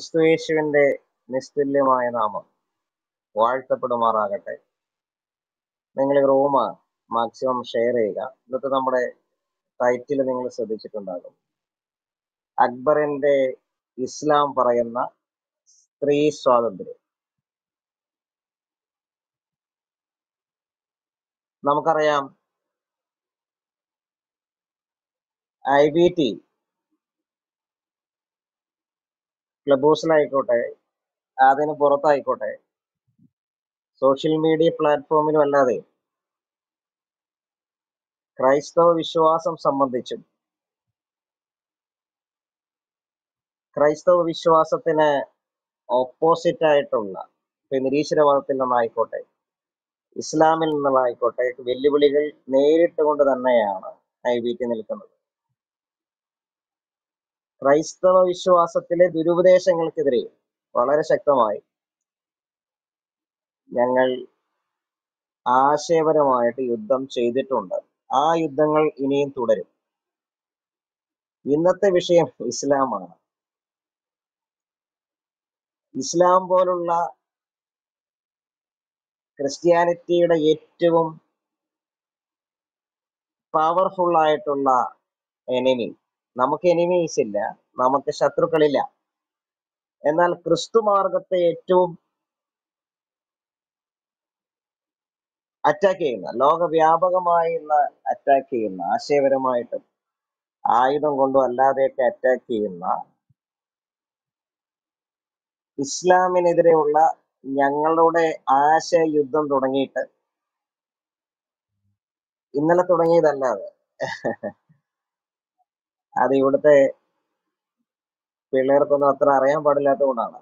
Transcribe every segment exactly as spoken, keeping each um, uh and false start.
ക്രിസ്തുയേശുവിന്റെ നിസ്തുല്യമായ നാമം വാഴ്ത്തപ്പെടുമാറാകട്ടെ. നിങ്ങൾ റൂമ് മാക്സിമം ഷെയർ ചെയ്യുക. ഇന്നത്തെ നമ്മുടെ ടൈറ്റിൽ നിങ്ങൾ ശ്രദ്ധിച്ചിട്ടുണ്ടാകും, അക്ബറിന്റെ ഇസ്ലാം പറയുന്ന സ്ത്രീ സ്വാതന്ത്ര്യം. നമുക്കറിയാം, ഐ ബി ടി ക്ലബ് ഹൗസിലായിക്കോട്ടെ, അതിന് പുറത്തായിക്കോട്ടെ, സോഷ്യൽ മീഡിയ പ്ലാറ്റ്ഫോമിലും അല്ലാതെ ക്രൈസ്തവ വിശ്വാസം സംബന്ധിച്ചും ക്രൈസ്തവ വിശ്വാസത്തിന് ഓപ്പോസിറ്റ് ആയിട്ടുള്ള നിരീശ്വരവാദത്തിൽ നിന്നായിക്കോട്ടെ, ഇസ്ലാമിൽ നിന്നായിക്കോട്ടെ, വെല്ലുവിളികൾ നേരിട്ടുകൊണ്ട് തന്നെയാണ് ഐ ബി ടി നിൽക്കുന്നത്. ക്രൈസ്തവ വിശ്വാസത്തിലെ ദുരുപദേശങ്ങൾക്കെതിരെ വളരെ ശക്തമായി ഞങ്ങൾ ആശയപരമായിട്ട് യുദ്ധം ചെയ്തിട്ടുണ്ട്. ആ യുദ്ധങ്ങൾ ഇനിയും തുടരും. ഇന്നത്തെ വിഷയം ഇസ്ലാമാണ്. ഇസ്ലാം പോലുള്ള ക്രിസ്ത്യാനിറ്റിയുടെ ഏറ്റവും പവർഫുൾ ആയിട്ടുള്ള എനിമി, നമുക്ക് എനിമീസ് ഇല്ല, നമുക്ക് ശത്രുക്കളില്ല, എന്നാൽ ക്രിസ്തു മാർഗത്തെ ഏറ്റവും അറ്റാക്ക് ചെയ്യുന്ന, ലോകവ്യാപകമായി ഇന്ന് അറ്റാക്ക് ചെയ്യുന്ന, ആശയപരമായിട്ടും ആയുധം കൊണ്ടും അല്ലാതെയൊക്കെ അറ്റാക്ക് ചെയ്യുന്ന ഇസ്ലാമിനെതിരെയുള്ള ഞങ്ങളുടെ ആശയ യുദ്ധം തുടങ്ങിയിട്ട് ഇന്നലെ തുടങ്ങിയതല്ലാതെ അത് ഇവിടുത്തെ പിള്ളേർക്കൊന്നും അത്ര അറിയാൻ പാടില്ലാത്തത് കൊണ്ടാണ്.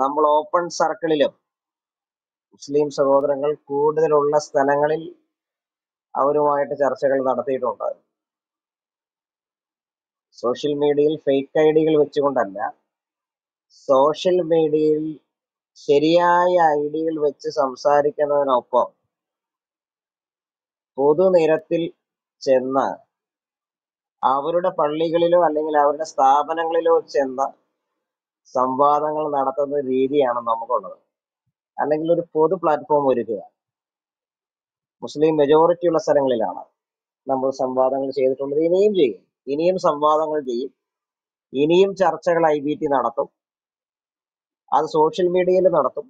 നമ്മൾ ഓപ്പൺ സർക്കിളിലും മുസ്ലിം സഹോദരങ്ങൾ കൂടുതലുള്ള സ്ഥലങ്ങളിൽ അവരുമായിട്ട് ചർച്ചകൾ നടത്തിയിട്ടുണ്ട്. സോഷ്യൽ മീഡിയയിൽ ഫേക്ക് ഐ ഡികൾ വെച്ചുകൊണ്ടല്ല, സോഷ്യൽ മീഡിയയിൽ ശരിയായ ഐ ഡികൾ വെച്ച് സംസാരിക്കുന്നതിനൊപ്പം പൊതുനിരത്തിൽ ചെന്ന് അവരുടെ പള്ളികളിലോ അല്ലെങ്കിൽ അവരുടെ സ്ഥാപനങ്ങളിലോ ചെന്ന സംവാദങ്ങൾ നടത്തുന്ന രീതിയാണ് നമുക്കുള്ളത്. അല്ലെങ്കിൽ ഒരു പൊതു പ്ലാറ്റ്ഫോം ഒരുക്കുക. മുസ്ലിം മെജോറിറ്റി ഉള്ള സ്ഥലങ്ങളിലാണ് നമ്മൾ സംവാദങ്ങൾ ചെയ്തിട്ടുള്ളത്. ഇനിയും ചെയ്യും, ഇനിയും സംവാദങ്ങൾ ചെയ്യും, ഇനിയും ചർച്ചകൾ ഐ ബി ടി നടത്തും, അത് സോഷ്യൽ മീഡിയയിൽ നടത്തും.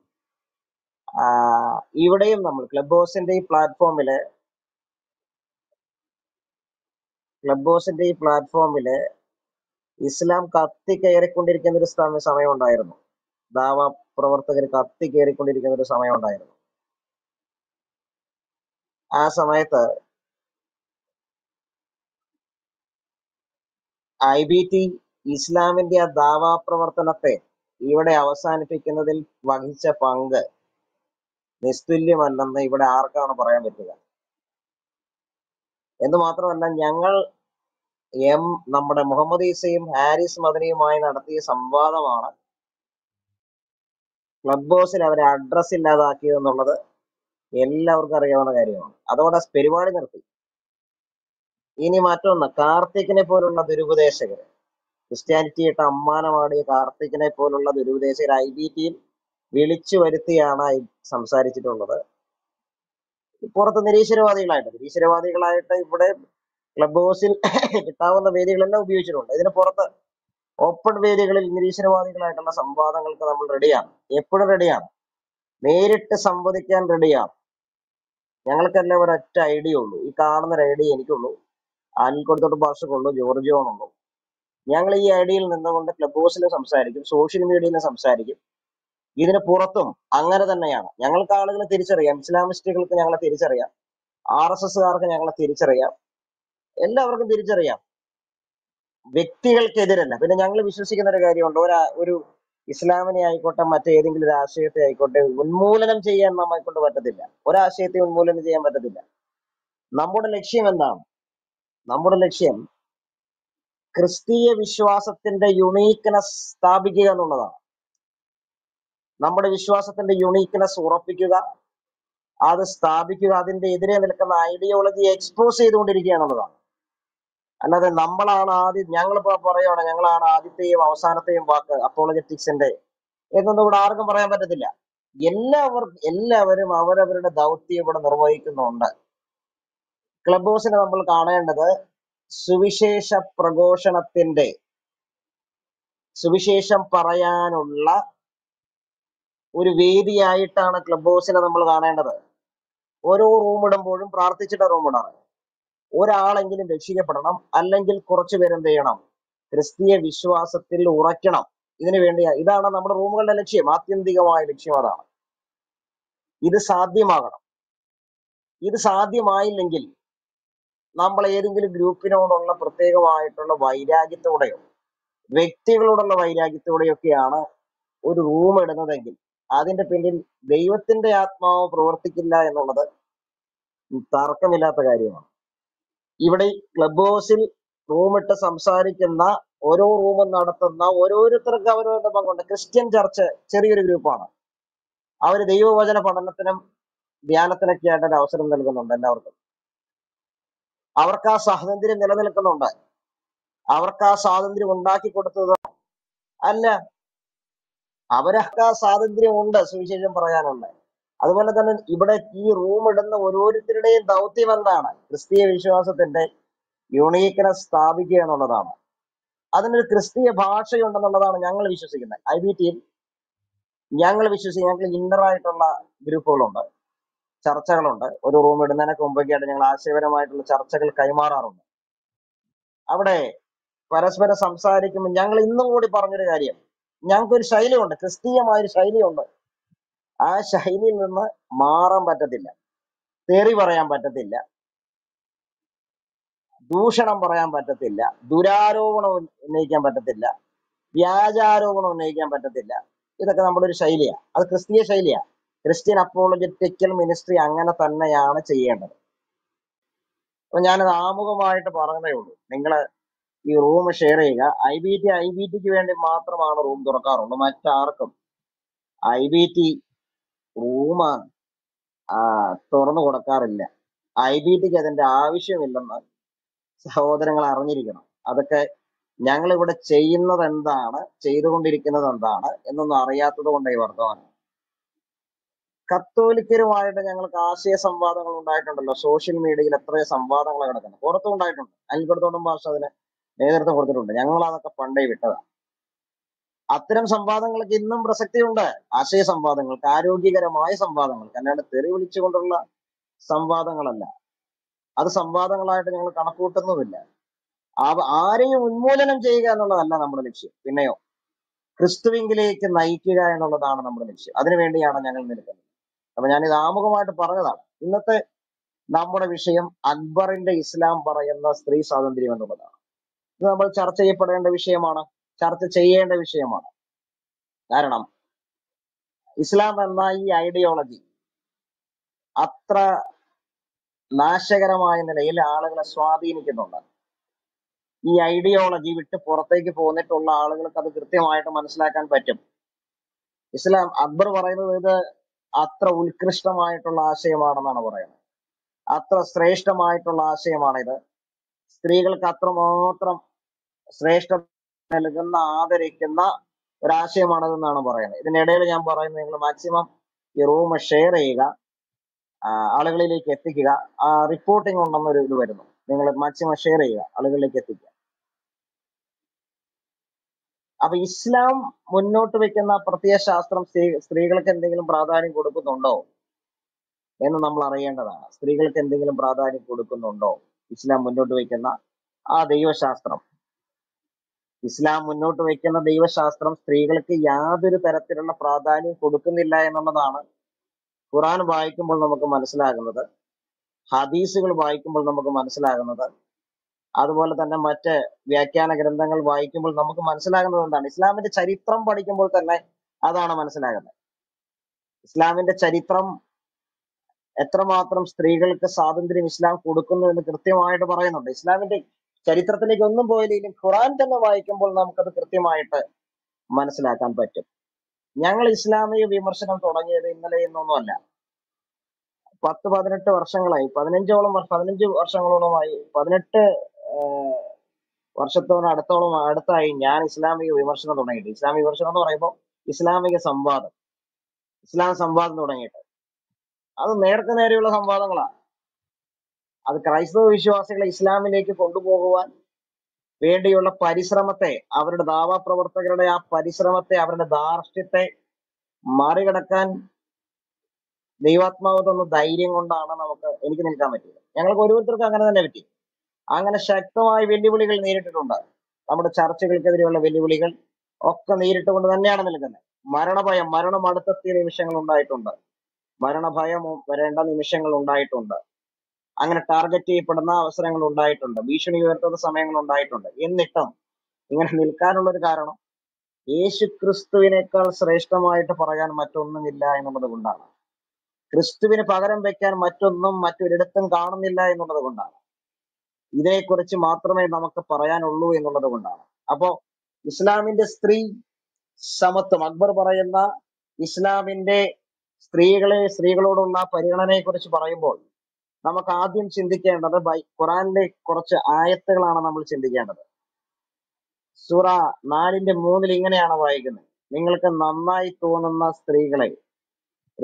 ഇവിടെയും നമ്മൾ ക്ലബ് ഹൗസിന്റെ ഈ പ്ലാറ്റ്ഫോമില് ക്ലബ് ഹൗസിന്റെ ഈ പ്ലാറ്റ്ഫോമില് ഇസ്ലാം കത്തി കയറിക്കൊണ്ടിരിക്കുന്ന ഒരു സമയം ഉണ്ടായിരുന്നു. ദാവ പ്രവർത്തകർ കത്തി കയറിക്കൊണ്ടിരിക്കുന്ന ഒരു സമയം ഉണ്ടായിരുന്നു. ആ സമയത്ത് ഐ ബി ടി ഇസ്ലാമിന്റെ ആ ദാവാ പ്രവർത്തനത്തെ ഇവിടെ അവസാനിപ്പിക്കുന്നതിൽ വഹിച്ച പങ്ക് നിസ്തുല്യമല്ലെന്ന് ഇവിടെ ആർക്കാണ് പറയാൻ പറ്റുക? എന്ന് മാത്രമല്ല, ഞങ്ങൾ എം നമ്മുടെ മുഹമ്മദ് ഈസയും ഹാരിസ് മദനിയുമായി നടത്തിയ സംവാദമാണ് ക്ലബ് ഹൗസിൽ അവരെ അഡ്രസ് ഇല്ലാതാക്കിയതെന്നുള്ളത് എല്ലാവർക്കും അറിയാവുന്ന കാര്യമാണ്. അതോടെ പരിപാടി നിർത്തി. ഇനി മറ്റൊന്ന്, കാർത്തിക്കിനെ പോലുള്ള ദുരുപദേശകർ, ക്രിസ്ത്യാനിറ്റിയായിട്ട് അമ്മാനമാടിയ കാർത്തിക്കിനെ പോലുള്ള ദുരുപദേശകർ ഐ ബി ടിയിൽ വിളിച്ചു വരുത്തിയാണ് സംസാരിച്ചിട്ടുള്ളത്. പുറത്ത് നിരീശ്വരവാദികളായിട്ട് നിരീശ്വരവാദികളായിട്ട് ഇവിടെ ക്ലബ് ഹൗസിൽ കിട്ടാവുന്ന വേദികളെല്ലാം ഉപയോഗിച്ചിട്ടുണ്ട്. ഇതിന് പുറത്ത് ഓപ്പൺ വേദികളിൽ നിരീശ്വരവാദികളായിട്ടുള്ള സംവാദങ്ങൾക്ക് നമ്മൾ റെഡിയാണ്, എപ്പോഴും റെഡിയാണ്, നേരിട്ട് സംവദിക്കാൻ റെഡിയാണ്. ഞങ്ങൾക്കെല്ലാം ഒരൊറ്റ ഐഡിയ ഉള്ളൂ, ഈ കാണുന്ന ഒരു ഐഡിയ എനിക്കുള്ളൂ, ആൽക്കോട്ടോട്ട് ഭാഷക്കുള്ളൂ, ജോർജിയോണുള്ളൂ. ഞങ്ങൾ ഈ ഐഡിയയിൽ നിന്നുകൊണ്ട് ക്ലബ് ഹൗസിൽ സംസാരിക്കും, സോഷ്യൽ മീഡിയയിൽ സംസാരിക്കും. ഇതിന് പുറത്തും അങ്ങനെ തന്നെയാണ്. ഞങ്ങൾക്ക് ആളുകളെ തിരിച്ചറിയാം, ഇസ്ലാമിസ്റ്റുകൾക്ക് ഞങ്ങളെ തിരിച്ചറിയാം, ആർ എസ് എസ്കാർക്ക് ഞങ്ങളെ തിരിച്ചറിയാം, എല്ലാവർക്കും തിരിച്ചറിയാം, വ്യക്തികൾക്കെതിരല്ല. പിന്നെ ഞങ്ങൾ വിശ്വസിക്കുന്ന ഒരു കാര്യമുണ്ട്, ഒരാ ഒരു ഇസ്ലാമിനെ ആയിക്കോട്ടെ മറ്റേതെങ്കിലും ഒരു ആശയത്തെ ആയിക്കോട്ടെ ഉന്മൂലനം ചെയ്യാൻ നമ്മളെ കൊണ്ട് പറ്റത്തില്ല, ഒരാശയത്തെ ഉന്മൂലനം ചെയ്യാൻ പറ്റത്തില്ല. നമ്മുടെ ലക്ഷ്യം എന്താണ്? നമ്മുടെ ലക്ഷ്യം ക്രിസ്തീയ വിശ്വാസത്തിന്റെ യുണീക്നെസ് സ്ഥാപിക്കുക എന്നുള്ളതാണ്. നമ്മുടെ വിശ്വാസത്തിന്റെ യുണീക്നെസ് ഉറപ്പിക്കുക, അത് സ്ഥാപിക്കുക, അതിന്റെ എതിരെ നിൽക്കുന്ന ഐഡിയോളജി എക്സ്പോസ് ചെയ്തുകൊണ്ടിരിക്കുക എന്നുള്ളതാണ്. അല്ലാതെ നമ്മളാണ് ആദ്യം ഞങ്ങളിപ്പോ പറയുകയാണ് ഞങ്ങളാണ് ആദ്യത്തെയും അവസാനത്തെയും വാക്ക് അപ്പോളജറ്റിക്സിന്റെ എന്നൊന്നും ഇവിടെ ആർക്കും പറയാൻ പറ്റത്തില്ല. എല്ലാവർക്കും എല്ലാവരും അവരവരുടെ ദൗത്യം ഇവിടെ നിർവഹിക്കുന്നുണ്ട്. ക്ലബ് ഹൗസിനെ നമ്മൾ കാണേണ്ടത് സുവിശേഷ പ്രഘോഷണത്തിന്റെ, സുവിശേഷം പറയാനുള്ള ഒരു വേദിയായിട്ടാണ് ക്ലബ് ഹൗസിനെ നമ്മൾ കാണേണ്ടത്. ഓരോ റൂം ഇടുമ്പോഴും പ്രാർത്ഥിച്ചിട്ട റൂം ഇടണം. ഒരാളെങ്കിലും രക്ഷിക്കപ്പെടണം, അല്ലെങ്കിൽ കുറച്ചു പേരെന്ത് ചെയ്യണം, ക്രിസ്തീയ വിശ്വാസത്തിൽ ഉറയ്ക്കണം. ഇതിനു വേണ്ടിയാ, ഇതാണ് നമ്മുടെ റൂമുകളുടെ ലക്ഷ്യം, ആത്യന്തികമായ ലക്ഷ്യം അതാണ്. ഇത് സാധ്യമാകണം. ഇത് സാധ്യമായില്ലെങ്കിൽ നമ്മൾ ഏതെങ്കിലും ഗ്രൂപ്പിനോടുള്ള പ്രത്യേകമായിട്ടുള്ള വൈരാഗ്യത്തോടെയോ വ്യക്തികളോടുള്ള വൈരാഗ്യത്തോടെയൊക്കെയാണ് ഒരു റൂം ഇടുന്നതെങ്കിൽ അതിന്റെ പിന്നിൽ ദൈവത്തിന്റെ ആത്മാവ് പ്രവർത്തിക്കില്ല എന്നുള്ളത് തർക്കമില്ലാത്ത കാര്യമാണ്. ഇവിടെ ക്ലബ് ഹൗസിൽ റൂമിട്ട് സംസാരിക്കുന്ന, ഓരോ റൂമും നടത്തുന്ന ഓരോരുത്തർക്ക് അവരവരുടെ പങ്കുണ്ട്. ക്രിസ്ത്യൻ ചർച്ച് ചെറിയൊരു ഗ്രൂപ്പാണ്. അവർ ദൈവവചന പഠനത്തിനും ധ്യാനത്തിനൊക്കെ ആയിട്ട് ഒരു അവസരം നൽകുന്നുണ്ട്. എല്ലാവർക്കും അവർക്ക് ആ സ്വാതന്ത്ര്യം നിലനിൽക്കുന്നുണ്ട്. അവർക്ക് ആ സ്വാതന്ത്ര്യം ഉണ്ടാക്കി കൊടുത്തതോ അല്ല, അവരൊക്കെ ആ സ്വാതന്ത്ര്യം ഉണ്ട് സുവിശേഷം പറയാനുണ്ട്. അതുപോലെ തന്നെ ഇവിടെ ഈ റൂം ഇടുന്ന ഓരോരുത്തരുടെയും ദൗത്യം എന്താണ്? ക്രിസ്തീയ വിശ്വാസത്തിന്റെ യൂണീക്നെസ് സ്ഥാപിക്കുക എന്നുള്ളതാണ്. അതിനൊരു ക്രിസ്തീയ ഭാഷയുണ്ടെന്നുള്ളതാണ് ഞങ്ങൾ വിശ്വസിക്കുന്നത്. ഐ ബി ടിയിൽ ഞങ്ങൾ വിശ്വസിക്കുന്ന ഞങ്ങൾക്ക് ഇന്നറായിട്ടുള്ള ഗ്രൂപ്പുകളുണ്ട്, ചർച്ചകളുണ്ട്. ഒരു റൂം ഇടുന്നതിനൊക്കെ മുമ്പൊക്കെയായിട്ട് ഞങ്ങൾ ആശയപരമായിട്ടുള്ള ചർച്ചകൾ കൈമാറാറുണ്ട്. അവിടെ പരസ്പരം സംസാരിക്കുമ്പോൾ ഞങ്ങൾ ഇന്നും കൂടി പറഞ്ഞൊരു കാര്യം, ഞങ്ങൾക്കൊരു ശൈലിയുണ്ട്, ക്രിസ്തീയമായൊരു ശൈലിയുണ്ട്. ആ ശൈലിയിൽ നിന്ന് മാറാൻ പറ്റത്തില്ല, തെറി പറയാൻ പറ്റത്തില്ല, ദൂഷണം പറയാൻ പറ്റത്തില്ല, ദുരാരോപണം ഉന്നയിക്കാൻ പറ്റത്തില്ല, വ്യാജാരോപണം ഉന്നയിക്കാൻ പറ്റത്തില്ല. ഇതൊക്കെ നമ്മുടെ ഒരു ശൈലിയാണ്, അത് ക്രിസ്തീയ ശൈലിയാണ്. ക്രിസ്ത്യൻ അപ്പോളജറ്റിക്കൽ മിനിസ്ട്രി അങ്ങനെ തന്നെയാണ് ചെയ്യേണ്ടത്. അപ്പൊ ഞാനത് ആമുഖമായിട്ട് പറഞ്ഞതേ ഉള്ളൂ. നിങ്ങൾ ഈ റൂം ഷെയർ ചെയ്യുക. I B T I B ടിക്ക് വേണ്ടി മാത്രമാണ് റൂം തുറക്കാറുള്ളൂ, മറ്റാർക്കും ഐ ബി ടി റൂം തുറന്നു കൊടുക്കാറില്ല. ഐ ബി ടിക്ക് അതിന്റെ ആവശ്യമില്ലെന്ന് സഹോദരങ്ങൾ അറിഞ്ഞിരിക്കണം. അതൊക്കെ ഞങ്ങളിവിടെ ചെയ്യുന്നത് എന്താണ്, ചെയ്തുകൊണ്ടിരിക്കുന്നത് എന്താണ് എന്നൊന്നും അറിയാത്തത് കൊണ്ട് ഈ വർത്തമാനം. കത്തോലിക്കരുമായിട്ട് ഞങ്ങൾക്ക് ആശയ സംവാദങ്ങൾ ഉണ്ടായിട്ടുണ്ടല്ലോ. സോഷ്യൽ മീഡിയയിൽ എത്രയോ സംവാദങ്ങൾ കിടക്കുന്നു, പുറത്തും ഉണ്ടായിട്ടുണ്ട്. അൽബർത്തോടും ഭാഷ അതിന് നേതൃത്വം കൊടുത്തിട്ടുണ്ട്. ഞങ്ങൾ അതൊക്കെ പണ്ടേ വിട്ടതാണ്. അത്തരം സംവാദങ്ങൾക്ക് ഇന്നും പ്രസക്തിയുണ്ട്. ആശയ സംവാദങ്ങൾക്ക്, ആരോഗ്യകരമായ സംവാദങ്ങൾക്ക്, അല്ലാണ്ട് തെറി വിളിച്ചുകൊണ്ടുള്ള സംവാദങ്ങളല്ല. അത് സംവാദങ്ങളായിട്ട് ഞങ്ങൾ കണക്കൂട്ടുന്നുമില്ല. ആരെയും ഉന്മൂലനം ചെയ്യുക എന്നുള്ളതല്ല നമ്മുടെ ലക്ഷ്യം. പിന്നെയോ ക്രിസ്തുവിങ്കിലേക്ക് നയിക്കുക എന്നുള്ളതാണ് നമ്മുടെ ലക്ഷ്യം. അതിനുവേണ്ടിയാണ് ഞങ്ങൾ നിൽക്കുന്നത്. അപ്പൊ ഞാനിത് ആമുഖമായിട്ട് പറഞ്ഞതാണ്. ഇന്നത്തെ നമ്മുടെ വിഷയം അക്ബറിന്റെ ഇസ്ലാം പറയുന്ന സ്ത്രീ സ്വാതന്ത്ര്യം എന്നുള്ളതാണ്. ഇത് നമ്മൾ ചർച്ച ചെയ്യപ്പെടേണ്ട വിഷയമാണ്, ചർച്ച ചെയ്യേണ്ട വിഷയമാണ്. കാരണം ഇസ്ലാം എന്ന ഈ ഐഡിയോളജി അത്ര നാശകരമായ നിലയിൽ ആളുകളെ സ്വാധീനിക്കുന്നുണ്ട്. ഈ ഐഡിയോളജി വിട്ട് പുറത്തേക്ക് പോന്നിട്ടുള്ള ആളുകൾക്ക് അത് കൃത്യമായിട്ട് മനസ്സിലാക്കാൻ പറ്റും. ഇസ്ലാം അക്ബർ പറയുന്നത് ഇത് അത്ര ഉത്കൃഷ്ടമായിട്ടുള്ള ആശയമാണെന്നാണ് പറയുന്നത്, അത്ര ശ്രേഷ്ഠമായിട്ടുള്ള ആശയമാണിത്. സ്ത്രീകൾക്ക് അത്രമാത്രം ശ്രേഷ്ഠ നൽകുന്ന, ആദരിക്കുന്ന ഒരാശയമാണതെന്നാണ് പറയുന്നത്. ഇതിനിടയിൽ ഞാൻ പറയുന്നത്, നിങ്ങൾ മാക്സിമം ഈ റൂം ഷെയർ ചെയ്യുക, ആളുകളിലേക്ക് എത്തിക്കുക. ആ റിപ്പോർട്ടിംഗ് ഉണ്ടെന്നൊരു ഇത് വരുന്നു, നിങ്ങൾ മാക്സിമം ഷെയർ ചെയ്യുക, ആളുകളിലേക്ക് എത്തിക്കുക. അപ്പൊ ഇസ്ലാം മുന്നോട്ട് വെക്കുന്ന പ്രത്യയശാസ്ത്രം സ്ത്രീ സ്ത്രീകൾക്ക് എന്തെങ്കിലും പ്രാധാന്യം കൊടുക്കുന്നുണ്ടോ എന്ന് നമ്മൾ അറിയേണ്ടതാണ്. സ്ത്രീകൾക്ക് എന്തെങ്കിലും പ്രാധാന്യം കൊടുക്കുന്നുണ്ടോ ഇസ്ലാം മുന്നോട്ട് വെക്കുന്ന ആ ദൈവശാസ്ത്രം? ഇസ്ലാം മുന്നോട്ട് വയ്ക്കുന്ന ദൈവശാസ്ത്രം സ്ത്രീകൾക്ക് യാതൊരു തരത്തിലുള്ള പ്രാധാന്യം കൊടുക്കുന്നില്ല എന്നുള്ളതാണ് ഖുർആൻ വായിക്കുമ്പോൾ നമുക്ക് മനസ്സിലാകുന്നത്, ഹദീസുകൾ വായിക്കുമ്പോൾ നമുക്ക് മനസ്സിലാകുന്നത്, അതുപോലെ തന്നെ മറ്റ് വ്യാഖ്യാന ഗ്രന്ഥങ്ങൾ വായിക്കുമ്പോൾ നമുക്ക് മനസ്സിലാകുന്നത് എന്താണ്? ഇസ്ലാമിന്റെ ചരിത്രം പഠിക്കുമ്പോൾ തന്നെ അതാണ് മനസ്സിലാകുന്നത്. ഇസ്ലാമിന്റെ ചരിത്രം എത്രമാത്രം സ്ത്രീകൾക്ക് സ്വാതന്ത്ര്യം ഇസ്ലാം കൊടുക്കുന്നു എന്ന് കൃത്യമായിട്ട് പറയുന്നുണ്ട്. ഇസ്ലാമിന്റെ ചരിത്രത്തിലേക്ക് ഒന്നും പോയില്ലെങ്കിലും ഖുറാൻ തന്നെ വായിക്കുമ്പോൾ നമുക്കത് കൃത്യമായിട്ട് മനസ്സിലാക്കാൻ പറ്റും. ഞങ്ങൾ ഇസ്ലാമിക വിമർശനം തുടങ്ങിയത് ഇന്നലെ എന്നൊന്നുമല്ല, പത്ത് പതിനെട്ട് വർഷങ്ങളായി, പതിനഞ്ചോളം പതിനഞ്ച് വർഷങ്ങളോളമായി പതിനെട്ട് വർഷത്തോട് അടുത്തോളം അടുത്തായി ഞാൻ ഇസ്ലാമിക വിമർശനം തുടങ്ങിയിട്ട് ഇസ്ലാമിക വിമർശനം എന്ന് പറയുമ്പോൾ ഇസ്ലാമിക സംവാദം ഇസ്ലാം സംവാദം തുടങ്ങിയിട്ട് അത് നേർക്ക് നേരെയുള്ള സംവാദങ്ങളാണ്. അത് ക്രൈസ്തവ വിശ്വാസികളെ ഇസ്ലാമിലേക്ക് കൊണ്ടുപോകുവാൻ വേണ്ടിയുള്ള പരിശ്രമത്തെ അവരുടെ ദാവാ പ്രവർത്തകരുടെ ആ പരിശ്രമത്തെ അവരുടെ ധാർഷ്ട്യത്തെ മറികടക്കാൻ ദൈവാത്മാവ് തന്ന ധൈര്യം കൊണ്ടാണ് നമുക്ക് എനിക്ക് നിൽക്കാൻ പറ്റിയത്. ഞങ്ങൾക്ക് ഓരോരുത്തർക്കും അങ്ങനെ തന്നെ പറ്റി. അങ്ങനെ ശക്തമായ വെല്ലുവിളികൾ നേരിട്ടിട്ടുണ്ട്. നമ്മുടെ ചർച്ചകൾക്കെതിരെയുള്ള വെല്ലുവിളികൾ ഒക്കെ നേരിട്ടുകൊണ്ട് തന്നെയാണ് നിൽക്കുന്നത്. മരണഭയം മരണം അടുത്തെത്തിയ നിമിഷങ്ങൾ ഉണ്ടായിട്ടുണ്ട്. മരണഭയം വരേണ്ട നിമിഷങ്ങൾ ഉണ്ടായിട്ടുണ്ട്. അങ്ങനെ ടാർഗറ്റ് ചെയ്യപ്പെടുന്ന അവസരങ്ങൾ ഉണ്ടായിട്ടുണ്ട്. ഭീഷണി ഉയർത്തുന്ന സമയങ്ങൾ ഉണ്ടായിട്ടുണ്ട്. എന്നിട്ടും ഇങ്ങനെ നിൽക്കാനുള്ളൊരു കാരണം യേശു ക്രിസ്തുവിനേക്കാൾ ശ്രേഷ്ഠമായിട്ട് പറയാൻ മറ്റൊന്നുമില്ല എന്നുള്ളത് കൊണ്ടാണ്. ക്രിസ്തുവിന് പകരം വെക്കാൻ മറ്റൊന്നും മറ്റൊരിടത്തും കാണുന്നില്ല എന്നുള്ളത് കൊണ്ടാണ്. ഇതിനെക്കുറിച്ച് മാത്രമേ നമുക്ക് പറയാനുള്ളൂ എന്നുള്ളത് കൊണ്ടാണ്. അപ്പോ ഇസ്ലാമിന്റെ സ്ത്രീ സമത്വം, അക്ബർ പറയുന്ന ഇസ്ലാമിന്റെ സ്ത്രീകളെ സ്ത്രീകളോടുള്ള പരിഗണനയെ കുറിച്ച് പറയുമ്പോൾ നമുക്ക് ആദ്യം ചിന്തിക്കേണ്ടത് ഖുറാനിലെ കുറച്ച് ആയത്തുകളാണ് നമ്മൾ ചിന്തിക്കേണ്ടത്. സൂറ നാലിന്റെ മൂന്നിൽ ഇങ്ങനെയാണ് വായിക്കുന്നത്: നിങ്ങൾക്ക് നന്നായി തോന്നുന്ന സ്ത്രീകളെ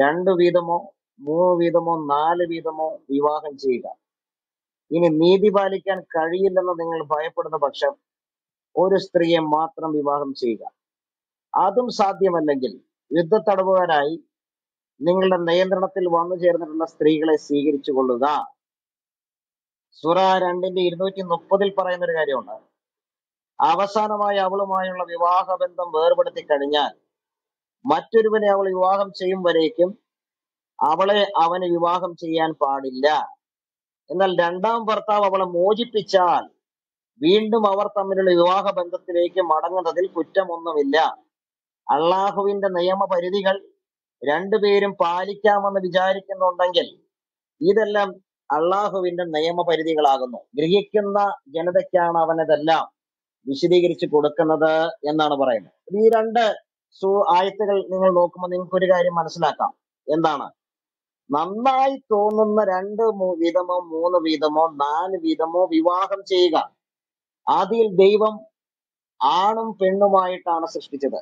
രണ്ടു വീതമോ മൂന്ന് വീതമോ നാല് വീതമോ വിവാഹം ചെയ്യുക. ഇനി നീതി പാലിക്കാൻ കഴിയില്ലെന്ന് നിങ്ങൾ ഭയപ്പെടുന്ന പക്ഷം ഒരു സ്ത്രീയെ മാത്രം വിവാഹം ചെയ്യുക. അതും സാധ്യമല്ലെങ്കിൽ യുദ്ധ തടവുകാരായി നിങ്ങളുടെ നിയന്ത്രണത്തിൽ വന്നു ചേർന്നിട്ടുള്ള സ്ത്രീകളെ സ്വീകരിച്ചു കൊള്ളുക. സൂറ രണ്ടിന്റെ ഇരുന്നൂറ്റി മുപ്പതിൽ പറയുന്ന ഒരു കാര്യമുണ്ട്: അവസാനമായി അവളുമായുള്ള വിവാഹബന്ധം വേർപെടുത്തി കഴിഞ്ഞാൽ മറ്റൊരുവനെ അവൾ വിവാഹം ചെയ്യും വരേക്കും അവളെ അവന് വിവാഹം ചെയ്യാൻ പാടില്ല. എന്നാൽ രണ്ടാം ഭർത്താവ് അവളെ മോചിപ്പിച്ചാൽ വീണ്ടും അവർ തമ്മിലുള്ള വിവാഹ ബന്ധത്തിലേക്ക് മടങ്ങുന്നതിൽ കുറ്റമൊന്നുമില്ല. അള്ളാഹുവിന്റെ നിയമപരിധികൾ രണ്ടുപേരും പാലിക്കാമെന്ന് വിചാരിക്കുന്നുണ്ടെങ്കിൽ ഇതെല്ലാം അള്ളാഹുവിന്റെ നിയമപരിധികളാകുന്നു. ഗ്രഹിക്കുന്ന ജനതയ്ക്കാണ് അവനതെല്ലാം വിശദീകരിച്ചു കൊടുക്കുന്നത് എന്നാണ് പറയുന്നത്. ഈ രണ്ട് സൂ ആയത്തുകൾ നിങ്ങൾ നോക്കുമ്പോൾ നിങ്ങൾക്ക് ഒരു കാര്യം മനസ്സിലാക്കാം. എന്താണ്? നന്നായി തോന്നുന്ന രണ്ട് വീതമോ മൂന്ന് വീതമോ നാല് വീതമോ വിവാഹം ചെയ്യുക. ആദിയിൽ ദൈവം ആണും പെണ്ണുമായിട്ടാണ് സൃഷ്ടിച്ചത്.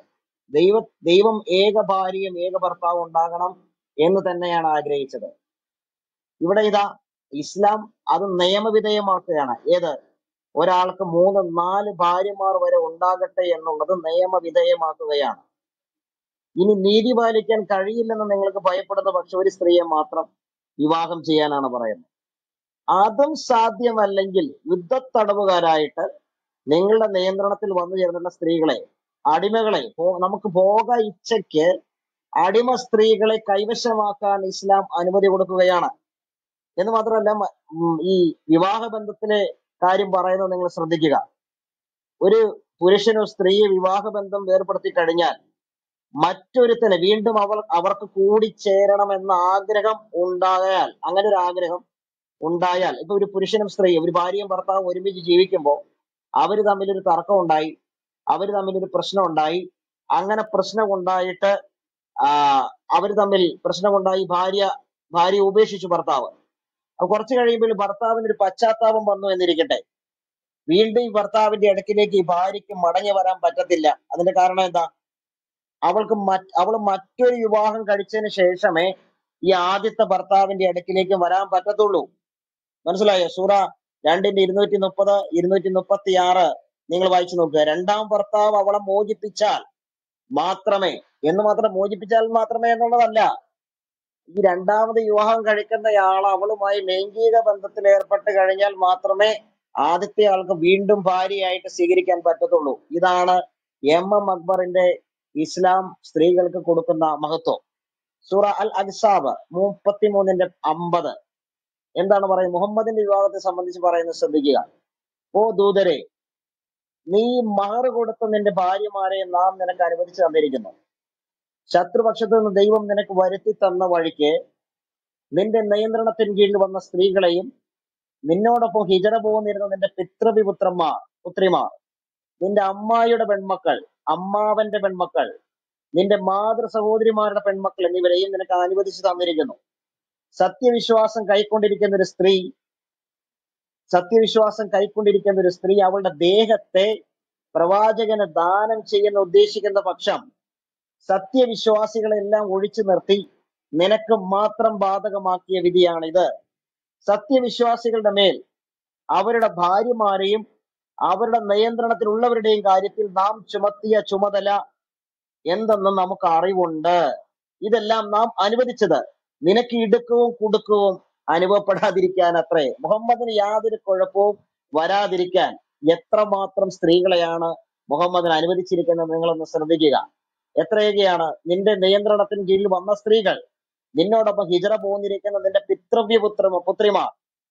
ദൈവ ദൈവം ഏക ഭാര്യയും ഏക ഭർത്താവും ഉണ്ടാകണം എന്ന് തന്നെയാണ് ആഗ്രഹിച്ചത്. ഇവിടെ ഇതാ ഇസ്ലാം അത് നിയമവിധേയമാക്കുകയാണ്. ഏത്? ഒരാൾക്ക് മൂന്ന് നാല് ഭാര്യമാർ വരെ ഉണ്ടാകട്ടെ എന്നുള്ളത് നിയമവിധേയമാക്കുകയാണ്. ഇനി നീതി പാലിക്കാൻ കഴിയില്ലെന്ന് നിങ്ങൾക്ക് ഭയപ്പെടുന്ന പക്ഷം ഒരു സ്ത്രീയെ മാത്രം വിവാഹം ചെയ്യാനാണ് പറയുന്നത്. അതും സാധ്യമല്ലെങ്കിൽ യുദ്ധ തടവുകാരായിട്ട് നിങ്ങളുടെ നിയന്ത്രണത്തിൽ വന്നു ചേർന്നുള്ള സ്ത്രീകളെ, അടിമകളെ, നമുക്ക് ഭോഗ ഇച്ഛയ്ക്ക് അടിമ സ്ത്രീകളെ കൈവശമാക്കാൻ ഇസ്ലാം അനുമതി കൊടുക്കുകയാണ്. എന്ന് മാത്രമല്ല, ഈ വിവാഹ ബന്ധത്തിലെ കാര്യം പറയുന്നത് നിങ്ങൾ ശ്രദ്ധിക്കുക. ഒരു പുരുഷനോ സ്ത്രീയെ വിവാഹ ബന്ധം ഏർപ്പെടുത്തി കഴിഞ്ഞാൽ മറ്റൊരുത്തനെ വീണ്ടും അവർ അവർക്ക് കൂടിച്ചേരണമെന്ന ആഗ്രഹം ഉണ്ടായാൽ അങ്ങനെ ഒരു ആഗ്രഹം ഉണ്ടായാൽ ഇപ്പൊ ഒരു പുരുഷനും സ്ത്രീയും ഒരു ഭാര്യയും ഭർത്താവും ഒരുമിച്ച് ജീവിക്കുമ്പോൾ അവര് തമ്മിലൊരു തർക്കം ഉണ്ടായി, അവര് തമ്മിലൊരു പ്രശ്നം ഉണ്ടായി. അങ്ങനെ പ്രശ്നം ഉണ്ടായിട്ട് ആ അവര് തമ്മിൽ പ്രശ്നമുണ്ടായി. ഭാര്യ ഭാര്യ ഉപേക്ഷിച്ചു ഭർത്താവ്. അപ്പൊ കുറച്ച് കഴിയുമ്പോൾ ഭർത്താവിന് ഒരു പശ്ചാത്താപം വന്നു എന്നിരിക്കട്ടെ, വീണ്ടും ഈ ഭർത്താവിന്റെ ഇടയ്ക്കിലേക്ക് ഈ ഭാര്യയ്ക്ക് മടങ്ങി വരാൻ പറ്റത്തില്ല. അതിന്റെ കാരണം എന്താ? അവൾക്ക് മറ്റ് അവള് മറ്റൊരു വിവാഹം കഴിച്ചതിന് ശേഷമേ ഈ ആദ്യത്തെ ഭർത്താവിന്റെ ഇടയ്ക്കിലേക്ക് വരാൻ പറ്റത്തുള്ളൂ. മനസ്സിലായോ? സൂറ രണ്ടിന്റെ ഇരുന്നൂറ്റി മുപ്പത് ഇരുന്നൂറ്റി മുപ്പത്തി ആറ് നിങ്ങൾ വായിച്ചു നോക്കുക. രണ്ടാം ഭർത്താവ് അവളെ മോചിപ്പിച്ചാൽ മാത്രമേ എന്ന് മാത്രം മോചിപ്പിച്ചാൽ മാത്രമേ എന്നുള്ളതല്ല, ഈ രണ്ടാമത് വിവാഹം കഴിക്കുന്നയാൾ അവളുമായി ലൈംഗിക ബന്ധത്തിൽ ഏർപ്പെട്ട് കഴിഞ്ഞാൽ മാത്രമേ ആദ്യത്തെ ആൾക്ക് വീണ്ടും ഭാര്യയായിട്ട് സ്വീകരിക്കാൻ പറ്റത്തുള്ളൂ. ഇതാണ് എം എം അക്ബറിന്റെ ഇസ്ലാം സ്ത്രീകൾക്ക് കൊടുക്കുന്ന മഹത്വം. സൂറ അൽ അഹ്സാബ് മുപ്പത്തി മൂന്നിന്റെ അമ്പത് എന്താണ് പറയുന്നത്? മുഹമ്മദിന്റെ വിവാഹത്തെ സംബന്ധിച്ച് പറയുന്നത് ശ്രദ്ധിക്കുക: ഓ ദൂതരെ, നീ മഹർ കൊടുത്ത നിന്റെ ഭാര്യമാരെ നാം നിനക്ക് അനുവദിച്ചു തന്നിരിക്കുന്നു. ശത്രുപക്ഷത്തു നിന്ന് ദൈവം നിനക്ക് വരുത്തി തന്ന വഴിക്ക് നിന്റെ നിയന്ത്രണത്തിന് കീഴിൽ വന്ന സ്ത്രീകളെയും നിന്നോടൊപ്പം ഹിജറ പോകുന്നിരുന്ന നിന്റെ പിതൃപിപുത്രന്മാർ പുത്രിമാർ, നിന്റെ അമ്മായിയുടെ പെൺമക്കൾ, അമ്മാവന്റെ പെൺമക്കൾ, നിന്റെ മാതൃ സഹോദരിമാരുടെ പെൺമക്കൾ എന്നിവരെയും നിനക്ക് അനുവദിച്ചു തന്നിരിക്കുന്നു. സത്യവിശ്വാസം കൈക്കൊണ്ടിരിക്കുന്ന ഒരു സ്ത്രീ Satirishwasan Kaikundirikan is three hour a day at the Pravajagan and Dan and Chigan of Deshik and the Paksham Satya Vishwasical and Urichimurti Menakam Matram Badagamaki Vidianida Satya Vishwasical the male Averad of Bari Mariam Averad of Nayandra Tuluver Day Garitil Nam Chumatia Chumadala Yendan Namakari wonder Either Lam Nam Anivad each other Ninakidako Kudakum Aniva Padadirikan Atre Muhammad Yadir Korapo Varadirikan Yetra Matram Strigalayana Muhammad and Anivad Chirikan and Mangal on the Sardiga Etragiana Ninda Nayandra Nathan Gil Vana Strigal Ninod of a Hijra Bonirikan and the Pitravi Putrama Putrima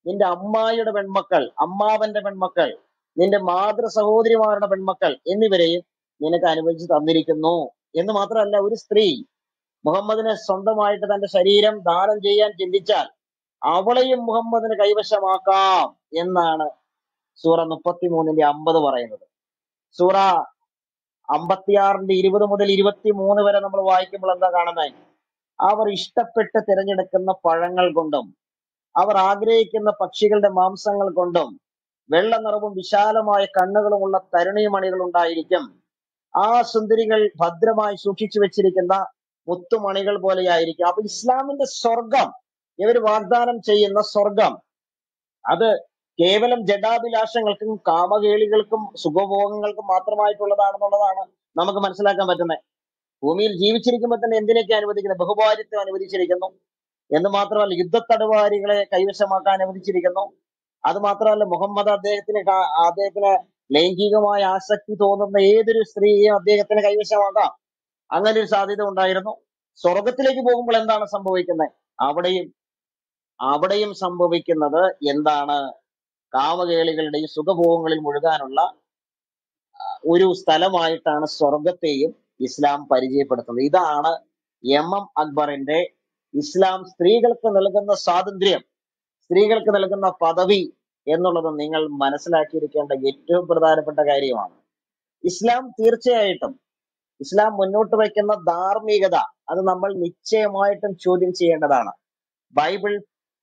Ninda Amma Yudavan Makal Amma Vendavan Makal Ninda Madra Sahodri Vanavan Makal in the very Ninakanivaji American no in the Matra Allah is three. Muhammad and Sondamaita and the Shariram, Daran Jay and Jindichal. Avalayim Muhammad and Kaivashamaka in Surah Nupatimun in the Ambadavara. Surah Ambatiar and the Iribumu, the Liberty Moon, where a number of Waikim Landa Ganamai. Our Ishtapetta Teranjanakan, the Parangal Gondam. Our Agrek in the Pakshikal, the Mamsangal Gondam. Well, Narabum Vishalamai Kandagalula, Tarani Manilunda Irikam. Ah Sundarigal Padramai Sukichirikanda. Muttu Manigal Bolayariki. Up Islam in the Sorgam. Every Vardanam Chay in the Sorgam. Other Kavelam Jeddah Bilashangalkum, Kama Galigalkum, Sugovogangalkum, Matramai Puladanana, Namakamansalakamatana. Whom will give Chirikim at the Nendinikan with the Bahuboy and with the Chirikano. In the Matra Ligutadavari, Kaivasamaka and with the Chirikano. Other Matra, Mohammada, Detinaka, Adekla, Langigamai, Asaki, told them the Eder is three of Dekataka Kaivasamaka. Another Sadi don't know. Sorgatilic Bomblanda Sambovikan. Abadayim Abadayim Sambovik another Yendana Kama Galigal Day Sugabongal Muruganula Uru Stalamitana Sorgatayim Islam Parije Patalidana Yemam Akbarende Islam Strigal Kanalagan the Sadandriam Strigal Kanalagan of Padavi Yenola Ningal Manasalaki and the Gate Brother Patagariwan Islam Tirche item. Islam Munotavikana Dharmigada, other number Niche Might and Chodin Chiadana. Bible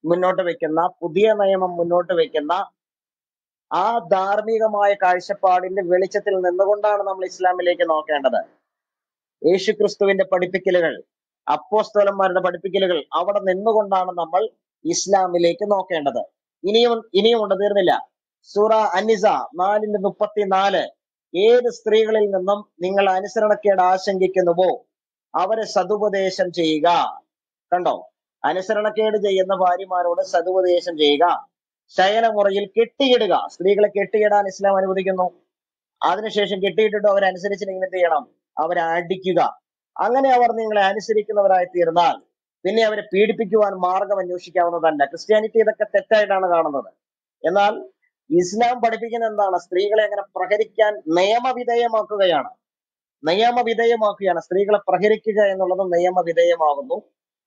Munotavikana, Pudia Nayam Munotavikana, Ah Dharmiga Maya Kaisha part in the village and the Gondanam Islam Lakanok and other. Eshu Christu in the particular Apostle and the particular Avan Nendogondana number Islam Lakanok and other. In even in even the Villa Surah Anisa, Nal in the Nupati Nale. Either Strigal in the Num Ningal Anisarakad Ashangik in the bow. Our Sadubadeshan Jega. Kando Anisarakad Jayanabari Maroda Sadubadeshan Jega. Shayana Moril Kittigadiga. Strigal Kittigadan Islam and Udigano. Administration Kittigated over Anisarikin in the Yanam. Our Antikiga. Angana our Ningal Anisarikin over Itirnal. Then you have a P D P Q and Marga and Yushikavana. Christianity the Katata and another. Yanal. Islam Padipikan and the Strigal and a Prakarikan, Nayama Vidaya Makuyana. Nayama Vidaya Makiana, Strigal Prakarika and all of Nayama Vidaya Magano.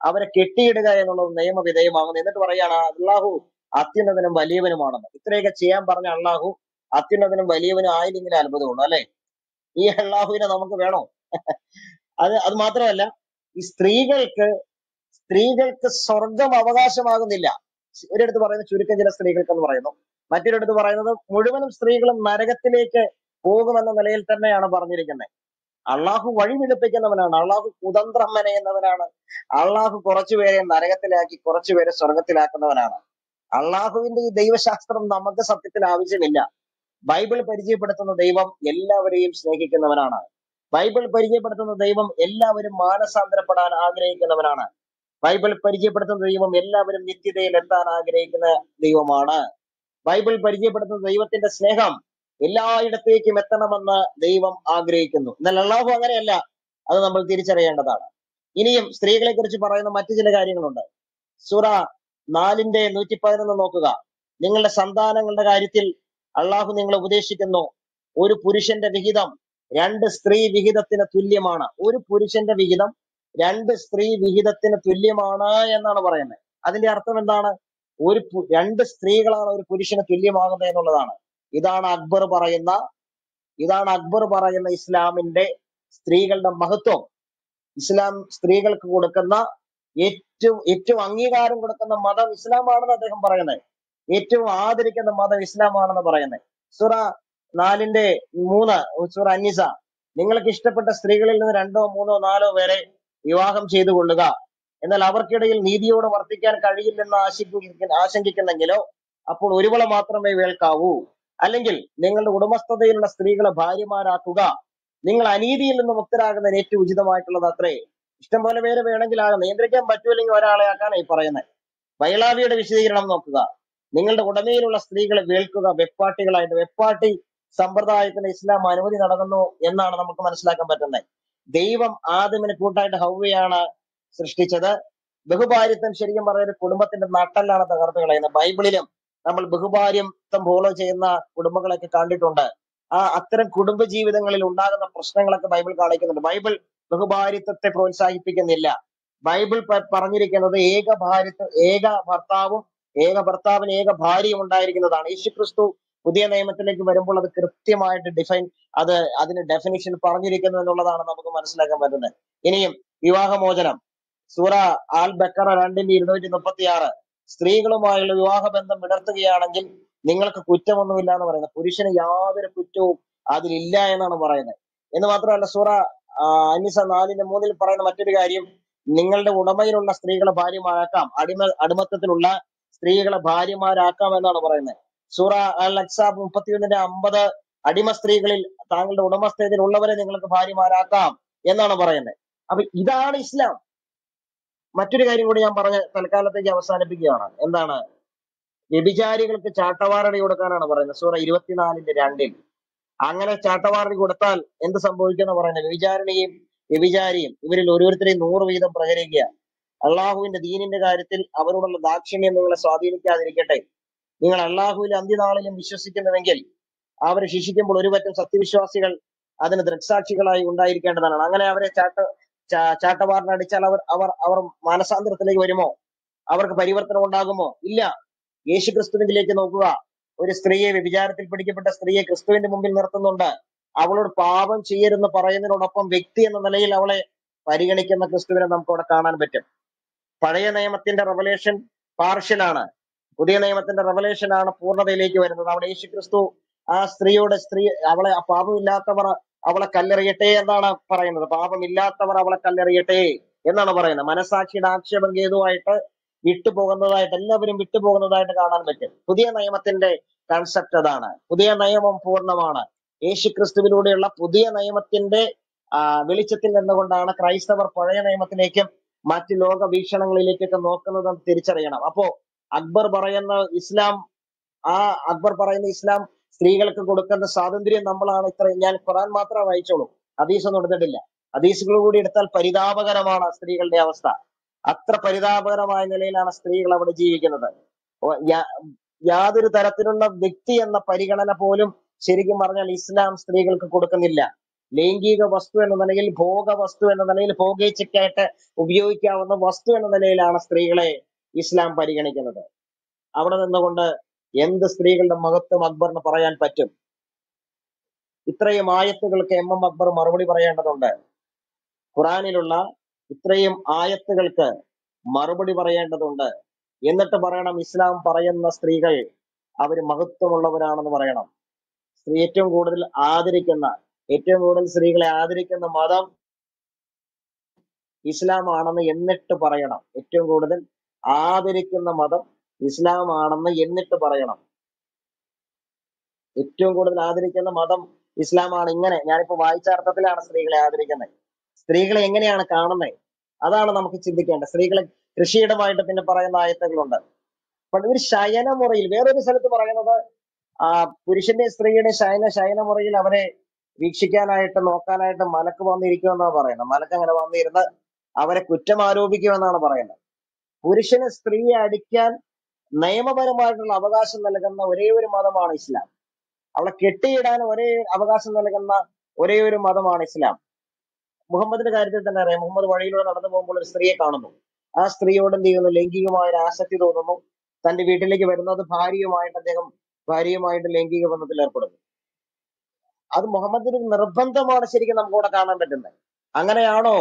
Our Kitty Dega and all of Nayama Vidaya Magan, Varayana, Lahu, Athena than Balivan Madam. Itrega Chiam Barna Lahu, Athena than Balivan Iding and Albudole. He had Lahu in a Namakavano. Admatrella is Strigal Strigal Sorgam Avagasa Maganilla. Read the Varana Churikan Strigal Varano. Material to the Varana, Mudavan Strigal, Maragatileke, Pogan and the Lail Tana and Barnirigane. Allah who worried with the Pekanavana, Allah who Udandra Mane and the Varana, Allah who Korachiware and Naragatilaki, Korachiware, Sorgatilak and the Varana. Allah who in the Deva Shastram Namaka Sapitavis in India. Bible Perijapatan the Devam, Yella Varim Snake and the Varana. Bible Perijapatan the Devam, Yella Varim Mana Sandra Padan Agrek and the Varana. Bible Perijapatan the Devam, Yella Varim Niti de Letana Agrek and the Devamana. Bible Parijapatan, the Yutin the Sneham, Illa, it take him at Tanamana, the Evam Agrekino. The Lala Vangarella, other number Tirichari and Dada. In him, Stray Lakarichipara and Matijagarina. Surah Nalinde, Nutiparan and Nokuga, Ningala Sandan and Lagaritil, Allah Ningla Vudeshikano, Uri Purishan the Vigidam, Yandas three Vigidatina Tuliamana, Uri Purishan the Vigidam, Yandas three Vigidatina Tuliamana and Nanavarana. Adil Arthur and Dana. One Strigal or position of William Agana Noladana. Idan Akbar Barayana, Idan Akbar Barayana Islam in day, Strigal the Mahato, Islam Strigal Kudakana, Itu Angigar and Gudakana, Madam Islam Arana de Hambarana, ഏറ്റവും ആദരിക്കുന്ന മതം ഇസ്ലാമാണെന്ന് പറയുന്നത്. സൂറ നാലിന്റെ മൂന്ന് സൂറ അന്നിസ, നിങ്ങൾക്ക് ഇഷ്ടപ്പെട്ട സ്ത്രീകളിൽ നിന്ന് രണ്ടോ മൂന്നോ നാലോ പേരെ വിവാഹം ചെയ്തു കൊള്ളുക, എന്നാൽ അവർക്കിടയിൽ നീതിയോട് വർത്തിക്കാൻ കഴിയില്ലെന്ന് ആശങ്ക ആശങ്കിക്കുന്നെങ്കിലോ അപ്പോൾ ഒരുവളെ മാത്രമേ വേൾക്കാവൂ. അല്ലെങ്കിൽ നിങ്ങളുടെ ഉടമസ്ഥതയിലുള്ള സ്ത്രീകളെ ഭാര്യമാരാക്കുക, നിങ്ങൾ അനീതിയിൽ നിന്ന് മുക്തരാകുന്നതിന് ഏറ്റവും ഉചിതമായിട്ടുള്ളത് അത്രേ. ഇഷ്ടംപോലെ പേര് വേണമെങ്കിൽ ആകെ നിയന്ത്രിക്കാൻ പറ്റൂല്ലെങ്കിൽ ഒരാളെ ആക്കാണ് ഈ പറയുന്നത്. ബൈലാവിയുടെ വിശദീകരണം നോക്കുക. നിങ്ങളുടെ ഉടമയിലുള്ള സ്ത്രീകളെ വേൾക്കുക വെപ്പാട്ടികളായിട്ട്. വെപ്പാട്ടി സമ്പ്രദായത്തിന് ഇസ്ലാം അനുമതി നടക്കുന്നു എന്നാണ് നമുക്ക് മനസ്സിലാക്കാൻ പറ്റുന്നത്. ദൈവം ആദമിന് കൂട്ടായിട്ട് ഹൗവയാണ് സൃഷ്ടിച്ചത്. ബഹുഭാര്യത്വം ശരിക്കും പറയുന്ന കുടുംബത്തിന്റെ നട്ടെല്ലാണ് തകർത്ത് കളയുന്നത്. ബൈബിളിലും നമ്മൾ ബഹുഭാര്യത്വം ഫോളോ ചെയ്യുന്ന കുടുംബങ്ങളൊക്കെ കണ്ടിട്ടുണ്ട്. ആ അത്തരം കുടുംബ ജീവിതങ്ങളിൽ ഉണ്ടാകുന്ന പ്രശ്നങ്ങളൊക്കെ ബൈബിൾ കാണിക്കുന്നുണ്ട്. ബൈബിൾ ബഹുഭാര്യത്വത്തെ പ്രോത്സാഹിപ്പിക്കുന്നില്ല. ബൈബിൾ പറഞ്ഞിരിക്കുന്നത് ഏക ഭാര്യത്വം, ഏക ഭർത്താവും ഏക ഭർത്താവിന് ഏക ഭാര്യയും ഉണ്ടായിരിക്കുന്നതാണ്. യേശുക്രിസ്തു പുതിയ നിയമത്തിലേക്ക് വരുമ്പോൾ അത് കൃത്യമായിട്ട് ഡിഫൈൻ അത് അതിന് ഡെഫിനിഷൻ പറഞ്ഞിരിക്കുന്നു എന്നുള്ളതാണ് നമുക്ക് മനസ്സിലാക്കാൻ പറ്റുന്നത്. ഇനിയും വിവാഹമോചനം സൂറ ആൽ ബക്കറ രണ്ടിന്റെ ഇരുന്നൂറ്റി മുപ്പത്തി ആറ്, സ്ത്രീകളുമായുള്ള വിവാഹബന്ധം വിടർത്തുകയാണെങ്കിൽ നിങ്ങൾക്ക് കുറ്റമൊന്നുമില്ല എന്ന് പറയുന്നത്. പുരുഷന് യാതൊരു കുറ്റവും അതിലില്ല എന്നാണ് പറയുന്നത്. എന്ന് മാത്രമല്ല സൂറ അനിസ നാലിന്റെ മൂന്നിൽ പറയുന്ന മറ്റൊരു കാര്യം, നിങ്ങളുടെ ഉടമയിലുള്ള സ്ത്രീകളെ ഭാര്യമാരാക്കാം, അടിമ അടിമത്തത്തിലുള്ള സ്ത്രീകളെ ഭാര്യമാരാക്കാം എന്നാണ് പറയുന്നത്. സൂറ അൽ അഹ്സാബ് മുപ്പത്തിയൊന്നിന്റെ അമ്പത്, അടിമ സ്ത്രീകളിൽ താങ്കളുടെ ഉടമസ്ഥതയിൽ ഉള്ളവരെ നിങ്ങൾക്ക് ഭാര്യമാരാക്കാം എന്നാണ് പറയുന്നത്. അപ്പൊ ഇതാണ് ഇസ്ലാം. മറ്റൊരു കാര്യം കൂടി ഞാൻ പറഞ്ഞ തൽക്കാലത്തേക്ക് അവസാനിപ്പിക്കുകയാണ്. എന്താണ്? വ്യഭിചാരികൾക്ക് ചാട്ടവാറടി കൊടുക്കാനാണ് പറയുന്നത് സൂറ ഇരുപത്തിനാലിന്റെ രണ്ടിൽ. അങ്ങനെ ചാട്ടവാറടി കൊടുത്താൽ എന്ത് സംഭവിക്കുന്ന പറയുന്നത്? വ്യഭിചാരിണിയും വ്യഭിചാരിയും ഇവരിൽ ഓരോരുത്തരെയും നൂറ് വീതം പ്രഹരിക്കുക. അള്ളാഹുവിന്റെ ദീനിന്റെ കാര്യത്തിൽ അവരോടുള്ള ദാക്ഷിണ്യം നിങ്ങളെ സ്വാധീനിക്കാതിരിക്കട്ടെ. നിങ്ങൾ അള്ളാഹുവിൽ അന്ത്യനാളിലും വിശ്വസിക്കുന്നുവെങ്കിൽ അവരെ ശിക്ഷിക്കുമ്പോൾ ഒരുപറ്റം സത്യവിശ്വാസികൾ അതിന് ദൃക്സാക്ഷികളായി ഉണ്ടായിരിക്കേണ്ടതാണ്. അങ്ങനെ അവരെ ചാട്ട ചാ ചാട്ടവാറിനടിച്ചാൽ അവർ അവർ അവർ മാനസാന്തരത്തിലേക്ക് വരുമോ? അവർക്ക് പരിവർത്തനം ഉണ്ടാകുമോ? ഇല്ല. യേശു ക്രിസ്തുവിലേക്ക് നോക്കുക. ഒരു സ്ത്രീയെ, വ്യഭിചാരത്തിൽ പിടിക്കപ്പെട്ട സ്ത്രീയെ ക്രിസ്തുവിന്റെ മുമ്പിൽ നിർത്തുന്നുണ്ട്. അവളോട് പാപം ചെയ്യരുതെന്ന് പറയുന്നതിനോടൊപ്പം വ്യക്തി എന്ന നിലയിൽ അവളെ പരിഗണിക്കുന്ന ക്രിസ്തുവിനെ നമുക്ക് അവിടെ കാണാൻ പറ്റും. പഴയ നിയമത്തിന്റെ റെവലേഷൻ പാർഷ്യലാണ്, പുതിയ നിയമത്തിന്റെ റെവലേഷൻ ആണ് പൂർണ്ണതയിലേക്ക് വരുന്നത്. അവിടെ യേശു ക്രിസ്തു ആ സ്ത്രീയോട് സ്ത്രീ അവളെ പാപമില്ലാത്തവർ അവളെ കല്ലെറിയട്ടെ എന്നാണ് പറയുന്നത്. പാപമില്ലാത്തവർ അവളെ കല്ലെറിയട്ടെ എന്നാണ് പറയുന്നത്. മനസാക്ഷിയുടെ ആക്ഷേപം ഹേതുവായിട്ട് വിട്ടുപോകുന്നതായിട്ട് എല്ലാവരും വിട്ടുപോകുന്നതായിട്ട് കാണാൻ പറ്റും. പുതിയ നിയമത്തിന്റെ കൺസെപ്റ്റ് അതാണ്. പുതിയ നിയമം പൂർണ്ണമാണ്. യേശു ക്രിസ്തുവിലൂടെയുള്ള പുതിയ നിയമത്തിന്റെ ആ വെളിച്ചത്തിൽ നിന്നുകൊണ്ടാണ് ക്രൈസ്തവർ പഴയ നിയമത്തിലേക്കും മറ്റ് ലോക വീക്ഷണങ്ങളിലേക്കൊക്കെ നോക്കുന്നതെന്ന് തിരിച്ചറിയണം. അപ്പോ അക്ബർ പറയുന്ന ഇസ്ലാം ആ അക്ബർ പറയുന്ന ഇസ്ലാം സ്ത്രീകൾക്ക് കൊടുക്കുന്ന സ്വാതന്ത്ര്യം നമ്മളാണ് ഇത്ര. ഞാൻ ഖുറാൻ മാത്രമേ വായിച്ചോളൂ, ഹദീസൊന്നും എടുത്തിട്ടില്ല. ഹദീസുകൾ കൂടി എടുത്താൽ പരിതാപകരമാണ് സ്ത്രീകളുടെ അവസ്ഥ. അത്ര പരിതാപകരമായ നിലയിലാണ് സ്ത്രീകൾ അവിടെ ജീവിക്കുന്നത്. യാതൊരു തരത്തിലുള്ള വ്യക്തി എന്ന പരിഗണന പോലും ശരിക്കും പറഞ്ഞാൽ ഇസ്ലാം സ്ത്രീകൾക്ക് കൊടുക്കുന്നില്ല. ലൈംഗിക വസ്തു എന്ന നിലയിൽ, ഭോഗ വസ്തു എന്ന നിലയിൽ, ഭോഗേച്ഛയ്ക്കായിട്ട് ഉപയോഗിക്കാവുന്ന വസ്തു എന്ന നിലയിലാണ് സ്ത്രീകളെ ഇസ്ലാം പരിഗണിക്കുന്നത്. അവിടെ നിന്നുകൊണ്ട് എന്ത് സ്ത്രീകളുടെ മഹത്വം അക്ബറിന് പറയാൻ പറ്റും? ഇത്രയും ആയത്തുകൾക്ക് എം എം അക്ബർ മറുപടി പറയേണ്ടതുണ്ട്. ഖുറാനിലുള്ള ഇത്രയും ആയത്തുകൾക്ക് മറുപടി പറയേണ്ടതുണ്ട്. എന്നിട്ട് പറയണം ഇസ്ലാം പറയുന്ന സ്ത്രീകൾ അവർ മഹത്വമുള്ളവരാണെന്ന് പറയണം. സ്ത്രീ ഏറ്റവും കൂടുതൽ ആദരിക്കുന്ന, ഏറ്റവും കൂടുതൽ സ്ത്രീകളെ ആദരിക്കുന്ന മതം ഇസ്ലാമാണെന്ന് എന്നിട്ട് പറയണം. ഏറ്റവും കൂടുതൽ ആദരിക്കുന്ന മതം ഇസ്ലാമാണെന്ന് എന്നിട്ട് പറയണം. ഏറ്റവും കൂടുതൽ ആദരിക്കുന്ന മതം ഇസ്ലാമാണ്. ഇങ്ങനെ ഞാനിപ്പോ വായിച്ച അർത്ഥത്തിലാണ് സ്ത്രീകളെ ആദരിക്കുന്നത്. സ്ത്രീകളെ എങ്ങനെയാണ് കാണുന്നത്? അതാണ് നമുക്ക് ചിന്തിക്കേണ്ടത്. സ്ത്രീകളെ കൃഷിയിടമായിട്ട് പിന്നെ പറയുന്ന ആയത്തുകളുണ്ട്. പക്ഷെ ഒരു ശയനമുറിയിൽ, വേറൊരു സ്ഥലത്ത് പറയുന്നത് ആ പുരുഷന്റെ സ്ത്രീയുടെ ശയന ശയനമുറിയിൽ അവരെ വീക്ഷിക്കാനായിട്ട്, നോക്കാനായിട്ട് മലക്ക് വന്നിരിക്കുമെന്നാണ് പറയുന്നത്. മലക്ക് അങ്ങനെ വന്നിരുന്ന് അവരെ കുറ്റം ആരോപിക്കുമെന്നാണ് പറയുന്നത്. പുരുഷന് സ്ത്രീയെ അടിക്കാൻ നിയമപരമായിട്ടുള്ള അവകാശം നൽകുന്ന ഒരേ ഒരു മതമാണ് ഇസ്ലാം. അവളെ കെട്ടിയിടാൻ ഒരേ അവകാശം നൽകുന്ന ഒരേ ഒരു മതമാണ് ഇസ്ലാം. മുഹമ്മദിന്റെ കാര്യത്തിൽ തന്നെ അറിയാം. മുഹമ്മദ് വഴിയിലൂടെ നടന്നു പോകുമ്പോൾ ഒരു സ്ത്രീയെ കാണുന്നു. ആ സ്ത്രീയോട് എന്ത് ചെയ്യുന്നു? ലൈംഗികമായ ഒരു ആസക്തി തോന്നുന്നു. തന്റെ വീട്ടിലേക്ക് വരുന്നത് ഭാര്യയുമായിട്ട് അദ്ദേഹം ഭാര്യയുമായിട്ട് ലൈംഗിക ബന്ധത്തിൽ ഏർപ്പെടുന്നു. അത് മുഹമ്മദിന് നിർബന്ധമാണ് ശരിക്കും നമുക്കിവിടെ കാണാൻ പറ്റുന്നത്. അങ്ങനെയാണോ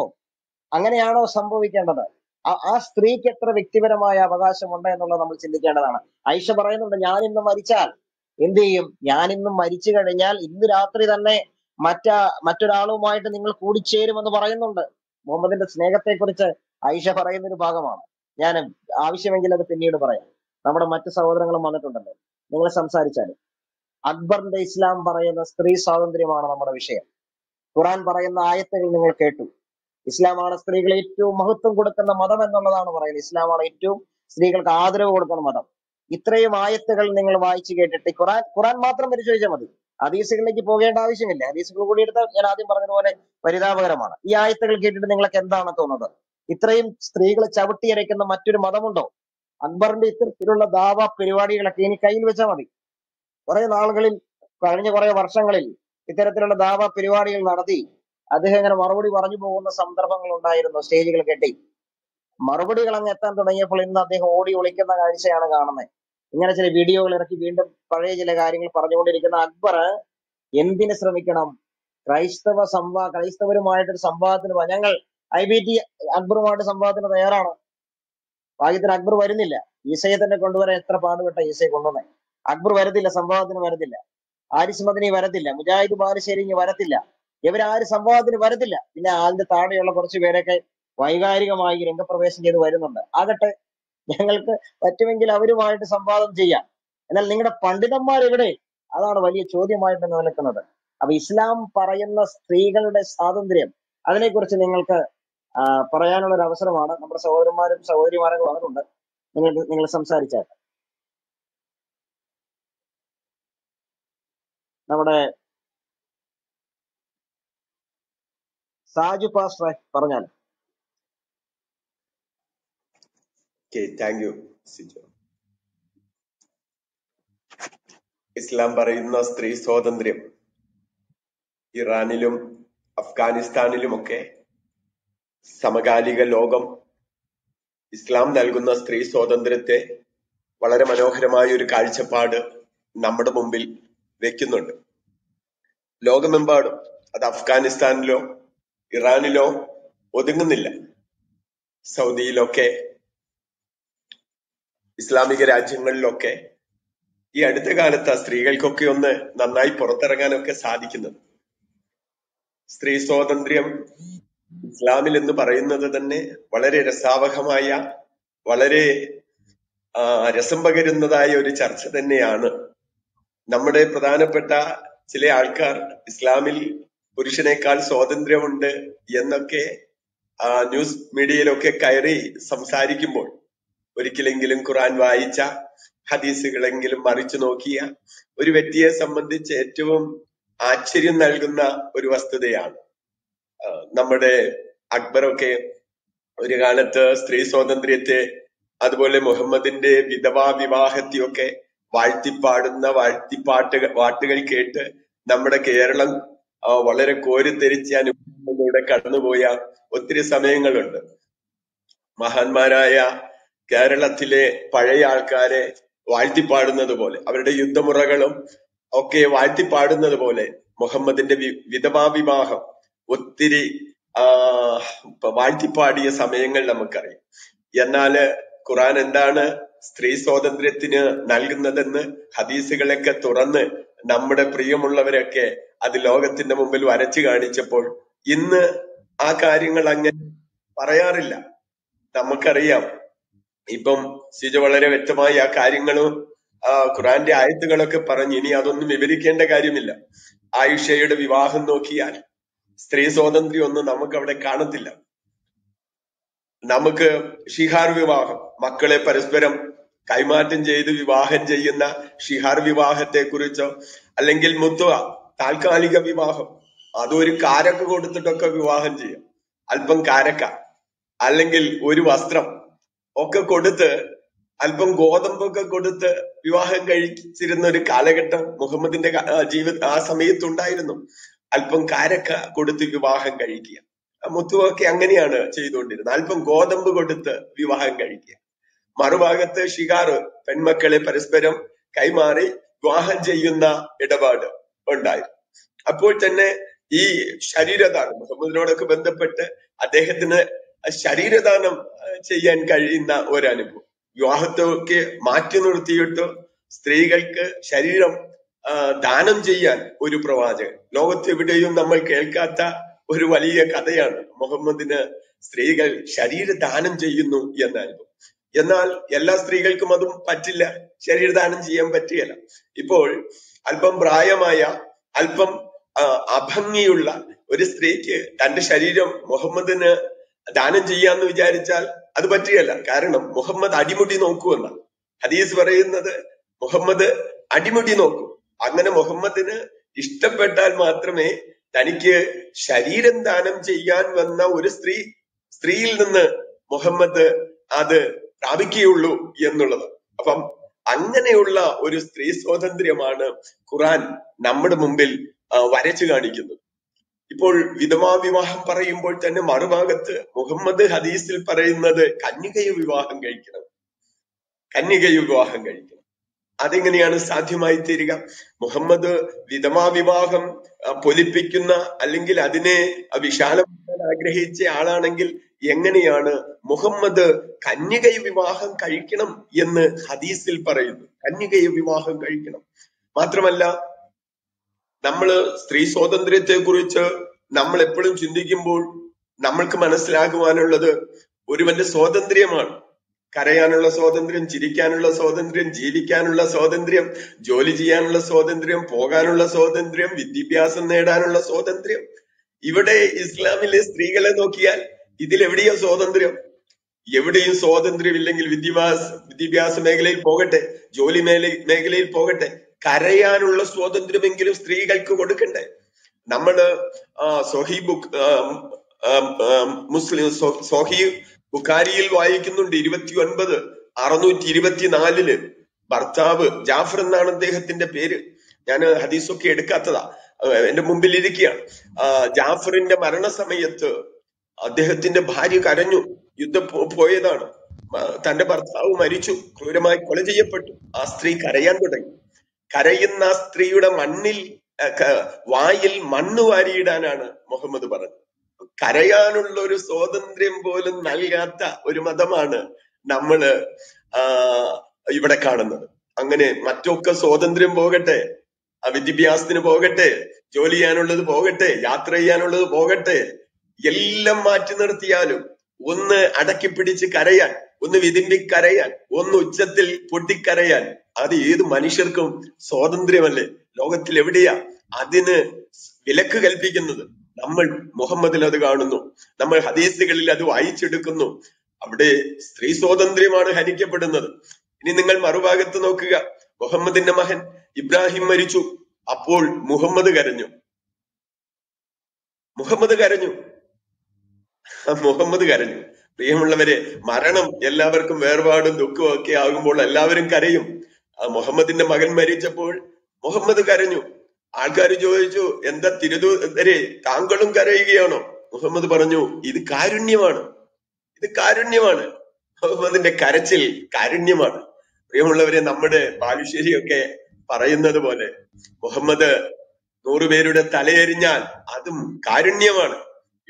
അങ്ങനെയാണോ സംഭവിക്കേണ്ടത്? ആ സ്ത്രീക്ക് എത്ര വ്യക്തിപരമായ അവകാശമുണ്ട് എന്നുള്ളത് നമ്മൾ ചിന്തിക്കേണ്ടതാണ്. ആയിഷ പറയുന്നുണ്ട്, ഞാൻ ഇന്ന് മരിച്ചാൽ എന്ത് ചെയ്യും? ഞാൻ ഇന്നും മരിച്ചു കഴിഞ്ഞാൽ ഇന്ന് രാത്രി തന്നെ മറ്റാ മറ്റൊരാളുമായിട്ട് നിങ്ങൾ കൂടിച്ചേരുമെന്ന് പറയുന്നുണ്ട്. മുഹമ്മദിന്റെ സ്നേഹത്തെക്കുറിച്ച് ആയിഷ പറയുന്ന ഒരു ഭാഗമാണ്. ഞാൻ ആവശ്യമെങ്കിൽ അത് പിന്നീട് പറയാം. നമ്മുടെ മറ്റു സഹോദരങ്ങളും വന്നിട്ടുണ്ടല്ലോ, നിങ്ങൾ സംസാരിച്ചാൽ. അക്ബറിന്റെ ഇസ്ലാം പറയുന്ന സ്ത്രീ സ്വാതന്ത്ര്യമാണ് നമ്മുടെ വിഷയം. ഖുറാൻ പറയുന്ന ആയത്തുകൾ നിങ്ങൾ കേട്ടു. ഇസ്ലാമാണ് സ്ത്രീകളെ ഏറ്റവും മഹത്വം കൊടുക്കുന്ന മതം എന്നുള്ളതാണ് പറയുന്നത്. ഇസ്ലാമാണ് ഏറ്റവും സ്ത്രീകൾക്ക് ആദരവ് കൊടുക്കുന്ന മതം. ഇത്രയും ആയത്തുകൾ നിങ്ങൾ വായിച്ചു കേട്ടിട്ട് ഖുറാൻ ഖുറാൻ മാത്രം പരിശോധിച്ചു വെച്ചാൽ മതി. ഹദീസുകളിലേക്ക് പോകേണ്ട ആവശ്യമില്ല. ഹദീസുകൾ കൂടി എടുത്താൽ ഞാൻ ആദ്യം പറഞ്ഞതുപോലെ പരിതാപകരമാണ്. ഈ ആയത്തുകൾ കേട്ടിട്ട് നിങ്ങൾക്ക് എന്താണ് തോന്നുന്നത്? ഇത്രയും സ്ത്രീകളെ ചവിട്ടിയരയ്ക്കുന്ന മറ്റൊരു മതമുണ്ടോ? അക്ബറിന്റെ ഇത്തരത്തിലുള്ള ദാവ പരിപാടികളൊക്കെ ഇനി കയ്യിൽ വെച്ചാൽ മതി. കുറെ നാളുകളിൽ കഴിഞ്ഞ കുറെ വർഷങ്ങളിൽ ഇത്തരത്തിലുള്ള ദാവ പരിപാടികൾ നടത്തി അദ്ദേഹം ഇങ്ങനെ മറുപടി പറഞ്ഞു പോകുന്ന സന്ദർഭങ്ങൾ ഉണ്ടായിരുന്നു. സ്റ്റേജുകൾ കെട്ടി മറുപടികൾ അങ്ങ് എത്താൻ തുടങ്ങിയപ്പോൾ ഇന്ന് അദ്ദേഹം ഓടി ഒളിക്കുന്ന കാഴ്ചയാണ് കാണുന്നത്. ഇങ്ങനെ ചില വീഡിയോകൾ ഇറക്കി വീണ്ടും പഴയ ചില കാര്യങ്ങൾ പറഞ്ഞുകൊണ്ടിരിക്കുന്ന അക്ബർ എന്തിനു ശ്രമിക്കണം? ക്രൈസ്തവ സംവാ ക്രൈസ്തവരുമായിട്ടൊരു സംവാദത്തിന് ഞങ്ങൾ ഐ ബി ടി അക്ബറുമായിട്ട് സംവാദത്തിന് തയ്യാറാണ്. ഭാഗ്യത്തിന് അക്ബർ വരുന്നില്ല. ഈസയെ തന്നെ കൊണ്ടുവരാൻ എത്ര പാടുപെട്ട ഈസയെ കൊണ്ടുവന്നേ. അക്ബർ വരത്തില്ല, സംവാദത്തിന് വരത്തില്ല. ആരിസ് മദനി വരത്തില്ല, മുജാഹിദ് ബാലുശ്ശേരി വരത്തില്ല, ഇവരാരും സംവാദത്തിന് വരത്തില്ല. പിന്നെ അതിന്റെ താഴെയുള്ള കുറച്ചു പേരൊക്കെ വൈകാരികമായി രംഗപ്രവേശം ചെയ്ത് വരുന്നുണ്ട്. ആകട്ടെ, ഞങ്ങൾക്ക് പറ്റുമെങ്കിൽ അവരുമായിട്ട് സംവാദം ചെയ്യാം. എന്നാൽ നിങ്ങളുടെ പണ്ഡിതന്മാരെവിടെ? അതാണ് വലിയ ചോദ്യമായിട്ട് നിലനിൽക്കുന്നത്. അപ്പൊ ഇസ്ലാം പറയുന്ന സ്ത്രീകളുടെ സ്വാതന്ത്ര്യം, അതിനെക്കുറിച്ച് നിങ്ങൾക്ക് പറയാനുള്ള ഒരു അവസരമാണ്. നമ്മുടെ സഹോദരന്മാരും സഹോദരിമാരൊക്കെ വന്നിട്ടുണ്ട്. നിങ്ങൾ നിങ്ങൾ സംസാരിച്ചാൽ. നമ്മുടെ സാജു പാസ്റ്റർ പറഞ്ഞാൽ. Thank you Sijo. ഇസ്ലാം പറയുന്ന സ്ത്രീ സ്വാതന്ത്ര്യം ഇറാനിലും അഫ്ഗാനിസ്ഥാനിലുമൊക്കെ സമകാലിക ലോകം ഇസ്ലാം നൽകുന്ന സ്ത്രീ സ്വാതന്ത്ര്യത്തെ വളരെ മനോഹരമായ ഒരു കാഴ്ചപ്പാട് നമ്മുടെ മുമ്പിൽ വെക്കുന്നുണ്ട്. ലോകമെമ്പാടും അത് അഫ്ഗാനിസ്ഥാനിലോ ഇറാനിലോ ഒതുങ്ങുന്നില്ല. സൗദിയിലൊക്കെ ഇസ്ലാമിക രാജ്യങ്ങളിലൊക്കെ ഈ അടുത്ത കാലത്ത് സ്ത്രീകൾക്കൊക്കെ ഒന്ന് നന്നായി പുറത്തിറങ്ങാനൊക്കെ സാധിക്കുന്നത്. സ്ത്രീ സ്വാതന്ത്ര്യം ഇസ്ലാമിൽ എന്ന് പറയുന്നത് തന്നെ വളരെ രസാവഹമായ, വളരെ രസം പകരുന്നതായ ഒരു ചർച്ച തന്നെയാണ്. നമ്മുടെ പ്രധാനപ്പെട്ട ചില ആൾക്കാർ ഇസ്ലാമിൽ പുരുഷനേക്കാൾ സ്വാതന്ത്ര്യമുണ്ട് എന്നൊക്കെ ന്യൂസ് മീഡിയയിലൊക്കെ കയറി സംസാരിക്കുമ്പോൾ ഒരിക്കലെങ്കിലും ഖുറാൻ വായിച്ച, ഹദീസുകളെങ്കിലും മറിച്ചു നോക്കിയ ഒരു വ്യക്തിയെ സംബന്ധിച്ച് ഏറ്റവും ആശ്ചര്യം നൽകുന്ന ഒരു വസ്തുതയാണ്. നമ്മുടെ അക്ബറൊക്കെ ഒരു കാലത്ത് സ്ത്രീ സ്വാതന്ത്ര്യത്തെ, അതുപോലെ മുഹമ്മദിന്റെ വിധവാ വിവാഹത്തെയൊക്കെ വാഴ്ത്തിപ്പാടുന്ന വാഴ്ത്തിപ്പാട്ട് പാട്ടുകൾ കേട്ട് നമ്മുടെ കേരളം വളരെ കോരിത്തെരിച്ച അനുഭവങ്ങളിലൂടെ കടന്നുപോയ ഒത്തിരി സമയങ്ങളുണ്ട്. മഹാന്മാരായ കേരളത്തിലെ പഴയ ആൾക്കാരെ വാഴ്ത്തിപ്പാടുന്നത് പോലെ, അവരുടെ യുദ്ധമുറകളും ഒക്കെ വാഴ്ത്തിപ്പാടുന്നത് പോലെ മുഹമ്മദിന്റെ വിധവാ വിവാഹം ഒത്തിരി ആ വാഴ്ത്തിപ്പാടിയ സമയങ്ങൾ നമുക്കറിയാം. എന്നാല് ഖുറാൻ എന്താണ് സ്ത്രീ സ്വാതന്ത്ര്യത്തിന് നൽകുന്നതെന്ന് ഹദീസുകളൊക്കെ തുറന്ന് നമ്മുടെ പ്രിയമുള്ളവരൊക്കെ അത് ലോകത്തിന്റെ മുമ്പിൽ വരച്ചു കാണിച്ചപ്പോൾ ഇന്ന് ആ കാര്യങ്ങൾ അങ്ങനെ പറയാറില്ല. നമുക്കറിയാം, ഇപ്പം സിജ വളരെ വ്യക്തമായി ആ കാര്യങ്ങളും ഖുറാന്റെ ആയത്തുകളൊക്കെ പറഞ്ഞ് ഇനി അതൊന്നും വിവരിക്കേണ്ട കാര്യമില്ല. ആയിഷയുടെ വിവാഹം നോക്കിയാൽ സ്ത്രീ സ്വാതന്ത്ര്യം ഒന്നും നമുക്ക് അവിടെ കാണത്തില്ല. നമുക്ക് ഷിഹാർ വിവാഹം, മക്കളെ പരസ്പരം കൈമാറ്റം ചെയ്ത് വിവാഹം ചെയ്യുന്ന ഷിഹാർ വിവാഹത്തെ കുറിച്ചോ, അല്ലെങ്കിൽ മുത്തുവ താൽക്കാലിക വിവാഹം, അതൊരു കാരക്ക കൊടുത്തിട്ടൊക്കെ വിവാഹം ചെയ്യാം, അല്പം കാരക്ക അല്ലെങ്കിൽ ഒരു വസ്ത്രം ഒക്കെ കൊടുത്ത് അല്പം ഗോതമ്പൊക്കെ കൊടുത്ത് വിവാഹം കഴിച്ചിരുന്ന ഒരു കാലഘട്ടം മുഹമ്മദിന്റെ ജീവിത ആ സമയത്തുണ്ടായിരുന്നു. അല്പം കാരക്ക കൊടുത്ത് വിവാഹം കഴിക്കുക, മുത്തുവൊക്കെ അങ്ങനെയാണ് ചെയ്തുകൊണ്ടിരുന്നത്. അല്പം ഗോതമ്പ് കൊടുത്ത് വിവാഹം കഴിക്കുക. മറുഭാഗത്ത് ഷികാർ, പെൺമക്കളെ പരസ്പരം കൈമാറി വിവാഹം ചെയ്യുന്ന ഇടപാട് ഉണ്ടായിരുന്നു. അപ്പോൾ തന്നെ ഈ ശരീരധാരണം മുഹമ്മദിനോടൊക്കെ ബന്ധപ്പെട്ട് അദ്ദേഹത്തിന് ശരീരദാനം ചെയ്യാൻ കഴിയുന്ന ഒരു അനുഭവം വിവാഹത്തെയൊക്കെ മാറ്റി നിർത്തിയിട്ട് സ്ത്രീകൾക്ക് ശരീരം ദാനം ചെയ്യാൻ ഒരു പ്രവാചകൻ ലോകത്ത് എവിടെയും നമ്മൾ കേൾക്കാത്ത ഒരു വലിയ കഥയാണ് മുഹമ്മദിന് സ്ത്രീകൾ ശരീരദാനം ചെയ്യുന്നു എന്ന അനുഭവം എന്നാൽ എല്ലാ സ്ത്രീകൾക്കും അതും പറ്റില്ല ശരീരദാനം ചെയ്യാൻ പറ്റില്ല ഇപ്പോൾ അല്പം പ്രായമായ അല്പം അഭംഗിയുള്ള ഒരു സ്ത്രീക്ക് തന്റെ ശരീരം മുഹമ്മദിന് ദാനം ചെയ്യാമെന്ന് വിചാരിച്ചാൽ അത് പറ്റില്ല കാരണം മുഹമ്മദ് അടിമുടി നോക്കുവെന്ന ഹദീസ് പറയുന്നത് മുഹമ്മദ് അടിമുടി നോക്കും അങ്ങനെ മുഹമ്മദിന് ഇഷ്ടപ്പെട്ടാൽ മാത്രമേ തനിക്ക് ശരീരം ദാനം ചെയ്യാൻ വന്ന ഒരു സ്ത്രീ സ്ത്രീയിൽ നിന്ന് മുഹമ്മദ് അത് പ്രാപിക്കുകയുള്ളൂ എന്നുള്ളത് അപ്പം അങ്ങനെയുള്ള ഒരു സ്ത്രീ സ്വാതന്ത്ര്യമാണ് ഖുർആൻ നമ്മുടെ മുമ്പിൽ വരച്ചു കാണിക്കുന്നത് ഇപ്പോൾ വിധവാ വിവാഹം പറയുമ്പോൾ തന്നെ മറുഭാഗത്ത് മുഹമ്മദ് ഹദീസിൽ പറയുന്നത് കന്യകയെ വിവാഹം കഴിക്കണം കന്യകയെ വിവാഹം കഴിക്കണം അതെങ്ങനെയാണ് സാധ്യമായി തീരുക മുഹമ്മദ് വിധവാ വിവാഹം പൊലിപ്പിക്കുന്ന അല്ലെങ്കിൽ അതിനെ വിശാലമാക്കാൻ ആഗ്രഹിച്ച ആളാണെങ്കിൽ എങ്ങനെയാണ് മുഹമ്മദ് കന്യകയെ വിവാഹം കഴിക്കണം എന്ന് ഹദീസിൽ പറയുന്നു കന്യകയെ വിവാഹം കഴിക്കണം മാത്രമല്ല നമ്മൾ സ്ത്രീ സ്വാതന്ത്ര്യത്തെക്കുറിച്ച് നമ്മൾ എപ്പോഴും ചിന്തിക്കുമ്പോൾ നമ്മൾക്ക് മനസ്സിലാകുവാനുള്ളത് ഒരുവന്റെ സ്വാതന്ത്ര്യമാണ് കരയാനുള്ള സ്വാതന്ത്ര്യം ചിരിക്കാനുള്ള സ്വാതന്ത്ര്യം ജീവിക്കാനുള്ള സ്വാതന്ത്ര്യം ജോലി ചെയ്യാനുള്ള സ്വാതന്ത്ര്യം പോകാനുള്ള സ്വാതന്ത്ര്യം വിദ്യാഭ്യാസം നേടാനുള്ള സ്വാതന്ത്ര്യം ഇവിടെ ഇസ്ലാമിലെ സ്ത്രീകളെ നോക്കിയാൽ ഇതിലെവിടെയോ സ്വാതന്ത്ര്യം എവിടെയും സ്വാതന്ത്ര്യമില്ലെങ്കിൽ വിദ്യാഭ്യാസ വിദ്യാഭ്യാസ മേഖലയിൽ പോകട്ടെ ജോലി മേഖല മേഖലയിൽ പോകട്ടെ കരയാനുള്ള സ്വാതന്ത്ര്യമെങ്കിലും സ്ത്രീകൾക്ക് കൊടുക്കണ്ടേ നമ്മള് സൊഹീ ബുക്ക് മുസ്ലിം സൊഹീ ബുഖാരിയിൽ വായിക്കുന്നുണ്ട് ഇരുപത്തി ഒൻപത് അറുന്നൂറ്റി ഇരുപത്തിനാലില് ഭർത്താവ് ജാഫർ എന്നാണ് അദ്ദേഹത്തിന്റെ പേര് ഞാൻ ഹദീസൊക്കെ എടുക്കാത്തതാ എന്റെ മുമ്പിൽ ഇരിക്കുകയാണ് ആ ജാഫറിന്റെ മരണസമയത്ത് അദ്ദേഹത്തിന്റെ ഭാര്യ കരഞ്ഞു യുദ്ധം പോയതാണ് തന്റെ ഭർത്താവ് മരിച്ചു ക്രൂരമായി കൊല ചെയ്യപ്പെട്ടു ആ സ്ത്രീ കരയാൻ തുടങ്ങി കരയുന്ന സ്ത്രീയുടെ മണ്ണിൽ വായിൽ മണ്ണ് വാരിയിടാനാണ് മുഹമ്മദ് പറഞ്ഞത് കരയാനുള്ള ഒരു സ്വാതന്ത്ര്യം പോലും നൽകാത്ത ഒരു മതമാണ് നമ്മള് ആ ഇവിടെ കാണുന്നത് അങ്ങനെ മറ്റൊക്കെ സ്വാതന്ത്ര്യം പോകട്ടെ വിദ്യാഭ്യാസത്തിന് പോകട്ടെ ജോലി ചെയ്യാനുള്ളത് പോകട്ടെ യാത്ര ചെയ്യാനുള്ളത് പോകട്ടെ എല്ലാം മാറ്റി നിർത്തിയാലും ഒന്ന് അടക്കി പിടിച്ച് കരയാൻ ഒന്ന് വിതിമ്പി കരയാൻ ഒന്ന് ഉച്ചത്തിൽ പൊട്ടിക്കരയാൻ അത് ഏത് മനുഷ്യർക്കും സ്വാതന്ത്ര്യമല്ലേ ലോകത്തിൽ എവിടെയാ അതിന് വിലക്ക് കൽപ്പിക്കുന്നത് നമ്മൾ മുഹമ്മദിൽ അത് കാണുന്നു നമ്മൾ ഹദീസുകളിൽ അത് വായിച്ചെടുക്കുന്നു അവിടെ സ്ത്രീ സ്വാതന്ത്ര്യമാണ് ഹനിക്കപ്പെടുന്നത് ഇനി നിങ്ങൾ മറുഭാഗത്ത് നോക്കുക മുഹമ്മദിന്റെ മകൻ ഇബ്രാഹിം മരിച്ചു അപ്പോൾ മുഹമ്മദ് കരഞ്ഞു മുഹമ്മദ് കരഞ്ഞു മുഹമ്മദ് കരഞ്ഞു പ്രിയമുള്ളവരെ മരണം എല്ലാവർക്കും വേർപാടും ദുഃഖവും ഒക്കെ ആകുമ്പോൾ എല്ലാവരും കരയും മുഹമ്മദിന്റെ മകൻ മരിച്ചപ്പോൾ മുഹമ്മദ് കരഞ്ഞു ആൾക്കാർ ചോദിച്ചു എന്താ തിരുദൂതരെ താങ്കളും കരയുകയാണോ മുഹമ്മദ് പറഞ്ഞു ഇത് കാരുണ്യമാണ് ഇത് കാരുണ്യമാണ് മുഹമ്മദിന്റെ കരച്ചിൽ കാരുണ്യമാണ് പ്രിയമുള്ളവരെ നമ്മുടെ ബാലുശ്ശേരിയൊക്കെ പറയുന്നത് പോലെ മുഹമ്മദ് നൂറുപേരുടെ തലയെറിഞ്ഞാൽ അതും കാരുണ്യമാണ്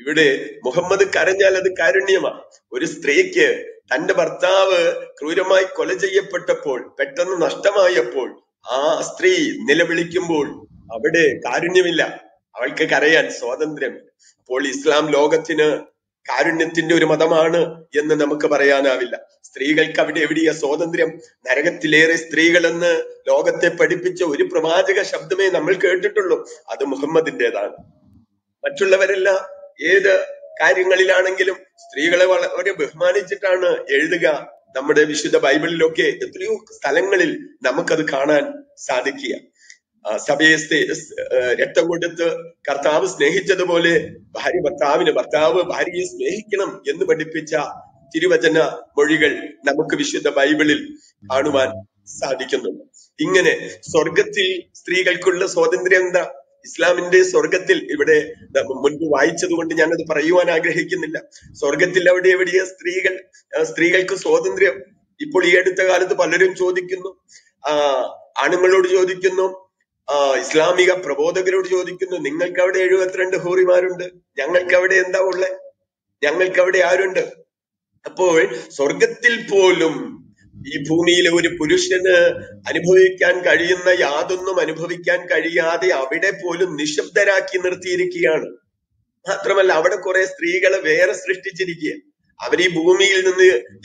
ഇവിടെ മുഹമ്മദ് കരഞ്ഞാൽ അത് കാരുണ്യമാണ് ഒരു സ്ത്രീക്ക് തന്റെ ഭർത്താവ് ക്രൂരമായി കൊല ചെയ്യപ്പെട്ടപ്പോൾ പെട്ടെന്ന് നഷ്ടമായപ്പോൾ ആ സ്ത്രീ നിലവിളിക്കുമ്പോൾ അവിടെ കാരുണ്യമില്ല അവൾക്ക് കരയാൻ സ്വാതന്ത്ര്യം അപ്പോൾ ഇസ്ലാം ലോകത്തിന് കാരുണ്യത്തിന്റെ ഒരു മതമാണ് എന്ന് നമുക്ക് പറയാനാവില്ല സ്ത്രീകൾക്ക് അവിടെ എവിടെയാ സ്വാതന്ത്ര്യം നരകത്തിലേറെ സ്ത്രീകളെന്ന് ലോകത്തെ പഠിപ്പിച്ച ഒരു പ്രവാചക ശബ്ദമേ നമ്മൾ കേട്ടിട്ടുള്ളൂ അത് മുഹമ്മദിന്റേതാണ് മറ്റുള്ളവരെല്ലാം ഏത് കാര്യങ്ങളിലാണെങ്കിലും സ്ത്രീകളെ വളരെ ബഹുമാനിച്ചിട്ടാണ് എഴുതുക നമ്മുടെ വിശുദ്ധ ബൈബിളിലൊക്കെ എത്രയോ സ്ഥലങ്ങളിൽ നമുക്കത് കാണാൻ സാധിക്കുക സഭയെ രക്തം കൊടുത്ത് കർത്താവ് സ്നേഹിച്ചതുപോലെ ഭാര്യ ഭർത്താവിന് ഭർത്താവ് ഭാര്യയെ സ്നേഹിക്കണം എന്ന് പഠിപ്പിച്ച തിരുവചന മൊഴികൾ നമുക്ക് വിശുദ്ധ ബൈബിളിൽ കാണുവാൻ സാധിക്കുന്നുണ്ട് ഇങ്ങനെ സ്വർഗത്തിൽ സ്ത്രീകൾക്കുള്ള സ്വാതന്ത്ര്യം എന്താ ഇസ്ലാമിന്റെ സ്വർഗത്തിൽ ഇവിടെ മുൻപ് വായിച്ചത് കൊണ്ട് ഞാനത് പറയുവാൻ ആഗ്രഹിക്കുന്നില്ല സ്വർഗത്തിൽ അവിടെ എവിടെയാ സ്ത്രീകൾ സ്ത്രീകൾക്ക് സ്വാതന്ത്ര്യം ഇപ്പോൾ ഈ അടുത്ത കാലത്ത് പലരും ചോദിക്കുന്നു ആ ആണുങ്ങളോട് ചോദിക്കുന്നു ആ ഇസ്ലാമിക പ്രബോധകരോട് ചോദിക്കുന്നു നിങ്ങൾക്ക് അവിടെ എഴുപത്തിരണ്ട് ഹൂറിമാരുണ്ട് ഞങ്ങൾക്ക് അവിടെ എന്താ ഉള്ളത് Yangal Kavade Arunda. A poet, Sorgatil Polum, Ipuni Levi Purushan, Anipovikan Kadiana Yadunum, Anipovikan Kadia, the Abide Polum, Nishab Darakinar Tirikian. Hatramalabata Kores, three got a very restricted Jiki. Abadi Bumil,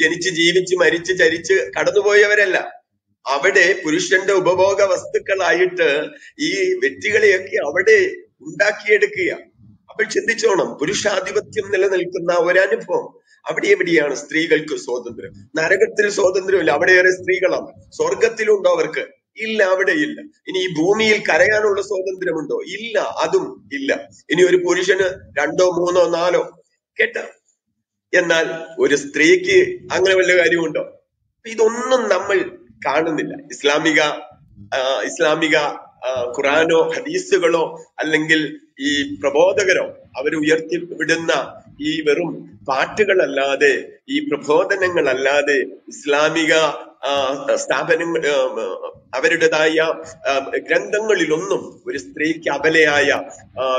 Jenichi, Jeevichi, Marichi, Jerichi, Kadavoya Varela. Abade, Purushan, the Ubaboga was the Kalayat, E. Vitigalaki, Abade, Undaki Kia. Abadichonam, Purushadivatim Nelanakuna, Varaniform. Abadiana, Strigal Kusodandre. Narakatil Sodandre, Labadere Strigalam, Sorgatilundavaka, Illa Abadail. In E. Bumil, Karayanula Sodandremundo, Illa, Adum, Illa. In your Purushan, Rando Mono Nalo, Keta. Yanal, or a strike, Anglavariundo. We don't know Namal Kardanilla, Islamiga, Islamiga, Kurano, Hadisagolo, Alangil, E. Prabodagaro, Averu Yertil Vidana, E. Verum, Partigal Alade, E. Prabodanangal Alade, Islamiga, Stabanum, Averidaya, Grandangalilunum, or a strike, Abaleaya,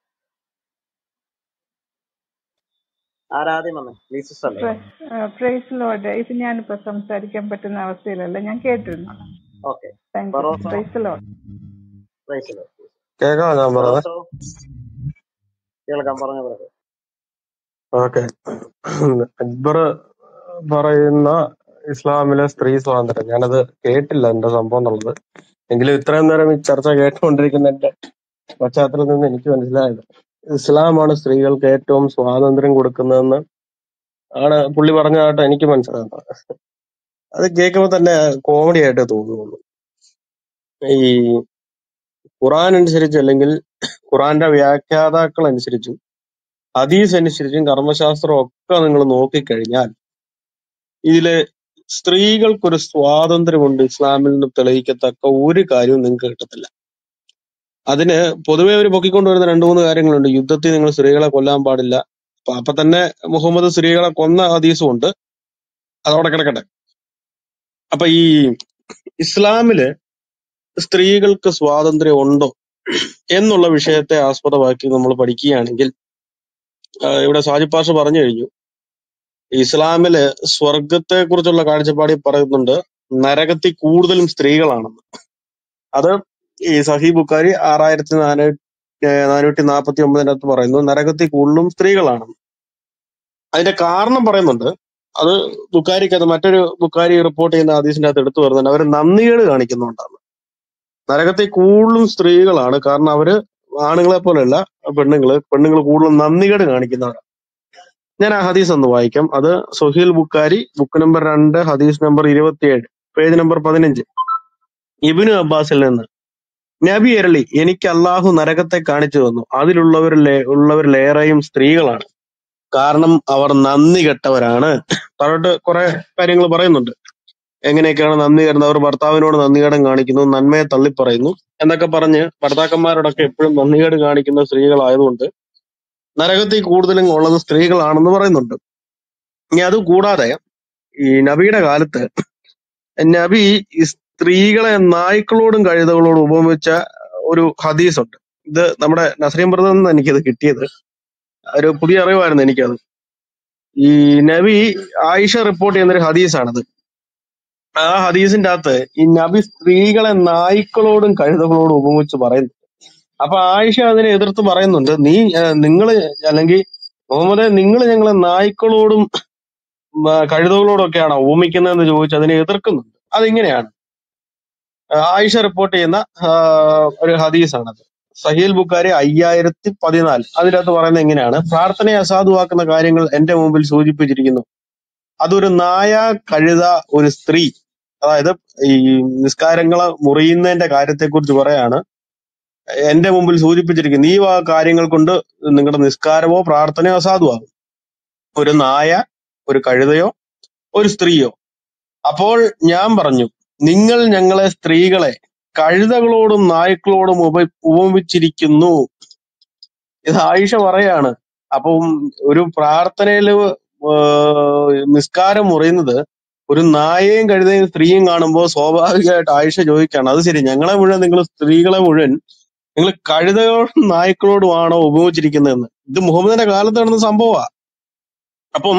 Aradi Mamma, leases stone. Praise Lord, Isinian for some Saricam, but in our sale, Lenyan Catrin. Okay, thank you. Praise the Lord. Praise the Lord. Okay, Barana. Islam is three slander, another eight lander, some bondal. English Trandaram church, I get one drink in that. Much other than the Nikan is live. Islam on a serial gate tomb, Swalandering would come on a Pulivaranga, Tanikiman. The cake of the comedy at the Quran and Sirijalingal, Kuranda Vyakada and Sirijin. Adis and Sirijin, Karmashastra, Okananoki Karian. Ile Strigal could a swathundrivund Islam in the Telekataka, Uri Karium in Kertala. Adene, Podaway Bokikundor and Dono Aringland, Yutatin was Regala Kolam Badilla, Papatane, Mohammed Sregala Kona, Adi Sunda, Arakakata. Apai Islamile Strigal Kaswadandre Ondo, Enola Vishete asked for the working of Mulapadiki and Gil. It was Haji Pasha Baranja. Islamile, Swargate Kurjala Karjapati Paradunda, Narakati Kurdal Strigalan. Other is Sahih Bukhari, Araitananutinapati Parano, Narakati Kurum Strigalan. I the Karna Paramunda, other Bukhari Katamater Bukhari report in Addis Natur, the never Namir Anikinota. Narakati Kurum Strigalana, Karnavare, Anangla Polella, a Pendingla, Pendingla Kurum Namir Anikinata. Then I hadis on the Wikam, other Sohil Bukhari, book number under Hadis number twenty-eight, page number fifteen. Ibn Abbas Elena Nabi early, Yenikala, who Narakata Kanichuno, Adilulaver Leraim Strigalan, Karnam, our Nandi Gatavarana, Tarot Kora Paringal Baranund, Enganekar Nandi and our Bartavino, Nandiad and Ganikino, Nanme Taliparino, and the Kaparana, Bartakamar, Nandiad and Ganikino, Strigal Island. Naragati Kurdaling all of the Strigal Ananda. Yadu Kuda there, Nabida Gartha, and Nabi is Strigal and Naikload and Gaida Ubomicha or Hadisot. The Namada Nasrim Brother and Nikita. I do put a river and Nikita. Nabi Aisha report in the Hadis another. Ah, Hadis in Data in Nabi Strigal and Naikload and Kaida Ubomicha Baran. അപ്പൊ ആയിഷ അതിനെ എതിർത്ത് പറയുന്നുണ്ട്, നീ നിങ്ങള് അല്ലെങ്കിൽ മുഹമ്മദ് നിങ്ങൾ ഞങ്ങളെ നായ്ക്കളോടും കഴുതകളോടൊക്കെയാണോ ഓമിക്കുന്നതെന്ന് ചോദിച്ച് അതിനെ എതിർക്കുന്നുണ്ട്. അതിങ്ങനെയാണ് ആയിഷ റിപ്പോർട്ട് ചെയ്യുന്ന ഒരു ഹദീസാണത്. സഹീൽ ബുഖാരി അയ്യായിരത്തി പതിനാല് അതിനകത്ത് പറയുന്നത് എങ്ങനെയാണ്, പ്രാർത്ഥനയെ അസാധുവാക്കുന്ന കാര്യങ്ങൾ എന്റെ മുമ്പിൽ സൂചിപ്പിച്ചിരിക്കുന്നു. അതൊരു നായ, കഴുത, ഒരു സ്ത്രീ. അതായത് ഈ നിസ്കാരങ്ങളെ മുറിയുന്നതിന്റെ കാര്യത്തെക്കുറിച്ച് പറയാണ്, എന്റെ മുമ്പിൽ സൂചിപ്പിച്ചിരിക്കുന്നു. ഈ ആ കാര്യങ്ങൾ കൊണ്ട് നിങ്ങളുടെ നിസ്കാരമോ പ്രാർത്ഥനയോ അസാധുവാകും. ഒരു നായ, ഒരു കഴുതയോ ഒരു സ്ത്രീയോ. അപ്പോൾ ഞാൻ പറഞ്ഞു, നിങ്ങൾ ഞങ്ങളെ സ്ത്രീകളെ കഴുതകളോടും നായ്ക്കളോടും ഉപ ഉപമിച്ചിരിക്കുന്നു. ഇത് ആയിഷ പറയാണ്. അപ്പം ഒരു പ്രാർത്ഥനയില് നിസ്കാരം മുറിയുന്നത് ഒരു നായയും കഴുതയും സ്ത്രീയും കാണുമ്പോൾ സ്വാഭാവികമായിട്ട് ആയിഷ ചോദിക്കുകയാണ്, അത് ശരി, ഞങ്ങളെ മുഴുവൻ നിങ്ങൾ സ്ത്രീകളെ മുഴുവൻ നിങ്ങൾ കഴുതയോടും നായ്ക്കളോടുമാണോ ഉപയോഗിച്ചിരിക്കുന്നതെന്ന്. ഇത് മുഹമ്മദിന്റെ കാലത്ത് നടന്ന സംഭവമാണ്. അപ്പം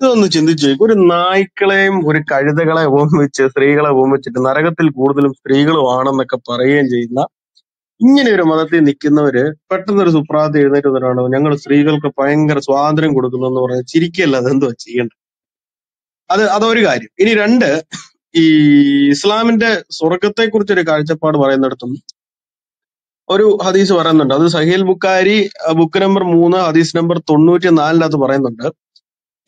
ഇതൊന്ന് ചിന്തിച്ചു, ഒരു നായ്ക്കളെയും ഒരു കഴുതകളെ ഉപമിച്ച് സ്ത്രീകളെ ഉപമിച്ചിട്ട് നരകത്തിൽ കൂടുതലും സ്ത്രീകളും ആണെന്നൊക്കെ പറയുകയും ചെയ്യുന്ന ഇങ്ങനെ ഒരു മതത്തിൽ നിൽക്കുന്നവര് പെട്ടെന്നൊരു സുപ്രാധി എഴുന്നേറ്റ് തരാണോ ഞങ്ങൾ സ്ത്രീകൾക്ക് ഭയങ്കര സ്വാതന്ത്ര്യം കൊടുക്കുന്നു എന്ന് പറഞ്ഞാൽ ചിരിക്കല്ല, അതെന്തോ ചെയ്യേണ്ടത്. അത് അതൊരു കാര്യം. ഇനി രണ്ട്, ഈ ഇസ്ലാമിന്റെ സ്വർഗത്തെക്കുറിച്ചൊരു കാഴ്ചപ്പാട് പറയുന്നിടത്തും ഒരു ഹദീസ് പറയുന്നുണ്ട്. അത് സഹീൽ ബുഖാരി ബുക്ക് നമ്പർ മൂന്ന് ഹദീസ് നമ്പർ തൊണ്ണൂറ്റി നാലിനകത്ത് പറയുന്നുണ്ട്,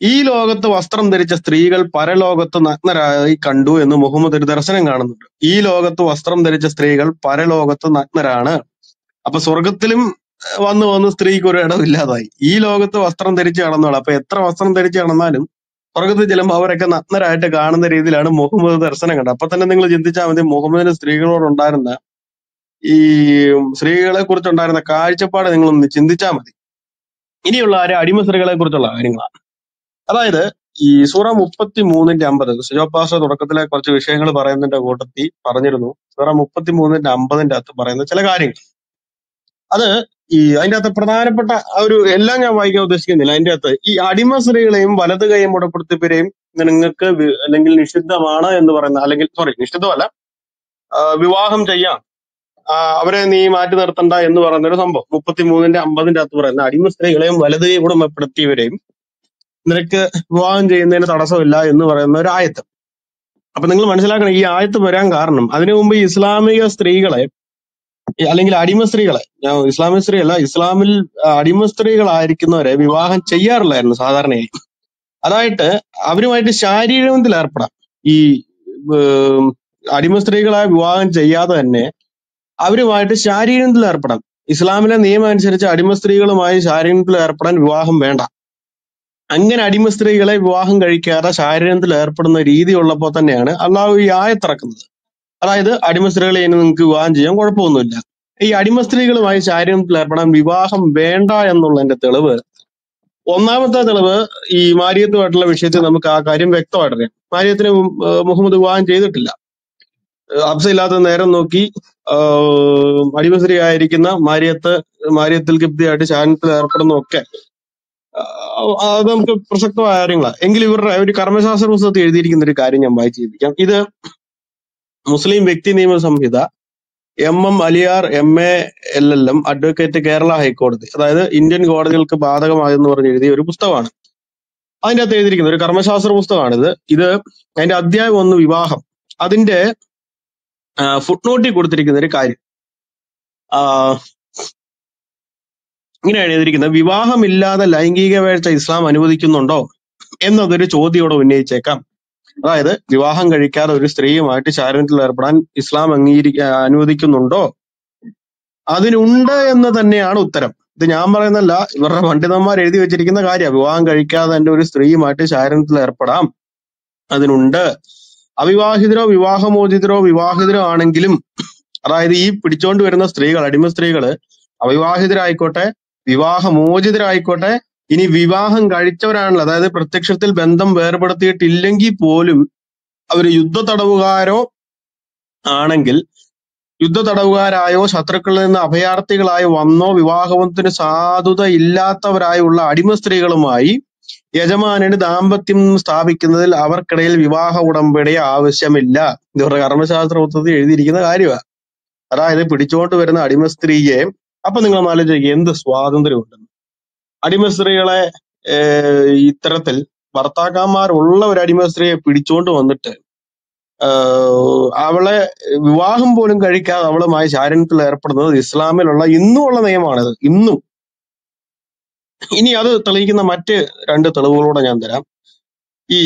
ഈ ലോകത്ത് വസ്ത്രം ധരിച്ച സ്ത്രീകൾ പരലോകത്ത് നഗ്നരായി കണ്ടു എന്ന് മുഹമ്മദ് ഒരു ദർശനം കാണുന്നുണ്ട്. ഈ ലോകത്ത് വസ്ത്രം ധരിച്ച സ്ത്രീകൾ പരലോകത്ത് നഗ്നരാണ്. അപ്പൊ സ്വർഗത്തിലും വന്നു വന്ന് സ്ത്രീക്ക് ഒരു ഇടമില്ലാതായി. ഈ ലോകത്ത് വസ്ത്രം ധരിച്ച് നടന്നോളാം. അപ്പൊ എത്ര വസ്ത്രം ധരിച്ച് നടന്നാലും സ്വർഗത്ത് ചെല്ലുമ്പോൾ അവരൊക്കെ നഗ്നരായിട്ട് കാണുന്ന രീതിയിലാണ് മുഹമ്മദ് ദർശനം കണ്ടത്. അപ്പൊ തന്നെ നിങ്ങൾ ചിന്തിച്ചാൽ മതി, മുഹമ്മദിന് സ്ത്രീകളോടുണ്ടായിരുന്ന ഈ സ്ത്രീകളെ കുറിച്ചുണ്ടായിരുന്ന കാഴ്ചപ്പാട് നിങ്ങളൊന്ന് ചിന്തിച്ചാൽ മതി. ഇനിയുള്ള ആര് അടിമ സ്ത്രീകളെ കുറിച്ചുള്ള കാര്യങ്ങളാണ്. അതായത് ഈ സൂറ മുപ്പത്തി മൂന്നിന്റെ അമ്പത് സിജോപാസ തുടക്കത്തിലെ കുറച്ച് വിഷയങ്ങൾ പറയുന്നതിന്റെ കൂട്ടത്തിൽ പറഞ്ഞിരുന്നു. സൂറ മുപ്പത്തി മൂന്നിന്റെ അമ്പതിന്റെ അകത്ത് പറയുന്ന ചില കാര്യങ്ങൾ, അത് ഈ അതിൻ്റെ അകത്ത് പ്രധാനപ്പെട്ട ഒരു എല്ലാം ഞാൻ വായിക്കാൻ ഉദ്ദേശിക്കുന്നില്ല. അതിൻ്റെ അകത്ത് ഈ അടിമ സ്ത്രീകളെയും വലത് കൈയും മുടപ്പെടുത്തിപ്പരെയും നിങ്ങൾക്ക് അല്ലെങ്കിൽ നിഷിദ്ധമാണ് എന്ന് പറയുന്ന, അല്ലെങ്കിൽ സോറി നിഷിദ്ധമല്ല, വിവാഹം ചെയ്യാം, അവരെ നീ മാറ്റി നിർത്തണ്ട എന്ന് പറയുന്നൊരു സംഭവം മുപ്പത്തി മൂന്നിന്റെ അമ്പതിന്റെ അകത്ത് പറയുന്ന അടിമ സ്ത്രീകളെയും വലത് കൈ മുടപ്പെടുത്തിയവരെയും നിനക്ക് വിവാഹം ചെയ്യുന്നതിന് തടസ്സമില്ല എന്ന് പറയുന്ന ഒരു ആയത്ത്. അപ്പൊ നിങ്ങൾ മനസ്സിലാക്കണം, ഈ ആയത്ത് വരാൻ കാരണം അതിനു മുമ്പ് ഇസ്ലാമിക സ്ത്രീകളെ അല്ലെങ്കിൽ അടിമ സ്ത്രീകളെ, ഞാൻ ഇസ്ലാമിക സ്ത്രീ അല്ല, ഇസ്ലാമിൽ അടിമ സ്ത്രീകളായിരിക്കുന്നവരെ വിവാഹം ചെയ്യാറില്ലായിരുന്നു സാധാരണയായി. അതായിട്ട് അവരുമായിട്ട് ശാരീരബന്ധത്തിൽ ഏർപ്പെടാം. ഈ അടിമ സ്ത്രീകളെ വിവാഹം ചെയ്യാതെ തന്നെ അവരുമായിട്ട് ശാരീരബന്ധത്തിൽ ഏർപ്പെടാം. ഇസ്ലാമിലെ നിയമം അനുസരിച്ച് അടിമ സ്ത്രീകളുമായി ശാരീരത്തിൽ ഏർപ്പെടാൻ വിവാഹം വേണ്ട. അങ്ങനെ അടിമ സ്ത്രീകളെ വിവാഹം കഴിക്കാതെ ശാരീരത്തിൽ ഏർപ്പെടുന്ന രീതി ഉള്ളപ്പോൾ തന്നെയാണ് അള്ളാഹു ഈ ആയത്തിറക്കുന്നത്. അതായത് അടിമ സ്ത്രീകളെ ഇനി നിങ്ങൾക്ക് വിവാഹം ചെയ്യാൻ കുഴപ്പമൊന്നുമില്ല. ഈ അടിമ സ്ത്രീകളുമായി ശാരീരത്തിൽ ഏർപ്പെടാൻ വിവാഹം വേണ്ട എന്നുള്ളതിന്റെ തെളിവ്, ഒന്നാമത്തെ തെളിവ് ഈ മാരിയത്തുമായിട്ടുള്ള വിഷയത്തിൽ നമുക്ക് ആ കാര്യം വ്യക്തമായിട്ടറിയാം. മാരിയത്തിന് മുഹമ്മദ് വിവാഹം ചെയ്തിട്ടില്ല. ഹബ്സ ഇല്ലാത്ത നേരം നോക്കി അടിമ സ്ത്രീ ആയിരിക്കുന്ന മാരിയത്ത് മാരിയത്തിൽ കിപ്തിയായിട്ട് ശാരീരത്തിൽ ഏർപ്പെടുന്നതൊക്കെ അത് നമുക്ക് പ്രസക്തമായ കാര്യങ്ങളാണ്. എങ്കിലും ഇവരുടെ ഒരു കർമ്മശാസ്ത്ര പുസ്തകത്തിൽ എഴുതിയിരിക്കുന്ന ഒരു കാര്യം ഞാൻ വായിച്ചു കേൾപ്പിക്കാം. ഇത് മുസ്ലിം വ്യക്തി നിയമ സംഹിത M M Aliyar M A L L M advocate Kerala ഹൈക്കോടതി, അതായത് ഇന്ത്യൻ കോടതികൾക്ക് ബാധകമായെന്ന് പറഞ്ഞ് എഴുതിയ ഒരു പുസ്തകമാണ്. അതിൻ്റെ അകത്ത് എഴുതിയിരിക്കുന്ന ഒരു കർമ്മശാസ്ത്ര പുസ്തകമാണിത്. ഇത് അതിന്റെ അധ്യായം ഒന്ന് വിവാഹം, അതിന്റെ ഫുട്നോട്ടിൽ കൊടുത്തിരിക്കുന്ന ഒരു കാര്യം ഇങ്ങനെയാണ് എഴുതിയിരിക്കുന്നത്, വിവാഹമില്ലാതെ ലൈംഗിക വേഴ്ച ഇസ്ലാം അനുവദിക്കുന്നുണ്ടോ എന്നതൊരു ചോദ്യമോടെ ഉന്നയിച്ചേക്കാം. അതായത് വിവാഹം കഴിക്കാതെ ഒരു സ്ത്രീയുമായിട്ട് ശാരീരത്തിൽ ഏർപ്പെടാൻ ഇസ്ലാം അംഗീകരിക്കാൻ അനുവദിക്കുന്നുണ്ടോ? അതിനുണ്ട് എന്ന് തന്നെയാണ് ഉത്തരം. ഇത് ഞാൻ പറയുന്നല്ല, ഇവരുടെ പണ്ഡിതന്മാർ എഴുതി വെച്ചിരിക്കുന്ന കാര്യമാണ്. വിവാഹം കഴിക്കാതെ തന്നെ ഒരു സ്ത്രീയുമായിട്ട് ശാരീരത്തിൽ ഏർപ്പെടാം, അതിനുണ്ട്. അവിവാഹിതരോ വിവാഹമോചിതരോ വിവാഹിതരോ ആണെങ്കിലും, അതായത് ഈ പിടിച്ചോണ്ട് വരുന്ന സ്ത്രീകൾ, അടിമ സ്ത്രീകള് അവിവാഹിതരായിക്കോട്ടെ വിവാഹമോചിതരായിക്കോട്ടെ ഇനി വിവാഹം കഴിച്ചവരാണല്ലോ, അതായത് പ്രത്യക്ഷത്തിൽ ബന്ധം വേർപെടുത്തിയിട്ടില്ലെങ്കിൽ പോലും അവർ യുദ്ധ തടവുകാരോ ആണെങ്കിൽ, യുദ്ധ തടവുകാരായോ ശത്രുക്കളിൽ നിന്ന് അഭയാർത്ഥികളായി വന്നോ വിവാഹത്തിന് സാധുത ഇല്ലാത്തവരായുള്ള അടിമ സ്ത്രീകളുമായി യജമാനന് ദാമ്പത്യം സ്ഥാപിക്കുന്നതിൽ അവർക്കിടയിൽ വിവാഹ ഉടമ്പടിയെ ആവശ്യമില്ല. ഇവരുടെ കർമ്മശാസ്ത്ര പുസ്തകത്തിൽ എഴുതിയിരിക്കുന്ന കാര്യമാണ്. അതായത് പിടിച്ചുകൊണ്ട് വരുന്ന അടിമ സ്ത്രീയെ, അപ്പൊ നിങ്ങൾ ആലോചിക്കുക എന്ത് സ്വാതന്ത്ര്യമുണ്ടെന്ന്. അടിമ സ്ത്രീകളെ ഇത്തരത്തിൽ ഭർത്താക്കന്മാരുള്ള ഒരു അടിമ സ്ത്രീയെ പിടിച്ചുകൊണ്ട് വന്നിട്ട് അവളെ വിവാഹം പോലും കഴിക്കാതെ അവളുമായി ശാരീരത്തിൽ ഏർപ്പെടുന്നത് ഇസ്ലാമിലുള്ള ഇന്നുമുള്ള നിയമമാണിത്, ഇന്നും. ഇനി അത് തെളിയിക്കുന്ന മറ്റ് രണ്ട് തെളിവുകളോടെ ഞാൻ തരാം. ഈ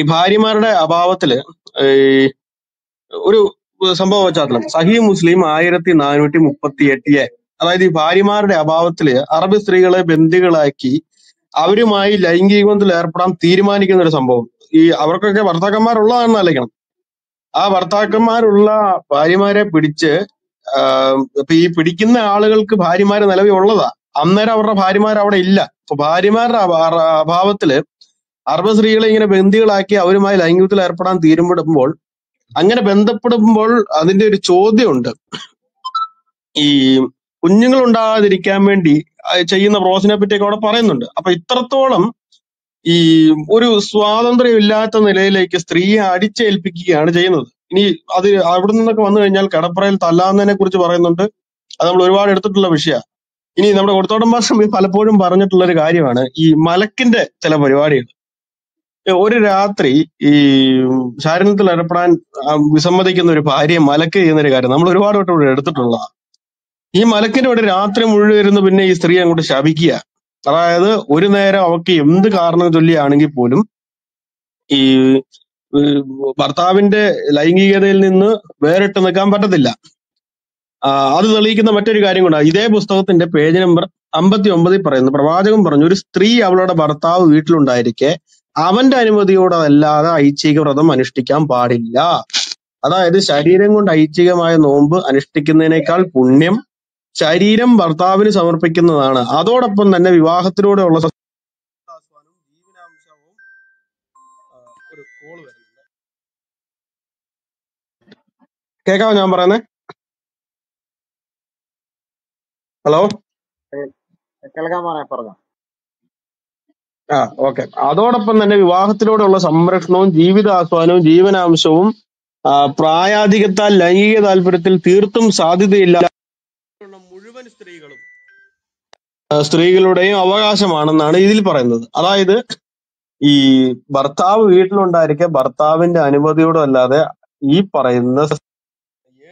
ഈ ഭാര്യമാരുടെ അഭാവത്തില് ഒരു സംഭവം വെച്ചാൽ സഹീഹ് മുസ്ലിം ആയിരത്തി നാനൂറ്റി മുപ്പത്തി എട്ടിയെ, അതായത് ഈ ഭാര്യമാരുടെ അഭാവത്തില് അറബ് സ്ത്രീകളെ ബന്ദികളാക്കി അവരുമായി ലൈംഗിക ബന്ധത്തിൽ ഏർപ്പെടാൻ തീരുമാനിക്കുന്ന ഒരു സംഭവം. ഈ അവർക്കൊക്കെ ഭർത്താക്കന്മാരുള്ളതാണെന്ന് ആലോചിക്കണം. ആ ഭർത്താക്കന്മാരുള്ള ഭാര്യമാരെ പിടിച്ച് ഇപ്പൊ ഈ പിടിക്കുന്ന ആളുകൾക്ക് ഭാര്യമാര് നിലവിൽ ഉള്ളതാ, അന്നേരം അവരുടെ ഭാര്യമാർ അവിടെ ഇല്ല. അപ്പൊ ഭാര്യമാരുടെ അഭാവത്തില് അറബ് സ്ത്രീകളെ ഇങ്ങനെ ബന്ദികളാക്കി അവരുമായി ലൈംഗികത്തിൽ ഏർപ്പെടാൻ തീരുമാനിക്കുമ്പോൾ, അങ്ങനെ ബന്ധപ്പെടുമ്പോൾ അതിന്റെ ഒരു ചോദ്യമുണ്ട്. ഈ കുഞ്ഞുങ്ങൾ ഉണ്ടാകാതിരിക്കാൻ വേണ്ടി ചെയ്യുന്ന പ്രോസിനെ പറ്റിയൊക്കെ അവിടെ പറയുന്നുണ്ട്. അപ്പൊ ഇത്രത്തോളം ഈ ഒരു സ്വാതന്ത്ര്യമില്ലാത്ത നിലയിലേക്ക് സ്ത്രീയെ അടിച്ചേൽപ്പിക്കുകയാണ് ചെയ്യുന്നത്. ഇനി അത് അവിടെ നിന്നൊക്കെ വന്നു കഴിഞ്ഞാൽ കടപ്പുറയിൽ തല്ലാന്നതിനെ കുറിച്ച് പറയുന്നുണ്ട്. അത് നമ്മൾ ഒരുപാട് എടുത്തിട്ടുള്ള വിഷയമാണ്. ഇനി നമ്മുടെ കൊടുത്തോടം ഭാഷ പലപ്പോഴും പറഞ്ഞിട്ടുള്ള ഒരു കാര്യമാണ് ഈ മലക്കിന്റെ ചില പരിപാടികൾ. ഒരു രാത്രി ഈ ശാരീരത്തിൽ ഏർപ്പെടാൻ വിസമ്മതിക്കുന്ന ഒരു ഭാര്യയെ മലക്ക് ചെയ്യുന്നൊരു കാര്യം നമ്മൾ ഒരുപാട് വട്ടം ഇവിടെ എടുത്തിട്ടുള്ളതാണ്. ഈ മലക്കിന്റെ ഇവിടെ രാത്രി മുഴുവൻ ഇരുന്ന് പിന്നെ ഈ സ്ത്രീ അങ്ങോട്ട് ശപിക്കുക. അതായത് ഒരു നേരം അവക്ക് എന്ത് കാരണം ചൊല്ലിയാണെങ്കിൽ പോലും ഈ ഭർത്താവിന്റെ ലൈംഗികതയിൽ നിന്ന് വേറിട്ട് നിൽക്കാൻ പറ്റത്തില്ല. അത് തെളിയിക്കുന്ന മറ്റൊരു കാര്യം കൂടെ ഇതേ പുസ്തകത്തിന്റെ പേജ് നമ്പർ അമ്പത്തി ഒമ്പതിൽ പറയുന്നു. പ്രവാചകൻ പറഞ്ഞു, ഒരു സ്ത്രീ അവളുടെ ഭർത്താവ് വീട്ടിലുണ്ടായിരിക്കെ അവന്റെ അനുമതിയോടെ അല്ലാതെ ഐച്ഛിക വ്രതം അനുഷ്ഠിക്കാൻ പാടില്ല. അതായത് ശരീരം കൊണ്ട് ഐച്ഛികമായ നോമ്പ് അനുഷ്ഠിക്കുന്നതിനേക്കാൾ പുണ്യം ശരീരം ഭർത്താവിന് സമർപ്പിക്കുന്നതാണ്. അതോടൊപ്പം തന്നെ വിവാഹത്തിലൂടെയുള്ള കേൾക്കാവോ ഞാൻ പറയുന്നേ? ഹലോ, ആ ഓക്കെ. അതോടൊപ്പം തന്നെ വിവാഹത്തിലൂടെയുള്ള സംരക്ഷണവും ജീവിതാസ്വാനവും ജീവനാംശവും പ്രായാധികത്താൽ ലൈംഗിക താല്പര്യത്തിൽ തീർത്തും സാധ്യതയില്ല മുഴുവൻ സ്ത്രീകളും സ്ത്രീകളുടെയും അവകാശമാണെന്നാണ് ഇതിൽ പറയുന്നത്. അതായത് ഈ ഭർത്താവ് വീട്ടിലുണ്ടായിരിക്കെ ഭർത്താവിന്റെ അനുമതിയോടെ അല്ലാതെ ഈ പറയുന്ന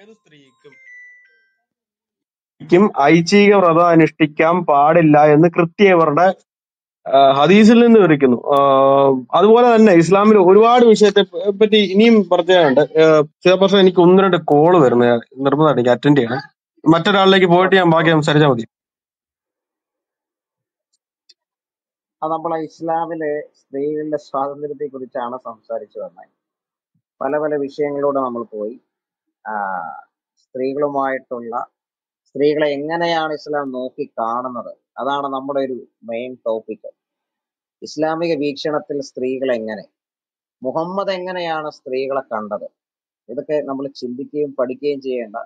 ഏത് സ്ത്രീക്കും ഐച്ഛിക വ്രതം അനുഷ്ഠിക്കാൻ പാടില്ല എന്ന് കൃത്യവരുടെ ഹദീസിൽ നിന്ന് വിവരിക്കുന്നു. അതുപോലെ തന്നെ ഇസ്ലാമിൽ ഒരുപാട് വിഷയത്തെ പറ്റി ഇനിയും പറഞ്ഞുണ്ട്. ചില പ്രശ്നം എനിക്ക് ഒന്ന് രണ്ട് കോള് വരുന്നു, നിർബന്ധമായിട്ട് എനിക്ക് അറ്റൻഡ് ചെയ്യണം. മറ്റൊരാളിലേക്ക് പോയിട്ട് ഞാൻ ബാക്കി സംസാരിച്ചാൽ മതി. നമ്മളെ ഇസ്ലാമിലെ സ്ത്രീകളുടെ സ്വാതന്ത്ര്യത്തെ കുറിച്ചാണ് സംസാരിച്ചു വന്നത്. പല പല വിഷയങ്ങളിലൂടെ നമ്മൾ പോയി. സ്ത്രീകളുമായിട്ടുള്ള സ്ത്രീകളെ എങ്ങനെയാണ് ഇസ്ലാം നോക്കി കാണുന്നത്, അതാണ് നമ്മുടെ ഒരു മെയിൻ ടോപ്പിക്. ഇസ്ലാമിക വീക്ഷണത്തിൽ സ്ത്രീകൾ എങ്ങനെ, മുഹമ്മദ് എങ്ങനെയാണ് സ്ത്രീകളെ കണ്ടത്, ഇതൊക്കെ നമ്മൾ ചിന്തിക്കുകയും പഠിക്കുകയും ചെയ്യേണ്ട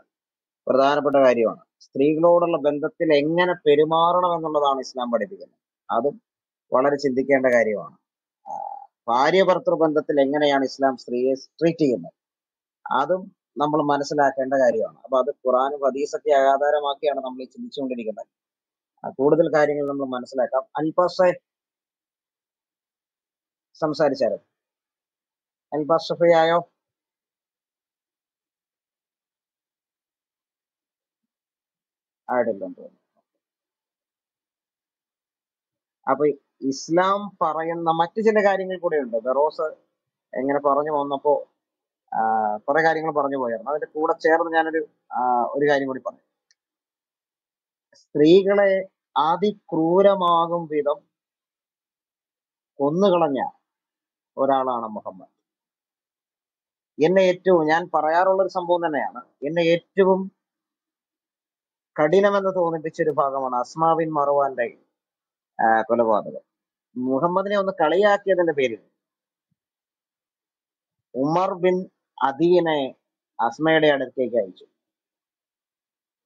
പ്രധാനപ്പെട്ട കാര്യമാണ്. സ്ത്രീകളോടുള്ള ബന്ധത്തിൽ എങ്ങനെ പെരുമാറണം എന്നുള്ളതാണ് ഇസ്ലാം പഠിപ്പിക്കുന്നത്. അതും വളരെ ചിന്തിക്കേണ്ട കാര്യമാണ്. ഭാര്യ ഭർത്തൃ ബന്ധത്തിൽ എങ്ങനെയാണ് ഇസ്ലാം സ്ത്രീയെ ട്രീറ്റ് ചെയ്യുന്നത്, അതും നമ്മൾ മനസ്സിലാക്കേണ്ട കാര്യമാണ്. അപ്പൊ അത് ഖുറാനും ഹദീസൊക്കെ ആധാരമാക്കിയാണ് നമ്മൾ ഈ ചിന്തിച്ചുകൊണ്ടിരിക്കുന്നത്. കൂടുതൽ കാര്യങ്ങൾ നമ്മൾ മനസ്സിലാക്കാം. അൽബാസെ സംസാരിച്ചാലോ? അൽബാസ ഫ്രീ ആയോ? ആയിട്ടില്ല. അപ്പൊ ഇസ്ലാം പറയുന്ന മറ്റു ചില കാര്യങ്ങൾ കൂടെ ഉണ്ട്. ബെറോസ് എങ്ങനെ പറഞ്ഞു വന്നപ്പോ കുറെ കാര്യങ്ങൾ പറഞ്ഞു പോയായിരുന്നു. അതിന്റെ കൂടെ ചേർന്ന് ഞാനൊരു ഒരു കാര്യം കൂടി പറഞ്ഞു. സ്ത്രീകളെ അതിക്രൂരമാകും വിധം കൊന്നുകളഞ്ഞ ഒരാളാണ് മുഹമ്മദ്. എന്നെ ഏറ്റവും ഞാൻ പറയാറുള്ളൊരു സംഭവം തന്നെയാണ്, എന്നെ ഏറ്റവും കഠിനമെന്ന് തോന്നിപ്പിച്ചൊരു ഭാഗമാണ് അസ്മാ ബിൻ മർവാന്റെ കൊലപാതകം. മുഹമ്മദിനെ ഒന്ന് കളിയാക്കിയതിന്റെ പേരിൽ ഉമർ ബിൻ അദീനെ അസ്മയുടെ അടുത്തേക്ക് അയച്ചു.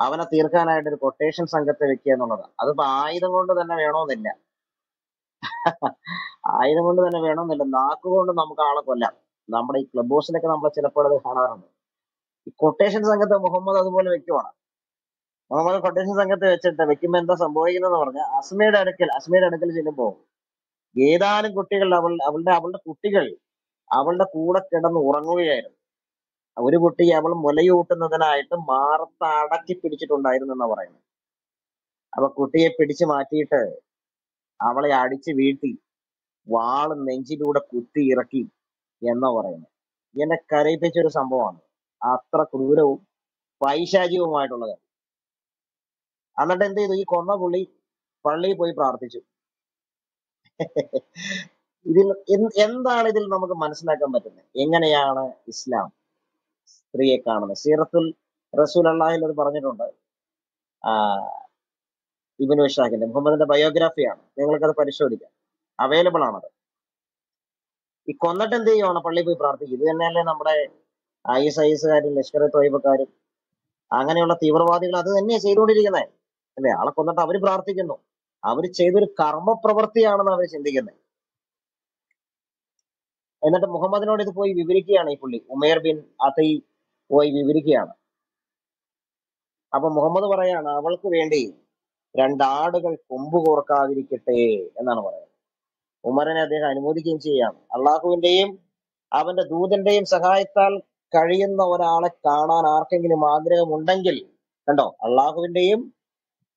Avana Tirkan I did quotation Sangataviki and another. Other by the wonder than I know the either one than I know the Naku and Namkala Kola. Namadi Clubos like a number of Hana. Quotations under the Muhammad of the Bolivicona. One of the quotations under the Vicimenta, some boy in the order, Asmaid Article, Asmaid Article in the bow. Geda and Kutigal level, Avila Kutigal, Avila Kuda Kedam Uranguay. I would put the Aval Molayutan than item, Martha Pitch on Diamond and Navarin. Our Kutia Pidichimati, Avala Adichi Viti, Wal and Menchi do the Kuti Raki, Yanavarin. Yen a curry picture of someone after Kuru, Paishaji might allow. Another day, the Kona Bully, Purley Poi Partitu. In the little number of Manslaka Matan, Yanganayana, Islam. Three economy. Siratul Rasulallah Baranitunda. Uh even with Shakin, Muhammad the biography, Nanglaka Parishodika. Available on it. Conlaten the on a Palipi Prati, then Nambai, Isa Isa in Leskarato Ibakari, Anganola Tivarwadi Lata, and yes, Erodigan. And they are conduct every Pratigan. Every Chavir Karma Property on the Vicinigan. And that Muhammad noted the Poi Vivrikiani Puli, Umair bin Ati Poi Vivrikiana. Upon Muhammad Varayana, Valkuvendi, Grandad Kumbu or Kavikate, and another. Umarana de Hanimudikin Chiam, Allahu in Dame, Avan the Dudan Dame Sahaital, Karian Navarala, Kana, Archangel Madre, Mundangil, and Allahu in Dame,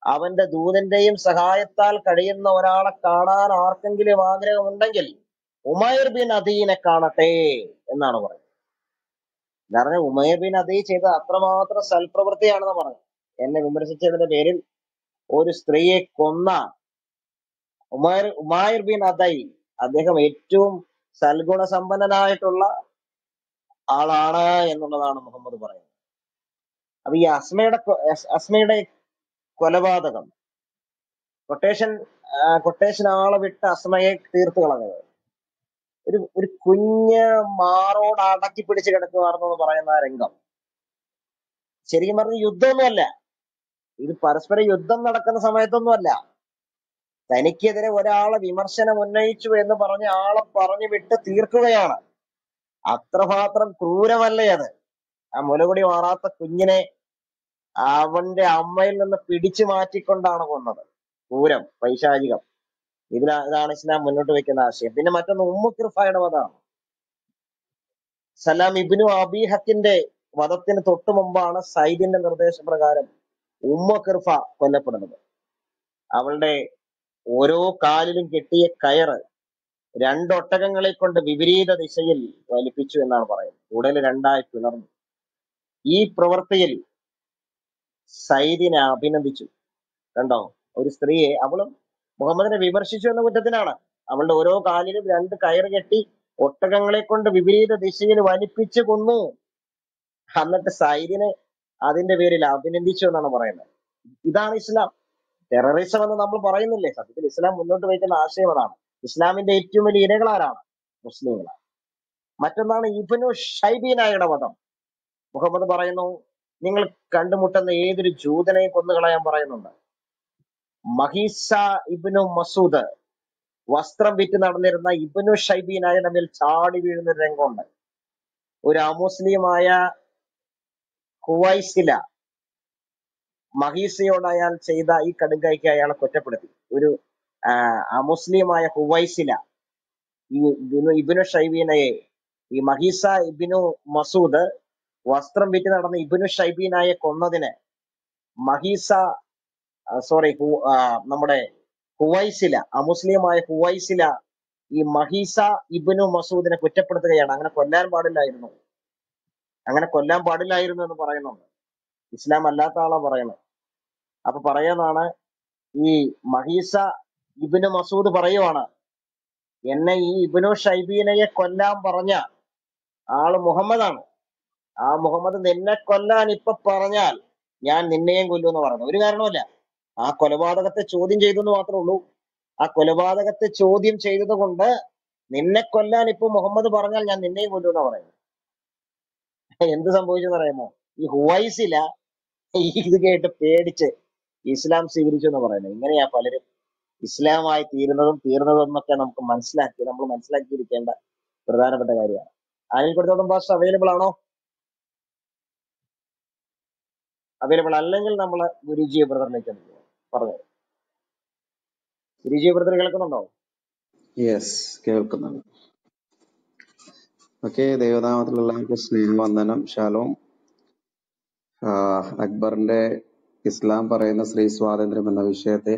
Avan the Dudan Dame Sahaital, Karian Navarala, Kana, Archangel Madre, Mundangil. Umair bin Adi in a Kanate, and none of it. Nara Umair bin Adi, Cheta, Atramatra, self property, and another one. And the members of the Beril, or is three Kona Umair Umair bin Adi, Adekam etum, Salguna Sambanana, Alana, and Nana Muhammad Baran. We asmade a Kolabadagam. Quotation, quotation all of it, Asmaic Tirthala. Kunya Maro Taki Pudicata Rangam. Serimar Yudomella. If Paraspera Yudomaka Samaitola. Taniki there were all of immersion and one nature in the Parana, all of Parani with the Tirkuyana. Atrafatram Kura Valera. A Molody Varata Kunyane Avande Amail and the Pidichimati Kondana one another. Puram, Paishajiga. Even Islam will not wake an Asia. Binamatan Umukrified Vada Salam Ibnu Abi Hakinde, Vadatin Totumambana, side in the Nordesh Bragaram, Umukurfa, Kolapanaba. Avalde Oro Kalin Kitty Kaira, Rando Tagangalek on the Bibiri that they say while pitch in Arbara, Udel Randa to learn. E. Proverbial Side in Abinavichu, Rando, or is three Avalum. Muhammad and Vivershichana with the Dinana. Amadoro Kali and the Kairageti, Ottagangle Kunda Vibri, the Dishin, Vani Pichakunu. Hamlet the side in a Adin the very loud in the Chona Varana. Idan Islam. Terrorism on the number of Varana less. Islam will not wait an Ashevana. Islam in the eight humili regular Muslim. Matamana Ibnu Shaibi Nayadavatam. Muhammad Barano, Ningle Kandamutan, the eighth Jew, the name of the Galayam Barananda. Mahisa Ibnu Masuda Vastram Vitanarna Ibnu Shaibi and I and Amil Chadi in the Rangonda. Ura Muslim Maya Kuwaisila Mahisi on Ayal Seda I Kadagaikayala Kotapati. Uru a Muslim Maya Kuwaisila Ibnu Shaibi and I Mahisa Ibnu Masuda Vastram Vitanarna Ibnu Shaibi and I Konadine Mahisa. Uh, sorry, who uh Namade Huwaisila, a Muslim I Huwaisila I Mahisa Ibnu Masud and a Kutapataya. I'm gonna condemn Badilla. I know. I'm gonna condemn Badilla. I remember Parayana. Islam Allah Ta'ala Parayana. Apa Parayana E. Mahisa Ibnu Masud Parayana. Yenna Ibnu Shaibi and a condemn Paranya. Al Muhammadan ആ മുഹമ്മദ് നിന്നെ കൊല്ലാൻ ഇപ്പൊ പറഞ്ഞാൽ ഞാൻ നിന്നെയും കൊല്ലുമെന്ന് പറഞ്ഞു. ഒരു കാരണമല്ല, ആ കൊലപാതകത്തെ ചോദ്യം ചെയ്തെന്ന് മാത്രമേ ഉള്ളൂ. ആ കൊലപാതകത്തെ ചോദ്യം ചെയ്തത് കൊണ്ട് നിന്നെ കൊല്ലാൻ ഇപ്പൊ മുഹമ്മദ് പറഞ്ഞാൽ ഞാൻ നിന്നെയും കൊല്ലുമെന്ന് പറയുന്നു. എന്ത് സംഭവിച്ചെന്ന് പറയുമോ? ഈ ഹുവൈസില ഇത് കേട്ട് പേടിച്ച് ഇസ്ലാം സ്വീകരിച്ചു എന്ന് പറയുന്നത്. ഇങ്ങനെയാ പലരും ഇസ്ലാമായി തീരുന്നതും തീർന്നതും എന്നൊക്കെ നമുക്ക് മനസ്സിലാക്കി നമ്മൾ മനസ്സിലാക്കിയിരിക്കേണ്ട പ്രധാനപ്പെട്ട കാര്യമാണ്. ആനിൽ കൊടുത്തോളം ഭാഷ അവൈലബിൾ ആണോ? അവൈലബിൾ അല്ലെങ്കിൽ നമ്മൾ ഗുരുജിയെ ബ്രദറിലേക്ക് പറഞ്ഞു. ഗുരുജിയെ ബ്രദർ കേൾക്കുന്നുണ്ടോ? യെസ്, കേൾക്കുന്നുണ്ട്. ഓക്കെ, ദൈവനാമത്തിലുള്ള സ്നേഹവന്ദനം, ശാലോം. അക്ബറിന്റെ ഇസ്ലാം പറയുന്ന സ്ത്രീ സ്വാതന്ത്ര്യം എന്ന വിഷയത്തെ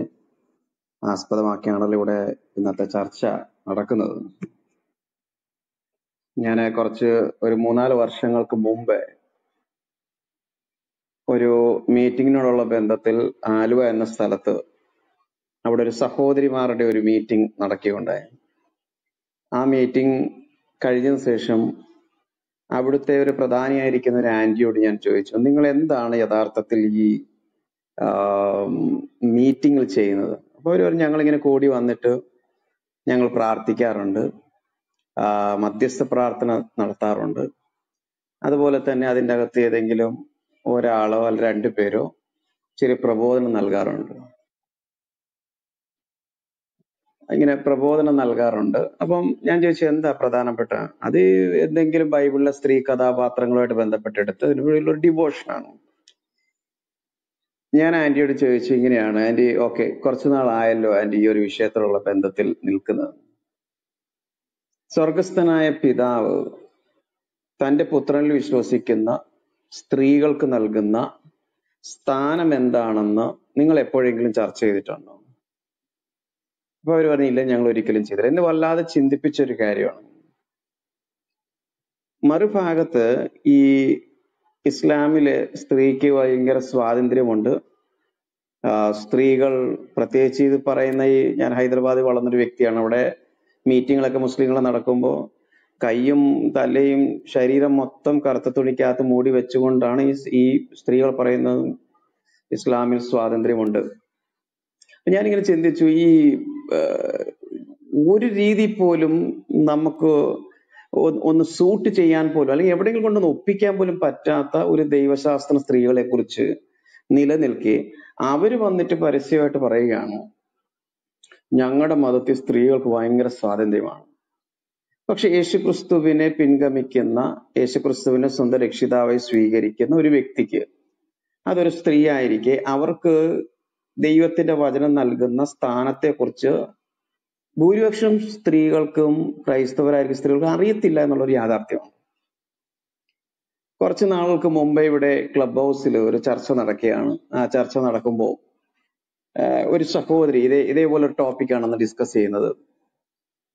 ആസ്പദമാക്കിയാണല്ലോ ഇവിടെ ഇന്നത്തെ ചർച്ച നടക്കുന്നത്. ഞാൻ കുറച്ച് ഒരു മൂന്നാല് വർഷങ്ങൾക്ക് മുമ്പ് ഒരു മീറ്റിങ്ങിനോടുള്ള ബന്ധത്തിൽ ആലുവ എന്ന സ്ഥലത്ത് അവിടെ ഒരു സഹോദരിമാരുടെ ഒരു മീറ്റിംഗ് നടക്കുകയുണ്ടായി. ആ മീറ്റിംഗ് കഴിഞ്ഞതിന് ശേഷം അവിടുത്തെ ഒരു പ്രധാനിയായിരിക്കുന്ന ഒരു ആന്റിയോട് ഞാൻ ചോദിച്ചു, നിങ്ങൾ എന്താണ് യഥാർത്ഥത്തിൽ ഈ മീറ്റിങ്ങിൽ ചെയ്യുന്നത്? അപ്പോൾ അവർ പറഞ്ഞു, ഞങ്ങളിങ്ങനെ കൂടി വന്നിട്ട് ഞങ്ങൾ പ്രാർത്ഥിക്കാറുണ്ട്, മധ്യസ്ഥ പ്രാർത്ഥന നടത്താറുണ്ട്, അതുപോലെ തന്നെ അതിൻ്റെ അകത്ത് ഏതെങ്കിലും ഒരാളോ അല്ല രണ്ടു പേരോ ചെറിയ പ്രബോധനം നൽകാറുണ്ട്, ഇങ്ങനെ പ്രബോധനം നൽകാറുണ്ട്. അപ്പം ഞാൻ ചോദിച്ചു, എന്താ പ്രധാനപ്പെട്ട? അത് എന്തെങ്കിലും ബൈബിളിലെ സ്ത്രീ കഥാപാത്രങ്ങളുമായിട്ട് ബന്ധപ്പെട്ടെടുത്ത് അതിനുള്ളിലൊരു ഡിവോഷനാണ്. ഞാൻ ആന്റിയോട് ചോദിച്ചു, ഇങ്ങനെയാണ് ആന്റി, ഓക്കെ, കുറച്ചു നാളായല്ലോ ആന്റി ഈ ഒരു വിഷയത്തിലുള്ള ബന്ധത്തിൽ നിൽക്കുന്നത്. സ്വർഗസ്ഥനായ പിതാവ് തൻ്റെ പുത്രനിൽ വിശ്വസിക്കുന്ന സ്ത്രീകൾക്ക് നൽകുന്ന സ്ഥാനം എന്താണെന്ന് നിങ്ങൾ എപ്പോഴെങ്കിലും ചർച്ച ചെയ്തിട്ടുണ്ടോ? അപ്പൊ അവർ പറഞ്ഞില്ല, ഞങ്ങൾ ഒരിക്കലും ചെയ്തില്ല. എന്നെ വല്ലാതെ ചിന്തിപ്പിച്ചൊരു കാര്യമാണ്. മറുഭാഗത്ത് ഈ ഇസ്ലാമില് സ്ത്രീക്ക് ഭയങ്കര സ്വാതന്ത്ര്യമുണ്ട്, സ്ത്രീകൾ പ്രത്യേകിച്ച് ഇത് പറയുന്ന ഈ ഞാൻ ഹൈദരാബാദിൽ വളർന്നൊരു വ്യക്തിയാണ്. അവിടെ മീറ്റിങ്ങുകളൊക്കെ മുസ്ലിങ്ങൾ നടക്കുമ്പോൾ കൈയും തലയും ശരീരം മൊത്തം കറുത്ത തുണിക്കകത്ത് മൂടി വെച്ചുകൊണ്ടാണ് ഈ ഈ സ്ത്രീകൾ പറയുന്നത് ഇസ്ലാമിൽ സ്വാതന്ത്ര്യമുണ്ട്. ഞാനിങ്ങനെ ചിന്തിച്ചു, ഈ ഒരു രീതി പോലും നമുക്ക് ഒന്ന് സൂട്ട് ചെയ്യാൻ പോലും അല്ലെങ്കിൽ എവിടെയെങ്കിലും കൊണ്ടൊന്ന് ഒപ്പിക്കാൻ പോലും പറ്റാത്ത ഒരു ദൈവശാസ്ത്ര സ്ത്രീകളെ കുറിച്ച് നിലനിൽക്കെ അവർ വന്നിട്ട് പരസ്യമായിട്ട് പറയുകയാണ്, ഞങ്ങളുടെ മതത്തിൽ സ്ത്രീകൾക്ക് ഭയങ്കര സ്വാതന്ത്ര്യമാണ്. പക്ഷെ യേശുക്രിസ്തുവിനെ പിൻഗമിക്കുന്ന, യേശുക്രിസ്തുവിനെ സ്വന്തം രക്ഷിതാവായി സ്വീകരിക്കുന്ന ഒരു വ്യക്തിക്ക്, അതൊരു സ്ത്രീ ആയിരിക്കെ, അവർക്ക് ദൈവത്തിന്റെ വചനം നൽകുന്ന സ്ഥാനത്തെക്കുറിച്ച് ഭൂരിപക്ഷം സ്ത്രീകൾക്കും ക്രൈസ്തവരായിരിക്കും സ്ത്രീകൾക്കും അറിയത്തില്ല എന്നുള്ളൊരു യാഥാർത്ഥ്യമാണ്. കുറച്ച് നാളുകൾക്ക് മുമ്പേ ഇവിടെ ക്ലബ് ഹൗസിൽ ഒരു ചർച്ച നടക്കുകയാണ്. ആ ചർച്ച നടക്കുമ്പോൾ ഒരു സഹോദരി ഇതേ ഇതേപോലൊരു ടോപ്പിക്കാണെന്ന് ഡിസ്കസ് ചെയ്യുന്നത്.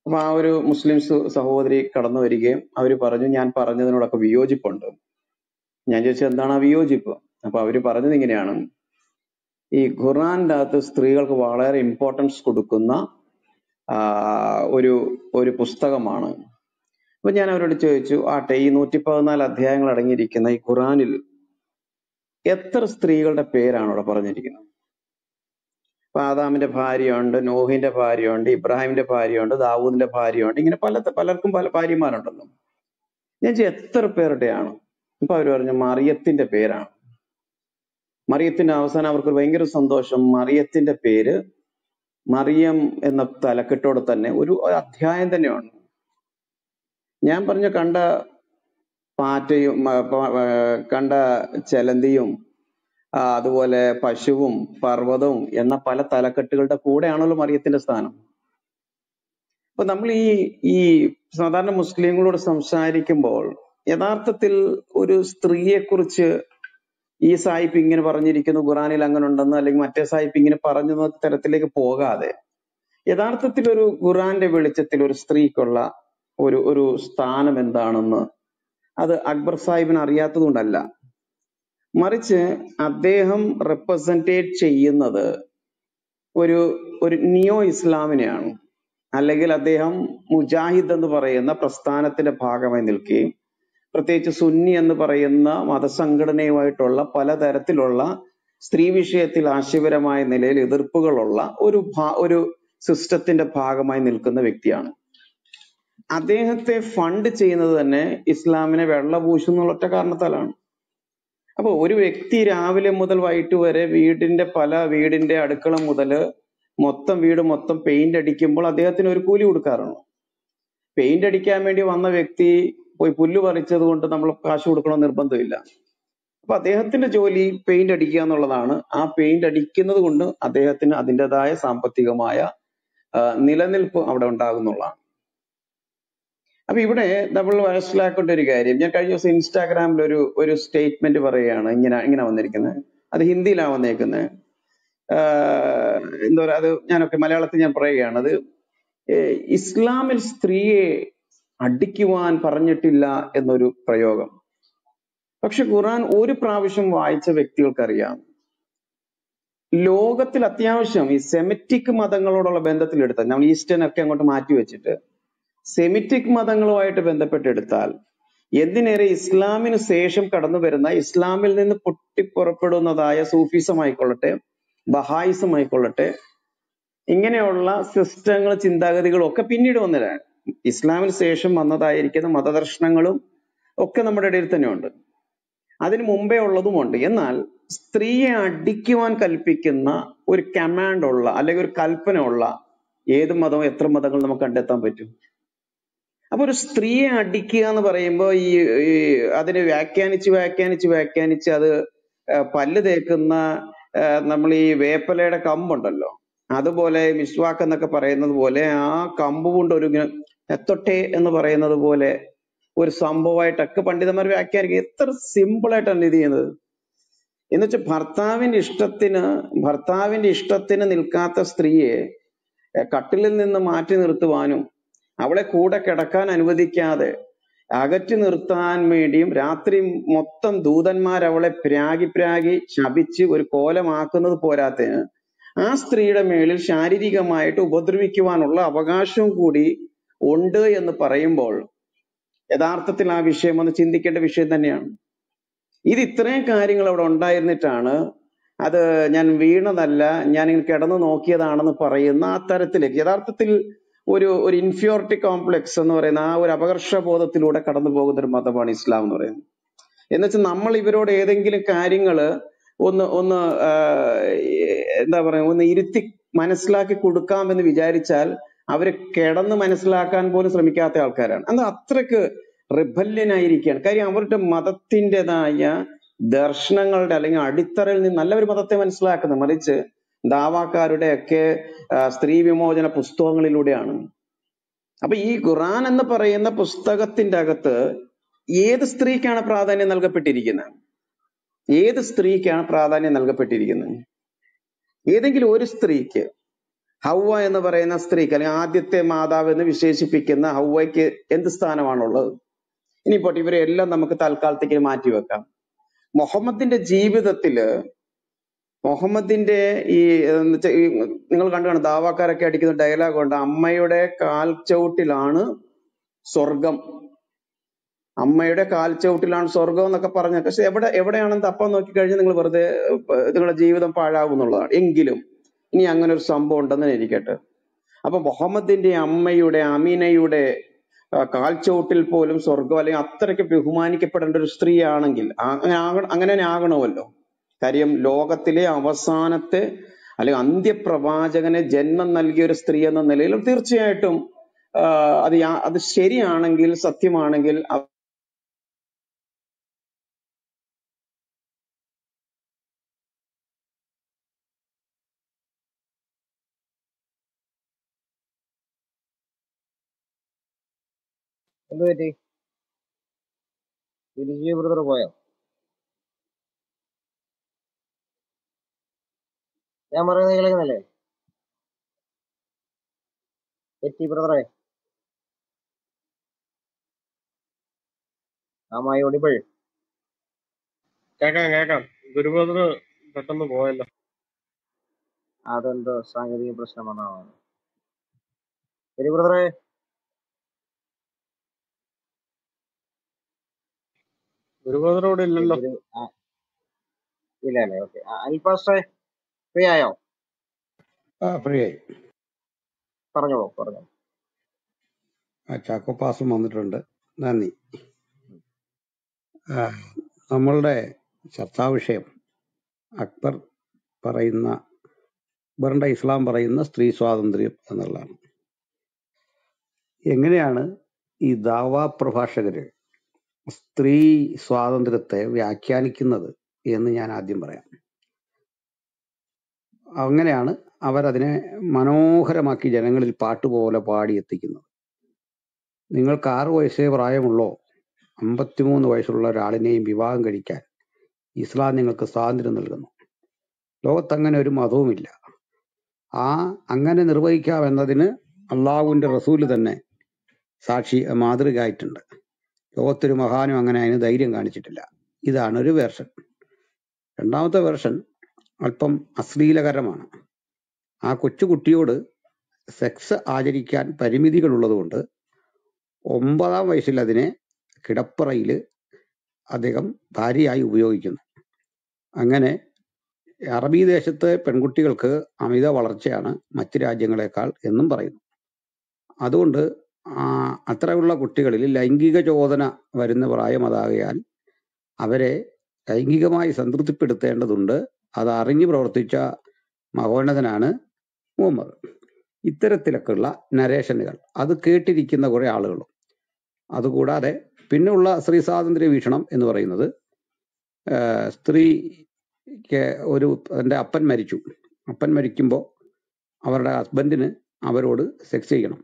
അപ്പൊ ആ ഒരു മുസ്ലിം സഹോദരി കടന്നു വരികയും അവർ പറഞ്ഞു, ഞാൻ പറഞ്ഞതിനോടൊക്കെ വിയോജിപ്പുണ്ട്. ഞാൻ ചോദിച്ചത്, എന്താണ് ആ വിയോജിപ്പ്? അപ്പൊ അവര് പറഞ്ഞത് ഇങ്ങനെയാണ്, ഈ ഖുർആന്റെ അകത്ത് സ്ത്രീകൾക്ക് വളരെ ഇമ്പോർട്ടൻസ് കൊടുക്കുന്ന ഒരു ഒരു പുസ്തകമാണ്. അപ്പൊ ഞാൻ അവരോട് ചോദിച്ചു, ആട്ടെ, ഈ നൂറ്റി പതിനാല് അധ്യായങ്ങൾ അടങ്ങിയിരിക്കുന്ന ഈ ഖുർആനിൽ എത്ര സ്ത്രീകളുടെ പേരാണ് അവിടെ പറഞ്ഞിരിക്കുന്നത്? അപ്പൊ ആദാമിന്റെ ഭാര്യയുണ്ട്, നോഹിന്റെ ഭാര്യയുണ്ട്, ഇബ്രാഹിമിന്റെ ഭാര്യയുണ്ട്, ദാവൂദിന്റെ ഭാര്യയുണ്ട്, ഇങ്ങനെ പല പലർക്കും പല ഭാര്യമാരുണ്ടല്ലോ. ഞാൻ ചോദിച്ചു, എത്ര പേരുടെയാണ്? അപ്പൊ അവർ പറഞ്ഞു, മറിയത്തിന്റെ പേരാണ്. മറിയത്തിന്റെ അവസാനം അവർക്ക് ഭയങ്കര സന്തോഷം, മറിയത്തിന്റെ പേര് മറിയം എന്ന തലക്കെട്ടോടെ തന്നെ ഒരു അധ്യായം തന്നെയാണ്. ഞാൻ പറഞ്ഞു, കണ്ട പാറ്റയും കണ്ട ചെലന്തിയും അതുപോലെ പശുവും പർവ്വതവും എന്ന പല തലക്കെട്ടുകളുടെ കൂടെയാണല്ലോ മറിയത്തിന്റെ സ്ഥാനം. അപ്പൊ നമ്മൾ ഈ ഈ സാധാരണ മുസ്ലിങ്ങളോട് സംസാരിക്കുമ്പോൾ യഥാർത്ഥത്തിൽ ഒരു സ്ത്രീയെക്കുറിച്ച് ഈ സായിപ്പ് ഇങ്ങനെ പറഞ്ഞിരിക്കുന്നു, ഖുറാനിൽ അങ്ങനെ ഉണ്ടെന്ന്, അല്ലെങ്കിൽ മറ്റേ സായിപ്പ് ഇങ്ങനെ പറഞ്ഞെന്ന തരത്തിലേക്ക് പോകാതെ യഥാർത്ഥത്തിൽ ഒരു ഖുറാന്റെ വെളിച്ചത്തിൽ ഒരു സ്ത്രീക്കുള്ള ഒരു ഒരു സ്ഥാനം എന്താണെന്ന്, അത് അക്ബർ സാഹിബിന് അറിയാത്തതുകൊണ്ടല്ല, മറിച്ച് അദ്ദേഹം റെപ്രസെന്റേറ്റ് ചെയ്യുന്നത് ഒരു ഒരു നിയോ ഇസ്ലാമിനെയാണ്. അല്ലെങ്കിൽ അദ്ദേഹം മുജാഹിദ് എന്ന് പറയുന്ന പ്രസ്ഥാനത്തിന്റെ ഭാഗമായി നിൽക്കുകയും പ്രത്യേകിച്ച് സുന്നി എന്ന് പറയുന്ന മതസംഘടനയുമായിട്ടുള്ള പലതരത്തിലുള്ള സ്ത്രീ വിഷയത്തിൽ ആശയപരമായ നിലയിൽ എതിർപ്പുകളുള്ള ഒരു ഒരു സിസ്റ്റത്തിന്റെ ഭാഗമായി നിൽക്കുന്ന വ്യക്തിയാണ്. അദ്ദേഹത്തെ ഫണ്ട് ചെയ്യുന്നത് തന്നെ ഇസ്ലാമിനെ വെള്ളപൂശുന്നുള്ള ഒറ്റ കാരണത്താലാണ്. അപ്പൊ ഒരു വ്യക്തി രാവിലെ മുതൽ വൈകിട്ട് വരെ വീടിന്റെ പല വീടിന്റെ അടുക്കള മുതൽ മൊത്തം വീട് മൊത്തം പെയിന്റ് അടിക്കുമ്പോൾ അദ്ദേഹത്തിന് ഒരു കൂലി കൊടുക്കാറുണ്ട്. പെയിന്റ് അടിക്കാൻ വേണ്ടി വന്ന വ്യക്തി പോയി പുല്ല് പറിച്ചത് കൊണ്ട് നമ്മൾ കാശ് കൊടുക്കണമെന്ന് നിർബന്ധമില്ല. അപ്പൊ അദ്ദേഹത്തിന്റെ ജോലി പെയിന്റ് അടിക്കുക എന്നുള്ളതാണ്. ആ പെയിന്റ് അടിക്കുന്നത് കൊണ്ട് അദ്ദേഹത്തിന് അതിൻ്റെതായ സാമ്പത്തികമായ നിലനിൽപ്പ് അവിടെ ഉണ്ടാകുന്നുള്ളതാണ്. അപ്പൊ ഇവിടെ നമ്മൾ മനസ്സിലാക്കേണ്ട ഒരു കാര്യം, ഞാൻ കഴിഞ്ഞ ദിവസം ഇൻസ്റ്റാഗ്രാമിൽ ഒരു ഒരു സ്റ്റേറ്റ്മെന്റ് പറയുകയാണ്. ഇങ്ങനെ ഇങ്ങനെ വന്നിരിക്കുന്നത്, അത് ഹിന്ദിയിലാണ് വന്നിരിക്കുന്നത്. എന്താ പറയുക, അത് ഞാനൊക്കെ മലയാളത്തിൽ ഞാൻ പറയുകയാണ്. അത് ഇസ്ലാമിൽ സ്ത്രീയെ അടിക്കുവാൻ പറഞ്ഞിട്ടില്ല എന്നൊരു പ്രയോഗം. പക്ഷെ ഖുർആൻ ഒരു പ്രാവശ്യം വായിച്ച വ്യക്തികൾക്കറിയാം, ലോകത്തിൽ അത്യാവശ്യം ഈ സെമിറ്റിക് മതങ്ങളോടുള്ള ബന്ധത്തിലെടുത്താൽ, നമ്മൾ ഈസ്റ്റേൺ ഒക്കെ അങ്ങോട്ട് മാറ്റി വെച്ചിട്ട് സെമിറ്റിക് മതങ്ങളുമായിട്ട് ബന്ധപ്പെട്ടെടുത്താൽ, എന്തിനേറെ ഇസ്ലാമിന് ശേഷം കടന്നു വരുന്ന ഇസ്ലാമിൽ നിന്ന് പൊട്ടിപ്പുറപ്പെടുന്നതായ സൂഫിസം ആയിക്കൊള്ളട്ടെ, ബഹായിസം ആയിക്കൊള്ളട്ടെ, ഇങ്ങനെയുള്ള സിസ്റ്റങ്ങൾ ചിന്താഗതികളും ഒക്കെ പിന്നീട് വന്നതാണ്. ഇസ്ലാമിന് ശേഷം വന്നതായിരിക്കുന്ന മതദർശനങ്ങളും ഒക്കെ നമ്മുടെ ഇടയിൽ തന്നെയുണ്ട്, അതിനു മുമ്പേ ഉള്ളതുമുണ്ട്. എന്നാൽ സ്ത്രീയെ അടിക്കുവാൻ കൽപ്പിക്കുന്ന ഒരു കമാൻഡ് ഉള്ള അല്ലെങ്കിൽ ഒരു കൽപ്പന ഉള്ള ഏത് മതവും എത്ര മതങ്ങൾ നമുക്ക് കണ്ടെത്താൻ പറ്റും? അപ്പൊ ഒരു സ്ത്രീയെ അടിക്കുക എന്ന് പറയുമ്പോൾ ഈ അതിനെ വ്യാഖ്യാനിച്ച് വ്യാഖ്യാനിച്ച് വ്യാഖ്യാനിച്ച് അത് പല്ല് തേക്കുന്ന നമ്മൾ ഈ വേപ്പലയുടെ കമ്പുണ്ടല്ലോ, അതുപോലെ മിസ്വാക്ക് എന്നൊക്കെ പറയുന്നത് പോലെ ആ കമ്പ് കൊണ്ട് ഒരു എത്തൊട്ടെ എന്ന് പറയുന്നത് പോലെ ഒരു സംഭവമായിട്ടൊക്കെ പണ്ഡിതന്മാർ വ്യാഖ്യാനിക്കുക. എത്ര സിമ്പിളായിട്ടാണ് ഇത് ചെയ്യുന്നത് എന്ന് വെച്ചാൽ, ഭർത്താവിൻ്റെ ഇഷ്ടത്തിന് ഭർത്താവിൻ്റെ ഇഷ്ടത്തിന് നിൽക്കാത്ത സ്ത്രീയെ കട്ടിലിൽ നിന്ന് മാറ്റി നിർത്തുവാനും അവളെ കൂടെ കിടക്കാൻ അനുവദിക്കാതെ അകറ്റി നിർത്താൻ വേണ്ടിയും രാത്രി മൊത്തം ദൂതന്മാരവളെ പ്രാഗി പ്രാഗി ശപിച്ച് ഒരു കോലമാക്കുന്നത് പോരാത്തതിന് ആ സ്ത്രീയുടെ മേളിൽ ശാരീരികമായിട്ട് ഉപദ്രവിക്കുവാനുള്ള അവകാശവും കൂടി ഉണ്ട് എന്ന് പറയുമ്പോൾ യഥാർത്ഥത്തിൽ ആ വിഷയം ഒന്ന് ചിന്തിക്കേണ്ട വിഷയം തന്നെയാണ്. ഇത് ഇത്രയും കാര്യങ്ങൾ അവിടെ ഉണ്ടായിരുന്നിട്ടാണ് അത് ഞാൻ വീണതല്ല, ഞാൻ കിടന്നു നോക്കിയതാണെന്ന് പറയുന്ന ആ തരത്തിലേക്ക് യഥാർത്ഥത്തിൽ ഒരു ഒരു ഇൻഫിയോറിറ്റി കോംപ്ലെക്സ് എന്ന് പറയുന്ന ആ ഒരു അപകർഷബോധത്തിലൂടെ കടന്നു പോകുന്ന ഒരു മതമാണ് ഇസ്ലാം എന്ന് പറയുന്നത്. എന്ന് വെച്ചാൽ നമ്മൾ ഇവരോട് ഏതെങ്കിലും കാര്യങ്ങള് ഒന്ന് ഒന്ന് എന്താ പറയുക ഒന്ന് ഇരുത്തി മനസ്സിലാക്കി കൊടുക്കാമെന്ന് വിചാരിച്ചാൽ അവര് കിടന്ന് മനസ്സിലാക്കാൻ പോലും ശ്രമിക്കാത്ത ആൾക്കാരാണ്. അത് അത്രക്ക് റിബല്യനായിരിക്കുകയാണ്. കാര്യം അവരുടെ മതത്തിൻ്റെതായ ദർശനങ്ങളുടെ അല്ലെങ്കിൽ അടിത്തറയിൽ നിന്ന് നല്ല ഒരു മതത്തെ മനസ്സിലാക്കുന്നത് മറിച്ച് ദാവാക്കാരുടെ ഒക്കെ സ്ത്രീ വിമോചന പുസ്തകങ്ങളിലൂടെയാണ്. അപ്പൊ ഈ ഖുർആൻ എന്ന് പറയുന്ന പുസ്തകത്തിന്റെ അകത്ത് ഏത് സ്ത്രീക്കാണ് പ്രാധാന്യം നൽകപ്പെട്ടിരിക്കുന്നത്? ഏത് സ്ത്രീക്കാണ് പ്രാധാന്യം നൽകപ്പെട്ടിരിക്കുന്നത്? ഏതെങ്കിലും ഒരു സ്ത്രീക്ക്, ഹൗവ എന്ന് പറയുന്ന സ്ത്രീക്ക് അല്ലെങ്കിൽ ആദ്യത്തെ മാതാവ് എന്ന് വിശേഷിപ്പിക്കുന്ന ഹൗവയ്ക്ക് എന്ത് സ്ഥാനമാണുള്ളത്? ഇനിയിപ്പോട്ടെ, ഇവരെല്ലാം നമുക്ക് തൽക്കാലത്തേക്ക് മാറ്റിവെക്കാം. മുഹമ്മദിന്റെ ജീവിതത്തില് മുഹമ്മദിന്റെ ഈ നിങ്ങൾ കണ്ടുകാണ്, ദാവാക്കാരൊക്കെ അടിക്കുന്ന ഡയലോഗ് ഉണ്ട്, അമ്മയുടെ കാൽച്ചവിട്ടിലാണ് സ്വർഗം, അമ്മയുടെ കാൽച്ചവിട്ടിലാണ് സ്വർഗം എന്നൊക്കെ പറഞ്ഞ. പക്ഷെ എവിടെ എവിടെയാണെന്ന് തപ്പാൻ നോക്കിക്കഴിഞ്ഞാൽ നിങ്ങൾ വെറുതെ നിങ്ങളുടെ ജീവിതം പാഴാകുന്നുള്ളതാണ്. എങ്കിലും ഇനി അങ്ങനെ ഒരു സംഭവം ഉണ്ടെന്ന് ഇരിക്കട്ടെ, അപ്പൊ മുഹമ്മദിന്റെ അമ്മയുടെ അമീനയുടെ കാൽച്ചവിട്ടിൽ പോലും സ്വർഗം അല്ലെങ്കിൽ അത്രയ്ക്ക് ബഹുമാനിക്കപ്പെടേണ്ട ഒരു സ്ത്രീ ആണെങ്കിൽ അങ്ങനെ ആകണമല്ലോ. കാര്യം ലോകത്തിലെ അവസാനത്തെ അല്ലെങ്കിൽ അന്ത്യപ്രവാചകനെ ജന്മം നൽകിയ ഒരു സ്ത്രീ എന്ന നിലയിൽ തീർച്ചയായിട്ടും അത് അത് ശരിയാണെങ്കിൽ സത്യമാണെങ്കിൽ പോയോ? ഞാൻ പറയുന്നത് കേൾക്കുന്നല്ലേ? എത്തി ബ്രദറെ ആമായി ഓടിപ്പോഴേ കേക്കാം കേക്കാം. ഗുരു ബ്രദർ പെട്ടെന്ന് പോയല്ലോ, അതെന്തോ സാങ്കേതിക പ്രശ്നം വന്നാണ്. ഗുരു ബ്രദറെ ഗുരുബോധന ഇവിടെ ഇല്ലല്ലോ. ഗുരു ആ, ഇല്ല അല്ലേ? ഓക്കെ, അൽപാസ്റ്റേ ഫ്രീ ആയോ? ആ ഫ്രീ ആയി. പറഞ്ഞോളൂ പറഞ്ഞോളൂ. ആ ചാക്കോ പാസും വന്നിട്ടുണ്ട്. നന്ദി. ആ, നമ്മളുടെ ചർച്ചാവിഷയം അക്ബർ പറയുന്ന അക്ബറിൻ്റെ ഇസ്ലാം പറയുന്ന സ്ത്രീ സ്വാതന്ത്ര്യം എന്നുള്ളതാണ്. എങ്ങനെയാണ് ഈ ദാവാ പ്രഭാഷകര് സ്ത്രീ സ്വാതന്ത്ര്യത്തെ വ്യാഖ്യാനിക്കുന്നത് എന്ന് ഞാൻ ആദ്യം പറയാം. അങ്ങനെയാണ് അവരതിനെ മനോഹരമാക്കി ജനങ്ങളിൽ പാട്ടുപോലെ പാടിയെത്തിക്കുന്നത്. നിങ്ങൾക്ക് ആറ് വയസ്സേ പ്രായമുള്ളോ അമ്പത്തിമൂന്ന് വയസ്സുള്ള ഒരാളിനെയും വിവാഹം കഴിക്കാൻ ഇസ്ലാം നിങ്ങൾക്ക് സ്വാതന്ത്ര്യം നൽകുന്നു. ലോകത്തങ്ങനെ ഒരു മതവുമില്ല. ആ അങ്ങനെ നിർവഹിക്കാമെന്നതിന് അള്ളാഹുവിൻ്റെ റസൂല് തന്നെ സാക്ഷി മാതൃകയായിട്ടുണ്ട്. ലോകത്തൊരു മഹാനും അങ്ങനെ അതിന് ധൈര്യം കാണിച്ചിട്ടില്ല. ഇതാണ് ഒരു വേർഷൻ. രണ്ടാമത്തെ വേർഷൻ അല്പം അശ്ലീലകരമാണ്. ആ കൊച്ചുകുട്ടിയോട് സെക്സ് ആചരിക്കാൻ പരിമിതികളുള്ളതുകൊണ്ട് ഒമ്പതാം വയസ്സിൽ അതിനെ കിടപ്പറയിൽ അദ്ദേഹം ഭാര്യയായി ഉപയോഗിക്കുന്നു. അങ്ങനെ അറബി ദേശത്തെ പെൺകുട്ടികൾക്ക് അമിത വളർച്ചയാണ് മറ്റ് രാജ്യങ്ങളെക്കാൾ എന്നും പറയുന്നു. അതുകൊണ്ട് ആ അത്രയുള്ള കുട്ടികളിൽ ലൈംഗിക ചോദന വരുന്ന പ്രായമതാകയാൽ അവരെ ലൈംഗികമായി സംതൃപ്തിപ്പെടുത്തേണ്ടതുണ്ട്. അത് അറിഞ്ഞു പ്രവർത്തിച്ച മഹോന്നതനാണ് മുഹമ്മദ്. ഇത്തരത്തിലൊക്കെയുള്ള നരേഷനുകൾ അത് കേട്ടിരിക്കുന്ന കുറേ ആളുകളും. അതുകൂടാതെ പിന്നെയുള്ള സ്ത്രീ സ്വാതന്ത്ര്യ വീക്ഷണം എന്ന് പറയുന്നത് സ്ത്രീക്ക് ഒരു എൻ്റെ അപ്പൻ മരിച്ചു, അപ്പൻ മരിക്കുമ്പോൾ അവരുടെ ഹസ്ബൻഡിന് അവരോട് സെക്സ് ചെയ്യണം.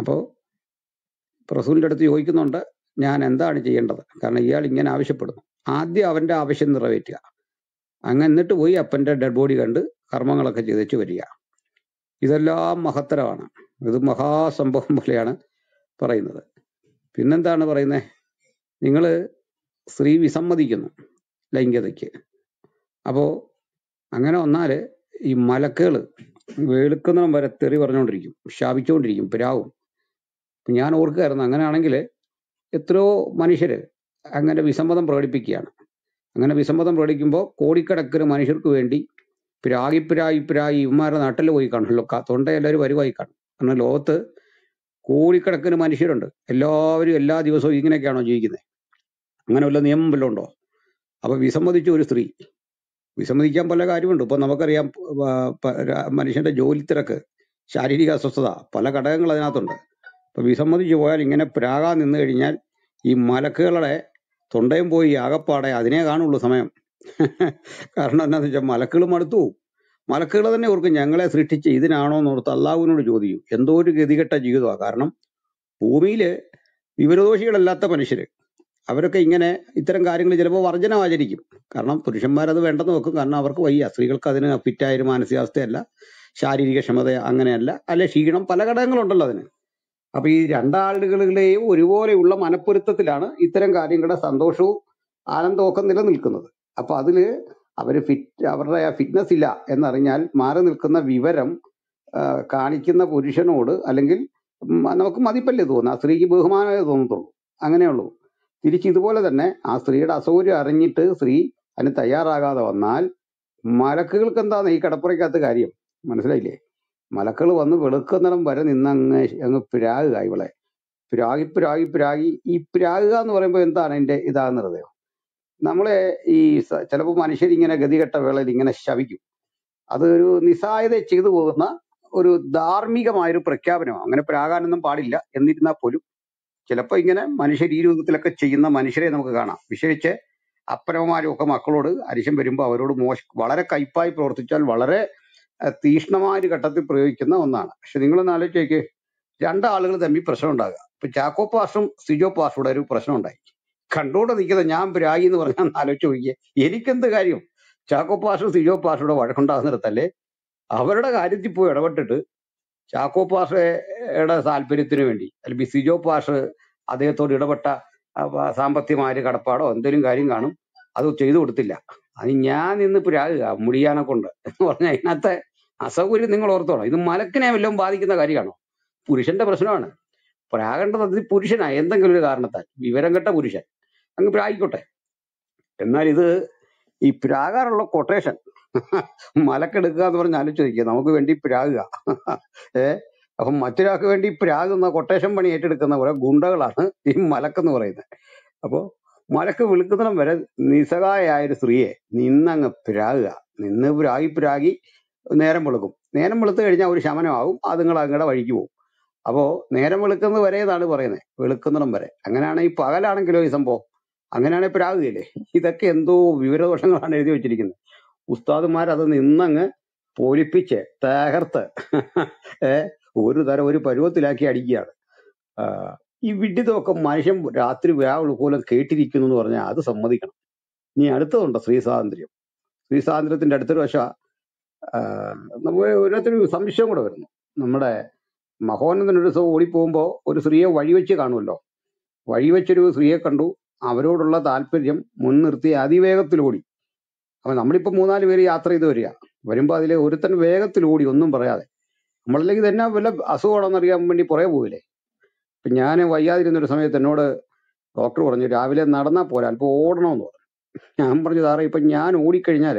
അപ്പോൾ റസൂലിൻ്റെ അടുത്ത് ചോദിക്കുന്നുണ്ട്, ഞാൻ എന്താണ് ചെയ്യേണ്ടത്, കാരണം ഇയാൾ ഇങ്ങനെ ആവശ്യപ്പെടുന്നു. ആദ്യം അവൻ്റെ ആവശ്യം നിറവേറ്റുക, അങ്ങനെ എന്നിട്ട് പോയി അപ്പൻ്റെ ഡെഡ് ബോഡി കണ്ട് കർമ്മങ്ങളൊക്കെ ചെയ്തേച്ച് വരിക. ഇതെല്ലാം മഹത്തരമാണ്. ഇത് മഹാസംഭവം പോലെയാണ് പറയുന്നത്. പിന്നെന്താണ് പറയുന്നത്? നിങ്ങൾ സ്ത്രീ വിസമ്മതിക്കുന്നു ലൈംഗികതയ്ക്ക്. അപ്പോൾ അങ്ങനെ വന്നാൽ ഈ മലക്കുകൾ വെളുക്കുന്നതും വരെ തെറി പറഞ്ഞുകൊണ്ടിരിക്കും, ശാപിച്ചുകൊണ്ടിരിക്കും, പിരാവും. ഞാൻ ഓർക്കുകയായിരുന്നു, അങ്ങനെയാണെങ്കിൽ എത്രയോ മനുഷ്യർ അങ്ങനെ വിസമ്മതം പ്രകടിപ്പിക്കുകയാണ്. അങ്ങനെ വിസമ്മതം പ്രകടിക്കുമ്പോൾ കോടിക്കണക്കിന് മനുഷ്യർക്ക് വേണ്ടി പിരായി പിരായി പിരായി ഇവന്മാരുടെ നാട്ടിൽ പോയി കാണുമല്ലോ, തൊണ്ടയെല്ലാവരും വരുവായി കാണും. കാരണം ലോകത്ത് കോടിക്കണക്കിന് മനുഷ്യരുണ്ട്, എല്ലാവരും എല്ലാ ദിവസവും ഇങ്ങനെയൊക്കെയാണോ ജീവിക്കുന്നത്? അങ്ങനെ വല്ല നിയമം വല്ലതും ഉണ്ടോ? അപ്പോൾ വിസമ്മതിച്ച ഒരു സ്ത്രീ, വിസമ്മതിക്കാൻ പല കാര്യമുണ്ട്. ഇപ്പം നമുക്കറിയാം, മനുഷ്യൻ്റെ ജോലി തിരക്ക്, ശാരീരിക അസ്വസ്ഥത, പല ഘടകങ്ങൾ അതിനകത്തുണ്ട്. ഇപ്പം വിസമ്മതിച്ച് പോയാൽ ഇങ്ങനെ പ്രാകാൻ നിന്ന് കഴിഞ്ഞാൽ ഈ മലക്കുകളുടെ തൊണ്ടയും പോയി ആകപ്പാടെ അതിനെ കാണുള്ളൂ സമയം. കാരണം എന്താണെന്ന് വെച്ചാൽ മലക്കുകൾ മടുത്തു പോവും. മലക്കുകൾ തന്നെ ഓർക്കും, ഞങ്ങളെ സൃഷ്ടിച്ച് ഇതിനാണോ എന്നോർത്ത് അള്ളാഹുവിനോട് ചോദിക്കും. എന്തോ ഒരു ഗതികെട്ട ജീവിതമാണ്. കാരണം ഭൂമിയിൽ വിവരദോഷികളല്ലാത്ത മനുഷ്യർ അവരൊക്കെ ഇങ്ങനെ ഇത്തരം കാര്യങ്ങൾ ചിലപ്പോൾ വർജനം ആചരിക്കും. കാരണം പുരുഷന്മാരത് വേണ്ടെന്ന് നോക്കും, കാരണം അവർക്ക് വയ്യ. സ്ത്രീകൾക്ക് അതിന് ഫിറ്റായൊരു മാനസികാവസ്ഥയല്ല, ശാരീരിക ക്ഷമത അങ്ങനെയല്ല, അല്ലെ ക്ഷീണം, പല ഘടകങ്ങളുണ്ടല്ലോ അതിന്. അപ്പൊ ഈ രണ്ടാളുകളിലെയും ഒരുപോലെയുള്ള മനപ്പൊരുത്തത്തിലാണ് ഇത്തരം കാര്യങ്ങളുടെ സന്തോഷവും ആനന്ദവും ഒക്കെ നിലനിൽക്കുന്നത്. അപ്പൊ അതില് അവര് ഫിറ്റ് അവരുടെ ആ ഫിറ്റ്നസ് ഇല്ല എന്നറിഞ്ഞാൽ മാറി നിൽക്കുന്ന വിവരം കാണിക്കുന്ന പുരുഷനോട് അല്ലെങ്കിൽ നമുക്ക് മതിപ്പല്ലേ തോന്നുന്നു, ആ സ്ത്രീക്ക് ബഹുമാനമേ തോന്നത്തുള്ളൂ. അങ്ങനെയുള്ളൂ. തിരിച്ച് ഇതുപോലെ തന്നെ ആ സ്ത്രീയുടെ അസൗകര്യം അറിഞ്ഞിട്ട് സ്ത്രീ അതിന് തയ്യാറാകാതെ വന്നാൽ മലക്കുകൾക്ക് എന്താണ് ഈ കിടപ്പുറയ്ക്കകത്ത് കാര്യം? മനസ്സിലായില്ലേ? മലക്കൾ വന്ന് വെളുക്കുന്നിടം വരെ നിന്നങ്ങ് അങ്ങ് പിരാകുക. ഇവളെ പിരാകി പിരാകി പിരാകി ഈ പിരാകുക എന്ന് പറയുമ്പോൾ എന്താണ് എൻ്റെ ഇതാകുന്നത്? നമ്മളെ ഈ ചിലപ്പോൾ മനുഷ്യരിങ്ങനെ ഗതികെട്ട വേളയിൽ ഇങ്ങനെ ശവിക്കും. അതൊരു നിസ്സായത ചെയ്തു പോകുന്ന ഒരു ധാർമ്മികമായൊരു പ്രഖ്യാപനമാണ്. അങ്ങനെ പിരാകാനൊന്നും പാടില്ല, എന്നിരുന്നാൽ പോലും ചിലപ്പോൾ ഇങ്ങനെ മനുഷ്യർ ഈ രൂപത്തിലൊക്കെ ചെയ്യുന്ന മനുഷ്യരെ നമുക്ക് കാണാം. വിശേഷിച്ച് അപ്പനവന്മാരും ഒക്കെ മക്കളോട് അരിശം വരുമ്പോൾ അവരോട് മോശ വളരെ കയ്പായി പ്രവർത്തിച്ചാൽ വളരെ തീഷ്ണമായൊരു ഘട്ടത്തിൽ പ്രയോഗിക്കുന്ന ഒന്നാണ്. പക്ഷെ നിങ്ങളൊന്ന് ആലോചിച്ചേക്ക്, രണ്ടാളുകൾ തമ്മിൽ പ്രശ്നം ഉണ്ടാകുക. ഇപ്പൊ ചാക്കോ പാഷും സിജോ പാഷൂടെ ഒരു പ്രശ്നം ഉണ്ടായി, കണ്ടോണ്ട് നിൽക്കുന്നത് ഞാൻ പിരായി എന്ന് പറഞ്ഞാൽ ആലോചിച്ച് നോക്കിയേ, എനിക്കെന്ത് കാര്യം? ചാക്കോ പാഷും സിജോ പാഷൂടെ വഴക്കുണ്ടാകുന്നിടത്തല്ലേ അവരുടെ കാര്യത്തിൽ പോയി ഇടപെട്ടിട്ട് ചാക്കോ പാഷയുടെ താല്പര്യത്തിന് വേണ്ടി അല്ലെങ്കിൽ സിജോ പാഷ് അദ്ദേഹത്തോട് ഇടപെട്ട സാമ്പത്തികമായ കടപ്പാടോ എന്തെങ്കിലും കാര്യം കാണും, അത് ചെയ്തു കൊടുത്തില്ല. അത് ഞാൻ നിന്ന് പിരാകുക മുടിയാനെ കൊണ്ട് എന്ന് പറഞ്ഞാൽ അതിനകത്തെ അസൗകര്യം നിങ്ങൾ ഓർത്തോളാം. ഇത് മലക്കിനെ വല്ലതും ബാധിക്കുന്ന കാര്യമാണോ? പുരുഷന്റെ പ്രശ്നമാണ്. പ്രാകേണ്ടത് പുരുഷനായി എന്തെങ്കിലും ഒരു കാരണത്താൽ, വിവരം കെട്ട പുരുഷൻ. അങ്ങ് പ്രായിക്കോട്ടെ. എന്നാൽ ഇത് ഈ പ്രാകാറുള്ള കൊട്ടേഷൻ മലക്കെടുക്കുക എന്ന് പറഞ്ഞ് ആലോചിക്കുക, നമുക്ക് വേണ്ടി പ്രാകുക. ഏഹ് അപ്പം മറ്റൊരാൾക്ക് വേണ്ടി പ്രാകുന്ന കൊട്ടേഷൻ പണി ഏറ്റെടുക്കുന്ന കുറെ ഗുണ്ടകളാണ് ഈ മലക്കെന്ന് പറയുന്നത്. അപ്പോൾ മലക്ക് വിളിക്കുന്നിടം വരെ നിസ്സഹായായ ഒരു സ്ത്രീയെ നിന്നങ്ങ് പ്രാകുക, നിന്ന് പ്രാകി പ്രാകി നേരം വെളുക്കും. നേരം വെളുത്തു കഴിഞ്ഞാൽ ഒരു ശമനമാകും, അതുങ്ങൾ അങ്ങടെ വഴിക്ക് പോകും. അപ്പോൾ നേരം വെളുക്കുന്നത് വരെ എന്നാണ് പറയുന്നത്, വെളുക്കുന്നിടം വരെ. അങ്ങനെയാണെങ്കിൽ പകലാണെങ്കിലോ ഈ സംഭവം, അങ്ങനെയാണെങ്കിൽ പ്രാകുകയില്ലേ. ഇതൊക്കെ എന്തോ വിവരദോഷങ്ങളാണ് എഴുതി വെച്ചിരിക്കുന്നത്. ഉസ്താദുമാരത് നിന്നങ്ങ് പൊലിപ്പിച്ച് തകർത്ത് ഏഹ് ഒരു തരം ഒരു പരുവത്തിലാക്കി അടിക്കുകയാണ്. ഈ വിഡിതമൊക്കെ മനുഷ്യൻ രാത്രി വ്യാപനം കേട്ടിരിക്കുന്നു എന്ന് പറഞ്ഞാൽ അത് സമ്മതിക്കണം. ഇനി അടുത്തതുണ്ട് സ്ത്രീ സ്വാതന്ത്ര്യം. സ്ത്രീ സ്വാതന്ത്ര്യത്തിൻ്റെ അടുത്തൊരു വശ നമ്മൾ ഓരോരുത്തരും സംശയം കൂടെ വരുന്നു. നമ്മുടെ മഹോന്നതനൊരു ദിവസം ഓടിപ്പോകുമ്പോൾ ഒരു സ്ത്രീയെ വഴിവെച്ച് കാണുമല്ലോ. വഴിവെച്ചൊരു സ്ത്രീയെ കണ്ടു, അവരോടുള്ള താല്പര്യം മുൻനിർത്തി അതിവേഗത്തിലോടി. അപ്പം നമ്മളിപ്പോൾ മൂന്നാല് പേര് യാത്ര ചെയ്ത് വരിക, വരുമ്പോൾ അതിലെ ഒരുത്തൻ വേഗത്തിലോടി ഒന്നും പറയാതെ, നമ്മളല്ലെങ്കിൽ തന്നെ വല്ല അസുഖമാണെന്നറിയാൻ വേണ്ടി പുറകെ പോവില്ലേ. ഇപ്പം ഞാൻ വയ്യാതിരുന്നൊരു സമയത്ത് എന്നോട് ഡോക്ടർ പറഞ്ഞു രാവിലെ നടന്നാൽ പോരാ, അല്പം ഓടണമെന്ന് പറഞ്ഞു. ഞാൻ പറഞ്ഞു സാറേ ഇപ്പം ഞാൻ ഓടിക്കഴിഞ്ഞാൽ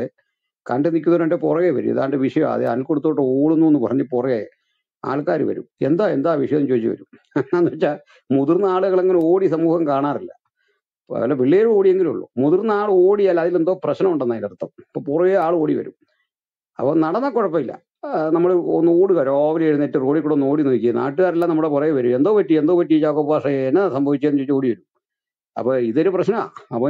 കണ്ടു നിൽക്കുന്നവർ എൻ്റെ പുറകെ വരും, ഇതാണ്ട് വിഷയം അതേ ആൾക്കൊടുത്തോട്ട് ഓടുന്നു എന്ന് പറഞ്ഞ് പുറകെ ആൾക്കാർ വരും. എന്താ എന്താ വിഷയം എന്ന് ചോദിച്ചു വരും. എന്താണെന്ന് വെച്ചാൽ മുതിർന്ന ആളുകളങ്ങനെ ഓടി സമൂഹം കാണാറില്ല, അല്ല പിള്ളേർ ഓടിയെങ്കിലും ഉള്ളൂ. മുതിർന്ന ആൾ ഓടിയാൽ അതിലെന്തോ പ്രശ്നമുണ്ടെന്ന് അതിൻ്റെ അർത്ഥം. ഇപ്പോൾ പുറകെ ആൾ ഓടി വരും. അപ്പോൾ നടന്നാൽ കുഴപ്പമില്ല, നമ്മൾ ഒന്ന് ഓടുക. രാവിലെ എഴുന്നേറ്റ് റോഡിൽ കൂടെ ഒന്ന് ഓടി നോക്കി, നാട്ടുകാരെല്ലാം നമ്മുടെ പുറകെ വരും. എന്തോ പറ്റി എന്തോ പറ്റി ചാക്കോ ഭാഷ എന്നാ സംഭവിച്ചതെന്ന് ചോദിച്ചു ഓടി വരും. അപ്പോൾ ഇതൊരു പ്രശ്നമാണ്. അപ്പം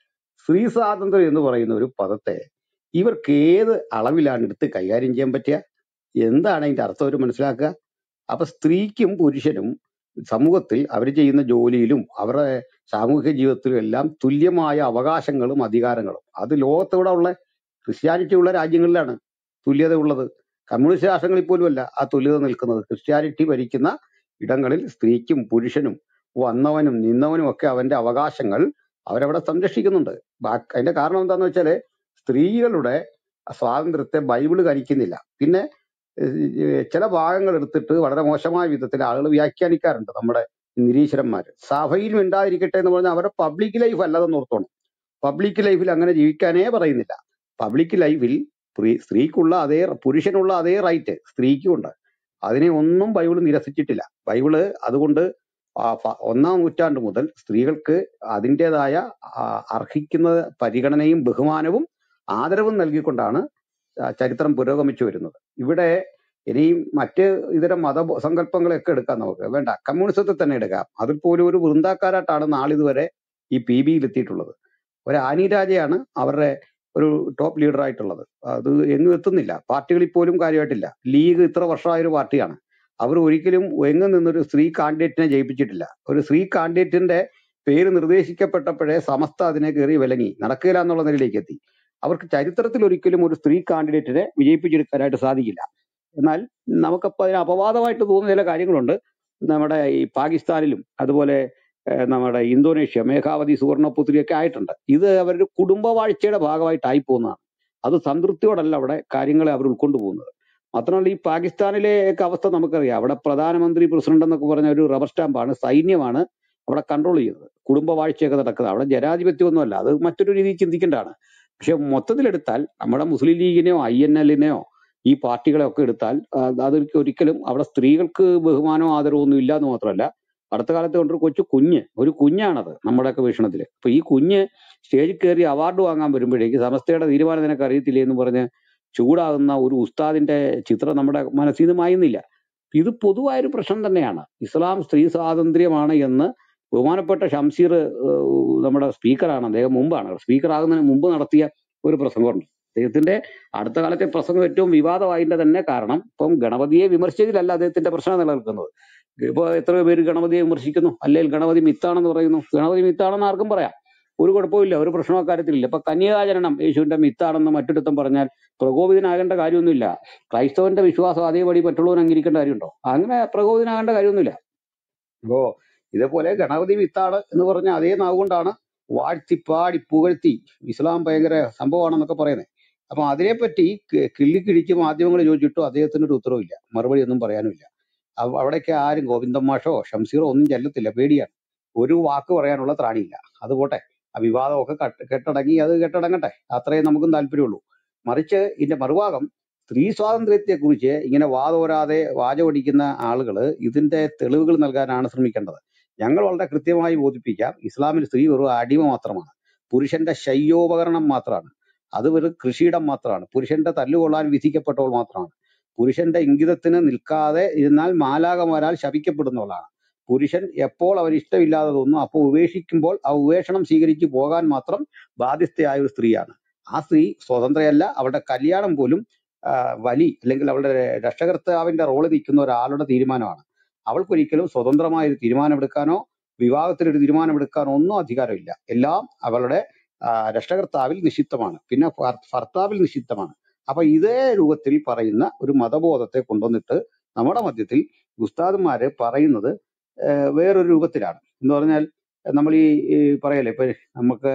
സ്ത്രീ സ്വാതന്ത്ര്യം എന്ന് പറയുന്ന ഒരു പദത്തെ ഇവർക്ക് ഏത് അളവിലാണ് എടുത്ത് കൈകാര്യം ചെയ്യാൻ പറ്റുക, എന്താണ് അതിൻ്റെ അർത്ഥം അവർ മനസ്സിലാക്കുക. അപ്പൊ സ്ത്രീക്കും പുരുഷനും സമൂഹത്തിൽ അവർ ചെയ്യുന്ന ജോലിയിലും അവരുടെ സാമൂഹിക ജീവിതത്തിലും എല്ലാം തുല്യമായ അവകാശങ്ങളും അധികാരങ്ങളും. അത് ലോകത്തോടെ ഉള്ള ക്രിസ്ത്യാനിറ്റി ഉള്ള രാജ്യങ്ങളിലാണ് തുല്യത ഉള്ളത്. കമ്മ്യൂണിസ്റ്റ് രാഷ്ട്രങ്ങളിൽ പോലും അല്ല ആ തുല്യത നിൽക്കുന്നത്. ക്രിസ്ത്യാനിറ്റി ഭരിക്കുന്ന ഇടങ്ങളിൽ സ്ത്രീക്കും പുരുഷനും വന്നവനും നിന്നവനും ഒക്കെ അവൻ്റെ അവകാശങ്ങൾ അവരവിടെ സംരക്ഷിക്കുന്നുണ്ട്. അതിൻ്റെ കാരണം എന്താണെന്ന് വെച്ചാൽ സ്ത്രീകളുടെ സ്വാതന്ത്ര്യത്തെ ബൈബിള് കരിക്കുന്നില്ല. പിന്നെ ചില ഭാഗങ്ങൾ എടുത്തിട്ട് വളരെ മോശമായ വിധത്തിൽ ആളുകൾ വ്യാഖ്യാനിക്കാറുണ്ട്. നമ്മുടെ നിരീശ്വരന്മാർ സഭയിൽ ഉണ്ടായിരിക്കട്ടെ എന്ന് പറഞ്ഞാൽ അവരുടെ പബ്ലിക് ലൈഫ് അല്ലാതെന്ന് ഓർത്തോണം. പബ്ലിക് ലൈഫിൽ അങ്ങനെ ജീവിക്കാനേ പറയുന്നില്ല. പബ്ലിക് ലൈഫിൽ സ്ത്രീക്കുള്ള അതേ പുരുഷനുള്ള അതേ റൈറ്റ് സ്ത്രീക്കും ഉണ്ട്. അതിനെ ഒന്നും ബൈബിൾ നിരസിച്ചിട്ടില്ല. ബൈബിള് അതുകൊണ്ട് ഒന്നാം നൂറ്റാണ്ട് മുതൽ സ്ത്രീകൾക്ക് അതിൻ്റെതായ അർഹിക്കുന്ന പരിഗണനയും ബഹുമാനവും ആദരവും നൽകിക്കൊണ്ടാണ് ചരിത്രം പുരോഗമിച്ചു വരുന്നത്. ഇവിടെ ഇനിയും മറ്റ് ഇതര മത സങ്കല്പങ്ങളെയൊക്കെ എടുക്കാം, നമുക്ക് വേണ്ട കമ്മ്യൂണിസത്തെ തന്നെ എടുക്കാം. അതിൽ പോലും ഒരു വൃന്ദാക്കാരായിട്ടാണ് നാളിതുവരെ ഈ പി ബിയിൽ എത്തിയിട്ടുള്ളത്. ഒരു ആനി രാജയാണ് അവരുടെ ഒരു ടോപ്പ് ലീഡറായിട്ടുള്ളത്. അത് എങ്ങും എത്തുന്നില്ല, പാർട്ടികളിൽ പോലും കാര്യമായിട്ടില്ല. ലീഗ് ഇത്ര വർഷമായ ഒരു പാർട്ടിയാണ്. അവർ ഒരിക്കലും എങ്ങും നിന്നൊരു സ്ത്രീ കാൻഡിഡേറ്റിനെ ജയിപ്പിച്ചിട്ടില്ല. ഒരു സ്ത്രീ കാൻഡിഡേറ്റിന്റെ പേര് നിർദ്ദേശിക്കപ്പെട്ടപ്പോഴേ സമസ്ത അതിനെ കയറി വിലങ്ങി, നടക്കില്ല എന്നുള്ള നിലയിലേക്ക് എത്തി. അവർക്ക് ചരിത്രത്തിൽ ഒരിക്കലും ഒരു സ്ത്രീ കാൻഡിഡേറ്റിനെ വിജയിപ്പിച്ചെടുക്കാനായിട്ട് സാധിക്കില്ല. എന്നാൽ നമുക്കപ്പോൾ അതിന് അപവാദമായിട്ട് തോന്നുന്ന ചില കാര്യങ്ങളുണ്ട്. നമ്മുടെ ഈ പാകിസ്ഥാനിലും അതുപോലെ നമ്മുടെ ഇന്തോനേഷ്യ മേഘാവതി സുവർണപുത്രിയൊക്കെ ആയിട്ടുണ്ട്. ഇത് അവരുടെ കുടുംബവാഴ്ചയുടെ ഭാഗമായിട്ടായി പോകുന്നതാണ്. അത് സംതൃപ്തിയോടല്ല അവിടെ കാര്യങ്ങളെ അവർ ഉൾക്കൊണ്ടു പോകുന്നത്. മാത്രമല്ല ഈ പാകിസ്ഥാനിലെയൊക്കെ അവസ്ഥ നമുക്കറിയാം. അവിടെ പ്രധാനമന്ത്രി പ്രസിഡന്റ് എന്നൊക്കെ പറഞ്ഞ ഒരു റബ്ബർ സ്റ്റാമ്പാണ്, സൈന്യമാണ് അവിടെ കൺട്രോൾ ചെയ്യുന്നത്. കുടുംബവാഴ്ചയൊക്കെ നടക്കുന്നത് അവിടെ ജനാധിപത്യമൊന്നുമല്ല. അത് മറ്റൊരു രീതിയിൽ ചിന്തിക്കേണ്ടതാണ്. പക്ഷെ മൊത്തത്തിലെടുത്താൽ നമ്മുടെ മുസ്ലിം ലീഗിനെയോ ഐ എൻ എല്ലിനെയോ ഈ പാർട്ടികളെ ഒക്കെ എടുത്താൽ അതൊരിക്കലും ഒരിക്കലും അവിടെ സ്ത്രീകൾക്ക് ബഹുമാനവും ആദരവും ഒന്നും ഇല്ല എന്ന് മാത്രമല്ല, അടുത്ത കാലത്ത് കൊണ്ടൊരു കൊച്ചു കുഞ്ഞ് ഒരു കുഞ്ഞാണത് നമ്മുടെയൊക്കെ വീക്ഷണത്തിൽ. അപ്പൊ ഈ കുഞ്ഞ് സ്റ്റേജിൽ കയറി അവാർഡ് വാങ്ങാൻ വരുമ്പോഴേക്ക് സമസ്തയുടെ തീരുമാനം നിനക്ക് അറിയത്തില്ലേ എന്ന് പറഞ്ഞ് ചൂടാകുന്ന ഒരു ഉസ്താദിന്റെ ചിത്രം നമ്മുടെ മനസ്സിൽ നിന്ന് മായുന്നില്ല. ഇത് പൊതുവായൊരു പ്രശ്നം തന്നെയാണ്. ഇസ്ലാം സ്ത്രീ സ്വാതന്ത്ര്യമാണ് എന്ന് ബഹുമാനപ്പെട്ട ഷംസീർ നമ്മുടെ സ്പീക്കറാണ്, അദ്ദേഹം മുമ്പാണ് സ്പീക്കറാകുന്നതിന് മുമ്പ് നടത്തിയ ഒരു പ്രസംഗമുണ്ട്. അദ്ദേഹത്തിന്റെ അടുത്ത കാലത്തെ പ്രസംഗം ഏറ്റവും വിവാദമായതിന്റെ തന്നെ കാരണം ഇപ്പം ഗണപതിയെ വിമർശിച്ചതിലല്ല അദ്ദേഹത്തിന്റെ പ്രശ്നം നിലനിൽക്കുന്നത്. ഇപ്പോൾ എത്രയോ പേര് ഗണപതിയെ വിമർശിക്കുന്നു, അല്ലെങ്കിൽ ഗണപതി മിത്താണെന്ന് പറയുന്നു. ഗണപതി മിത്താണെന്ന് ആർക്കും പറയാം. ഒരു കുഴപ്പമില്ല, ഒരു പ്രശ്നക്കാര്യത്തിലില്ല. ഇപ്പൊ കന്യകാചരണം യേശുവിന്റെ മിത്താണെന്ന് മറ്റൊരുത്തം പറഞ്ഞാൽ പ്രകോപിതനാകേണ്ട കാര്യമൊന്നുമില്ല. ക്രൈസ്തവന്റെ വിശ്വാസം അതേപടി മറ്റുള്ളവർ അംഗീകരിക്കേണ്ട കാര്യമുണ്ടോ? അങ്ങനെ പ്രകോപിതനാകേണ്ട കാര്യമൊന്നുമില്ല. അപ്പോ ഇതേപോലെ ഗണപതി വിത്താണ് എന്ന് പറഞ്ഞ അതേ നാവുകൊണ്ടാണ് വാഴ്ത്തിപ്പാടി പുകഴ്ത്തി ഇസ്ലാം ഭയങ്കര സംഭവമാണെന്നൊക്കെ പറയുന്നത്. അപ്പൊ അതിനെപ്പറ്റി കിള്ളിക്കിഴിക്ക് മാധ്യമങ്ങൾ ചോദിച്ചിട്ടും അദ്ദേഹത്തിനൊരു ഉത്തരവില്ല, മറുപടി ഒന്നും പറയാനുമില്ല. അവിടേക്ക് ആരും ഗോവിന്ദൻ മാഷോ ഷംസീറോ ഒന്നും ചെല്ലത്തില്ല, പേടിയാണ്. ഒരു വാക്ക് പറയാനുള്ള ത്രാണിയില്ല. അത് പോട്ടെ, ആ വിവാദമൊക്കെ കെട്ടടങ്ങി അത് കെട്ടടങ്ങട്ടെ, അത്രയും നമുക്കും താല്പര്യമുള്ളൂ. മറിച്ച് ഇതിന്റെ മറുഭാഗം സ്ത്രീ സ്വാതന്ത്ര്യത്തെക്കുറിച്ച് ഇങ്ങനെ വാദോരാതെ വാചമടിക്കുന്ന ആളുകൾ ഇതിന്റെ തെളിവുകൾ നൽകാനാണ് ശ്രമിക്കേണ്ടത്. ഞങ്ങൾ വളരെ കൃത്യമായി ബോധിപ്പിക്കാം, ഇസ്ലാമിൽ സ്ത്രീ വെറും അടിമ മാത്രമാണ്, പുരുഷന്റെ ശയ്യോപകരണം മാത്രമാണ്, അത് വെറും കൃഷിയിടം മാത്രമാണ്, പുരുഷന്റെ തല്ലുകൊള്ളാൻ വിധിക്കപ്പെട്ടവൾ മാത്രമാണ്, പുരുഷന്റെ ഇംഗിതത്തിന് നിൽക്കാതെ ഇരുന്നാൽ മാലാകമാരാൽ ശപിക്കപ്പെടുന്നവളാണ്, പുരുഷൻ എപ്പോൾ അവർ ഇഷ്ടമില്ലാതെ തോന്നും അപ്പോൾ ഉപേക്ഷിക്കുമ്പോൾ ആ ഉപേക്ഷണം സ്വീകരിച്ചു പോകാൻ മാത്രം ബാധ്യസ്ഥയായ ഒരു സ്ത്രീയാണ്. ആ സ്ത്രീ സ്വതന്ത്രയല്ല, അവളുടെ കല്യാണം പോലും വലി അല്ലെങ്കിൽ അവളുടെ രക്ഷകർത്താവിന്റെ റോള് നിൽക്കുന്ന ഒരാളുടെ തീരുമാനമാണ്. അവൾക്കൊരിക്കലും സ്വതന്ത്രമായൊരു തീരുമാനമെടുക്കാനോ വിവാഹത്തിനൊരു തീരുമാനമെടുക്കാനോ ഒന്നും അധികാരമില്ല. എല്ലാം അവളുടെ രക്ഷകർത്താവിൽ നിഷിദ്ധമാണ്, പിന്നെ ഭർത്താവിൽ നിഷിദ്ധമാണ്. അപ്പൊ ഇതേ രൂപത്തിൽ പറയുന്ന ഒരു മതബോധത്തെ കൊണ്ടുവന്നിട്ട് നമ്മുടെ മധ്യത്തിൽ ഉസ്താദുമാര് പറയുന്നത് വേറൊരു രൂപത്തിലാണ്. എന്ന് പറഞ്ഞാൽ നമ്മൾ ഈ പറയല്ലേ, ഇപ്പൊ നമുക്ക്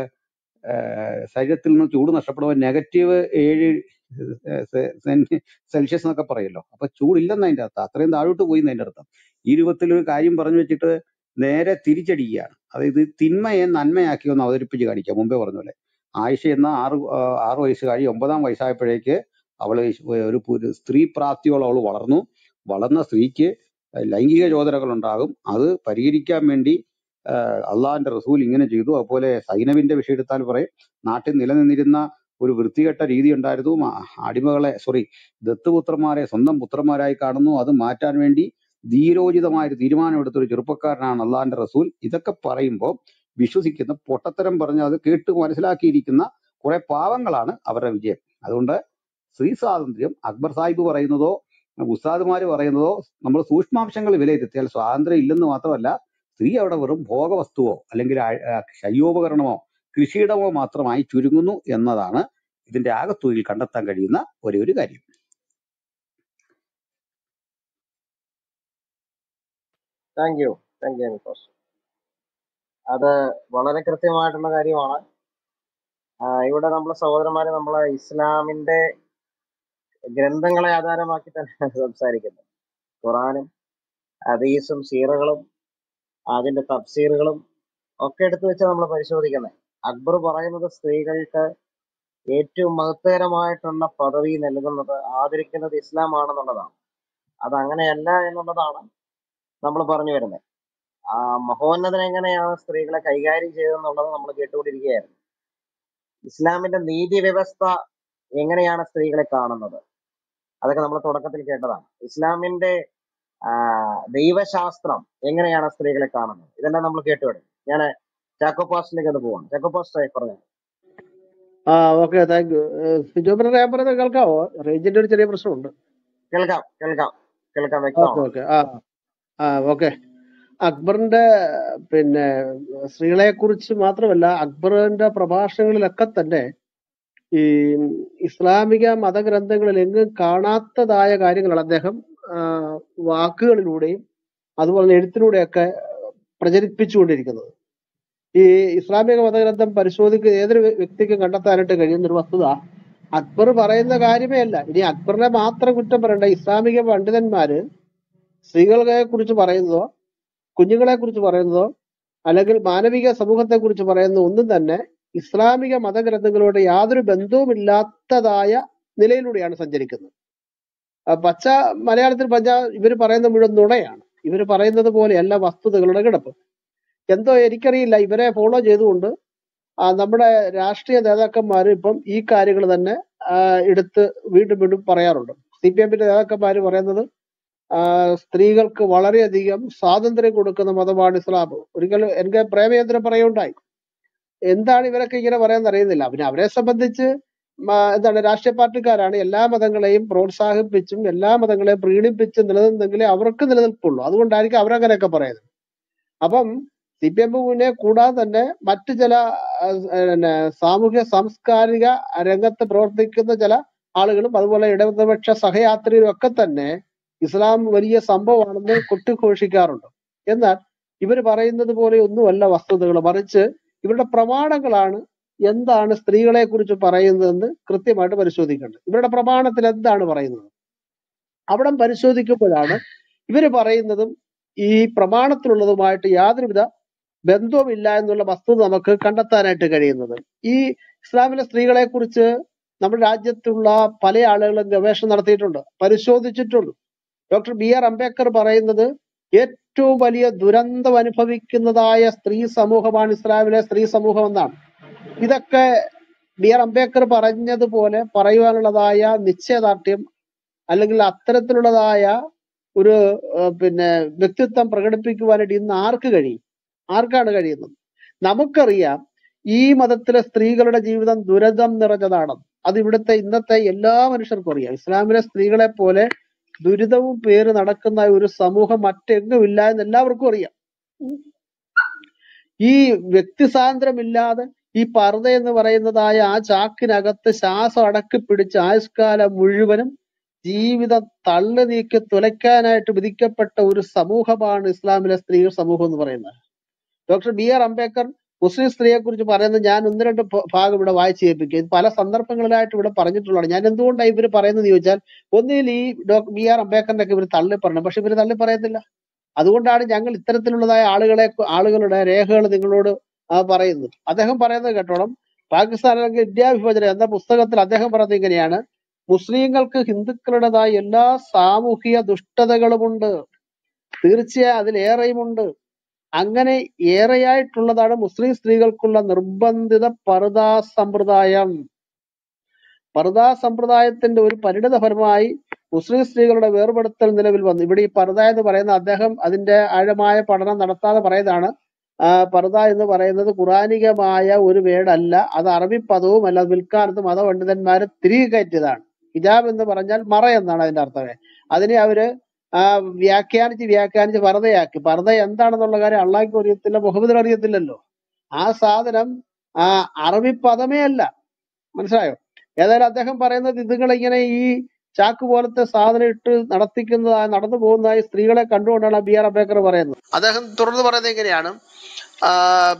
ശരീരത്തിൽ നിന്ന് ചൂട് നഷ്ടപ്പെടുമ്പോൾ നെഗറ്റീവ് ഏഴ് സെൽഷ്യസ് എന്നൊക്കെ പറയല്ലോ, അപ്പൊ ചൂടില്ലെന്ന് അതിൻ്റെ അർത്ഥം, അത്രയും താഴോട്ട് പോയി എന്നതിൻ്റെ അർത്ഥം. ഈ രൂപത്തിലൊരു കാര്യം പറഞ്ഞു വെച്ചിട്ട് നേരെ തിരിച്ചടിക്കുകയാണ്. അതായത് തിന്മയെ നന്മയാക്കി ഒന്ന് അവതരിപ്പിച്ച് കാണിക്കുക. മുമ്പേ പറഞ്ഞ പോലെ ആയിഷ എന്ന ആറ് ആറു വയസ്സുകാരി ഒമ്പതാം വയസ്സായപ്പോഴേക്ക് അവള് ഒരു സ്ത്രീ പ്രാപ്തിയോളം അവൾ വളർന്നു. വളർന്ന സ്ത്രീക്ക് ലൈംഗിക ചോദനകൾ ഉണ്ടാകും. അത് പരിഹരിക്കാൻ വേണ്ടി അള്ളാഹിന്റെ റസൂൽ ഇങ്ങനെ ചെയ്തു. അതുപോലെ സൈനബിന്റെ വിഷയം എടുത്താൽ പറയും, നാട്ടിൽ നിലനിന്നിരുന്ന ഒരു വൃത്തികെട്ട രീതി ഉണ്ടായിരുന്നു, അടിമകളെ സോറി ദത്തുപുത്രന്മാരെ സ്വന്തം പുത്രന്മാരായി കാണുന്നു. അത് മാറ്റാൻ വേണ്ടി ധീരോചിതമായൊരു തീരുമാനമെടുത്തൊരു ചെറുപ്പക്കാരനാണ് അള്ളാഹിന്റെ റസൂൽ. ഇതൊക്കെ പറയുമ്പോൾ വിശ്വസിക്കുന്ന പൊട്ടത്തരം പറഞ്ഞ് അത് കേട്ട് മനസ്സിലാക്കിയിരിക്കുന്ന കുറെ പാവങ്ങളാണ് അവരുടെ വിജയം. അതുകൊണ്ട് സ്ത്രീ സ്വാതന്ത്ര്യം അക്ബർ സാഹിബ് പറയുന്നതോ ഉസ്താദുമാര് പറയുന്നതോ നമ്മൾ സൂക്ഷ്മാംശങ്ങൾ വിലയിരുത്തിയാൽ സ്വാതന്ത്ര്യം ഇല്ലെന്ന് മാത്രമല്ല, സ്ത്രീ അവിടെ വെറും ഭോഗവസ്തുവോ അല്ലെങ്കിൽ ശയ്യോപകരണമോ കൃഷിയിടമോ മാത്രമായി ചുരുങ്ങുന്നു എന്നതാണ് ഇതിന്റെ ആകത്തുകയിൽ കണ്ടെത്താൻ കഴിയുന്ന ഒരേ ഒരു കാര്യം. Thank you thank you Anukos, അത് വളരെ കൃത്യമായിട്ടുള്ള കാര്യമാണ്. ഇവിടെ നമ്മളെ സഹോദരന്മാര് നമ്മളെ ഇസ്ലാമിന്റെ ഗ്രന്ഥങ്ങളെ ആധാരമാക്കി തന്നെ സംസാരിക്കുന്നത്, ഖുറാനും ഹദീസും സീറകളും അതിന്റെ തഫ്സീറുകളും ഒക്കെ എടുത്തു വെച്ചാൽ നമ്മൾ പരിശോധിക്കുന്നത്. അക്ബർ പറയുന്നത് സ്ത്രീകൾക്ക് ഏറ്റവും മഹത്തരമായിട്ടുള്ള പദവി നൽകുന്നത് ആദരിക്കുന്നത് ഇസ്ലാം ആണെന്നുള്ളതാണ്. അതങ്ങനെയല്ല എന്നുള്ളതാണ് നമ്മൾ പറഞ്ഞു വരുന്നത്. ആ മഹോന്നതൻ എങ്ങനെയാണ് സ്ത്രീകളെ കൈകാര്യം ചെയ്തതെന്നുള്ളത് നമ്മൾ കേട്ടുകൊണ്ടിരിക്കുകയായിരുന്നു. ഇസ്ലാമിന്റെ നീതി വ്യവസ്ഥ എങ്ങനെയാണ് സ്ത്രീകളെ കാണുന്നത്, അതൊക്കെ നമ്മൾ തുടക്കത്തിൽ കേട്ടതാണ്. ഇസ്ലാമിന്റെ ആ ദൈവശാസ്ത്രം എങ്ങനെയാണ് സ്ത്രീകളെ കാണുന്നത്, ഇതെല്ലാം നമ്മൾ കേട്ടുകൊടുക്കും. ഞാൻ ചാക്കോ പാസ്റ്റിലേക്ക് അത് പോവാണ്. ചാക്കോ പാസ്റ്റ് പറഞ്ഞു. ആ okay, thank you Sijo brother. ഞാൻ പറഞ്ഞത് കേൾക്കാവോ? റേഞ്ചിന്റെ ഒരു ചെറിയ പ്രശ്നമുണ്ട്. കേൾക്കാം കേൾക്കാം കേൾക്കാം വ്യക്തമാണ്. ആ ഓക്കെ, അക്ബറിന്റെ പിന്നെ സ്ത്രീകളെ കുറിച്ച് മാത്രമല്ല അക്ബറിന്റെ പ്രഭാഷണങ്ങളിലൊക്കെ തന്നെ ഈ ഇസ്ലാമിക മതഗ്രന്ഥങ്ങളിൽ എങ്ങും കാണാത്തതായ കാര്യങ്ങളാണ് അദ്ദേഹം വാക്കുകളിലൂടെയും അതുപോലെ എഴുത്തിലൂടെയൊക്കെ പ്രചരിപ്പിച്ചുകൊണ്ടിരിക്കുന്നത്. ഈ ഇസ്ലാമിക മതഗ്രന്ഥം പരിശോധിക്കുന്ന ഏതൊരു വ്യക്തിക്കും കണ്ടെത്താനായിട്ട് കഴിയുന്നൊരു വസ്തുത അക്ബർ പറയുന്ന കാര്യമേ അല്ല. ഇനി അക്ബറിനെ മാത്രം കുറ്റം പറയേണ്ട, ഇസ്ലാമിക പണ്ഡിതന്മാര് സ്ത്രീകളെ കുറിച്ച് പറയുന്നതോ കുഞ്ഞുങ്ങളെ കുറിച്ച് പറയുന്നതോ അല്ലെങ്കിൽ മാനവിക സമൂഹത്തെ കുറിച്ച് പറയുന്നതോ ഒന്നും തന്നെ ഇസ്ലാമിക മതഗ്രന്ഥങ്ങളോട് യാതൊരു ബന്ധവുമില്ലാത്തതായ നിലയിലൂടെയാണ് സഞ്ചരിക്കുന്നത്. പച്ച മലയാളത്തിൽ പഞ്ചാബ് ഇവർ പറയുന്ന മുഴുവൻ നുണയാണ്. ഇവർ പറയുന്നത് പോലെയല്ല വസ്തുതകളുടെ കിടപ്പ്. എന്തോ എനിക്കറിയില്ല, ഇവരെ ഫോളോ ചെയ്തുകൊണ്ട് നമ്മുടെ രാഷ്ട്രീയ നേതാക്കന്മാർ ഇപ്പം ഈ കാര്യങ്ങൾ തന്നെ എടുത്ത് വീണ്ടും വീണ്ടും പറയാറുണ്ട്. സി പി എമ്മിന്റെ നേതാക്കന്മാർ പറയുന്നത് സ്ത്രീകൾക്ക് വളരെയധികം സ്വാതന്ത്ര്യം കൊടുക്കുന്ന മതമാണ് ഇസ്ലാം. ഒരിക്കലും എനിക്ക് പ്രേമേന്ദ്രൻ പറയുണ്ടായി. എന്താണ് ഇവരൊക്കെ ഇങ്ങനെ പറയാൻ അറിയുന്നില്ല. പിന്നെ അവരെ സംബന്ധിച്ച് എന്താണ്, രാഷ്ട്രീയ പാർട്ടിക്കാരാണ് എല്ലാ മതങ്ങളെയും പ്രോത്സാഹിപ്പിച്ചും എല്ലാ മതങ്ങളെയും പ്രീണിപ്പിച്ചും നിലനിന്നെങ്കിലേ അവർക്ക് നിലനിൽപ്പുള്ളൂ. അതുകൊണ്ടായിരിക്കും അവരങ്ങനെയൊക്കെ പറയുന്നത്. അപ്പം സി പി എമ്മിനെ കൂടാതെ തന്നെ മറ്റു ചില സാമൂഹ്യ സാംസ്കാരിക രംഗത്ത് പ്രവർത്തിക്കുന്ന ചില ആളുകളും അതുപോലെ ഇടതുപക്ഷ സഹയാത്രികരും ഒക്കെ തന്നെ ഇസ്ലാം വലിയ സംഭവമാണെന്ന് കൊട്ടിഘോഷിക്കാറുണ്ട്. എന്നാൽ ഇവർ പറയുന്നത് പോലെ ഒന്നുമല്ല വസ്തുതകൾ, മറിച്ച് ഇവരുടെ പ്രമാണങ്ങളാണ് എന്താണ് സ്ത്രീകളെ കുറിച്ച് പറയുന്നതെന്ന് കൃത്യമായിട്ട് പരിശോധിക്കേണ്ടത്. ഇവരുടെ പ്രമാണത്തിൽ എന്താണ് പറയുന്നത് അവിടെ പരിശോധിക്കുമ്പോഴാണ് ഇവർ പറയുന്നതും ഈ പ്രമാണത്തിലുള്ളതുമായിട്ട് യാതൊരുവിധ ബന്ധവുമില്ല എന്നുള്ള വസ്തുത നമുക്ക് കണ്ടെത്താനായിട്ട് കഴിയുന്നത്. ഈ ഇസ്ലാമിലെ സ്ത്രീകളെ കുറിച്ച് നമ്മുടെ രാജ്യത്തുള്ള പല ആളുകളും ഗവേഷണം നടത്തിയിട്ടുണ്ട്, പരിശോധിച്ചിട്ടുണ്ട്. ഡോക്ടർ ബി ആർ അംബേദ്കർ പറയുന്നത് ഏറ്റവും വലിയ ദുരന്തം അനുഭവിക്കുന്നതായ സ്ത്രീ സമൂഹമാണ് ഇസ്ലാമിലെ സ്ത്രീ സമൂഹം എന്നാണ്. ഇതൊക്കെ ബി ആർ അംബേദ്കർ പറഞ്ഞതുപോലെ പറയുവാനുള്ളതായ നിശ്ചയദാർഢ്യം അല്ലെങ്കിൽ അത്തരത്തിലുള്ളതായ ഒരു പിന്നെ വ്യക്തിത്വം പ്രകടിപ്പിക്കുവാനായിട്ട് ഇന്ന് ആർക്ക് കഴിയും? ആർക്കാണ് കഴിയുന്നത്? നമുക്കറിയാം ഈ മതത്തിലെ സ്ത്രീകളുടെ ജീവിതം ദുരിതം നിറഞ്ഞതാണെന്ന്. അത് ഇവിടുത്തെ ഇന്നത്തെ എല്ലാ മനുഷ്യർക്കും അറിയാം. ഇസ്ലാമിലെ സ്ത്രീകളെ പോലെ ദുരിതവും പേര് നടക്കുന്ന ഒരു സമൂഹം മറ്റെങ്ങും ഇല്ല എന്ന് എല്ലാവർക്കും അറിയാം. ഈ വ്യക്തി സ്വാതന്ത്ര്യമില്ലാതെ ഈ പർദ്ദ എന്ന് പറയുന്നതായ ആ ചാക്കിനകത്ത് ശ്വാസം അടക്കി പിടിച്ച് ആയുഷ്കാലം മുഴുവനും ജീവിതം തള്ളു നീക്കി തുലയ്ക്കാനായിട്ട് വിധിക്കപ്പെട്ട ഒരു സമൂഹമാണ് ഇസ്ലാമിലെ സ്ത്രീ സമൂഹം എന്ന് പറയുന്നത്. Doctor B R Ambedkar Muslim സ്ത്രീയെ കുറിച്ച് പറയുന്നത് ഞാൻ ഒന്ന് രണ്ട് ഭാഗം ഇവിടെ വായിച്ച് കേൾപ്പിക്കുക. ഇത് പല സന്ദർഭങ്ങളിലായിട്ട് ഇവിടെ പറഞ്ഞിട്ടുള്ളതാണ്. ഞാൻ എന്തുകൊണ്ടാണ് ഇവർ പറയുന്നതെന്ന് ചോദിച്ചാൽ, ഒന്നിൽ ഈ ഡോക്ടർ ബി ആർ അംബേദ്കറിനൊക്കെ ഇവർ തള്ളി പറഞ്ഞു, പക്ഷെ ഇവർ തള്ളി പറയത്തില്ല. അതുകൊണ്ടാണ് ഞങ്ങൾ ഇത്തരത്തിലുള്ളതായ ആളുകളെ ആളുകളുടെ രേഖകൾ നിങ്ങളോട് പറയുന്നത്. അദ്ദേഹം പറയുന്നത് കേട്ടോളം, പാകിസ്ഥാൻ അല്ലെങ്കിൽ ഇന്ത്യ വിഭജനം എന്ന പുസ്തകത്തിൽ അദ്ദേഹം പറയുന്നത് ഇങ്ങനെയാണ്: മുസ്ലിങ്ങൾക്ക് ഹിന്ദുക്കളുടേതായ എല്ലാ സാമൂഹിക ദുഷ്ടതകളുമുണ്ട്, തീർച്ചയായും അതിലേറെയുമുണ്ട്. അങ്ങനെ ഏറെയായിട്ടുള്ളതാണ് മുസ്ലിം സ്ത്രീകൾക്കുള്ള നിർബന്ധിത പർദാ സമ്പ്രദായം. പർദാ സമ്പ്രദായത്തിന്റെ ഒരു പരിണിത ഫലമായി മുസ്ലിം സ്ത്രീകളുടെ വേർപെടുത്തൽ നിലവിൽ വന്നു. ഇവിടെ ഈ പർദ എന്ന് പറയുന്ന അദ്ദേഹം അതിന്റെ ആഴമായ പഠനം നടത്താതെ പറയുന്നതാണ്, പർദ എന്ന് പറയുന്നത് ഖുറാനികമായ ഒരു വേടല്ല, അത് അറബി പദവുമല്ല, അത് വിൽക്കാലത്ത് മതപണ്ഡിതന്മാരെ തിരികെ കയറ്റിയതാണ്. ഹിജാബ് എന്ന് പറഞ്ഞാൽ മറ എന്നാണ് അതിന്റെ അർത്ഥമേ. അതിനെ അവര് ആ വ്യാഖ്യാനിച്ച് വ്യാഖ്യാനിച്ച് പർദയാക്കി. പർദ എന്താണെന്നുള്ള കാര്യം അള്ളാഹ്ക്കും അറിയത്തില്ല, മുഹമ്മദിനും അറിയത്തില്ലല്ലോ. ആ സാധനം ആ അറബി പദമേ അല്ല. മനസ്സിലായോ? ഏതായാലും അദ്ദേഹം പറയുന്നത് ഇതുങ്ങളിങ്ങനെ ഈ ചാക്ക് പോലത്തെ സാധനം ഇട്ട് നടത്തിക്കുന്നതായി നടന്നു പോകുന്നതായി സ്ത്രീകളെ കണ്ടുകൊണ്ടാണ് ബി ആർ അംബേദ്കർ പറയുന്നത്. അദ്ദേഹം തുടർന്ന് പറയുന്നത് എങ്ങനെയാണ്,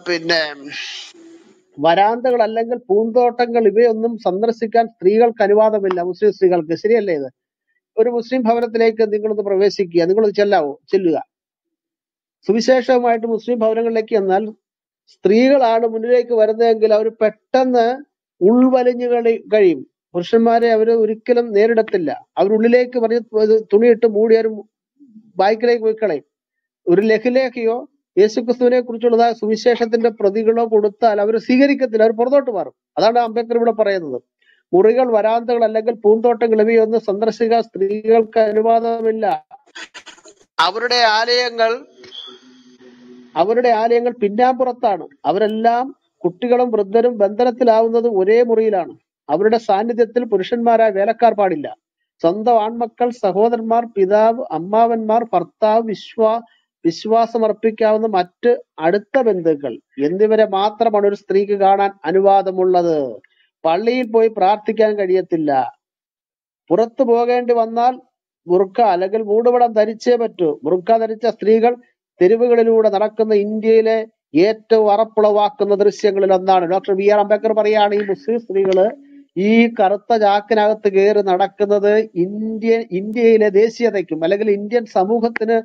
പിന്നെ വരാന്തകൾ അല്ലെങ്കിൽ പൂന്തോട്ടങ്ങൾ ഇവയൊന്നും സന്ദർശിക്കാൻ സ്ത്രീകൾക്ക് അനുവാദമില്ല. മുസ്ലിം സ്ത്രീകൾക്ക് ശരിയല്ലേ? ഇത് ഒരു മുസ്ലിം ഭവനത്തിലേക്ക് നിങ്ങളൊന്ന് പ്രവേശിക്കുക, നിങ്ങളൊന്ന് ചെല്ലാവോ? ചെല്ലുക. സുവിശേഷവുമായിട്ട് മുസ്ലിം ഭവനങ്ങളിലേക്ക് എന്നാൽ സ്ത്രീകളാണ് മുന്നിലേക്ക് വരുന്നതെങ്കിൽ അവർ പെട്ടെന്ന് ഉൾവലിഞ്ഞു കഴിയും. പുരുഷന്മാരെ അവർ ഒരിക്കലും നേരിടത്തില്ല. അവരുള്ളിലേക്ക് പറഞ്ഞ് തുണിയിട്ട് മൂടി അവർ ബൈക്കിലേക്ക് പോയി കളയും. ഒരു ലഘുലേഖയോ യേശുക്രിസ്തുവിനെ കുറിച്ചുള്ളതായ സുവിശേഷത്തിന്റെ പ്രതികളോ കൊടുത്താൽ അവർ സ്വീകരിക്കത്തില്ല, അവർ പുറത്തോട്ട് മാറും. അതാണ് അംബേദ്കർ ഇവിടെ പറയുന്നത്. മുറികൾ, വരാന്തകൾ അല്ലെങ്കിൽ പൂന്തോട്ടങ്ങൾ ഇവയൊന്നും സന്ദർശിക്കാൻ സ്ത്രീകൾക്ക് അനുവാദമില്ല. അവരുടെ ആലയങ്ങൾ അവരുടെ ആലയങ്ങൾ പിന്നാമ്പുറത്താണ്. അവരെല്ലാം കുട്ടികളും വൃദ്ധരും ബന്ധനത്തിലാവുന്നതും ഒരേ മുറിയിലാണ്. അവരുടെ സാന്നിധ്യത്തിൽ പുരുഷന്മാരായ വേലക്കാർ പാടില്ല. സ്വന്തം ആൺമക്കൾ, സഹോദരന്മാർ, പിതാവ്, അമ്മാവന്മാർ, ഭർത്താവ്, വിശ്വാ വിശ്വാസമർപ്പിക്കാവുന്ന മറ്റ് അടുത്ത ബന്ധുക്കൾ എന്നിവരെ മാത്രമാണ് ഒരു സ്ത്രീക്ക് കാണാൻ അനുവാദമുള്ളത്. പള്ളിയിൽ പോയി പ്രാർത്ഥിക്കാൻ കഴിയത്തില്ല. പുറത്തു പോകേണ്ടി വന്നാൽ ബുർഖ അല്ലെങ്കിൽ മൂടുപടം ധരിച്ചേ പറ്റൂ. ബുർഖ ധരിച്ച സ്ത്രീകൾ തെരുവുകളിലൂടെ നടക്കുന്ന ഇന്ത്യയിലെ ഏറ്റവും അറപ്പുളവാക്കുന്ന ദൃശ്യങ്ങളിൽ ഒന്നാണ്. ഡോക്ടർ ബി ആർ അംബേദ്കർ പറയാണ് ഈ മുസ്ലിം സ്ത്രീകള് ഈ കറുത്ത ചാക്കിനകത്ത് കയറി നടക്കുന്നത് ഇന്ത്യ ഇന്ത്യയിലെ ദേശീയതയ്ക്കും അല്ലെങ്കിൽ ഇന്ത്യൻ സമൂഹത്തിന്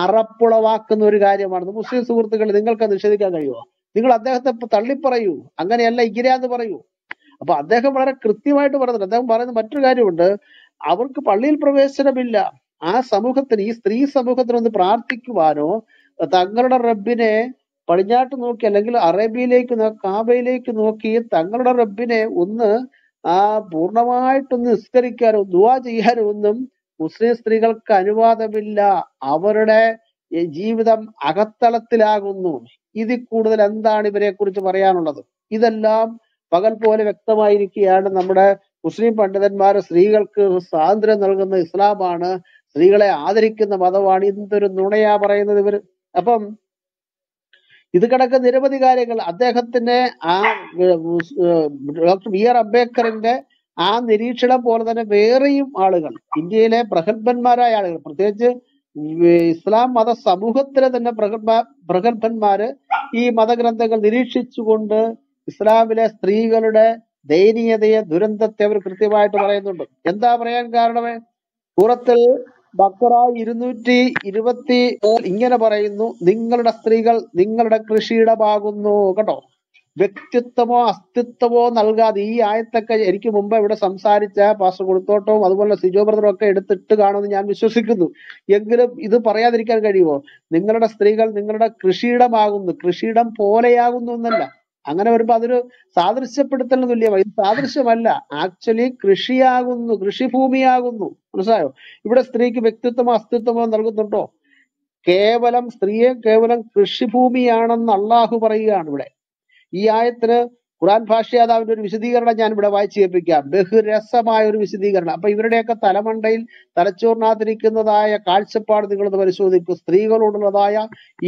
അറപ്പുളവാക്കുന്ന ഒരു കാര്യമാണ്. മുസ്ലിം സുഹൃത്തുക്കൾ, നിങ്ങൾക്ക് നിഷേധിക്കാൻ കഴിയുമോ? നിങ്ങൾ അദ്ദേഹത്തെ തള്ളിപ്പറയൂ, അങ്ങനെയല്ല ഇങ്ങനെയാന്ന് പറയൂ. അപ്പൊ അദ്ദേഹം വളരെ കൃത്യമായിട്ട് പറഞ്ഞിട്ടുണ്ട്. അദ്ദേഹം പറയുന്ന മറ്റൊരു കാര്യമുണ്ട്, അവർക്ക് പള്ളിയിൽ പ്രവേശനമില്ല. ആ സമൂഹത്തിന്, ഈ സ്ത്രീ സമൂഹത്തിനൊന്ന് പ്രാർത്ഥിക്കുവാനോ തങ്ങളുടെ റബ്ബിനെ പടിഞ്ഞാട്ട് നോക്കി അല്ലെങ്കിൽ അറേബ്യയിലേക്ക് നോക്കി കാബയിലേക്ക് നോക്കി തങ്ങളുടെ റബ്ബിനെ ഒന്ന് ആ പൂർണ്ണമായിട്ടൊന്ന് നിസ്കരിക്കാനോ ദുആ ചെയ്യാനോ ഒന്നും മുസ്ലിം സ്ത്രീകൾക്ക് അനുവാദമില്ല. അവരുടെ ജീവിതം അകത്തളത്തിലാകുന്നു. ഇതിൽ കൂടുതൽ എന്താണ് ഇവരെ കുറിച്ച് പറയാനുള്ളത്? ഇതെല്ലാം പകൽ പോലെ വ്യക്തമായിരിക്കുകയാണ്. നമ്മുടെ മുസ്ലിം പണ്ഡിതന്മാർ സ്ത്രീകൾക്ക് സ്വാതന്ത്ര്യം നൽകുന്ന ഇസ്ലാമാണ്, സ്ത്രീകളെ ആദരിക്കുന്ന മതമാണ്, ഇതൊരു നുണയാ പറയുന്നത് ഇവര്. അപ്പം ഇത് കണക്ക് നിരവധി കാര്യങ്ങൾ അദ്ദേഹത്തിന്റെ ആ ഡോക്ടർ ബി ആർ അംബേദ്കറിന്റെ ആ നിരീക്ഷണം പോലെ തന്നെ വേറെയും ആളുകൾ ഇന്ത്യയിലെ പ്രഗത്ഭന്മാരായ ആളുകൾ പ്രത്യേകിച്ച് ഇസ്ലാം മത സമൂഹത്തിലെ തന്നെ പ്രഗത്ഭ പ്രഗത്ഭന്മാര് ഈ മതഗ്രന്ഥങ്ങൾ നിരീക്ഷിച്ചുകൊണ്ട് ഇസ്ലാമിലെ സ്ത്രീകളുടെ ദയനീയതയെ ദുരന്തത്തെ അവർ കൃത്യമായിട്ട് പറയുന്നുണ്ട്. എന്താ പറയാൻ കാരണമേ? സൂറത്തിൽ ബക്കറ ഇരുന്നൂറ്റി ഇരുപത്തി ഇങ്ങനെ പറയുന്നു, നിങ്ങളുടെ സ്ത്രീകൾ നിങ്ങളുടെ കൃഷിയിടമാകുന്നു. കേട്ടോ, വ്യക്തിത്വമോ അസ്തിത്വമോ നൽകാതെ. ഈ ആയത്തൊക്കെ എനിക്ക് മുമ്പ് ഇവിടെ സംസാരിച്ച പാസ്റ്റർ കൊടുത്തോട്ടവും അതുപോലെ സിജോ ബ്രദറും ഒക്കെ എടുത്തിട്ട് കാണുമെന്ന് ഞാൻ വിശ്വസിക്കുന്നു. എങ്കിലും ഇത് പറയാതിരിക്കാൻ കഴിയുമോ? നിങ്ങളുടെ സ്ത്രീകൾ നിങ്ങളുടെ കൃഷിയിടമാകുന്നു, കൃഷിയിടം പോലെയാകുന്നു എന്നല്ല. അങ്ങനെ വരുമ്പോ അതൊരു സാദൃശ്യപ്പെടുത്തലിന് തുല്യമായി. ഇത് സാദൃശ്യമല്ല, ആക്ച്വലി കൃഷിയാകുന്നു, കൃഷിഭൂമിയാകുന്നു. മനസ്സിലായോ? ഇവിടെ സ്ത്രീക്ക് വ്യക്തിത്വമോ അസ്തിത്വമോ നൽകുന്നുണ്ടോ? കേവലം സ്ത്രീയെ കേവലം കൃഷിഭൂമിയാണെന്ന് അള്ളാഹു പറയുകയാണ് ഇവിടെ. ഈ ആയത്തിന് ഖുർആൻ ഭാഷയാതാവിന്റെ ഒരു വിശദീകരണം ഞാൻ ഇവിടെ വായിച്ചു കേൾപ്പിക്കാം. ബഹുരസമായ ഒരു വിശദീകരണം. അപ്പൊ ഇവരുടെയൊക്കെ തലമണ്ടയിൽ തലച്ചോറിനകത്തിരിക്കുന്നതായ കാഴ്ചപ്പാട് നിങ്ങളത് പരിശോധിക്കൂ. സ്ത്രീകളോടുള്ളതായ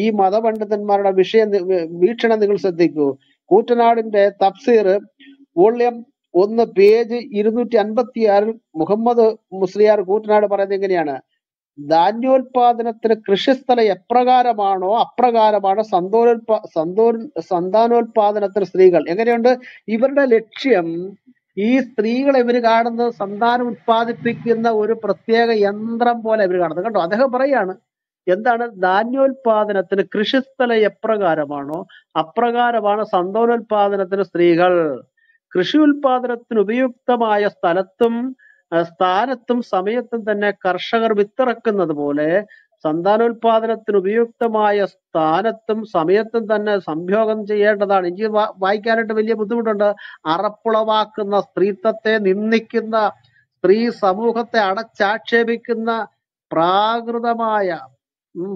ഈ മതപണ്ഡിതന്മാരുടെ വിഷയം വീക്ഷണം നിങ്ങൾ ശ്രദ്ധിക്കൂ. കൂറ്റനാടിന്റെ തഫ്സീർ വോള്യം ഒന്ന് പേജ് ഇരുന്നൂറ്റി അൻപത്തി ആറിൽ മുഹമ്മദ് മുസ്ലിയാർ കൂറ്റനാട് പറയുന്നത് എങ്ങനെയാണ്? ധാന്യോൽപാദനത്തിന് കൃഷിസ്ഥലം എപ്രകാരമാണോ അപ്രകാരമാണ് സന്തോലോൽപാ സന്തോ സന്താനോൽപാദനത്തിന് സ്ത്രീകൾ. എങ്ങനെയുണ്ട്? ഇവരുടെ ലക്ഷ്യം ഈ സ്ത്രീകളെ ഇവർ കാണുന്നത് സന്താനം ഉത്പാദിപ്പിക്കുന്ന ഒരു പ്രത്യേക യന്ത്രം പോലെ ഇവർ കാണുന്നത്. കേട്ടോ, അദ്ദേഹം പറയാണ് എന്താണ്? ധാന്യോൽപാദനത്തിന് കൃഷിസ്ഥലം എപ്രകാരമാണോ അപ്രകാരമാണ് സന്തോലോൽപാദനത്തിന് സ്ത്രീകൾ. കൃഷി ഉൽപാദനത്തിന് ഉപയുക്തമായ സ്ഥലത്തും സ്ഥാനത്തും സമയത്തും തന്നെ കർഷകർ വിത്തിറക്കുന്നത് പോലെ സന്താനോൽപാദനത്തിന് ഉപയുക്തമായ സ്ഥാനത്തും സമയത്തും തന്നെ സംയോഗം ചെയ്യേണ്ടതാണ്. എനിക്ക് വായിക്കാനായിട്ട് വലിയ ബുദ്ധിമുട്ടുണ്ട്. അറപ്പുളവാക്കുന്ന, സ്ത്രീത്വത്തെ നിന്ദിക്കുന്ന, സ്ത്രീ സമൂഹത്തെ അടച്ചാക്ഷേപിക്കുന്ന പ്രാകൃതമായ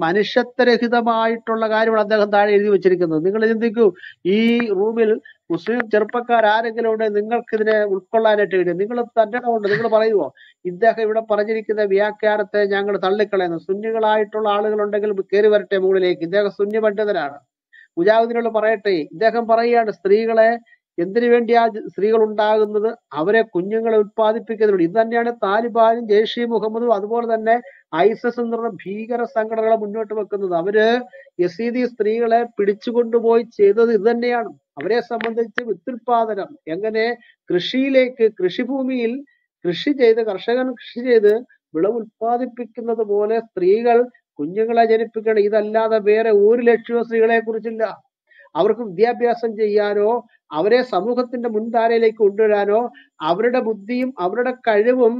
മനുഷ്യത്വരഹിതമായിട്ടുള്ള കാര്യമാണ് അദ്ദേഹം താഴെ എഴുതി വെച്ചിരിക്കുന്നത്. നിങ്ങൾ ചിന്തിക്കൂ, ഈ റൂമിൽ മുസ്ലിം ചെറുപ്പക്കാർ ആരെങ്കിലും ഉണ്ടെങ്കിൽ നിങ്ങൾക്കിതിനെ ഉൾക്കൊള്ളാനായിട്ട് കഴിയും. നിങ്ങൾ തന്നെ ഉണ്ട്, നിങ്ങൾ പറയുമോ ഇദ്ദേഹം ഇവിടെ പറഞ്ഞിരിക്കുന്ന വ്യാഖ്യാനത്തെ ഞങ്ങൾ തള്ളിക്കളയുന്നു? സുന്നികളായിട്ടുള്ള ആളുകളുണ്ടെങ്കിൽ കയറി വരട്ടെ മുകളിലേക്ക്. ഇദ്ദേഹം സുന്നി പണ്ഡിതനാണ്. മുജാഹിദിനോട് പറയട്ടെ, ഇദ്ദേഹം പറയുകയാണ് സ്ത്രീകളെ എന്തിനു വേണ്ടിയാ സ്ത്രീകൾ ഉണ്ടാകുന്നത്? അവരെ കുഞ്ഞുങ്ങളെ ഉത്പാദിപ്പിക്കുന്നതിലൂടെ. ഇത് തന്നെയാണ് താലിബാനും ജെയ്ഷി മുഹമ്മദും അതുപോലെ തന്നെ ഐസിസ് എന്ന് പറഞ്ഞ ഭീകര സംഘടനകളെ മുന്നോട്ട് വെക്കുന്നത്. അവര് യസീദി സ്ത്രീകളെ പിടിച്ചുകൊണ്ടുപോയി ചെയ്തത് ഇത് തന്നെയാണ്. അവരെ സംബന്ധിച്ച് വിത്തുൽപാദനം എങ്ങനെ കൃഷിയിലേക്ക്, കൃഷിഭൂമിയിൽ കൃഷി ചെയ്ത് കർഷകൻ കൃഷി ചെയ്ത് വിളവ് ഉത്പാദിപ്പിക്കുന്നത് പോലെ സ്ത്രീകൾ കുഞ്ഞുങ്ങളെ ജനിപ്പിക്കണം. ഇതല്ലാതെ വേറെ ഒരു ലക്ഷ്യവും സ്ത്രീകളെ കുറിച്ചില്ല. അവർക്ക് വിദ്യാഭ്യാസം ചെയ്യാനോ അവരെ സമൂഹത്തിന്റെ മുൻധാരയിലേക്ക് കൊണ്ടുവരാനോ അവരുടെ ബുദ്ധിയും അവരുടെ കഴിവും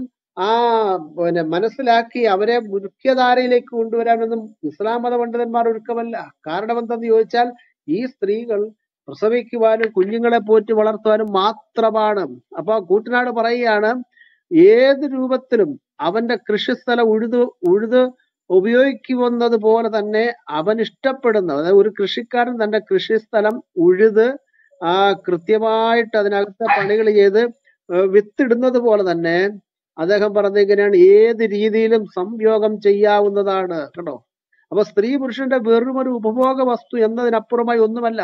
ആ പിന്നെ മനസ്സിലാക്കി അവരെ മുഖ്യധാരയിലേക്ക് കൊണ്ടുവരാനൊന്നും ഇസ്ലാം മത പണ്ഡിതന്മാർ ഒരുക്കമല്ല. കാരണം എന്തെന്ന് ചോദിച്ചാൽ ഈ സ്ത്രീകൾ പ്രസവിക്കുവാനും കുഞ്ഞുങ്ങളെ പോറ്റി വളർത്തുവാനും മാത്രമാണ്. അപ്പൊ കൂറ്റനാട് പറയുകയാണ് ഏത് രൂപത്തിലും അവന്റെ കൃഷിസ്ഥലം ഉഴുത് ഉഴുത് ഉപയോഗിക്കുന്നത് പോലെ തന്നെ അവൻ ഇഷ്ടപ്പെടുന്ന, അതായത് ഒരു കൃഷിക്കാരൻ തന്റെ കൃഷിസ്ഥലം ഉഴുത് ആ കൃത്യമായിട്ട് അതിനകത്തെ പണികൾ ചെയ്ത് വിത്തിടുന്നത് പോലെ തന്നെ അദ്ദേഹം പറഞ്ഞത് എങ്ങനെയാണ്? ഏത് രീതിയിലും സംയോഗം ചെയ്യാവുന്നതാണ്. കേട്ടോ, അപ്പൊ സ്ത്രീ പുരുഷന്റെ വെറുമൊരു ഉപഭോഗ വസ്തു എന്നതിനപ്പുറമായി ഒന്നുമല്ല.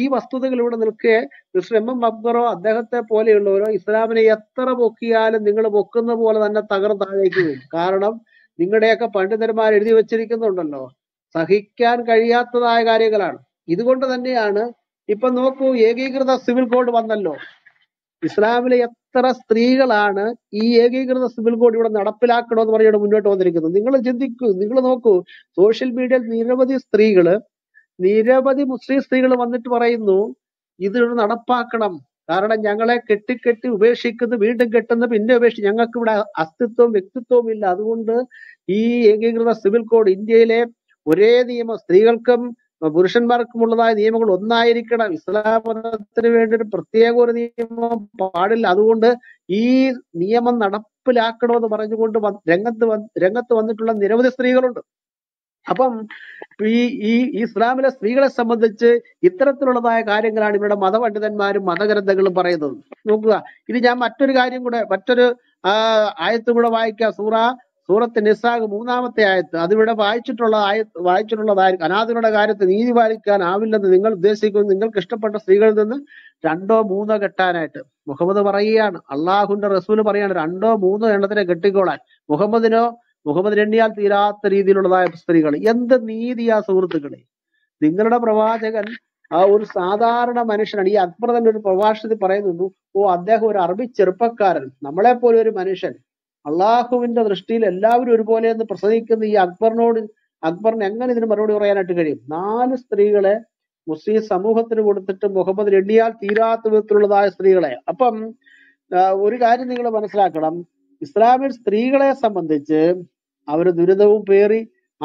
ഈ വസ്തുതകൾ ഇവിടെ നിൽക്കെ മിസ്റ്റർ എം എം അക്ബറോ അദ്ദേഹത്തെ പോലെയുള്ളവരോ ഇസ്ലാമിനെ എത്ര പൊക്കിയാലും നിങ്ങൾ പൊക്കുന്ന പോലെ തന്നെ തകർന്നാഴേക്ക് പോകും. കാരണം നിങ്ങളുടെയൊക്കെ പണ്ഡിതന്മാർ എഴുതി വെച്ചിരിക്കുന്നുണ്ടല്ലോ, സഹിക്കാൻ കഴിയാത്തതായ കാര്യങ്ങളാണ്. ഇതുകൊണ്ട് തന്നെയാണ് ഇപ്പൊ നോക്കൂ, ഏകീകൃത സിവിൽ കോഡ് വന്നല്ലോ. ഇസ്ലാമിലെ എത്ര സ്ത്രീകളാണ് ഈ ഏകീകൃത സിവിൽ കോഡ് ഇവിടെ നടപ്പിലാക്കണമെന്ന് പറഞ്ഞിവിടെ മുന്നോട്ട് വന്നിരിക്കുന്നത്. നിങ്ങൾ ചിന്തിക്കൂ, നിങ്ങൾ നോക്കൂ, സോഷ്യൽ മീഡിയയിൽ നിരവധി സ്ത്രീകള് നിരവധി മുസ്ലിം സ്ത്രീകൾ വന്നിട്ട് പറയുന്നു ഇതിവിടെ നടപ്പാക്കണം. കാരണം ഞങ്ങളെ കെട്ടിക്കെട്ടി ഉപേക്ഷിക്കുന്നു, വീണ്ടും കെട്ടുന്നു, പിന്നെ ഉപേക്ഷിച്ച് ഞങ്ങൾക്ക് ഇവിടെ അസ്തിത്വവും വ്യക്തിത്വവും ഇല്ല. അതുകൊണ്ട് ഈ ഏകീകൃത സിവിൽ കോഡ് ഇന്ത്യയിലെ ഒരേ നിയമം സ്ത്രീകൾക്കും പുരുഷന്മാർക്കുമുള്ളതായ നിയമങ്ങൾ ഒന്നായിരിക്കണം. ഇസ്ലാം മതത്തിന് വേണ്ടി ഒരു പ്രത്യേക ഒരു നിയമം പാടില്ല. അതുകൊണ്ട് ഈ നിയമം നടപ്പിലാക്കണമെന്ന് പറഞ്ഞുകൊണ്ട് രംഗത്ത് രംഗത്ത് വന്നിട്ടുള്ള നിരവധി സ്ത്രീകളുണ്ട്. അപ്പം ഈ ഈ ഇസ്ലാമിലെ സ്ത്രീകളെ സംബന്ധിച്ച് ഇത്തരത്തിലുള്ളതായ കാര്യങ്ങളാണ് ഇവരുടെ മതപണ്ഡിതന്മാരും മതഗ്രന്ഥങ്ങളും പറയുന്നത്. നോക്കുക, ഇനി ഞാൻ മറ്റൊരു കാര്യം കൂടെ, മറ്റൊരു ആയത്തും കൂടെ വായിക്കാം. സൂറ സൂറത്ത് നിസാഖ് മൂന്നാമത്തെ ആയത്ത് അതിവിടെ വായിച്ചിട്ടുള്ള ആയത്ത് വായിച്ചിട്ടുള്ളതായിരിക്കും. അനാഥരുടെ കാര്യത്തിൽ നീതി പാലിക്കാൻ ആവില്ലെന്ന് നിങ്ങൾ ഉദ്ദേശിക്കുന്നു, നിങ്ങൾക്ക് ഇഷ്ടപ്പെട്ട സ്ത്രീകളിൽ നിന്ന് രണ്ടോ മൂന്നോ കെട്ടാനായിട്ട്. മുഹമ്മദ് പറയുകയാണ്, അള്ളാഹുന്റെ റസൂല് പറയാണ്, രണ്ടോ മൂന്നോ എണ്ണത്തിനെ കെട്ടിക്കോളാൻ. മുഹമ്മദിനോ മുഹമ്മദ് എണ്ണിയാൽ തീരാത്ത രീതിയിലുള്ളതായ സ്ത്രീകൾ. എന്ത് നീതിയാ സുഹൃത്തുക്കളെ! നിങ്ങളുടെ പ്രവാചകൻ ആ ഒരു സാധാരണ മനുഷ്യനാണ്. ഈ അക്ബർ തന്നെ ഒരു പ്രഭാഷണത്തിൽ പറയുന്നുണ്ട്, ഓ അദ്ദേഹം ഒരു അറബി ചെറുപ്പക്കാരൻ, നമ്മളെപ്പോലെ ഒരു മനുഷ്യൻ, അള്ളാഹുവിന്റെ ദൃഷ്ടിയിൽ എല്ലാവരും ഒരുപോലെ എന്ന് പ്രസംഗിക്കുന്ന ഈ അക്ബറിനോട് അക്ബറിന് എങ്ങനെ ഇതിന് മറുപടി പറയാനായിട്ട് കഴിയും? നാല് സ്ത്രീകളെ മുസ്ലിം സമൂഹത്തിന് കൊടുത്തിട്ട് മുഹമ്മദ് എണ്ണിയാൽ തീരാത്ത വിധത്തിലുള്ളതായ സ്ത്രീകളെ. അപ്പം ഒരു കാര്യം നിങ്ങൾ മനസ്സിലാക്കണം, ഇസ്ലാമിൽ സ്ത്രീകളെ സംബന്ധിച്ച് അവർ ദുരിതവും പേറി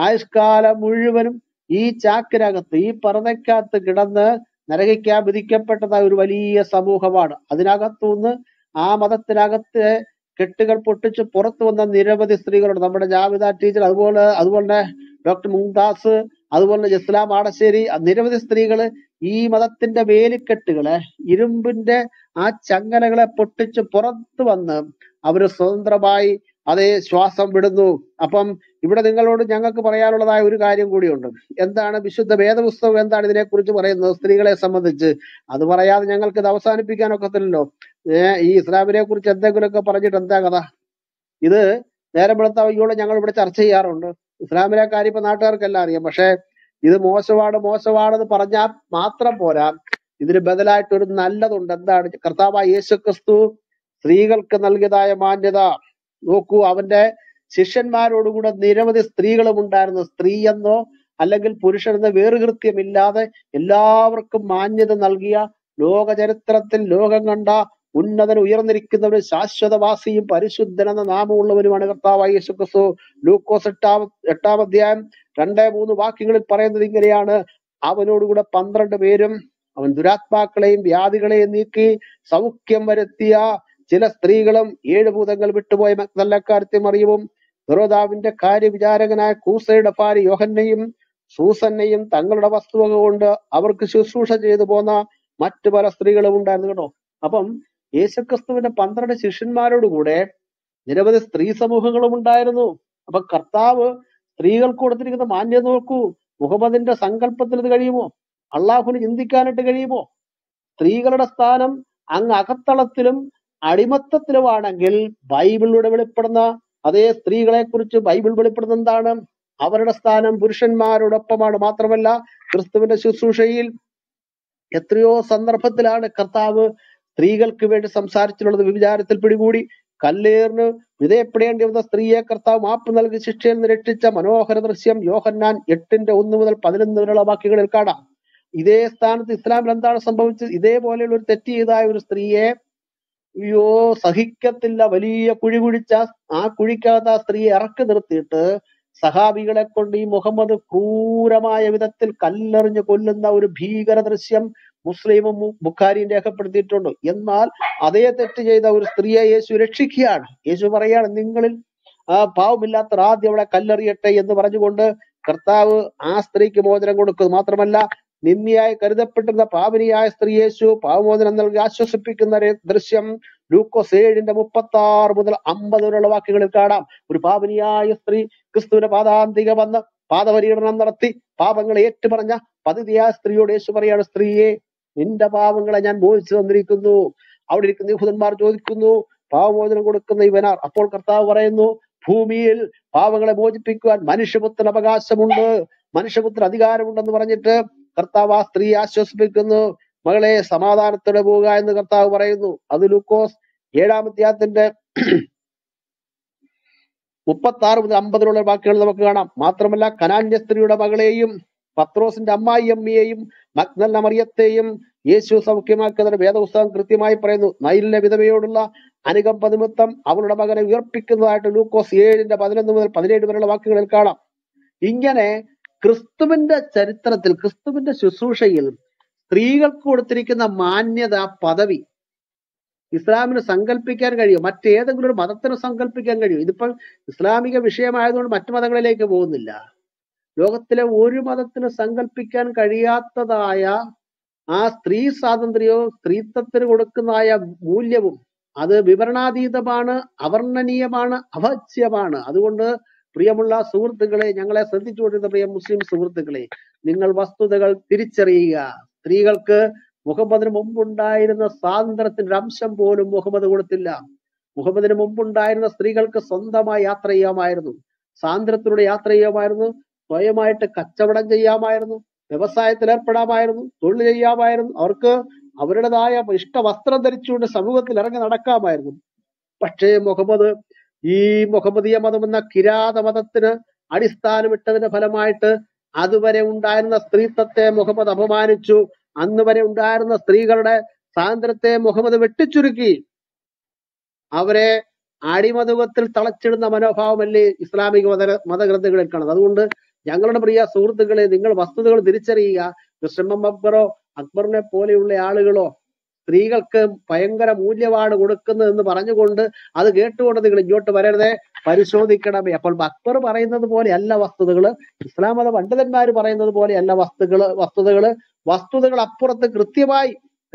ആയുഷ്കാലം മുഴുവനും ഈ ചാക്കിനകത്ത് ഈ പറതയ്ക്കകത്ത് കിടന്ന് നരകിക്കാൻ വിധിക്കപ്പെട്ടതായ ഒരു വലിയ സമൂഹമാണ്. അതിനകത്തുനിന്ന് ആ മതത്തിനകത്തെ കെട്ടുകൾ പൊട്ടിച്ച് പുറത്തു വന്ന നിരവധി സ്ത്രീകളുണ്ട്. നമ്മുടെ ജാവിദ ടീച്ചർ, അതുപോലെ അതുപോലെ തന്നെ ഡോക്ടർ മുംതാസ്, അതുപോലെ ഇസ്ലാം ആടശ്ശേരി, നിരവധി സ്ത്രീകൾ ഈ മതത്തിന്റെ വേലിക്കെട്ടുകളെ ഇരുമ്പിന്റെ ആ ചങ്ങലകളെ പൊട്ടിച്ച് പുറത്തു വന്ന് അവര് സ്വതന്ത്രമായി അതേ ശ്വാസം വിടുന്നു. അപ്പം ഇവിടെ നിങ്ങളോട് ഞങ്ങൾക്ക് പറയാനുള്ളതായ ഒരു കാര്യം കൂടിയുണ്ട്. എന്താണ് വിശുദ്ധ വേദപുസ്തകം എന്താണ് ഇതിനെക്കുറിച്ച് പറയുന്നത് സ്ത്രീകളെ സംബന്ധിച്ച്? അത് പറയാതെ ഞങ്ങൾക്ക് ഇത് അവസാനിപ്പിക്കാനൊക്കത്തില്ലല്ലോ. ഏർ ഈ ഇസ്ലാമിനെ കുറിച്ച് എന്തെങ്കിലുമൊക്കെ പറഞ്ഞിട്ട് എന്താ കഥ? ഇത് നേരം വെളുത്തവയ്യോടെ ഞങ്ങൾ ഇവിടെ ചർച്ച ചെയ്യാറുണ്ട്. ഇസ്ലാമിനെ കാര്യം ഇപ്പൊ നാട്ടുകാർക്കെല്ലാം അറിയാം. പക്ഷെ ഇത് മോശമാണ് മോശമാണെന്ന് പറഞ്ഞാൽ മാത്രം പോരാ, ഇതിന് ബദലായിട്ട് ഒരു നല്ലതുണ്ട്. എന്താണ്? കർത്താവായ യേശു ക്രിസ്തു സ്ത്രീകൾക്ക് നൽകിയതായ മാന്യത. നോക്കൂ, അവന്റെ ശിഷ്യന്മാരോടുകൂടെ നിരവധി സ്ത്രീകളും ഉണ്ടായിരുന്നു. സ്ത്രീ എന്നോ അല്ലെങ്കിൽ പുരുഷനെന്നോ വേറുകൃത്യമില്ലാതെ എല്ലാവർക്കും മാന്യത നൽകിയ, ലോക ചരിത്രത്തിൽ ലോകം കണ്ട ഉന്നതന് ഉയർന്നിരിക്കുന്നവന് ശാശ്വതവാസിയും പരിശുദ്ധനെന്ന നാമമുള്ളവനുമാണ് കർത്താവായ യേശു ക്രിസ്തു. ലൂക്കോസ് എട്ടാം എട്ടാം അധ്യായം രണ്ടേ മൂന്ന് വാക്യങ്ങളിൽ പറയുന്നത് ഇങ്ങനെയാണ്, അവനോടുകൂടെ പന്ത്രണ്ട് പേരും അവൻ ദുരാത്മാക്കളെയും വ്യാധികളെയും നീക്കി സൗഖ്യം വരുത്തിയ ചില സ്ത്രീകളും ഏഴ് ഭൂതങ്ങൾ വിട്ടുപോയ മഗ്ദലക്കാരത്തി മറിയവും ഹെരോദാവിന്റെ കാര്യവിചാരകനായ കൂസയുടെ ഭാര്യ യോഹന്നയും സൂസന്നയും തങ്ങളുടെ വസ്തുവക കൊണ്ട് അവർക്ക് ശുശ്രൂഷ ചെയ്തു പോന്ന മറ്റു പല സ്ത്രീകളും ഉണ്ടായിരുന്നു. കേട്ടോ. അപ്പം യേശുക്രിസ്തുവിന്റെ പന്ത്രണ്ട് ശിഷ്യന്മാരോടുകൂടെ നിരവധി സ്ത്രീ സമൂഹങ്ങളും ഉണ്ടായിരുന്നു. അപ്പൊ കർത്താവ് സ്ത്രീകൾക്ക് കൊടുത്തിരിക്കുന്ന മാന്യത നോക്കൂ. മുഹമ്മദിന്റെ സങ്കല്പത്തിന് ഇത് കഴിയുമോ? അള്ളാഹുവിന് ചിന്തിക്കാനായിട്ട് കഴിയുമോ? സ്ത്രീകളുടെ സ്ഥാനം അങ്ങ് അകത്തളത്തിലും അടിമത്തത്തിലുമാണെങ്കിൽ ബൈബിളിലൂടെ വെളിപ്പെടുന്ന അതേ സ്ത്രീകളെ കുറിച്ച് ബൈബിൾ വെളിപ്പെടുന്ന എന്താണ്? അവരുടെ സ്ഥാനം പുരുഷന്മാരോടൊപ്പമാണ്. മാത്രമല്ല ക്രിസ്തുവിന്റെ ശുശ്രൂഷയിൽ എത്രയോ സന്ദർഭത്തിലാണ് കർത്താവ് സ്ത്രീകൾക്ക് വേണ്ടി സംസാരിച്ചിട്ടുള്ളത്. വിചാരത്തിൽ പിടികൂടി കല്ലേറിന് വിധേയപ്പെടേണ്ടി വന്ന സ്ത്രീയെ കർത്താവ് മാപ്പ് നൽകി ശിക്ഷയിൽ നിന്ന് രക്ഷിച്ച മനോഹര ദൃശ്യം യോഹന്നാൻ എട്ടിന്റെ ഒന്ന് മുതൽ പതിനൊന്ന് വരെയുള്ള വാക്യങ്ങളിൽ കാണാം. ഇതേ സ്ഥാനത്ത് ഇസ്ലാമിൽ എന്താണ് സംഭവിച്ചത്? ഇതേപോലെയുള്ള ഒരു തെറ്റ് ചെയ്തായ ഒരു സ്ത്രീയെ അയ്യോ സഹിക്കത്തില്ല, വലിയ കുഴി കുഴിച്ച ആ കുഴിക്കാത്ത ആ സ്ത്രീയെ ഇറക്കി നിർത്തിയിട്ട് സഹാബികളെ കൊണ്ട് ഈ മുഹമ്മദ് ക്രൂരമായ വിധത്തിൽ കല്ലെറിഞ്ഞ് കൊല്ലുന്ന ഒരു ഭീകര ദൃശ്യം മുസ്ലിമും ബുഖാരിയും രേഖപ്പെടുത്തിയിട്ടുണ്ട്. എന്നാൽ അതേ തെറ്റ് ചെയ്ത ഒരു സ്ത്രീയെ യേശു രക്ഷിക്കുകയാണ്. യേശു പറയാണ്, നിങ്ങളിൽ ആ പാവമില്ലാത്ത ആദ്യം അവളെ കല്ലെറിയട്ടെ എന്ന് പറഞ്ഞുകൊണ്ട് കർത്താവ് ആ സ്ത്രീക്ക് മോചനം കൊടുക്കുന്നു. മാത്രമല്ല നിന്ദിയായി കരുതപ്പെട്ടിരുന്ന പാവനിയായ സ്ത്രീ യേശു പാവമോചനം നൽകി ആശ്വസിപ്പിക്കുന്ന ദൃശ്യം ലൂക്കോസ് ഏഴിന്റെ മുപ്പത്തി ആറ് മുതൽ അമ്പത് വരെയുള്ള വാക്യങ്ങളിൽ കാണാം. ഒരു പാവനിയായ സ്ത്രീ ക്രിസ്തുവിന്റെ പാദാന്തിക വന്ന് പാദപര്യടനം നടത്തി പാപങ്ങളെ ഏറ്റുപറഞ്ഞ പതിതിയായ സ്ത്രീയോട് യേശു പറയാണ്, സ്ത്രീയെ നിന്റെ പാവങ്ങളെ ഞാൻ മോചിച്ചു തന്നിരിക്കുന്നു. അവിടെ ഇരിക്കുന്ന യഹൂദന്മാർ ചോദിക്കുന്നു, പാവമോചനം കൊടുക്കുന്ന ഇവനാർ? അപ്പോൾ കർത്താവ് പറയുന്നു, ഭൂമിയിൽ പാവങ്ങളെ മോചിപ്പിക്കുവാൻ മനുഷ്യപുത്രന് അവകാശമുണ്ട്, മനുഷ്യപുത്രന് അധികാരമുണ്ടെന്ന് പറഞ്ഞിട്ട് കർത്താവ് ആ സ്ത്രീ ആശ്വസിപ്പിക്കുന്നു. മകളെ സമാധാനത്തോടെ പോവുക എന്ന് കർത്താവ് പറയുന്നു. അത് ലൂക്കോസ് ഏഴാം അധ്യായത്തിന്റെ മുപ്പത്തി ആറ് മുതൽ അമ്പതിനുള്ള വാക്കുകൾ നമുക്ക് കാണാം. മാത്രമല്ല കനാന്യ സ്ത്രീയുടെ മകളെയും പത്രോസിന്റെ അമ്മായിയമ്മയെയും മഗ്ദലന മറിയത്തെയും യേശു സൗഖ്യമാക്കുന്നതിന് വേദപുസ്തകം കൃത്യമായി പറയുന്നു. നൈലിന്റെ വിധവയോടുള്ള അനുകമ്പ നിമിത്തം അവളുടെ മകനെ ഉയർപ്പിക്കുന്നതായിട്ട് ലൂക്കോസ് ഏഴിന്റെ പതിനൊന്ന് മുതൽ പതിനേഴ് വരെയുള്ള വാക്കുകളിൽ കാണാം. ഇങ്ങനെ ക്രിസ്തുവിന്റെ ചരിത്രത്തിൽ ക്രിസ്തുവിന്റെ ശുശ്രൂഷയിൽ സ്ത്രീകൾക്ക് കൊടുത്തിരിക്കുന്ന മാന്യത പദവി ഇസ്ലാമിന് സങ്കല്പിക്കാൻ കഴിയും, മറ്റേതെങ്കിലും ഒരു മതത്തിന് സങ്കല്പിക്കാൻ കഴിയും. ഇതിപ്പോൾ ഇസ്ലാമിക വിഷയമായതുകൊണ്ട് മറ്റു മതങ്ങളിലേക്ക് പോകുന്നില്ല. ലോകത്തിലെ ഒരു മതത്തിന് സങ്കല്പിക്കാൻ കഴിയാത്തതായ ആ സ്ത്രീ സ്വാതന്ത്ര്യവും സ്ത്രീത്വത്തിന് കൊടുക്കുന്നതായ മൂല്യവും അത് വിവരണാതീതമാണ്, അവർണ്ണനീയമാണ്, അവാച്യമാണ്. അതുകൊണ്ട് പ്രിയമുള്ള സുഹൃത്തുക്കളെ, ഞങ്ങളെ ശ്രദ്ധിച്ചുകൊണ്ടിരുന്ന പ്രിയ മുസ്ലിം സുഹൃത്തുക്കളെ, നിങ്ങൾ വസ്തുതകൾ തിരിച്ചറിയുക. സ്ത്രീകൾക്ക് മുഹമ്മദിന് മുമ്പുണ്ടായിരുന്ന സ്വാതന്ത്ര്യത്തിന്റെ അംശം പോലും മുഹമ്മദ് കൊടുത്തില്ല. മുഹമ്മദിന് മുമ്പുണ്ടായിരുന്ന സ്ത്രീകൾക്ക് സ്വന്തമായി യാത്ര ചെയ്യാമായിരുന്നു, സ്വാതന്ത്ര്യത്തിലൂടെ യാത്ര ചെയ്യാമായിരുന്നു, സ്വയമായിട്ട് കച്ചവടം ചെയ്യാമായിരുന്നു, വ്യവസായത്തിൽ ഏർപ്പെടാമായിരുന്നു, തൊഴിൽ ചെയ്യാമായിരുന്നു, അവർക്ക് അവരുടേതായ ഇഷ്ട വസ്ത്രം ധരിച്ചുകൊണ്ട് സമൂഹത്തിൽ ഇറങ്ങി നടക്കാമായിരുന്നു. പക്ഷേ മുഹമ്മദ് ഈ മുഹമ്മദീയ മതം എന്ന കിരാത മതത്തിന് അടിസ്ഥാനമിട്ടതിന്റെ ഫലമായിട്ട് അതുവരെ ഉണ്ടായിരുന്ന സ്ത്രീത്വത്തെ മുഹമ്മദ് അപമാനിച്ചു. അന്ന് വരെ ഉണ്ടായിരുന്ന സ്ത്രീകളുടെ സ്വാതന്ത്ര്യത്തെ മുഹമ്മദ് വെട്ടിച്ചുരുക്കി. അവരെ അടിമതത്തിൽ തളച്ചിടുന്ന മനോഭാവമല്ലേ ഇസ്ലാമിക മത മതഗ്രന്ഥങ്ങളിൽ കാണുന്നത്. അതുകൊണ്ട് ഞങ്ങളുടെ പ്രിയ സുഹൃത്തുക്കളെ, നിങ്ങൾ വസ്തുതകൾ തിരിച്ചറിയുക. കൃഷ്ണമ്മ അക്ബറോ അക്ബറിനെ പോലെയുള്ള ആളുകളോ സ്ത്രീകൾക്ക് ഭയങ്കര മൂല്യമാണ് കൊടുക്കുന്നതെന്ന് പറഞ്ഞുകൊണ്ട് അത് കേട്ടുകൊണ്ട് നിങ്ങൾ ഇങ്ങോട്ട് വരരുതേ, പരിശോധിക്കണമേ. അപ്പോൾ അക്ബർ പറയുന്നത് പോലെയല്ല വസ്തുതകൾ, ഇസ്ലാം മത പണ്ഡിതന്മാർ പറയുന്നത് പോലെയല്ല വസ്തുക്കള് വസ്തുതകൾ വസ്തുതകൾ അപ്പുറത്ത് കൃത്യമായി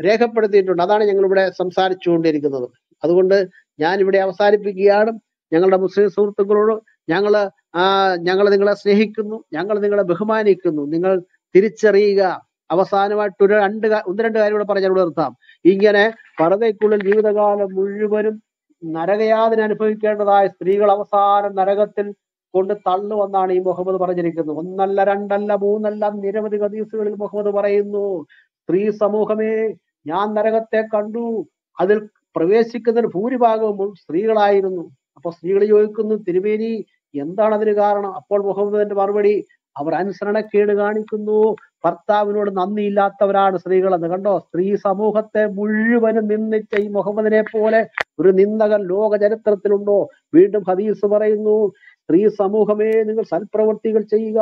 രേഖപ്പെടുത്തിയിട്ടുണ്ട്. അതാണ് ഞങ്ങളിവിടെ സംസാരിച്ചുകൊണ്ടിരിക്കുന്നത്. അതുകൊണ്ട് ഞാൻ ഇവിടെ അവസാനിപ്പിക്കുകയാണ്. ഞങ്ങളുടെ മുസ്ലിം സുഹൃത്തുക്കളോട് ഞങ്ങൾ ആ ഞങ്ങൾ നിങ്ങളെ സ്നേഹിക്കുന്നു, ഞങ്ങൾ നിങ്ങളെ ബഹുമാനിക്കുന്നു. നിങ്ങൾ തിരിച്ചറിയുക. അവസാനമായിട്ട് ഒരു രണ്ട് ഒന്ന് രണ്ട് കാര്യം കൂടെ പറഞ്ഞ് ഞങ്ങൾ നിർത്താം. ഇങ്ങനെ പർദ്ദയ്ക്കുള്ളിൽ ജീവിതകാലം മുഴുവനും നരകയാതന അനുഭവിക്കേണ്ടതായ സ്ത്രീകൾ അവസാനം നരകത്തിൽ കൊണ്ട് തള്ളുവെന്നാണ് ഈ മുഹമ്മദ് പറഞ്ഞിരിക്കുന്നത്. ഒന്നല്ല, രണ്ടല്ല, മൂന്നല്ല, നിരവധി ഹദീസുകളിൽ മുഹമ്മദ് പറയുന്നു, സ്ത്രീ സമൂഹമേ, ഞാൻ നരകത്തെ കണ്ടു, അതിൽ പ്രവേശിക്കുന്നതിന് ഭൂരിഭാഗവും സ്ത്രീകളായിരുന്നു. അപ്പൊ സ്ത്രീകൾ ചോദിക്കുന്നു, തിരുമേനി എന്താണ് അതിന് കാരണം? അപ്പോൾ മുഹമ്മദിന്റെ മറുപടി, അവർ അനുസരണക്കേട് കാണിക്കുന്നു, ഭർത്താവിനോട് നന്ദിയില്ലാത്തവരാണ് സ്ത്രീകളെന്ന്. കണ്ടോ, സ്ത്രീ സമൂഹത്തെ മുഴുവനും നിന്ദിച്ച ഈ മുഹമ്മദിനെ പോലെ ഒരു നിന്ദകൻ ലോക ചരിത്രത്തിലുണ്ടോ? വീണ്ടും ഹദീസ് പറയുന്നു, സ്ത്രീ സമൂഹമേ, നിങ്ങൾ സൽപ്രവൃത്തികൾ ചെയ്യുക,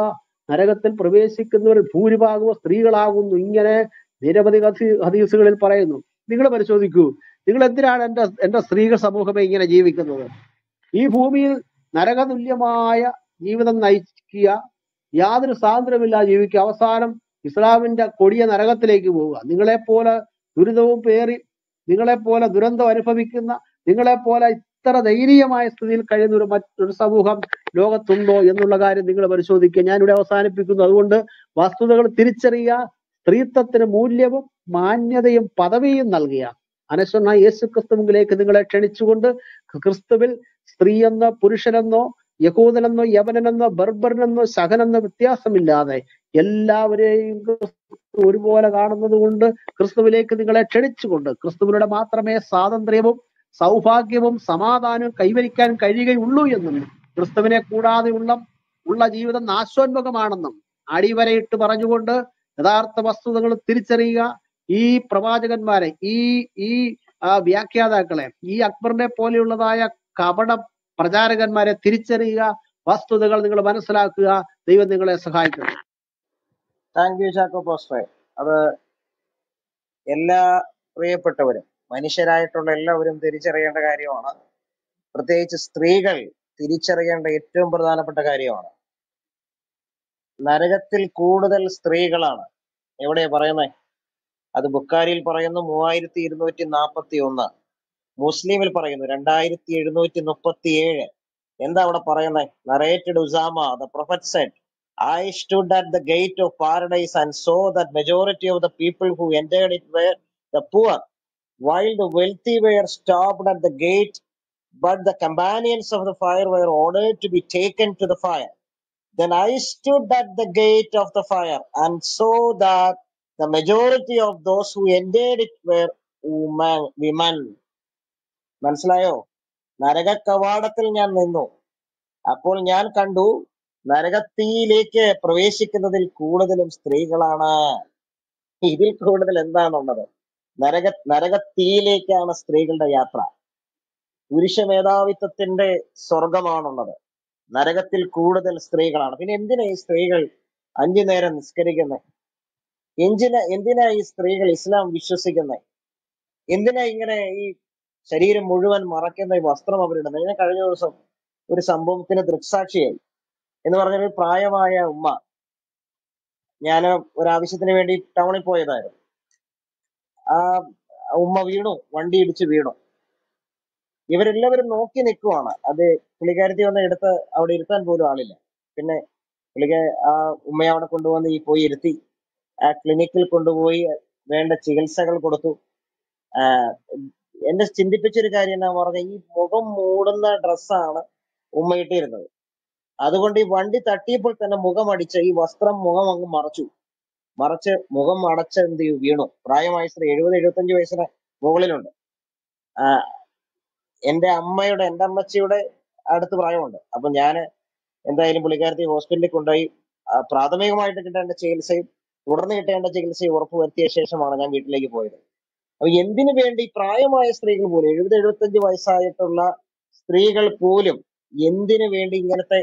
നരകത്തിൽ പ്രവേശിക്കുന്നവർ ഭൂരിഭാഗവും സ്ത്രീകളാകുന്നു. ഇങ്ങനെ നിരവധി ഹദീസുകളിൽ പറയുന്നു. നിങ്ങൾ പരിശോധിക്കൂ, നിങ്ങൾ എന്തിനാണ് എന്റെ എന്റെ സ്ത്രീകൾ സമൂഹമേ ഇങ്ങനെ ജീവിക്കുന്നത്? ഈ ഭൂമിയിൽ നരകതുല്യമായ ജീവിതം നയിക്കുക, യാതൊരു സ്വാതന്ത്ര്യമില്ലാതെ ജീവിക്കുക, അവസാനം ഇസ്ലാമിന്റെ കൊടിയ നരകത്തിലേക്ക് പോവുക. നിങ്ങളെപ്പോലെ ദുരിതവും പേറി, നിങ്ങളെപ്പോലെ ദുരന്തം അനുഭവിക്കുന്ന, നിങ്ങളെപ്പോലെ ഇത്ര ദയനീയമായ സ്ഥിതിയിൽ കഴിയുന്ന ഒരു മറ്റൊരു സമൂഹം ലോകത്തുണ്ടോ എന്നുള്ള കാര്യം നിങ്ങൾ പരിശോധിക്കുക. ഞാനിവിടെ അവസാനിപ്പിക്കുന്നു. അതുകൊണ്ട് വസ്തുതകൾ തിരിച്ചറിയുക, സ്ത്രീത്വത്തിന് മൂല്യവും മാന്യതയും പദവിയും നൽകുക. അനശ്വരനായ യേശു ക്രിസ്തുവിലേക്ക് നിങ്ങളെ ക്ഷണിച്ചുകൊണ്ട് ക്രിസ്തുവിൽ സ്ത്രീയെന്നോ പുരുഷനെന്നോ യഹൂദനെന്നോ യവനനെന്നോ ബർബറിനെന്നോ ശകനെന്നോ വ്യത്യാസമില്ലാതെ എല്ലാവരെയും ഒരുപോലെ കാണുന്നത് കൊണ്ട് ക്രിസ്തുവിലേക്ക് നിങ്ങളെ ക്ഷണിച്ചുകൊണ്ട് ക്രിസ്തുവിലൂടെ മാത്രമേ സ്വാതന്ത്ര്യവും സൗഭാഗ്യവും സമാധാനവും കൈവരിക്കാൻ കഴിയുകയുള്ളൂ എന്നും ക്രിസ്തുവിനെ കൂടാതെയുള്ള ഉള്ള ജീവിതം നാശോന്മുഖമാണെന്നും അടിവരയിട്ട് പറഞ്ഞുകൊണ്ട് യഥാർത്ഥ വസ്തുതകൾ തിരിച്ചറിയുക. ഈ പ്രവാചകന്മാരെ, ഈ ഈ വ്യാഖ്യാതാക്കളെ, ഈ അക്ബറിനെ പോലെയുള്ളതായ കപട പ്രചാരകന്മാരെ തിരിച്ചറിയുക. വസ്തുതകൾ നിങ്ങൾ മനസ്സിലാക്കുക. ദൈവം നിങ്ങളെ സഹായിക്കണം. താങ്ക് യു ചാക്കോ പോസ്റ്ററെ. അത് എല്ലാ പ്രിയപ്പെട്ടവരും, മനുഷ്യരായിട്ടുള്ള എല്ലാവരും തിരിച്ചറിയേണ്ട കാര്യമാണ്. പ്രത്യേകിച്ച് സ്ത്രീകൾ തിരിച്ചറിയേണ്ട ഏറ്റവും പ്രധാനപ്പെട്ട കാര്യമാണ്. നരകത്തിൽ കൂടുതൽ സ്ത്രീകളാണ്. എവിടെയാ പറയുന്നത്? അത് ബുഖാരിയിൽ പറയുന്നു മൂവായിരത്തി ഇരുന്നൂറ്റി നാപ്പത്തി ഒന്ന് മുസ്ലിമിൽ പറയുന്നു രണ്ടായിരത്തി എഴുന്നൂറ്റി മുപ്പത്തി ഏഴ്. എന്താ അവിടെ പറയുന്നത്? Narrated Usama the prophet said, I stood at the gate of paradise and so that majority of the people who entered it were the poor, while the wealthy were stopped at the gate, but the companions of the fire were ordered to be taken to the fire. Then I stood at the gate of the fire and saw that the majority of those who entered it were women. women. മനസ്സിലായോ? നരക കവാടത്തിൽ ഞാൻ നിന്നു, അപ്പോൾ ഞാൻ കണ്ടു നരകത്തിയിലേക്ക് പ്രവേശിക്കുന്നതിൽ കൂടുതലും സ്ത്രീകളാണ്. ഇതിൽ കൂടുതൽ എന്താണുള്ളത്? നരക നരകത്തിയിലേക്കാണ് സ്ത്രീകളുടെ യാത്ര. പുരുഷ മേധാവിത്വത്തിന്റെ സ്വർഗമാണുള്ളത്. നരകത്തിൽ കൂടുതൽ സ്ത്രീകളാണ്. പിന്നെ എന്തിനാ ഈ സ്ത്രീകൾ അഞ്ചു നേരം നിസ്കരിക്കുന്നത്? എന്തിനാ എന്തിനാ ഈ സ്ത്രീകൾ ഇസ്ലാം വിശ്വസിക്കുന്നത്? എന്തിനാ ഇങ്ങനെ ഈ ശരീരം മുഴുവൻ മറയ്ക്കുന്ന ഈ വസ്ത്രം അവരിടുന്നത്? ഞാൻ കഴിഞ്ഞ ദിവസം ഒരു സംഭവത്തിന് ദൃക്സാക്ഷിയായി. എന്ന് പറഞ്ഞൊരു പ്രായമായ ഉമ്മ, ഞാൻ ഒരാവശ്യത്തിന് വേണ്ടി ടൗണിൽ പോയതായിരുന്നു. ആ ഉമ്മ വീണു, വണ്ടി ഇടിച്ച് വീണു. ഇവരെല്ലാവരും നോക്കി നിൽക്കുവാണ്. അത് പുള്ളിക്കാരത്തി വന്ന് എടുത്ത് അവിടെ ഇരുത്താൻ പോലും ആളില്ല. പിന്നെ പുള്ളിക്ക ആ ഉമ്മയെ അവിടെ കൊണ്ടുവന്ന് ഈ പോയി ഇരുത്തി, ആ ക്ലിനിക്കിൽ കൊണ്ടുപോയി വേണ്ട ചികിത്സകൾ കൊടുത്തു. എന്നെ ചിന്തിപ്പിച്ചൊരു കാര്യം എന്നാ പറഞ്ഞ, ഈ മുഖം മൂടുന്ന ഡ്രസ്സാണ് ഉമ്മ ഇട്ടിരുന്നത്. അതുകൊണ്ട് ഈ വണ്ടി തട്ടിയപ്പോൾ തന്നെ മുഖം അടിച്ച ഈ വസ്ത്രം മുഖം അങ്ങ് മറച്ചു മറച്ച് മുഖം അടച്ച് എന്ത് വീണു. പ്രായമായ സ്ത്രീ, എഴുപത് എഴുപത്തഞ്ച് വയസ്സിന് മുകളിലുണ്ട്. ആ എന്റെ അമ്മയുടെ എൻ്റെ അമ്മച്ചിയുടെ അടുത്ത് പ്രായമുണ്ട്. അപ്പൊ ഞാന് എന്തായാലും പുള്ളിക്കാരത്തി ഹോസ്പിറ്റലിൽ കൊണ്ടുപോയി പ്രാഥമികമായിട്ട് കിട്ടേണ്ട ചികിത്സയും തുടർന്ന് കിട്ടേണ്ട ചികിത്സയും ഉറപ്പുവരുത്തിയ ശേഷമാണ് ഞാൻ വീട്ടിലേക്ക് പോയത്. അപ്പൊ എന്തിനു വേണ്ടി പ്രായമായ സ്ത്രീകൾ പോലും, എഴുപത് എഴുപത്തഞ്ച് വയസ്സായിട്ടുള്ള സ്ത്രീകൾ പോലും എന്തിനു വേണ്ടി ഇങ്ങനത്തെ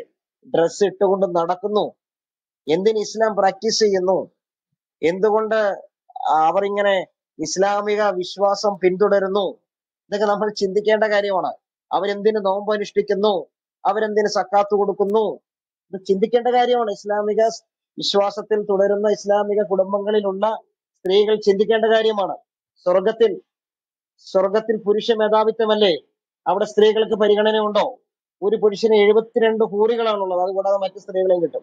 ഡ്രസ്സ് ഇട്ടുകൊണ്ട് നടക്കുന്നു? എന്തിന് ഇസ്ലാം പ്രാക്ടീസ് ചെയ്യുന്നു? എന്തുകൊണ്ട് അവർ ഇങ്ങനെ ഇസ്ലാമിക വിശ്വാസം പിന്തുടരുന്നു? ഇതൊക്കെ നമ്മൾ ചിന്തിക്കേണ്ട കാര്യമാണ്. അവരെന്തിനു നോമ്പ് അനുഷ്ഠിക്കുന്നു? അവരെന്തിനു സക്കാത്ത് കൊടുക്കുന്നു? ഇത് ചിന്തിക്കേണ്ട കാര്യമാണ്. ഇസ്ലാമിക വിശ്വാസത്തിൽ തുടരുന്ന ഇസ്ലാമിക കുടുംബങ്ങളിലുള്ള സ്ത്രീകൾ ചിന്തിക്കേണ്ട കാര്യമാണ്. സ്വർഗത്തിൽ സ്വർഗത്തിൽ പുരുഷ മേധാവിത്വമല്ലേ? അവിടെ സ്ത്രീകൾക്ക് പരിഗണന ഉണ്ടോ? ഒരു പുരുഷന് എഴുപത്തിരണ്ട് ഹൂറികളാണുള്ളത്. അതുകൂടാതെ മറ്റു സ്ത്രീകളെയും കിട്ടും.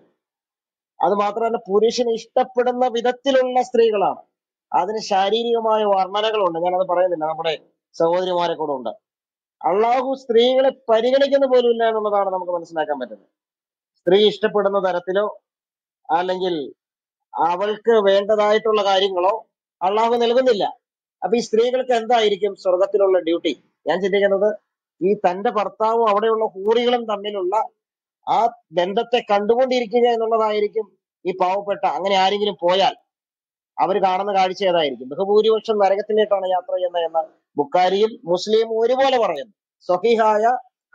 അത് മാത്രമല്ല, പുരുഷന് ഇഷ്ടപ്പെടുന്ന വിധത്തിലുള്ള സ്ത്രീകളാണ്. അതിന് ശാരീരികമായ വർണ്ണനകളുണ്ട്. ഞാനത് പറയുന്നില്ല, നമ്മുടെ സഹോദരിമാരെ കൂടെ ഉണ്ട്. അള്ളാഹു സ്ത്രീകളെ പരിഗണിക്കുന്ന പോലും ഇല്ല എന്നുള്ളതാണ് നമുക്ക് മനസ്സിലാക്കാൻ പറ്റുന്നത്. സ്ത്രീ ഇഷ്ടപ്പെടുന്ന തരത്തിലോ അല്ലെങ്കിൽ അവൾക്ക് വേണ്ടതായിട്ടുള്ള കാര്യങ്ങളോ അള്ളാഹു നൽകുന്നില്ല. അപ്പൊ ഈ സ്ത്രീകൾക്ക് എന്തായിരിക്കും സ്വർഗത്തിലുള്ള ഡ്യൂട്ടി? ഞാൻ ചിന്തിക്കുന്നത്, ഈ തന്റെ ഭർത്താവും അവിടെയുള്ള ഹൂറികളും തമ്മിലുള്ള ആ ബന്ധത്തെ കണ്ടുകൊണ്ടിരിക്കുക എന്നുള്ളതായിരിക്കും ഈ പാവപ്പെട്ട. അങ്ങനെ ആരെങ്കിലും പോയാൽ അവർ കാണുന്ന കാഴ്ച ഏതായിരിക്കും? ബഹുഭൂരിപക്ഷം നരകത്തിലേക്കാണ് യാത്ര ചെയ്യുന്നത് എന്ന് ബുഖാരിയും മുസ്ലിമും ഒരുപോലെ പറയുന്നു. സ്വഹീഹായ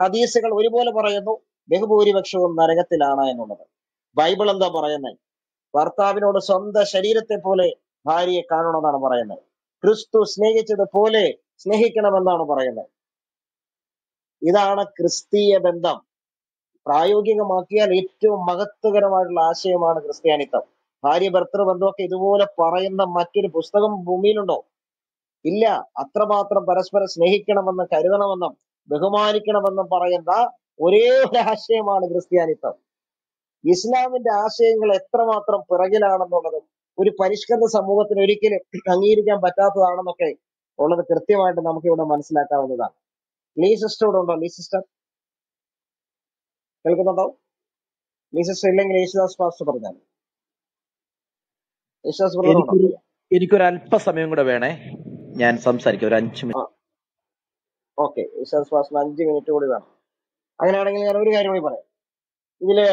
ഹദീസുകൾ ഒരുപോലെ പറയുന്നു, ബഹുഭൂരിപക്ഷവും നരകത്തിലാണ് എന്നുള്ളത്. ബൈബിൾ എന്താ പറയുന്നത്? ഭർത്താവിനോട് സ്വന്തം ശരീരത്തെ പോലെ ഭാര്യയെ കാണണമെന്നാണ് പറയുന്നത്. ക്രിസ്തു സ്നേഹിച്ചത് പോലെ സ്നേഹിക്കണമെന്നാണ് പറയുന്നത്. ഇതാണ് ക്രിസ്തീയ ബന്ധം. പ്രായോഗികമാക്കിയാൽ ഏറ്റവും മഹത്വകരമായിട്ടുള്ള ആശയമാണ് ക്രിസ്ത്യാനിത്വം. ഭാര്യ ഭർത്തൃ ബന്ധമൊക്കെ ഇതുപോലെ പറയുന്ന മറ്റൊരു പുസ്തകം ഭൂമിയിലുണ്ടോ? ഇല്ല. അത്രമാത്രം പരസ്പരം സ്നേഹിക്കണമെന്നും കരുതണമെന്നും ബഹുമാനിക്കണമെന്നും പറയുന്ന ഒരേ ഒരു ആശയമാണ് ക്രിസ്ത്യാനിത്വം. ഇസ്ലാമിന്റെ ആശയങ്ങൾ എത്രമാത്രം പിറകിലാണെന്നുള്ളതും ഒരു പരിഷ്കൃത സമൂഹത്തിന് ഒരിക്കലും അംഗീകരിക്കാൻ പറ്റാത്തതാണെന്നൊക്കെ ഉള്ളത് കൃത്യമായിട്ട് നമുക്ക് ഇവിടെ മനസ്സിലാക്കാവുന്നതാണ്. ലീ സിസ്റ്റർ ഇവിടെ ഉണ്ടോ? ലീ സിസ്റ്റർ കേൾക്കുന്നുണ്ടോ? ലീ സിസ്റ്റർ ഇല്ലെങ്കിൽ യേശുദാസ് പാസ്റ്റർ പറഞ്ഞാൽ. യേശുദാസ് പറഞ്ഞു, എനിക്കൊരു അല്പസമയം കൂടെ വേണേ, ഞാൻ സംസാരിക്കാം, ഒരു അഞ്ച് മിനിറ്റ്. ഓക്കെ, യേശുദാസ് പാസ്റ്റർ അഞ്ച് മിനിറ്റ് കൂടി വേണം. അങ്ങനെയാണെങ്കിൽ ഞാൻ ഒരു കാര്യം കൂടി പറയാം. ഇതില്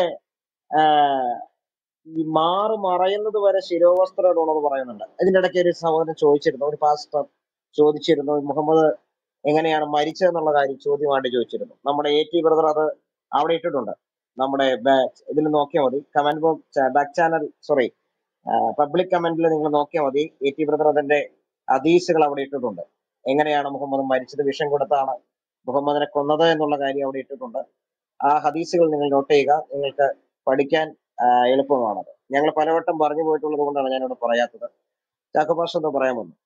ഈ മാറ് മറയുന്നത് വരെ ശിരോവസ്ത്രം ഇടണമെന്ന് പറയുന്നുണ്ട്. ഇതിൻ്റെ ഇടയ്ക്ക് ഒരു സഹോദരൻ ചോദിച്ചിരുന്നു, ഒരു പാസ്റ്റർ ചോദിച്ചിരുന്നു, മുഹമ്മദ് എങ്ങനെയാണ് മരിച്ചതെന്നുള്ള കാര്യം ചോദ്യമായിട്ട് ചോദിച്ചിരുന്നു. നമ്മുടെ എ ടി ബ്രദർ അത് അവിടെ ഇട്ടിട്ടുണ്ട്. നമ്മുടെ ഇതിൽ നോക്കിയാൽ മതി, comment box, back channel, sorry public കമന്റിൽ നിങ്ങൾ നോക്കിയാൽ മതി. എ ടി ബ്രദർ അതിന്റെ ഹദീസുകൾ അവിടെ ഇട്ടിട്ടുണ്ട്. എങ്ങനെയാണ് മുഹമ്മദ് മരിച്ചത്, വിഷം കൊടുത്താണ് മുഹമ്മദിനെ കൊന്നത് എന്നുള്ള കാര്യം അവിടെ ഇട്ടിട്ടുണ്ട്. ആ ഹദീസുകൾ നിങ്ങൾ നോട്ട് ചെയ്യുക, നിങ്ങൾക്ക് പഠിക്കാൻ എളുപ്പമാണത്. ഞങ്ങൾ പലവട്ടം പറഞ്ഞു പോയിട്ടുള്ളത് കൊണ്ടാണ് ഞാനിവിടെ പറയാത്തത്. ചാക്കോ പാസ്റ്റർ എന്ന് പറയാൻ വന്നു.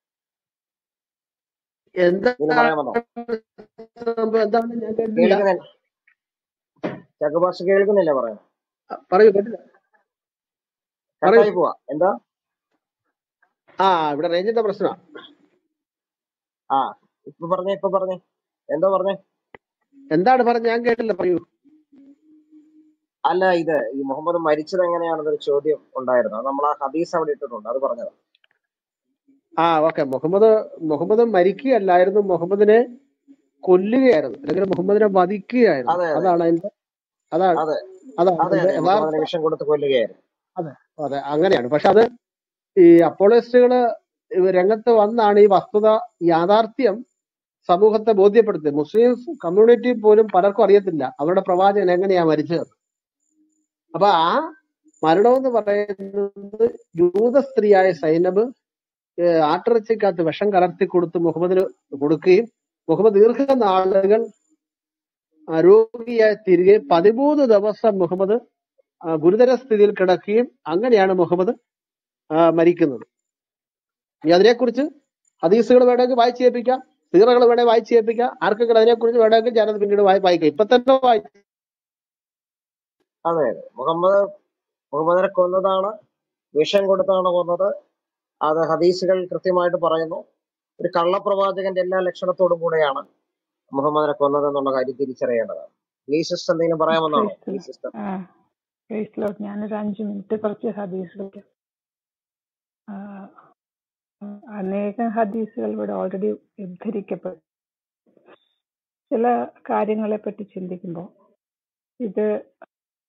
ചാക്കോ പാസ്റ്റർ കേൾക്കുന്നില്ല, പറയാൻ പോവാ. എന്താ ആ ഇവിടെ റേഞ്ചിന്റെ പ്രശ്നമാ. ആ ഇപ്പൊ പറഞ്ഞേ, ഇപ്പൊ പറഞ്ഞേ, എന്താ പറഞ്ഞേ, എന്താണ് പറഞ്ഞ, ഞാൻ കേട്ടില്ല, പറയൂ. അല്ല, ഇത് ഈ മുഹമ്മദ് മരിച്ചത് എങ്ങനെയാണെന്നൊരു ചോദ്യം ഉണ്ടായിരുന്നു. നമ്മൾ ആ ഹദീസ് അവിടെ ഇട്ടിട്ടുണ്ട്, അത് പറഞ്ഞത്. ആ ഓക്കെ. മുഹമ്മദ് മുഹമ്മദ് മരിക്കുകയല്ലായിരുന്നു, മുഹമ്മദിനെ കൊല്ലുകയായിരുന്നു, അല്ലെങ്കിൽ മുഹമ്മദിനെ വധിക്കുകയായിരുന്നു. അതാണ് അതിന്റെ അതാണ് അതാണ് വിഷം കൊടുത്ത് കൊല്ലുകയായിരുന്നു. അതെ അതെ അങ്ങനെയാണ്. പക്ഷെ അത് ഈ അപ്പോളോയിസ്റ്റുകള് രംഗത്ത് വന്നാണ് ഈ വസ്തുത, യാഥാർത്ഥ്യം സമൂഹത്തെ ബോധ്യപ്പെടുത്തി. മുസ്ലിം കമ്മ്യൂണിറ്റി പോലും പലർക്കും അറിയത്തില്ല അവരുടെ പ്രവാചകൻ എങ്ങനെയാ മരിച്ചത്. അപ്പൊ ആ മരണമെന്ന് പറയുന്നത് ജൂത സ്ത്രീയായ സൈനബ് ആട്ടിറച്ചിക്കകത്ത് വിഷം കലർത്തി കൊടുത്ത് മുഹമ്മദിന് കൊടുക്കുകയും മുഹമ്മദ് ദീർഘനാളുകൾ രോഗിയായി തീരുകയും പതിമൂന്ന് ദിവസം മുഹമ്മദ് ഗുരുതര സ്ഥിതിയിൽ കിടക്കുകയും അങ്ങനെയാണ് മുഹമ്മദ് മരിക്കുന്നത്. ഇനി അതിനെക്കുറിച്ച് ഹദീസുകൾ വേണമെങ്കിൽ വായിച്ചേൽപ്പിക്കാം, സീറകൾ വേണേൽ വായിച്ച് കേൾപ്പിക്കാം. ആർക്കൊക്കെ അതിനെക്കുറിച്ച് വേണമെങ്കിൽ ഞാനത് പിന്നീട് വായിക്കാം. ഇപ്പൊ തന്നെ വായിച്ചു. അതെ, മുഹമ്മദ് മുഹമ്മദിനെ കൊന്നതാണ്, വിഷം കൊടുത്താണ് കൊന്നത്. അത് ഹദീസുകൾ കൃത്യമായിട്ട് പറയുന്നു. ഒരു കള്ളപ്രവാചകന്റെ എല്ലാ ലക്ഷണത്തോടും കൂടെയാണ് മുഹമ്മദിനെ കൊന്നത് എന്നുള്ള കാര്യം തിരിച്ചറിയേണ്ടതാണ്. എന്തെങ്കിലും പറയാമെന്നാണോ? ഞാനൊരു അഞ്ചു മിനിറ്റ് കുറച്ച് ഹദീസുകൾ, അനേകം ഹദീസുകൾ ഇവിടെ ഓൾറെഡി ഉദ്ധരിക്കപ്പെടും. ചില കാര്യങ്ങളെ പറ്റി ചിന്തിക്കുമ്പോൾ ഇത്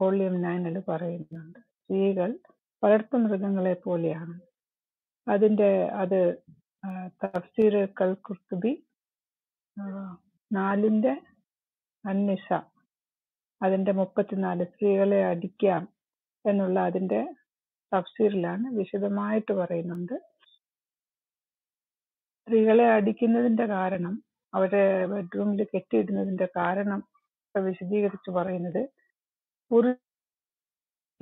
വോളിയം നയനിൽ പറയുന്നുണ്ട്. സ്ത്രീകൾ വളർത്തു മൃഗങ്ങളെ പോലെയാണ്. അതിൻ്റെ അത് തഫ്സീറുകൾ ഖുർതുബി നാലിൻ്റെ അന്നിസ അതിൻ്റെ മുപ്പത്തിനാല് സ്ത്രീകളെ അടിക്കാം എന്നുള്ള അതിൻ്റെ തഫ്സീറിലാണ് വിശദമായിട്ട് പറയുന്നുണ്ട്. സ്ത്രീകളെ അടിക്കുന്നതിൻ്റെ കാരണം, അവരെ ബെഡ്റൂമിൽ കെട്ടിയിടുന്നതിൻ്റെ കാരണം വിശദീകരിച്ച് പറയുന്നത്, പുരുഷ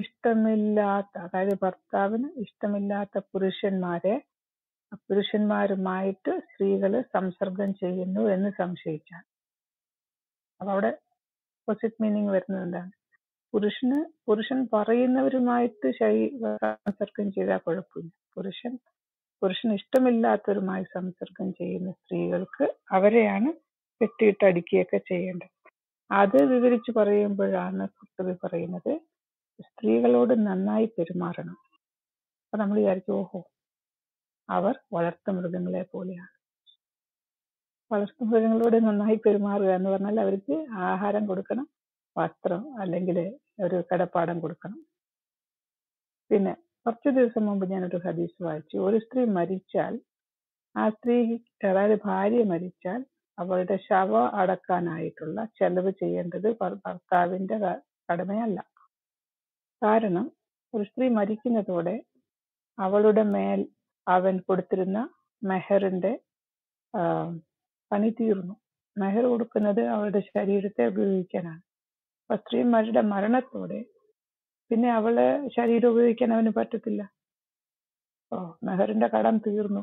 ഇഷ്ടമില്ലാത്ത, അതായത് ഭർത്താവിന് ഇഷ്ടമില്ലാത്ത പുരുഷന്മാരെ പുരുഷന്മാരുമായിട്ട് സ്ത്രീകള് സംസർഗം ചെയ്യുന്നു എന്ന് സംശയിച്ചാൽ. അപ്പൊ അവിടെ ഓപ്പോസിറ്റ് മീനിങ് വരുന്നത് എന്താണ്? പുരുഷന് പുരുഷൻ പറയുന്നവരുമായിട്ട് സംസർഗം ചെയ്താൽ കുഴപ്പമില്ല. പുരുഷൻ പുരുഷന് ഇഷ്ടമില്ലാത്തവരുമായി സംസർഗം ചെയ്യുന്ന സ്ത്രീകൾക്ക് അവരെയാണ് കെട്ടിയിട്ടടിക്കുകയൊക്കെ ചെയ്യേണ്ടത്. അത് വിവരിച്ച് പറയുമ്പോഴാണ് ഖുർതുബി പറയുന്നത് സ്ത്രീകളോട് നന്നായി പെരുമാറണം. അപ്പൊ നമ്മൾ വിചാരിക്കും, ഓഹോ, അവർ വളർത്തു മൃഗങ്ങളെ പോലെയാണ്. വളർത്തു മൃഗങ്ങളോട് നന്നായി പെരുമാറുക എന്ന് പറഞ്ഞാൽ അവർക്ക് ആഹാരം കൊടുക്കണം, വസ്ത്രം അല്ലെങ്കിൽ ഒരു കിടപ്പാടം കൊടുക്കണം. പിന്നെ കുറച്ചു ദിവസം മുമ്പ് ഞാനൊരു ഹദീസ് വായിച്ചു. ഒരു സ്ത്രീ മരിച്ചാൽ, ആ സ്ത്രീ അതായത് ഭാര്യ മരിച്ചാൽ അവളുടെ ശവ അടക്കാനായിട്ടുള്ള ചെലവ് ചെയ്യേണ്ടത് ഭർത്താവിന്റെ കടമയല്ല. കാരണം ഒരു സ്ത്രീ മരിക്കുന്നതോടെ അവളുടെ മേൽ അവൻ കൊടുത്തിരുന്ന മെഹറിന്റെ പണി തീർന്നു. മെഹർ കൊടുക്കുന്നത് അവളുടെ ശരീരത്തെ ഉപയോഗിക്കാനാണ്. അപ്പൊ സ്ത്രീമാരുടെ മരണത്തോടെ പിന്നെ അവളെ ശരീരം ഉപയോഗിക്കാൻ അവന് പറ്റത്തില്ല. ഓ, മെഹറിന്റെ കടം തീർന്നു.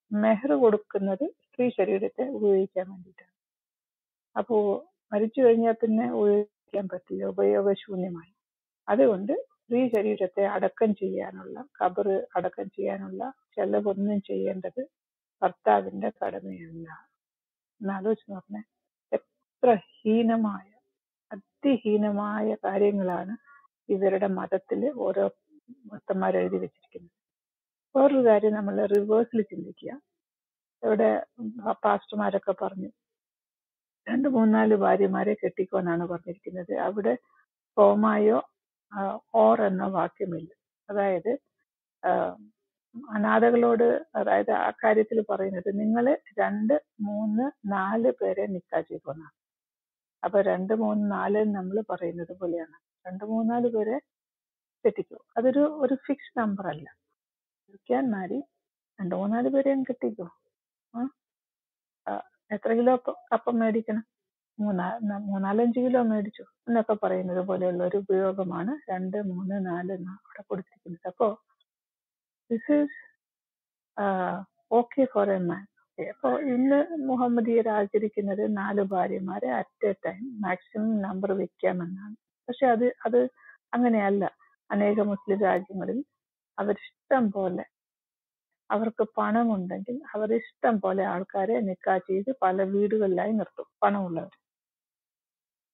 മെഹർ കൊടുക്കുന്നത് സ്ത്രീ ശരീരത്തെ ഉപയോഗിക്കാൻ വേണ്ടിയിട്ടാണ്. അപ്പോ മരിച്ചു കഴിഞ്ഞാൽ പിന്നെ ഉപയോഗിക്കാൻ പറ്റില്ല, ഉപയോഗശൂന്യമായി. അതുകൊണ്ട് സ്ത്രീ ശരീരത്തെ അടക്കം ചെയ്യാനുള്ള, ഖബർ അടക്കം ചെയ്യാനുള്ള ചെലവൊന്നും ചെയ്യേണ്ടത് ഭർത്താവിന്റെ കടമയല്ല. എന്നാലോചിച്ച് പറഞ്ഞാൽ എത്ര ഹീനമായ, അതിഹീനമായ കാര്യങ്ങളാണ് ഇവരുടെ മതത്തിൽ ഓരോ മൊത്തന്മാർ എഴുതി വെച്ചിരിക്കുന്നത്. വേറൊരു കാര്യം, നമ്മൾ റിവേഴ്സിൽ ചിന്തിക്കുക. ഇവിടെ പാസ്റ്റർമാരൊക്കെ പറഞ്ഞു രണ്ട് മൂന്നാല് ഭാര്യമാരെ കെട്ടിക്കോന്നാണ് പറഞ്ഞിരിക്കുന്നത്. അവിടെ ഹോമായോ ഓർ എന്ന വാക്യമില്ല. അതായത് അനാഥകളോട്, അതായത് ആ കാര്യത്തിൽ പറയുന്നത് നിങ്ങൾ രണ്ട് മൂന്ന് നാല് പേരെ നിക്കാഹ് ചെയ്തോന്നാണ്. അപ്പൊ രണ്ട് മൂന്ന് നാല് നമ്മൾ പറയുന്നത് പോലെയാണ്. രണ്ട് മൂന്നാല് പേരെ കെട്ടിക്കോ, അതൊരു ഒരു ഫിക്സ് നമ്പർ അല്ല. ാൻ മാരി രണ്ടു മൂന്നാല് പേരെയും കിട്ടിക്കോ. എത്ര കിലോ അപ്പം മേടിക്കണം? മൂന്നാ മൂന്നാലഞ്ച് കിലോ മേടിച്ചു എന്നൊക്കെ പറയുന്നത് പോലെയുള്ള ഒരു ഉപയോഗമാണ് രണ്ട് മൂന്ന് നാല് അവിടെ കൊടുത്തിരിക്കുന്നത്. അപ്പോ this is okay for a man. അപ്പോ ഇന്ന് മുഹമ്മദീയർ ആചരിക്കുന്നത് നാല് ഭാര്യമാരെ at a time maximum number വെക്കാമെന്നാണ്. പക്ഷെ അത് അത് അങ്ങനെയല്ല. അനേക മുസ്ലിം രാജ്യങ്ങളിൽ അവരിഷ്ടം പോലെ, അവർക്ക് പണമുണ്ടെങ്കിൽ അവരിഷ്ടം പോലെ ആൾക്കാരെ നിക്കാഹ് ചെയ്ത് പല വീടുകളിലായി നിർത്തും പണമുള്ളവർ.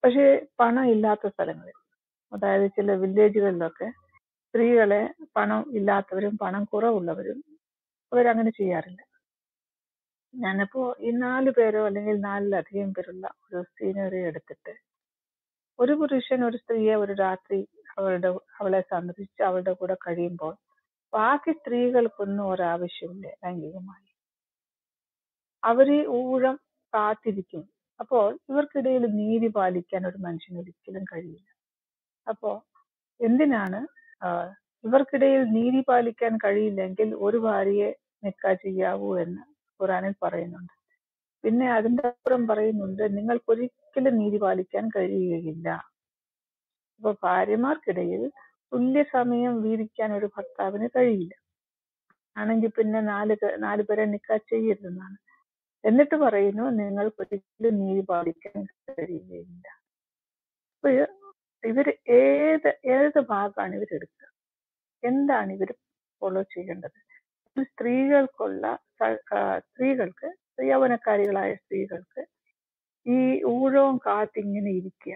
പക്ഷേ പണം ഇല്ലാത്ത സ്ഥലങ്ങളിൽ, അതായത് ചില വില്ലേജുകളിലൊക്കെ സ്ത്രീകളെ പണം ഇല്ലാത്തവരും പണം കുറവുള്ളവരും അവരങ്ങനെ ചെയ്യാറില്ല. ഞാനിപ്പോ ഈ നാല് പേരോ അല്ലെങ്കിൽ നാലിലധികം പേരുള്ള ഒരു സീനറി എടുത്തിട്ട് ഒരു പുരുഷൻ ഒരു സ്ത്രീയെ ഒരു രാത്രി അവളുടെ അവളെ സംരക്ഷിച്ച് അവളുടെ കൂടെ കഴിയുമ്പോൾ ബാക്കി സ്ത്രീകൾക്കൊന്നും ഒരാവശ്യമില്ല. ലൈംഗികമായി അവര് ഊഴം കാത്തിരിക്കും. അപ്പോൾ ഇവർക്കിടയിൽ നീതി പാലിക്കാൻ ഒരു മനുഷ്യന് ഒരിക്കലും കഴിയില്ല. അപ്പോ എന്തിനാണ് ഇവർക്കിടയിൽ നീതി പാലിക്കാൻ കഴിയില്ലെങ്കിൽ ഒരു ഭാര്യയെ നിക്കാ ചെയ്യാവൂ എന്ന് ഖുറാനിൽ പറയുന്നുണ്ട്. പിന്നെ അതിന്റെ അപ്പുറം പറയുന്നുണ്ട്, നിങ്ങൾക്കൊരിക്കലും നീതി പാലിക്കാൻ കഴിയുകയില്ല. അപ്പൊ ഭാര്യമാർക്കിടയിൽ തുല്യ സമയം വീതിക്കാൻ ഒരു ഭർത്താവിന് കഴിയില്ല. ആണെങ്കിൽ പിന്നെ നാല് നാല് പേരെ നിക്കാ ചെയ്യരുതെന്നാണ്. എന്നിട്ട് പറയുന്നു, നിങ്ങൾക്കൊരിക്കലും നീതി പാലിക്കാൻ കഴിയുകയില്ല. അപ്പൊ ഇവർ ഏത് ഏത് ഭാഗമാണ് ഇവരെടുക്കുക? എന്താണ് ഇവർ ഫോളോ ചെയ്യേണ്ടത്? സ്ത്രീകൾക്കുള്ള സ്ത്രീകൾക്ക് സ്ത്രീ യൗവനക്കാരികളായ സ്ത്രീകൾക്ക് ഈ ഊഴവും കാത്തിങ്ങനെ ഇരിക്കുക.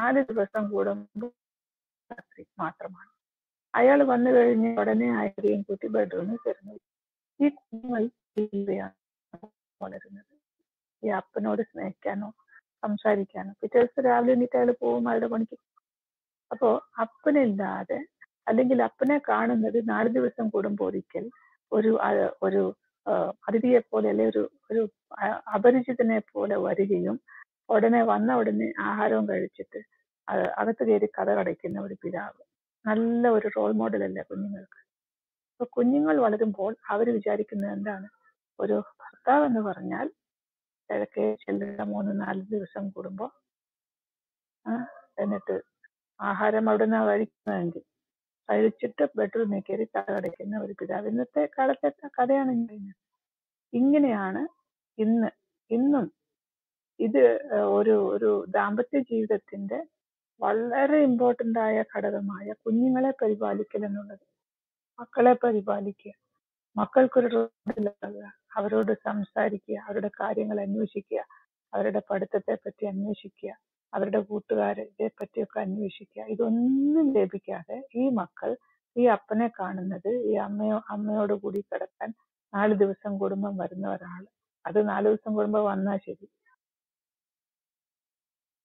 നാല് ദിവസം കൂടുമ്പോൾ രാത്രി മാത്രമാണ്. അയാൾ വന്നു കഴിഞ്ഞ് ഉടനെ ആരെയും കൂട്ടി ബെഡ്റൂമിൽ കയറുന്നു. ഈ കുഞ്ഞുങ്ങൾ വളരുന്നത് ഈ അപ്പനോട് സ്നേഹിക്കാനോ സംസാരിക്കാനോ. പിറ്റേ ദിവസം രാവിലെ എന്നിട്ട് അയാൾ പോകും അയാളുടെ പണിക്ക്. അപ്പോ അപ്പനില്ലാതെ അല്ലെങ്കിൽ അപ്പനെ കാണുന്നത് നാല് ദിവസം കൂടുമ്പോൾ ഒരിക്കൽ ഒരു ഒരു അതിഥിയെ പോലെ അല്ലെങ്കിൽ ഒരു ഒരു അപരിചിതനെ പോലെ വരികയും ഉടനെ വന്ന ഉടനെ ആഹാരവും കഴിച്ചിട്ട് അകത്ത് കയറി കഥ അടയ്ക്കുന്ന ഒരു പിതാവ് നല്ല ഒരു റോൾ മോഡലല്ല കുഞ്ഞുങ്ങൾക്ക്. അപ്പൊ കുഞ്ഞുങ്ങൾ വളരുമ്പോൾ അവർ വിചാരിക്കുന്നത് എന്താണ്? ഒരു ഭർത്താവ് എന്ന് പറഞ്ഞാൽ ഇടയ്ക്ക് ചെല്ലുക മൂന്ന് നാല് ദിവസം കൂടുമ്പോ, എന്നിട്ട് ആഹാരം അവിടെ നിന്നാണ് കഴിക്കുന്നതെങ്കിൽ കഴിച്ചിട്ട് ബെഡ്റൂമിൽ കയറി കഥ അടയ്ക്കുന്ന ഒരു പിതാവ്. ഇന്നത്തെ കാലത്തെ കഥയാണ് കഴിഞ്ഞത്. ഇങ്ങനെയാണ് ഇന്ന് ഇന്നും ഇത് ഒരു ഒരു ദാമ്പത്യ ജീവിതത്തിന്റെ വളരെ ഇമ്പോർട്ടന്റ് ആയ ഘടകമായ കുഞ്ഞുങ്ങളെ പരിപാലിക്കൽ എന്നുള്ളത്. മക്കളെ പരിപാലിക്കുക, മക്കൾക്കൊരു റോഡിലാകുക, അവരോട് സംസാരിക്കുക, അവരുടെ കാര്യങ്ങൾ അന്വേഷിക്കുക, അവരുടെ പഠിത്തത്തെ പറ്റി അന്വേഷിക്കുക, അവരുടെ കൂട്ടുകാരെ പറ്റിയൊക്കെ അന്വേഷിക്കുക. ഇതൊന്നും ലഭിക്കാതെ ഈ മക്കൾ ഈ അപ്പനെ കാണുന്നത് ഈ അമ്മയോ അമ്മയോട് കൂടി കിടക്കാൻ നാല് ദിവസം കൂടുമ്പോൾ വരുന്ന ഒരാൾ, അത് നാല് ദിവസം കൂടുമ്പോൾ വന്നാൽ ശരി.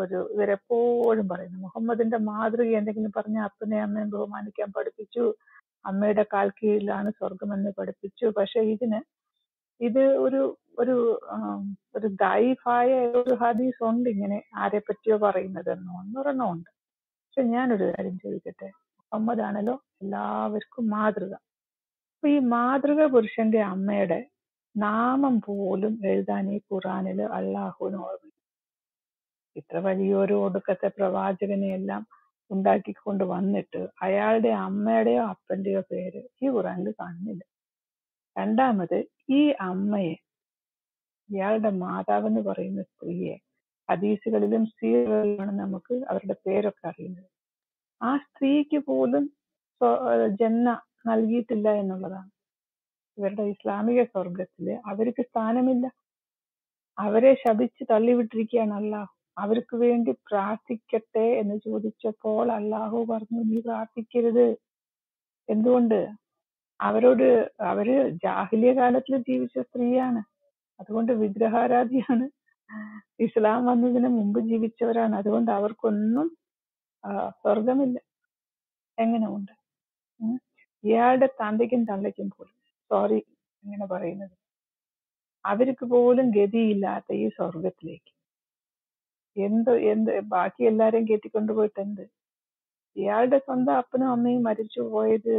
ഒരു ഇവരെപ്പോഴും പറയുന്നു. മുഹമ്മദിന്റെ മാതൃക എന്തെങ്കിലും പറഞ്ഞ അപ്പനെ അമ്മയും ബഹുമാനിക്കാൻ പഠിപ്പിച്ചു, അമ്മയുടെ കാൽ കീഴിലാണ് സ്വർഗമെന്ന് പഠിപ്പിച്ചു. പക്ഷെ ഇതിന് ഇത് ഒരു ഒരു ഒരു ദൈഫായ ഒരു ഹദീസ് ഉണ്ട് ഇങ്ങനെ ആരെ പറ്റിയോ പറയുന്നതെന്നോ ഒന്നൊരെണ്ണം ഉണ്ട്. പക്ഷെ ഞാനൊരു കാര്യം ചോദിക്കട്ടെ, മുഹമ്മദ് ആണല്ലോ എല്ലാവർക്കും മാതൃക. അപ്പൊ ഈ മാതൃക പുരുഷന്റെ അമ്മയുടെ നാമം പോലും എഴുതാൻ ഈ ഖുറാനില് അള്ളാഹുവിന് ഓർമ്മിച്ചു. ഇത്ര വലിയൊരു ഒടുക്കത്തെ പ്രവാചകനെയെല്ലാം ഉണ്ടാക്കിക്കൊണ്ട് വന്നിട്ട് അയാളുടെ അമ്മയുടെയോ അപ്പന്റെയോ പേര് ഈ ഖുറാനിൽ കാണുന്നില്ല. രണ്ടാമത്, ഈ അമ്മയെ ഇയാളുടെ മാതാവെന്ന് പറയുന്ന സ്ത്രീയെ ഹദീസുകളിലും സീറകളിലുമാണ് നമുക്ക് അവരുടെ പേരൊക്കെ അറിയുന്നത്. ആ സ്ത്രീക്ക് പോലും ജന്ന നൽകിയിട്ടില്ല എന്നുള്ളതാണ്. ഇവരുടെ ഇസ്ലാമിക സ്വർഗത്തില് അവർക്ക് സ്ഥാനമില്ല. അവരെ ശപിച്ച് തള്ളിവിട്ടിരിക്കുകയാണ് അല്ലാഹു. അവർക്ക് വേണ്ടി പ്രാർത്ഥിക്കട്ടെ എന്ന് ചോദിച്ചപ്പോൾ അല്ലാഹു പറഞ്ഞു, നീ പ്രാർത്ഥിക്കരുത്. എന്തുകൊണ്ട്? അവരോട് അവര് ജാഹിലിയ കാലത്തിൽ ജീവിച്ച സ്ത്രീയാണ്, അതുകൊണ്ട് വിഗ്രഹാരാധിയാണ്. Islam വന്നതിന് മുമ്പ് ജീവിച്ചവരാണ്. അതുകൊണ്ട് അവർക്കൊന്നും സ്വർഗമില്ല. എങ്ങനെ ഉണ്ട്? ഇയാളുടെ തന്തയ്ക്കും തള്ളയ്ക്കും പോലും, സോറി എങ്ങനെ പറയുന്നത്, അവർക്ക് പോലും ഗതിയില്ലാത്ത ഈ സ്വർഗത്തിലേക്ക് എന്ത് എന്ത് ബാക്കി എല്ലാരെയും കയറ്റിക്കൊണ്ടുപോയിട്ട് എന്ത്? ഇയാളുടെ സ്വന്തം അപ്പനും അമ്മയും മരിച്ചു പോയത്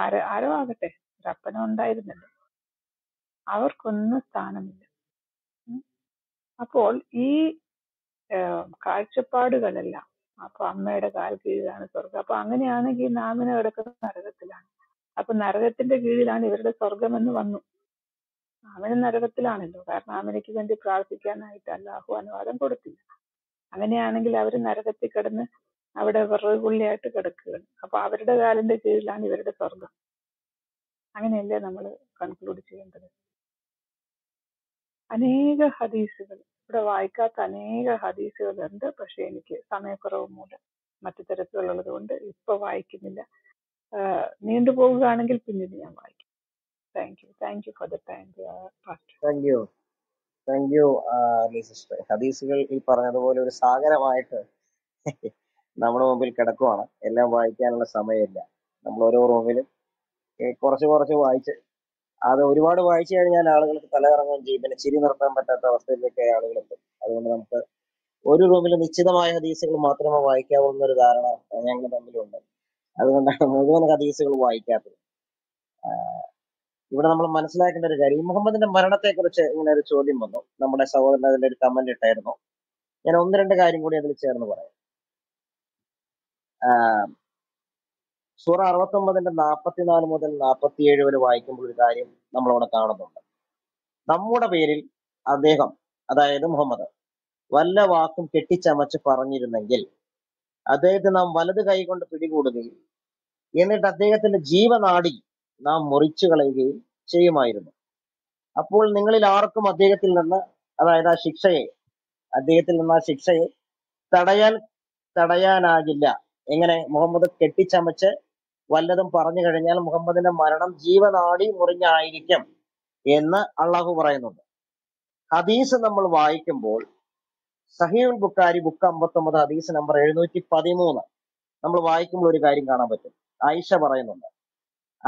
ആര ആരോ ആകട്ടെ, ഒരപ്പനും ഉണ്ടായിരുന്നല്ലോ, അവർക്കൊന്നും സ്ഥാനമില്ല. അപ്പോൾ ഈ കാഴ്ചപ്പാടുകളെല്ലാം, അപ്പൊ അമ്മയുടെ കാൽ കീഴിലാണ് സ്വർഗം, അപ്പൊ അങ്ങനെയാണെങ്കിൽ നാമിനെ കിടക്കുന്ന നരകത്തിലാണ്, അപ്പൊ നരകത്തിന്റെ കീഴിലാണ് ഇവരുടെ സ്വർഗം എന്ന് വന്നു. അവന് നരകത്തിലാണല്ലോ, കാരണം അവനക്ക് വേണ്ടി പ്രാർത്ഥിക്കാനായിട്ട് അല്ലാഹു അനുവാദം കൊടുത്തില്ല. അങ്ങനെയാണെങ്കിൽ അവര് നരകത്തിൽ കിടന്ന് അവിടെ വിറകുള്ളിയായിട്ട് കിടക്കുകയാണ്. അപ്പൊ അവരുടെ കാലിന്റെ കീഴിലാണ് ഇവരുടെ സ്വർഗം. അങ്ങനെയല്ലേ നമ്മൾ കൺക്ലൂഡ് ചെയ്യേണ്ടത്? അനേക ഹദീസുകൾ, ഇവിടെ വായിക്കാത്ത അനേക ഹദീസുകളുണ്ട്. പക്ഷെ എനിക്ക് സമയക്കുറവ് മൂലം മറ്റു തരത്തിലുള്ളത് കൊണ്ട് ഇപ്പൊ വായിക്കുന്നില്ല. നീണ്ടുപോകുകയാണെങ്കിൽ പിന്നീട് ഞാൻ വായിക്കും. Thank you. Thank you for the time, Pastor. Thank you. Thank you, sister. ഹദീസുകൾ ഈ പറഞ്ഞതുപോലെ ഒരു സാഗരമായിട്ട് നമ്മുടെ മുമ്പിൽ കിടക്കുവാണ്. എല്ലാം വായിക്കാനുള്ള സമയമില്ല. നമ്മൾ ഓരോ റൂമിലും കുറച്ച് കുറച്ച് വായിച്ച്, അത് ഒരുപാട് വായിച്ചു കഴിഞ്ഞാൽ ആളുകൾക്ക് തലകറങ്ങുകയും ചെയ്യും, പിന്നെ ചിരി നിർത്താൻ പറ്റാത്ത അവസ്ഥയിലേക്ക് ആളുകൾ എത്തും. അതുകൊണ്ട് നമുക്ക് ഒരു റൂമിൽ നിശ്ചിതമായ ഹദീസുകൾ മാത്രമേ വായിക്കാവുന്ന ഒരു ധാരണ ഞങ്ങൾ തമ്മിലുണ്ട്. അതുകൊണ്ടാണ് മുഴുവൻ ഹദീസുകൾ വായിക്കാത്തത്. ഇവിടെ നമ്മൾ മനസ്സിലാക്കേണ്ട ഒരു കാര്യം, മുഹമ്മദിന്റെ മരണത്തെക്കുറിച്ച് ഇങ്ങനെ ഒരു ചോദ്യം വന്നു. നമ്മുടെ സഹോദരൻ അതിന്റെ ഒരു കമന്റ് ഇട്ടായിരുന്നു. ഞാൻ ഒന്ന് രണ്ട് കാര്യം കൂടി അതിൽ ചേർന്ന് പറയാം. സൂറ അറുപത്തി ഒമ്പതിന്റെ നാപ്പത്തിനാല് മുതൽ നാപ്പത്തിയേഴ് വരെ വായിക്കുമ്പോൾ ഒരു കാര്യം നമ്മൾ അവിടെ കാണുന്നുണ്ട്. നമ്മുടെ പേരിൽ അദ്ദേഹം, അതായത് മുഹമ്മദ്, വല്ല വാക്കും കെട്ടിച്ചമച്ച് പറഞ്ഞിരുന്നെങ്കിൽ അദ്ദേഹത്തെ നാം വലത് കൈ കൊണ്ട് പിടികൂടുകയും എന്നിട്ട് അദ്ദേഹത്തിന്റെ ജീവനാടി നാം മുറിച്ചു കളയുകയും ചെയ്യുമായിരുന്നു. അപ്പോൾ നിങ്ങളിൽ ആർക്കും അദ്ദേഹത്തിൽ നിന്ന്, അതായത് ആ ശിക്ഷയെ, അദ്ദേഹത്തിൽ നിന്ന് ആ ശിക്ഷയെ തടയാൻ തടയാനാകില്ല. എങ്ങനെ? മുഹമ്മദ് കെട്ടിച്ചമച്ച് വല്ലതും പറഞ്ഞു കഴിഞ്ഞാൽ മുഹമ്മദിന്റെ മരണം ജീവനാടി മുറിഞ്ഞായിരിക്കും എന്ന് അള്ളാഹു പറയുന്നുണ്ട്. ഹദീസ് നമ്മൾ വായിക്കുമ്പോൾ സഹീഹുൽ ബുഖാരി ബുക്ക് അമ്പത്തൊമ്പത് ഹദീസ് നമ്പർ എഴുന്നൂറ്റി പതിമൂന്ന് നമ്മൾ വായിക്കുമ്പോൾ ഒരു കാര്യം കാണാൻ പറ്റും. ആയിഷ പറയുന്നുണ്ട്,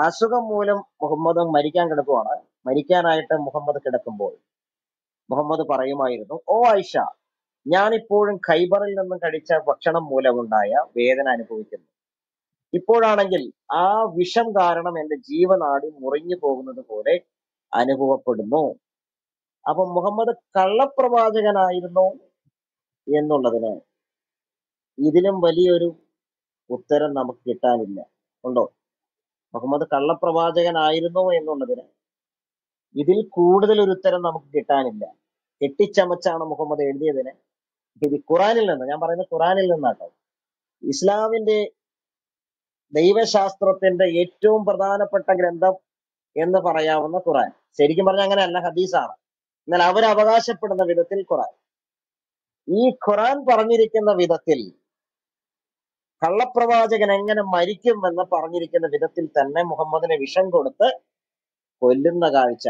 അസുഖം മൂലം മുഹമ്മദ് മരിക്കാൻ കിടക്കുവാണ്. മരിക്കാനായിട്ട് മുഹമ്മദ് കിടക്കുമ്പോൾ മുഹമ്മദ് പറയുമായിരുന്നു, ഓ ആയിഷ, ഞാൻ ഇപ്പോഴും ഖൈബറിൽ നിന്നും കഴിച്ച ഭക്ഷണം മൂലമുണ്ടായ വേദന അനുഭവിക്കുന്നു. ഇപ്പോഴാണെങ്കിൽ ആ വിഷം കാരണം എന്റെ ജീവനാടി മുറിഞ്ഞു പോകുന്നത് പോലെ അനുഭവപ്പെടുന്നു. അപ്പൊ മുഹമ്മദ് കള്ളപ്രവാചകനായിരുന്നു എന്നുള്ളതിന് ഇതിലും വലിയൊരു ഉത്തരം നമുക്ക് കിട്ടാനില്ല. ഉണ്ടോ? മുഹമ്മദ് കള്ളപ്രവാചകനായിരുന്നു എന്നുള്ളതിന് ഇതിൽ കൂടുതൽ ഒരു ഉത്തരം നമുക്ക് കിട്ടാനില്ല. കെട്ടിച്ചമച്ചാണ് മുഹമ്മദ് എഴുതിയതിന് ഇത് ഖുറാനിൽ നിന്ന്, ഞാൻ പറയുന്നത് ഖുറാനിൽ നിന്നാട്ടോ, ഇസ്ലാമിന്റെ ദൈവശാസ്ത്രത്തിന്റെ ഏറ്റവും പ്രധാനപ്പെട്ട ഗ്രന്ഥം എന്ന് പറയാവുന്ന ഖുറാൻ. ശരിക്കും പറഞ്ഞാൽ അങ്ങനെയല്ല, ഹദീസാണ്. എന്നാൽ അവരവകാശപ്പെടുന്ന വിധത്തിൽ ഖുറാൻ, ഈ ഖുറാൻ പറഞ്ഞിരിക്കുന്ന വിധത്തിൽ കള്ളപ്രവാചകൻ എങ്ങനെ മരിക്കുമെന്ന് പറഞ്ഞിരിക്കുന്ന വിധത്തിൽ തന്നെ മുഹമ്മദിനെ വിഷം കൊടുത്ത് കൊല്ലുന്ന കാഴ്ച,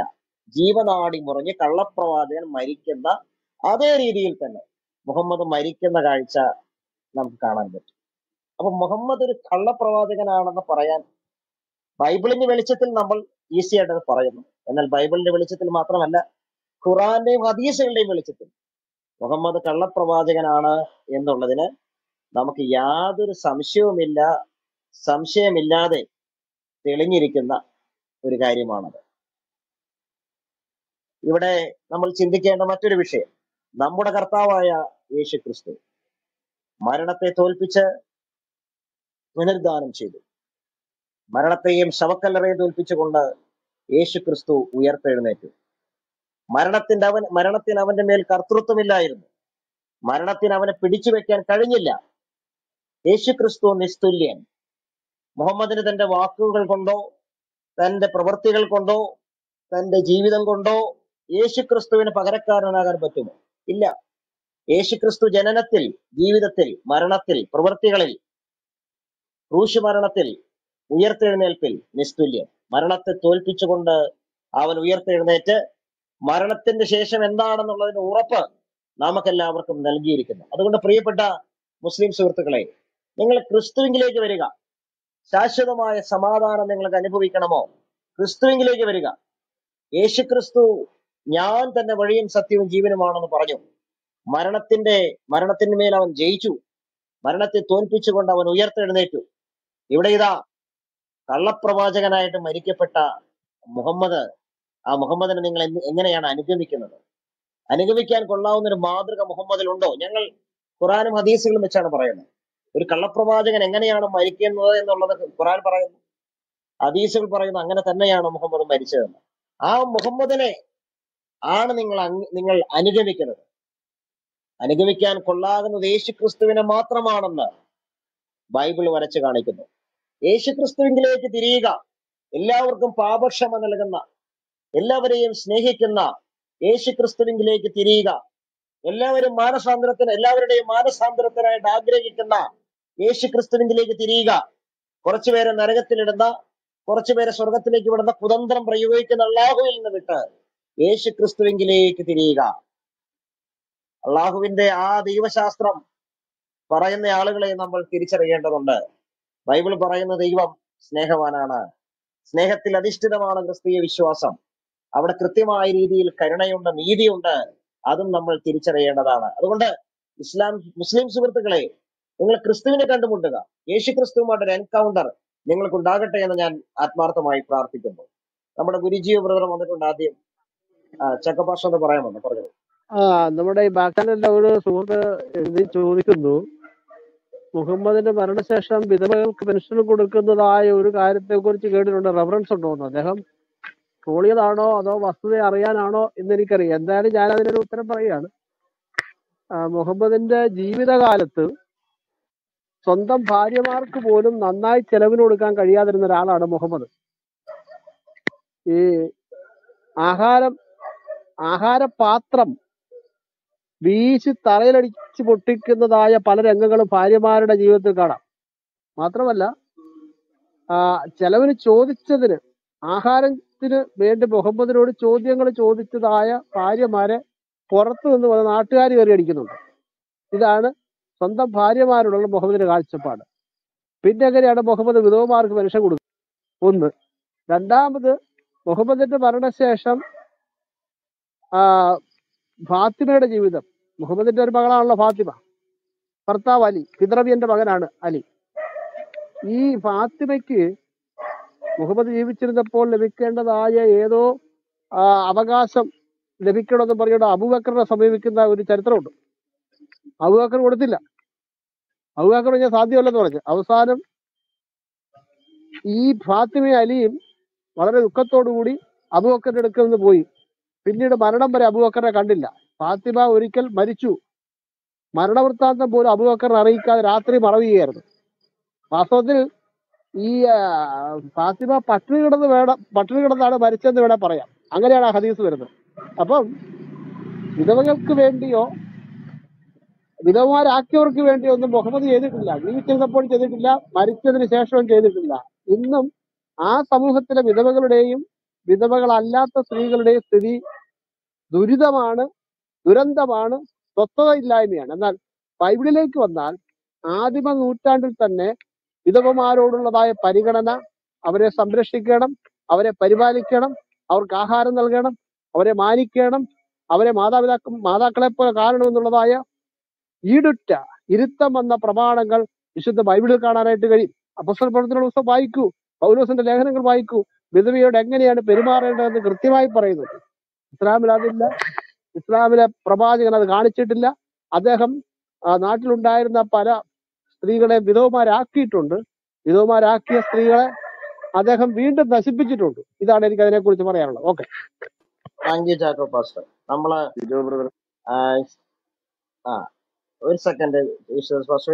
ജീവനാടി മുറിഞ്ഞ് കള്ളപ്രവാചകൻ മരിക്കുന്ന അതേ രീതിയിൽ തന്നെ മുഹമ്മദ് മരിക്കുന്ന കാഴ്ച നമുക്ക് കാണാൻ പറ്റും. അപ്പൊ മുഹമ്മദ് ഒരു കള്ളപ്രവാചകനാണെന്ന് പറയാൻ ബൈബിളിന്റെ വെളിച്ചത്തിൽ നമ്മൾ ഈസി ആയിട്ട് പറയുന്നു. എന്നാൽ ബൈബിളിന്റെ വെളിച്ചത്തിൽ മാത്രമല്ല, ഖുറാന്റെയും ഹദീസുകളുടെയും വെളിച്ചത്തിൽ മുഹമ്മദ് കള്ളപ്രവാചകനാണ് എന്നുള്ളതിന് നമുക്ക് യാതൊരു സംശയവുമില്ല. സംശയമില്ലാതെ തെളിഞ്ഞിരിക്കുന്ന ഒരു കാര്യമാണത്. ഇവിടെ നമ്മൾ ചിന്തിക്കേണ്ട മറ്റൊരു വിഷയം, നമ്മുടെ കർത്താവായ യേശു ക്രിസ്തു മരണത്തെ തോൽപ്പിച്ച് പുനരുദ്ധാനം ചെയ്തു. മരണത്തെയും ശവക്കല്ലറയെ തോൽപ്പിച്ചുകൊണ്ട് യേശു ക്രിസ്തു ഉയർത്തെഴുന്നേറ്റു. മരണത്തിന്റെ അവൻ മരണത്തിന് അവന്റെ മേൽ കർത്തൃത്വമില്ലായിരുന്നു. മരണത്തിന് അവനെ പിടിച്ചു വെക്കാൻ കഴിഞ്ഞില്ല. യേശു ക്രിസ്തു നിസ്തുല്യൻ. മുഹമ്മദിന് തന്റെ വാക്കുകൾ കൊണ്ടോ തന്റെ പ്രവൃത്തികൾ കൊണ്ടോ തന്റെ ജീവിതം കൊണ്ടോ യേശു ക്രിസ്തുവിന് പകരക്കാരനാകാൻ പറ്റുമോ? ഇല്ല. യേശു ക്രിസ്തു ജനനത്തിൽ, ജീവിതത്തിൽ, മരണത്തിൽ, പ്രവൃത്തികളിൽ, ക്രൂശ് മരണത്തിൽ, ഉയർത്തെഴുന്നേൽപ്പിൽ നിസ്തുല്യൻ. മരണത്തെ തോൽപ്പിച്ചുകൊണ്ട് അവൻ ഉയർത്തെഴുന്നേറ്റ് മരണത്തിന്റെ ശേഷം എന്താണെന്നുള്ളതിന് ഉറപ്പ് നാമക്കെല്ലാവർക്കും നൽകിയിരിക്കുന്നു. അതുകൊണ്ട് പ്രിയപ്പെട്ട മുസ്ലിം സുഹൃത്തുക്കളെ, നിങ്ങൾ ക്രിസ്തുവിലേക്ക് വരിക. ശാശ്വതമായ സമാധാനം നിങ്ങൾക്ക് അനുഭവിക്കണമോ? ക്രിസ്തുവിലേക്ക് വരിക. യേശു ക്രിസ്തു ഞാൻ തന്നെ വഴിയും സത്യവും ജീവനുമാണെന്ന് പറഞ്ഞു. മരണത്തിന്റെ മരണത്തിന്മേൽ അവൻ ജയിച്ചു. മരണത്തെ തോൽപ്പിച്ചുകൊണ്ട് അവൻ ഉയർത്തെഴുന്നേറ്റു. ഇവിടെ ഇതാ കള്ളപ്രവാചകനായിട്ട് മരിക്കപ്പെട്ട മുഹമ്മദ്, ആ മുഹമ്മദിനെ നിങ്ങൾ എങ്ങനെയാണ് അനുഗമിക്കുന്നത്? അനുഗമിക്കാൻ കൊള്ളാവുന്ന ഒരു മാതൃക മുഹമ്മദിലുണ്ടോ? ഞങ്ങൾ ഖുറാനും ഹദീസുകളും വെച്ചാണ് പറയുന്നത്. ഒരു കള്ളപ്രവാചകൻ എങ്ങനെയാണ് മരിക്കുന്നത് എന്നുള്ളത് ഖുറാൻ പറയുന്നു, ഹദീസുകൾ പറയുന്നു. അങ്ങനെ തന്നെയാണ് മുഹമ്മദ് മരിച്ചതെന്ന്. ആ മുഹമ്മദിനെ ആണ് നിങ്ങൾ നിങ്ങൾ അനുഗമിക്കുന്നത്. അനുഗമിക്കാൻ കൊള്ളാകുന്നത് യേശുക്രിസ്തുവിനെ മാത്രമാണെന്ന് ബൈബിൾ വരച്ച് കാണിക്കുന്നു. യേശുക്രിസ്തുവിലേക്ക് തിരിയുക. എല്ലാവർക്കും പാപക്ഷമ നൽകുന്ന, എല്ലാവരെയും സ്നേഹിക്കുന്ന യേശുക്രിസ്തുവിലേക്ക് തിരിയുക. എല്ലാവരും മാനസാന്തരത്തിന്, എല്ലാവരുടെയും മാനസാന്തരത്തിനായിട്ട് ആഗ്രഹിക്കുന്ന യേശുക്രിസ്തുവിലേക്ക് തിരിയുക. കുറച്ചുപേരെ നരകത്തിലിടുന്ന, കുറച്ചുപേരെ സ്വർഗത്തിലേക്ക് വിടുന്ന കുതന്ത്രം പ്രയോഗിക്കുന്ന അള്ളാഹുവിൽ നിന്ന് വിട്ട് യേശുക്രിസ്തുവിലേക്ക് തിരിയുക. അള്ളാഹുവിന്റെ ആ ദൈവശാസ്ത്രം പറയുന്ന ആളുകളെ നമ്മൾ തിരിച്ചറിയേണ്ടതുണ്ട്. ബൈബിൾ പറയുന്ന ദൈവം സ്നേഹവാനാണ്. സ്നേഹത്തിൽ അധിഷ്ഠിതമാണ് ക്രിസ്തീയ വിശ്വാസം. അവിടെ കൃത്യമായ രീതിയിൽ കരുണയുണ്ട്, നീതിയുണ്ട്. അതും നമ്മൾ തിരിച്ചറിയേണ്ടതാണ്. അതുകൊണ്ട് ഇസ്ലാം മുസ്ലിം സുഹൃത്തുക്കളെ, നിങ്ങൾ ക്രിസ്തുവിനെ കണ്ടുമുട്ടുക. യേശു ക്രിസ്തുവുമായിട്ടൊരു എൻകൗണ്ടർ നിങ്ങൾക്ക് ഉണ്ടാകട്ടെ എന്ന് ഞാൻ ആത്മാർത്ഥമായി പ്രാർത്ഥിക്കുന്നു. നമ്മുടെ ഗുരുജീവ് ബ്രദർ വന്നിട്ടുണ്ട്. ആദ്യം ചക്കപ്പാഷ എന്ന് പറയാൻ വന്നു പറഞ്ഞത്. ആ നമ്മുടെ ഈ ബാക്കാനുള്ള ഒരു സുഹൃത്ത് എഴുതി ചോദിക്കുന്നു, മുഹമ്മദിന്റെ മരണശേഷം വിധവകൾക്ക് പെൻഷൻ കൊടുക്കുന്നതായ ഒരു കാര്യത്തെ കുറിച്ച് കേട്ടിട്ടുണ്ട്, റെഫറൻസ് ഉണ്ടോന്ന്. അദ്ദേഹം ട്രോളിയതാണോ അതോ വസ്തുത അറിയാനാണോ എന്ന് എനിക്കറിയാം. എന്തായാലും ഞാൻ അതിനൊരു ഉത്തരം പറയുകയാണ്. മുഹമ്മദിന്റെ ജീവിതകാലത്ത് സ്വന്തം ഭാര്യമാർക്ക് പോലും നന്നായി ചെലവിന് കൊടുക്കാൻ കഴിയാതിരുന്ന ഒരാളാണ് മുഹമ്മദ്. ഈ ആഹാരം ആഹാരപാത്രം വീശി തറയിലടിച്ച് പൊട്ടിക്കുന്നതായ പല രംഗങ്ങളും ഭാര്യമാരുടെ ജീവിതത്തിൽ കാണാം. മാത്രമല്ല, ആ ചെലവിന് ചോദിച്ചതിന്, ആഹാരത്തിന് വേണ്ടി മുഹമ്മദിനോട് ചോദ്യങ്ങൾ ചോദിച്ചതായ ഭാര്യമാരെ പുറത്തു നിന്ന് വന്ന് നാട്ടുകാർ കയറി അടിക്കുന്നുണ്ട്. ഇതാണ് സ്വന്തം ഭാര്യമാരോടുള്ള മുഹമ്മദിന്റെ കാഴ്ചപ്പാട്. പിന്നെ എങ്ങനെയാണ് മുഹമ്മദ് വിധവമാർക്ക് പെൻഷൻ കൊടുക്കുന്നത്? ഒന്ന്. രണ്ടാമത്, മുഹമ്മദിന്റെ മരണശേഷം ആ ഫാത്തിമയുടെ ജീവിതം, മുഹമ്മദിന്റെ ഒരു മകളാണല്ലോ ഫാത്തിമ. ഭർത്താവ് അലി, ഹിദ്റബിയന്റെ മകനാണ് അലി. ഈ ഫാത്തിമയ്ക്ക് മുഹമ്മദ് ജീവിച്ചിരുന്നപ്പോൾ ലഭിക്കേണ്ടതായ ഏതോ ആ അവകാശം ലഭിക്കണമെന്ന് പറഞ്ഞുകൊണ്ട് അബൂബക്കറിനെ സമീപിക്കുന്ന ഒരു ചരിത്രമുണ്ട്. അബൂബക്കർ കൊടുത്തില്ല. അബൂബക്കർ ഞാൻ സാധ്യമല്ലെന്ന് പറഞ്ഞു. അവസാനം ഈ ഫാത്തിമയും അലിയും വളരെ ദുഃഖത്തോടുകൂടി അബൂബക്കറിന്റെ അടുക്കൽ നിന്ന് പോയി. പിന്നീട് മരണം വരെ അബൂബക്കറിനെ കണ്ടില്ല. ഫാത്തിമ ഒരിക്കൽ മരിച്ചു. മരണവൃത്താന്തം പോലും അബൂബക്കറിനെ അറിയിക്കാതെ രാത്രി മറവിയായിരുന്നു. വാസ്തവത്തിൽ ഈ ഫാത്തിമ പട്ടിണി കിടന്ന് വേണം പട്ടിണി കിടന്നാണ് മരിച്ചതെന്ന് വേണേൽ പറയാം. അങ്ങനെയാണ് ആ ഹദീസ് വരുന്നത്. അപ്പം വിധവകൾക്ക് വേണ്ടിയോ വിധവമാരാക്കിയവർക്ക് വേണ്ടിയോ ഒന്നും മുഹമ്മദ് ചെയ്തിട്ടില്ല. ജീവിച്ചിരുന്നപ്പോൾ ചെയ്തിട്ടില്ല, മരിച്ചതിന് ശേഷവും ചെയ്തിട്ടില്ല. ഇന്നും ആ സമൂഹത്തിലെ വിധവകളുടെയും വിധവകളല്ലാത്ത സ്ത്രീകളുടെയും സ്ഥിതി ദുരിതമാണ്, ദുരന്തമാണ്, സ്വസ്ഥതയില്ലായ്മയാണ്. എന്നാൽ ബൈബിളിലേക്ക് വന്നാൽ ആദിമ നൂറ്റാണ്ടിൽ തന്നെ വിധവമാരോടുള്ളതായ പരിഗണന, അവരെ സംരക്ഷിക്കണം, അവരെ പരിപാലിക്കണം, അവർക്ക് ആഹാരം നൽകണം, അവരെ മാനിക്കണം, അവരെ മാതാപിതാക്കൾ മാതാക്കളെപ്പോലെ കാണണമെന്നുള്ളതായ ഈടുറ്റ ഇരുത്തം വന്ന പ്രമാണങ്ങൾ വിശുദ്ധ ബൈബിളിൽ കാണാനായിട്ട് കഴിയും. അപ്പോസ്തല പ്രവൃത്തികളുടെ പുസ്തകം വായിക്കൂ, പൗലോസിന്റെ ലേഖനങ്ങൾ വായിക്കൂ. വിധവയോട് എങ്ങനെയാണ് പെരുമാറേണ്ടതെന്ന് കൃത്യമായി പറയുന്നത്. ഇസ്ലാമിൽ അതില്ല. ഇസ്ലാമിലെ പ്രവാചകൻ അത് കാണിച്ചിട്ടില്ല. അദ്ദേഹം നാട്ടിലുണ്ടായിരുന്ന പല സ്ത്രീകളെ വിധവമാരാക്കിയിട്ടുണ്ട്. വിധവമാരാക്കിയ സ്ത്രീകളെ അദ്ദേഹം വീണ്ടും നശിപ്പിച്ചിട്ടുണ്ട്. ഇതാണ് എനിക്ക് അതിനെ കുറിച്ച് പറയാനുള്ളത്. Okay, thank you Chacko pastor. നമ്മള് ആ ഒരു സെക്കൻഡ്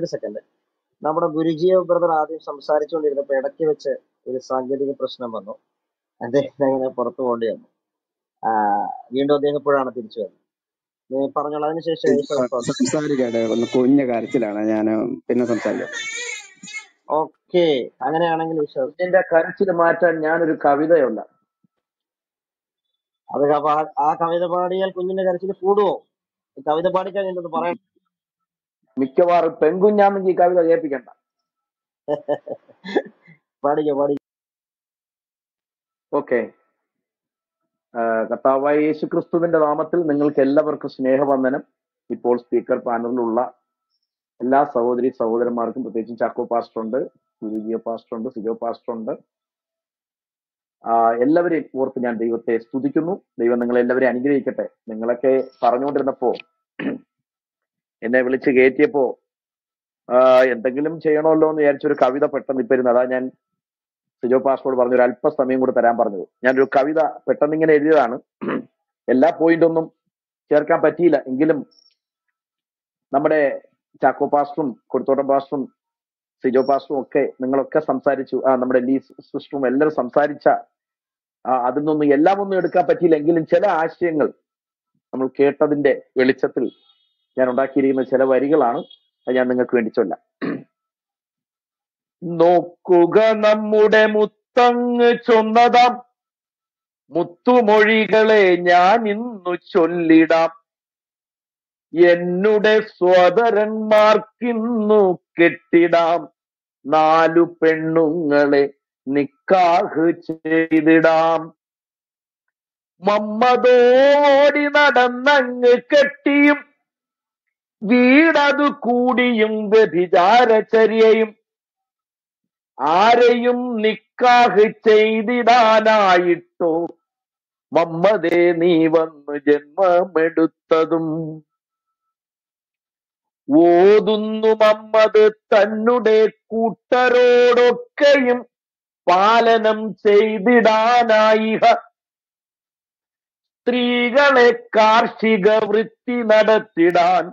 ഒരു സെക്കൻഡ് നമ്മുടെ ഗുരുജിയോ ബ്രദർ ആദ്യം സംസാരിച്ചുകൊണ്ടിരുന്നപ്പോ ഇടയ്ക്ക് വെച്ച് ഒരു സാങ്കേതിക പ്രശ്നം വന്നു. അദ്ദേഹത്തിന് അങ്ങനെ പുറത്തു പോകേണ്ടി വന്നു. ആ വീണ്ടും അദ്ദേഹം ഇപ്പോഴാണ് തിരിച്ചു വരുന്നത്. പറഞ്ഞോളൂ. അതിനുശേഷം കുഞ്ഞു കരച്ചിലാണ്, ഞാൻ പിന്നെ സംസാരിക്കാം. ഓക്കെ, അങ്ങനെയാണെങ്കിൽ എന്റെ കരച്ചിൽ മാറ്റാൻ ഞാനൊരു കവിതയുണ്ട്. അത് ആ കവിത പാടിയാൽ കുഞ്ഞിന്റെ കരച്ചിൽ കൂടുവോ? കവിത പഠിക്കാൻ എന്നത് പറയാൻ മിക്കവാറും പെൺകുഞ്ഞാമെങ്കിൽ ഈ കവിത കേൾപ്പിക്കണ്ട. പാടിക്ക പാടിക്ക. ഓക്കെ. കർത്താവായ യേശു ക്രിസ്തുവിന്റെ നാമത്തിൽ നിങ്ങൾക്ക് എല്ലാവർക്കും സ്നേഹവന്ദനം. ഇപ്പോൾ സ്പീക്കർ പാനലിലുള്ള എല്ലാ സഹോദരി സഹോദരന്മാർക്കും, പ്രത്യേകിച്ചും ചാക്കോ പാസ്റ്റർ ഉണ്ട്, ഗുരുജിയോ പാസ്റ്റർ ഉണ്ട്, സിജോ പാസ്റ്റർ ഉണ്ട്, എല്ലാവരെയും ഓർത്ത് ഞാൻ ദൈവത്തെ സ്തുതിക്കുന്നു. ദൈവം നിങ്ങളെ എല്ലാവരെയും അനുഗ്രഹിക്കട്ടെ. നിങ്ങളൊക്കെ പറഞ്ഞുകൊണ്ടിരുന്നപ്പോ, എന്നെ വിളിച്ച് കയറ്റിയപ്പോ എന്തെങ്കിലും ചെയ്യണമല്ലോ എന്ന് വിചാരിച്ചൊരു കവിത പെട്ടെന്ന് ഇപ്പരുന്നു. അതാ ഞാൻ സിജോ പാസ്റ്ററോട് പറഞ്ഞു ഒരു അല്പസമയം കൂടെ തരാൻ പറഞ്ഞത്. ഞാനൊരു കവിത പെട്ടെന്ന് ഇങ്ങനെ എഴുതിയതാണ്. എല്ലാ പോയിന്റൊന്നും ചേർക്കാൻ പറ്റിയില്ല എങ്കിലും നമ്മുടെ ചാക്കോ പാസ്റ്ററും കൊടുത്തോട്ടം പാസ്റ്ററും സിജോ പാസ്റ്ററും ഒക്കെ നിങ്ങളൊക്കെ സംസാരിച്ചു, ആ നമ്മുടെ ലീ സിസ്റ്ററും എല്ലാവരും സംസാരിച്ച അതിൽ നിന്നും എല്ലാം ഒന്നും എടുക്കാൻ പറ്റിയില്ലെങ്കിലും ചില ആശയങ്ങൾ നമ്മൾ കേട്ടതിന്റെ വെളിച്ചത്തിൽ ഞാൻ ഉണ്ടാക്കിയിരിക്കുന്ന ചില വരികളാണ്. അത് ഞാൻ നിങ്ങൾക്ക് വേണ്ടി ചൊല്ലാം. നോക്കുക നമ്മുടെ മുത്തങ്ങ് ചൊന്നതാം മുത്തുമൊഴികളെ ഞാൻ ഇന്നു ചൊല്ലിടാം, എന്നുടെ സോദരന്മാർക്കിന്നു കെട്ടിടാം, നാലു പെണ്ണുങ്ങളെ നിക്കാഹ് ചെയ്തിടാം. മമ്മതോടി നടന്നങ്ങ് കെട്ടിയും വീടതു കൂടിയും വ്യഭിചാരചര്യയും ആരെയും നിക്കാഹ് ചെയ്തിടാനായിട്ടോ മമ്മതേ നീ വന്നു ജന്മമെടുത്തതും. ഓതുന്നു മമ്മത് തന്നെ കൂട്ടരോടൊക്കെയും പാലനം ചെയ്തിടാനായിഹ സ്ത്രീകളെ കാർഷിക വൃത്തി നടത്തിടാൻ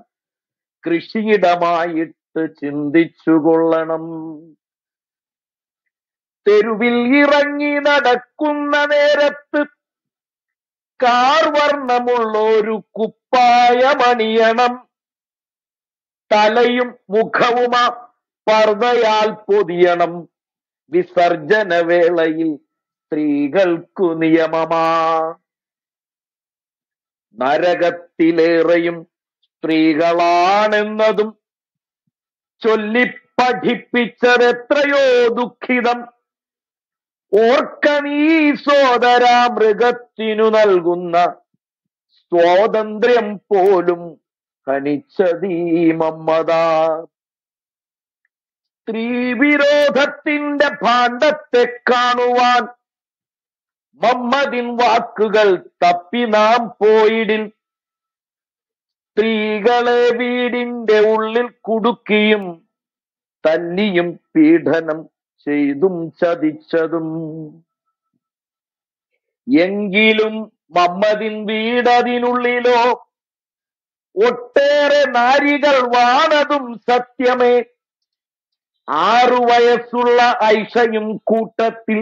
കൃഷിയിടമായിട്ട് ചിന്തിച്ചുകൊള്ളണം. തെരുവിൽ ഇറങ്ങി നടക്കുന്ന നേരത്ത് കാർവർണ്ണമുള്ളൊരു കുപ്പായമണിയണം, തലയും മുഖവും പർദ്ദയാൽ പൊതിയണം, വിസർജന വേളയിൽ സ്ത്രീകൾക്കു നിയമമാ. നരകത്തിലേറെയും സ്ത്രീകളാണെന്നതും ചൊല്ലിപ്പഠിപ്പിച്ചതെത്രയോ ദുഃഖിതം ഓർക്കനീ സോദര, മൃഗത്തിനു നൽകുന്ന സ്വാതന്ത്ര്യം പോലും ഹനിച്ചതീ മമത. സ്ത്രീ വിരോധത്തിന്റെ ഭാണ്ഡത്തെ കാണുവാൻ മമ്മദിൻ വാക്കുകൾ തപ്പി നാം പോയിടിൽ, സ്ത്രീകളെ വീടിന്റെ ഉള്ളിൽ കുടുക്കിയും തല്ലിയും പീഡനം ചെയ്തും ചതിച്ചതും. എങ്കിലും മമ്മദിൻ വീടതിനുള്ളിലോ ഒട്ടേറെ നാരികൾ വാണതും സത്യമേ, ആറു വയസ്സുള്ള ഐഷയും കൂട്ടത്തിൽ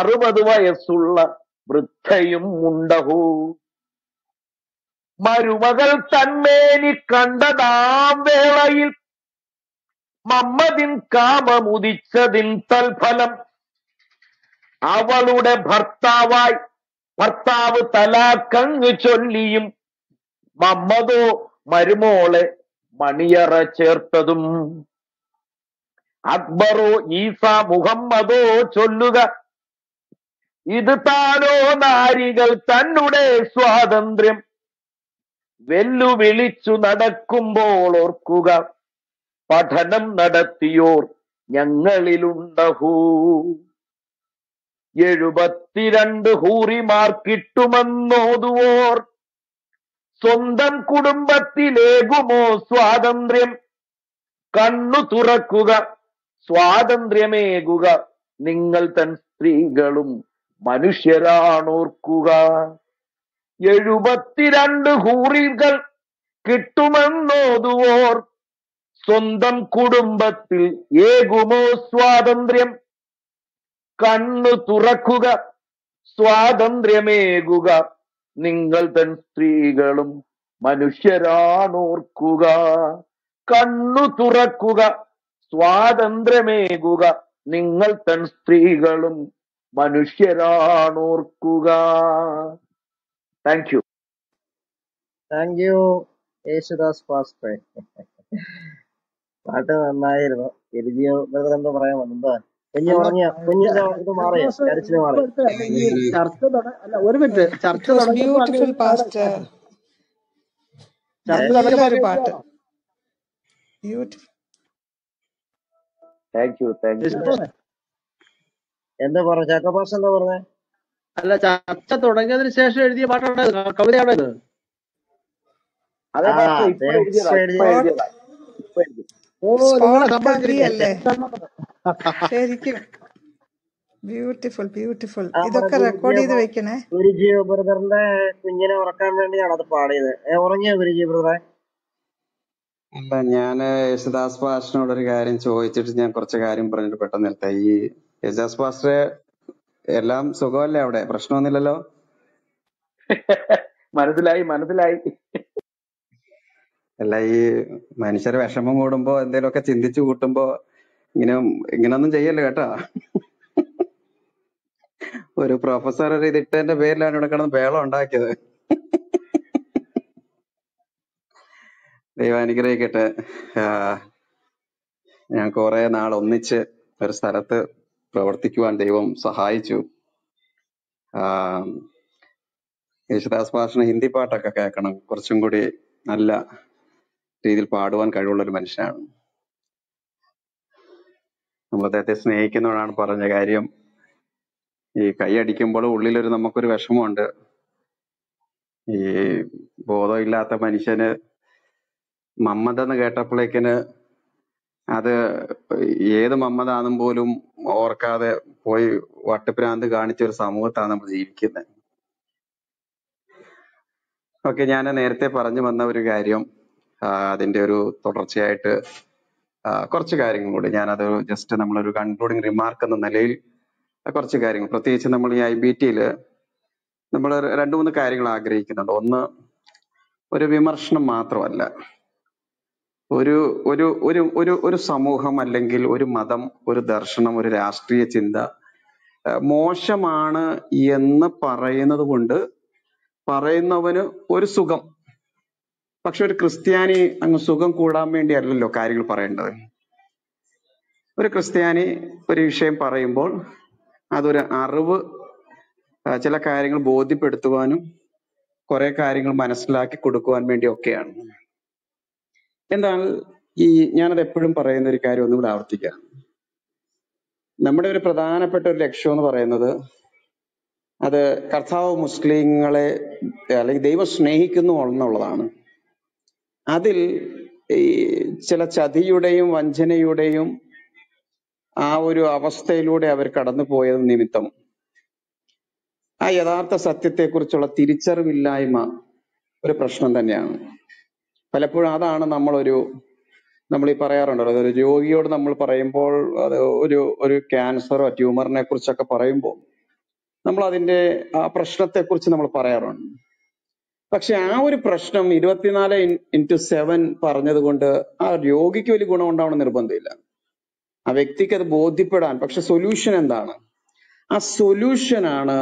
അറുപത് വയസ്സുള്ള വൃദ്ധയും ഉണ്ടഹോ. മരുമകൾ തന്മേനി കണ്ടതാം വേളയിൽ മമ്മദിൻ കാമമുദിച്ചതിൻ തൽഫലം അവളുടെ ഭർത്താവായി ഭർത്താവ് തലാക്കങ്ങ് ചൊല്ലിയും മമ്മദോ മരുമോളെ മണിയറ ചേർത്തതും. അക്ബറോ ഈസ മുഹമ്മദോ ചൊല്ലുക ഇത് താനോ നാരികൾ തന്നെ സ്വാതന്ത്ര്യം വെല്ലുവിളിച്ചു നടക്കുമ്പോൾ ഓർക്കുക പഠനം നടത്തിയോർ ഞങ്ങളിലുണ്ടഹൂ. എഴുപത്തിരണ്ട് ഹൂറിമാർ കിട്ടുമെന്നോതുവോർ സ്വന്തം കുടുംബത്തിലേകുമോ സ്വാതന്ത്ര്യം, കണ്ണു തുറക്കുക സ്വാതന്ത്ര്യമേകുക നിങ്ങൾ തൻ സ്ത്രീകളും മനുഷ്യരാണോർക്കുക. എഴുപത്തിരണ്ട് ഹൂറികൾ കിട്ടുമെന്നോതുവോർ സ്വന്തം കുടുംബത്തിൽ ഏകുമോ സ്വാതന്ത്ര്യം, കണ്ണു തുറക്കുക സ്വാതന്ത്ര്യമേകുക നിങ്ങൾ തൻ സ്ത്രീകളും മനുഷ്യരാണോർക്കുക. കണ്ണു തുറക്കുക സ്വാതന്ത്ര്യമേകുക നിങ്ങൾ തൻ സ്ത്രീകളും മനുഷ്യരാണോർക്കുക. Thank you thank you. Yesudas പാസ്റ്ററെ പാട്ട് നന്നായിരുന്നു. എരിജിയോ എന്നൊക്കെ നമ്മൾ പറയാൻ വന്നെന്താ? കുഞ്ഞു പറഞ്ഞ കുഞ്ഞിന്റെ ഇത് മാറിയോ? കരച്ചില് മാറിയോ? ഇപ്പോഴത്തെ ഈ ചർച്ച തുട- അല്ല ഒരു മിനിറ്റ്, ചർച്ച It was തുടങ്ങുമ്പോ അങ്ങ് beautiful, അവിടെ Pastor. കിടക്കും. ചർച്ച ഏഹ് Nalla oru തുടങ്ങുമ്പോ പാട്ട്. ഇങ്ങനെയാണോ Beautiful. Thank you thank Yesu you ഏഹ് പാസ്റ്ററെ? എന്താ പറഞ്ഞ ചാക്കോ പാസ് എന്താ പറഞ്ഞ? അല്ല, ചർച്ച തുടങ്ങിയതിന് ശേഷം എഴുതിയ പാട്ടാണ് ഇത്, ക- കവിതയാണ് ഇത്. അതേ ആ പാസ്റ്റർ ഇപ്പൊ എഴുതിയതാ, ടെക്സ്റ്റ് ഇപ്പൊ എഴുതിയ What? എഴുതിയതാ, ഇപ്പൊ എഴുതി. ഓ, നിങ്ങളെ Spot കവി സമ്മതിച്ചിരിക്കുക. അല്ലേ? ശരിക്കും ബ്യൂട്ടിഫുൾ ബ്യൂട്ടിഫുൾ. ആ ഇതൊക്കെ പറഞ്ഞ റെക്കോർഡ് ഗുരുജിയോ ചെയ്ത് വെക്കണേ. ഗുരുജിയോ ബ്രദറിന്റെ കുഞ്ഞിനെ ഉറക്കാൻ വേണ്ടിയാണ് അത് പാടിയത്. ഏ, ഉറങ്ങിയോ ഗുരുജി ബ്രദറെ? അല്ല, ഞാന് യേശുദാസ് പാസ്റ്ററിനോട് ഒരു കാര്യം ചോദിച്ചിട്ട് ഞാൻ കുറച്ച് കാര്യം പറഞ്ഞിട്ട് പെട്ടെന്ന് നിർത്താം. ഈ യേശുദാസ് പാസ്റ്ററെ എല്ലാം സുഖമല്ലേ? അവിടെ പ്രശ്നമൊന്നുമില്ലല്ലോ? മനസ്സിലായി മനസ്സിലായി. അല്ല, ഈ മനുഷ്യർ വിഷമം കൂടുമ്പോ എന്തേലുമൊക്കെ ചിന്തിച്ചു കൂട്ടുമ്പോ ഇങ്ങനെ ഇങ്ങനൊന്നും ചെയ്യല്ലോ കേട്ടോ. ഒരു പ്രൊഫസർ ഒരു ഇതിട്ടതിന്റെ പേരിലാണ് ഇവിടെ കിടന്ന് ബേളം ഉണ്ടാക്കിയത്. ദൈവം അനുഗ്രഹിക്കട്ടെ. ആ, ഞാൻ കുറെ നാൾ ഒന്നിച്ച് ഒരു സ്ഥലത്ത് പ്രവർത്തിക്കുവാൻ ദൈവം സഹായിച്ചു. ആ, യേശുദാസ് പാഷന് ഹിന്ദി പാട്ടൊക്കെ കേൾക്കണം, കുറച്ചും കൂടി നല്ല രീതിയിൽ പാടുവാൻ കഴിവുള്ള ഒരു മനുഷ്യനാണ്. നമ്മൾ അദ്ദേഹത്തെ സ്നേഹിക്കുന്നവരാണ്. പറഞ്ഞ കാര്യം ഈ കൈയടിക്കുമ്പോൾ ഉള്ളിലൊരു നമുക്കൊരു വിഷമമുണ്ട്. ഈ ബോധമില്ലാത്ത മനുഷ്യന് മമ്മതെന്ന് കേട്ടപ്പോഴേക്കിന് അത് ഏത് മമ്മതാന്നും പോലും ഓർക്കാതെ പോയി വട്ടപ്രാന്ത് കാണിച്ച ഒരു സമൂഹത്താണ് നമ്മൾ ജീവിക്കുന്നത്. ഓക്കെ, ഞാൻ നേരത്തെ പറഞ്ഞു വന്ന ഒരു കാര്യം, ആ, അതിന്റെ ഒരു തുടർച്ചയായിട്ട് ആ, കുറച്ച് കാര്യങ്ങൾ കൂടി ഞാനത് ജസ്റ്റ് നമ്മളൊരു കൺക്ലൂഡിങ് റിമാർക്ക് എന്ന നിലയിൽ ആ കുറച്ച് കാര്യങ്ങൾ, പ്രത്യേകിച്ച് നമ്മൾ ഈ ഐ ബി ടിയിൽ നമ്മൾ രണ്ടു മൂന്ന് കാര്യങ്ങൾ ആഗ്രഹിക്കുന്നുണ്ട്. ഒന്ന്, ഒരു വിമർശനം മാത്രമല്ല, ഒരു ഒരു ഒരു ഒരു ഒരു സമൂഹം അല്ലെങ്കിൽ ഒരു മതം, ഒരു ദർശനം, ഒരു രാഷ്ട്രീയ ചിന്ത ആ, മോശമാണ് എന്ന് പറയുന്നത് കൊണ്ട് പറയുന്നവന് ഒരു സുഖം. പക്ഷെ ഒരു ക്രിസ്ത്യാനി അങ്ങ് സുഖം കൂടാൻ വേണ്ടിയല്ലല്ലോ കാര്യങ്ങൾ പറയേണ്ടത്. ഒരു ക്രിസ്ത്യാനി ഒരു വിഷയം പറയുമ്പോൾ അതൊരു അറിവ്, ആ, ചില കാര്യങ്ങൾ ബോധ്യപ്പെടുത്തുവാനും കുറെ കാര്യങ്ങൾ മനസ്സിലാക്കി കൊടുക്കുവാൻ വേണ്ടിയൊക്കെയാണ്. എന്നാൽ ഈ ഞാനത് എപ്പോഴും പറയുന്ന ഒരു കാര്യം ഒന്നും കൂടെ ആവർത്തിക്കുക. നമ്മുടെ ഒരു പ്രധാനപ്പെട്ട ഒരു ലക്ഷ്യം എന്ന് പറയുന്നത് അത് കർത്താവ് മുസ്ലിങ്ങളെ അല്ലെങ്കിൽ ദൈവം സ്നേഹിക്കുന്നു എന്നുള്ളതാണ്. അതിൽ ഈ ചില ചതിയുടെയും വഞ്ചനയുടെയും ആ ഒരു അവസ്ഥയിലൂടെ അവർ കടന്നു പോയത് നിമിത്തം ആ യഥാർത്ഥ സത്യത്തെക്കുറിച്ചുള്ള തിരിച്ചറിവില്ലായ്മ ഒരു പ്രശ്നം തന്നെയാണ്. പലപ്പോഴും അതാണ് നമ്മളൊരു നമ്മൾ ഈ പറയാറുണ്ടല്ലോ, അതൊരു രോഗിയോട് നമ്മൾ പറയുമ്പോൾ അത് ഒരു ഒരു ക്യാൻസറോ ട്യൂമറിനെ കുറിച്ചൊക്കെ പറയുമ്പോൾ നമ്മൾ അതിന്റെ ആ പ്രശ്നത്തെ കുറിച്ച് നമ്മൾ പറയാറുണ്ട്. പക്ഷെ ആ ഒരു പ്രശ്നം ഇരുപത്തിനാല് ഇൻറ്റു സെവൻ പറഞ്ഞത് കൊണ്ട് ആ രോഗിക്ക് വലിയ ഗുണം ഉണ്ടാവണം നിർബന്ധമില്ല. ആ വ്യക്തിക്ക് അത് ബോധ്യപ്പെടാൻ, പക്ഷെ സൊല്യൂഷൻ എന്താണ്, ആ സൊല്യൂഷനാണ്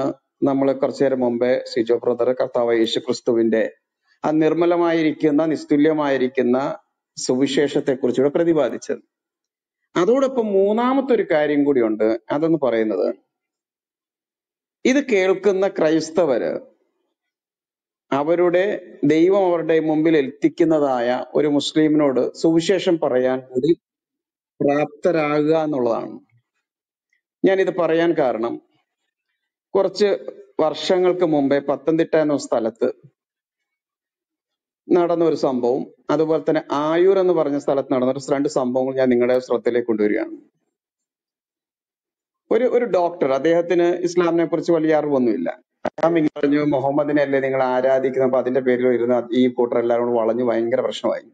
നമ്മൾ കുറച്ചു നേരം മുമ്പേ സിജോ ബ്രദർ കർത്താവ് യേശു ക്രിസ്തുവിന്റെ ആ നിർമ്മലമായിരിക്കുന്ന നിസ്തുല്യമായിരിക്കുന്ന സുവിശേഷത്തെ കുറിച്ചുകൂടെ പ്രതിപാദിച്ചത്. അതോടൊപ്പം മൂന്നാമത്തെ ഒരു കാര്യം കൂടിയുണ്ട്. അതെന്ന് പറയുന്നത് ഇത് കേൾക്കുന്ന ക്രൈസ്തവര് അവരുടെ ദൈവം അവരുടെ മുമ്പിൽ എത്തിക്കുന്നതായ ഒരു മുസ്ലിമിനോട് സുവിശേഷം പറയാൻ കൂടി പ്രാപ്തരാകുക എന്നുള്ളതാണ്. ഞാനിത് പറയാൻ കാരണം, കുറച്ച് വർഷങ്ങൾക്ക് മുമ്പേ പത്തനംതിട്ട എന്ന സ്ഥലത്ത് നടന്ന ഒരു സംഭവം, അതുപോലെ തന്നെ ആയൂർ എന്ന് പറഞ്ഞ സ്ഥലത്ത് നടന്ന ഒരു രണ്ട് സംഭവങ്ങൾ ഞാൻ നിങ്ങളുടെ ശ്രദ്ധയിലേക്ക് കൊണ്ടുവരികയാണ്. ഒരു ഒരു ഡോക്ടർ, അദ്ദേഹത്തിന് ഇസ്ലാമിനെ കുറിച്ച് വലിയ അറിവൊന്നുമില്ല. അദ്ദേഹം ഇങ്ങനെ പറഞ്ഞു, മുഹമ്മദിനെ അല്ലേ നിങ്ങൾ ആരാധിക്കുന്നത്, അപ്പൊ അതിന്റെ പേരിൽ ഇരുന്ന ഈ കൂട്ടർ എല്ലാവരും കൂടെ വളഞ്ഞു ഭയങ്കര പ്രശ്നമായി.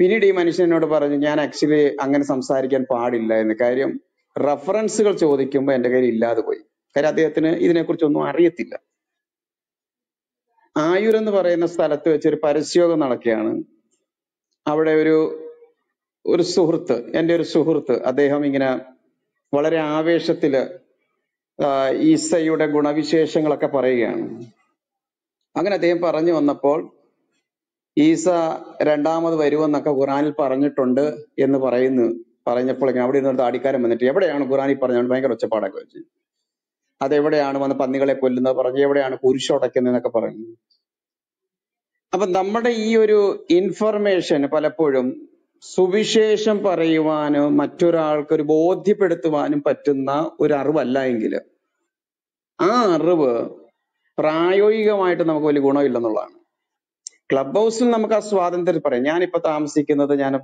പിന്നീട് ഈ മനുഷ്യൻ എന്നോട് പറഞ്ഞു, ഞാൻ ആക്ച്വലി അങ്ങനെ സംസാരിക്കാൻ പാടില്ല എന്ന്. കാര്യം റഫറൻസുകൾ ചോദിക്കുമ്പോൾ എന്റെ കയ്യിൽ ഇല്ലാതെ പോയി. കാര്യം അദ്ദേഹത്തിന് ഇതിനെക്കുറിച്ചൊന്നും അറിയത്തില്ല. ആയൂർ എന്ന് പറയുന്ന സ്ഥലത്ത് വെച്ച് ഒരു പരസ്യോഗം നടക്കുകയാണ്. അവിടെ ഒരു ഒരു സുഹൃത്ത്, എൻ്റെ ഒരു സുഹൃത്ത്, അദ്ദേഹം ഇങ്ങനെ വളരെ ആവേശത്തില് ആ, ഈസയുടെ ഗുണവിശേഷങ്ങളൊക്കെ പറയുകയാണ്. അങ്ങനെ അദ്ദേഹം പറഞ്ഞു വന്നപ്പോൾ Isa Randama the Veru and Nakaguranil Paranatunda in the Parainu, Paranapolaka, the Adikar Manati, every on Gurani Paran Banker of Chapadagoji. At every on the Pandikala Pulina, every on a Purishotaka and Nakaparan. Upon the Mada information, Palapodum, Subishesham Parayuano, Matura, Kuribo, Tipetatuan in Patuna, Urarva Langilla. Ah, river Prayoigamite Nagoliguna Ilanola. Clubhouse in Namaka Swadan the Paranani Patam Sik in the Yana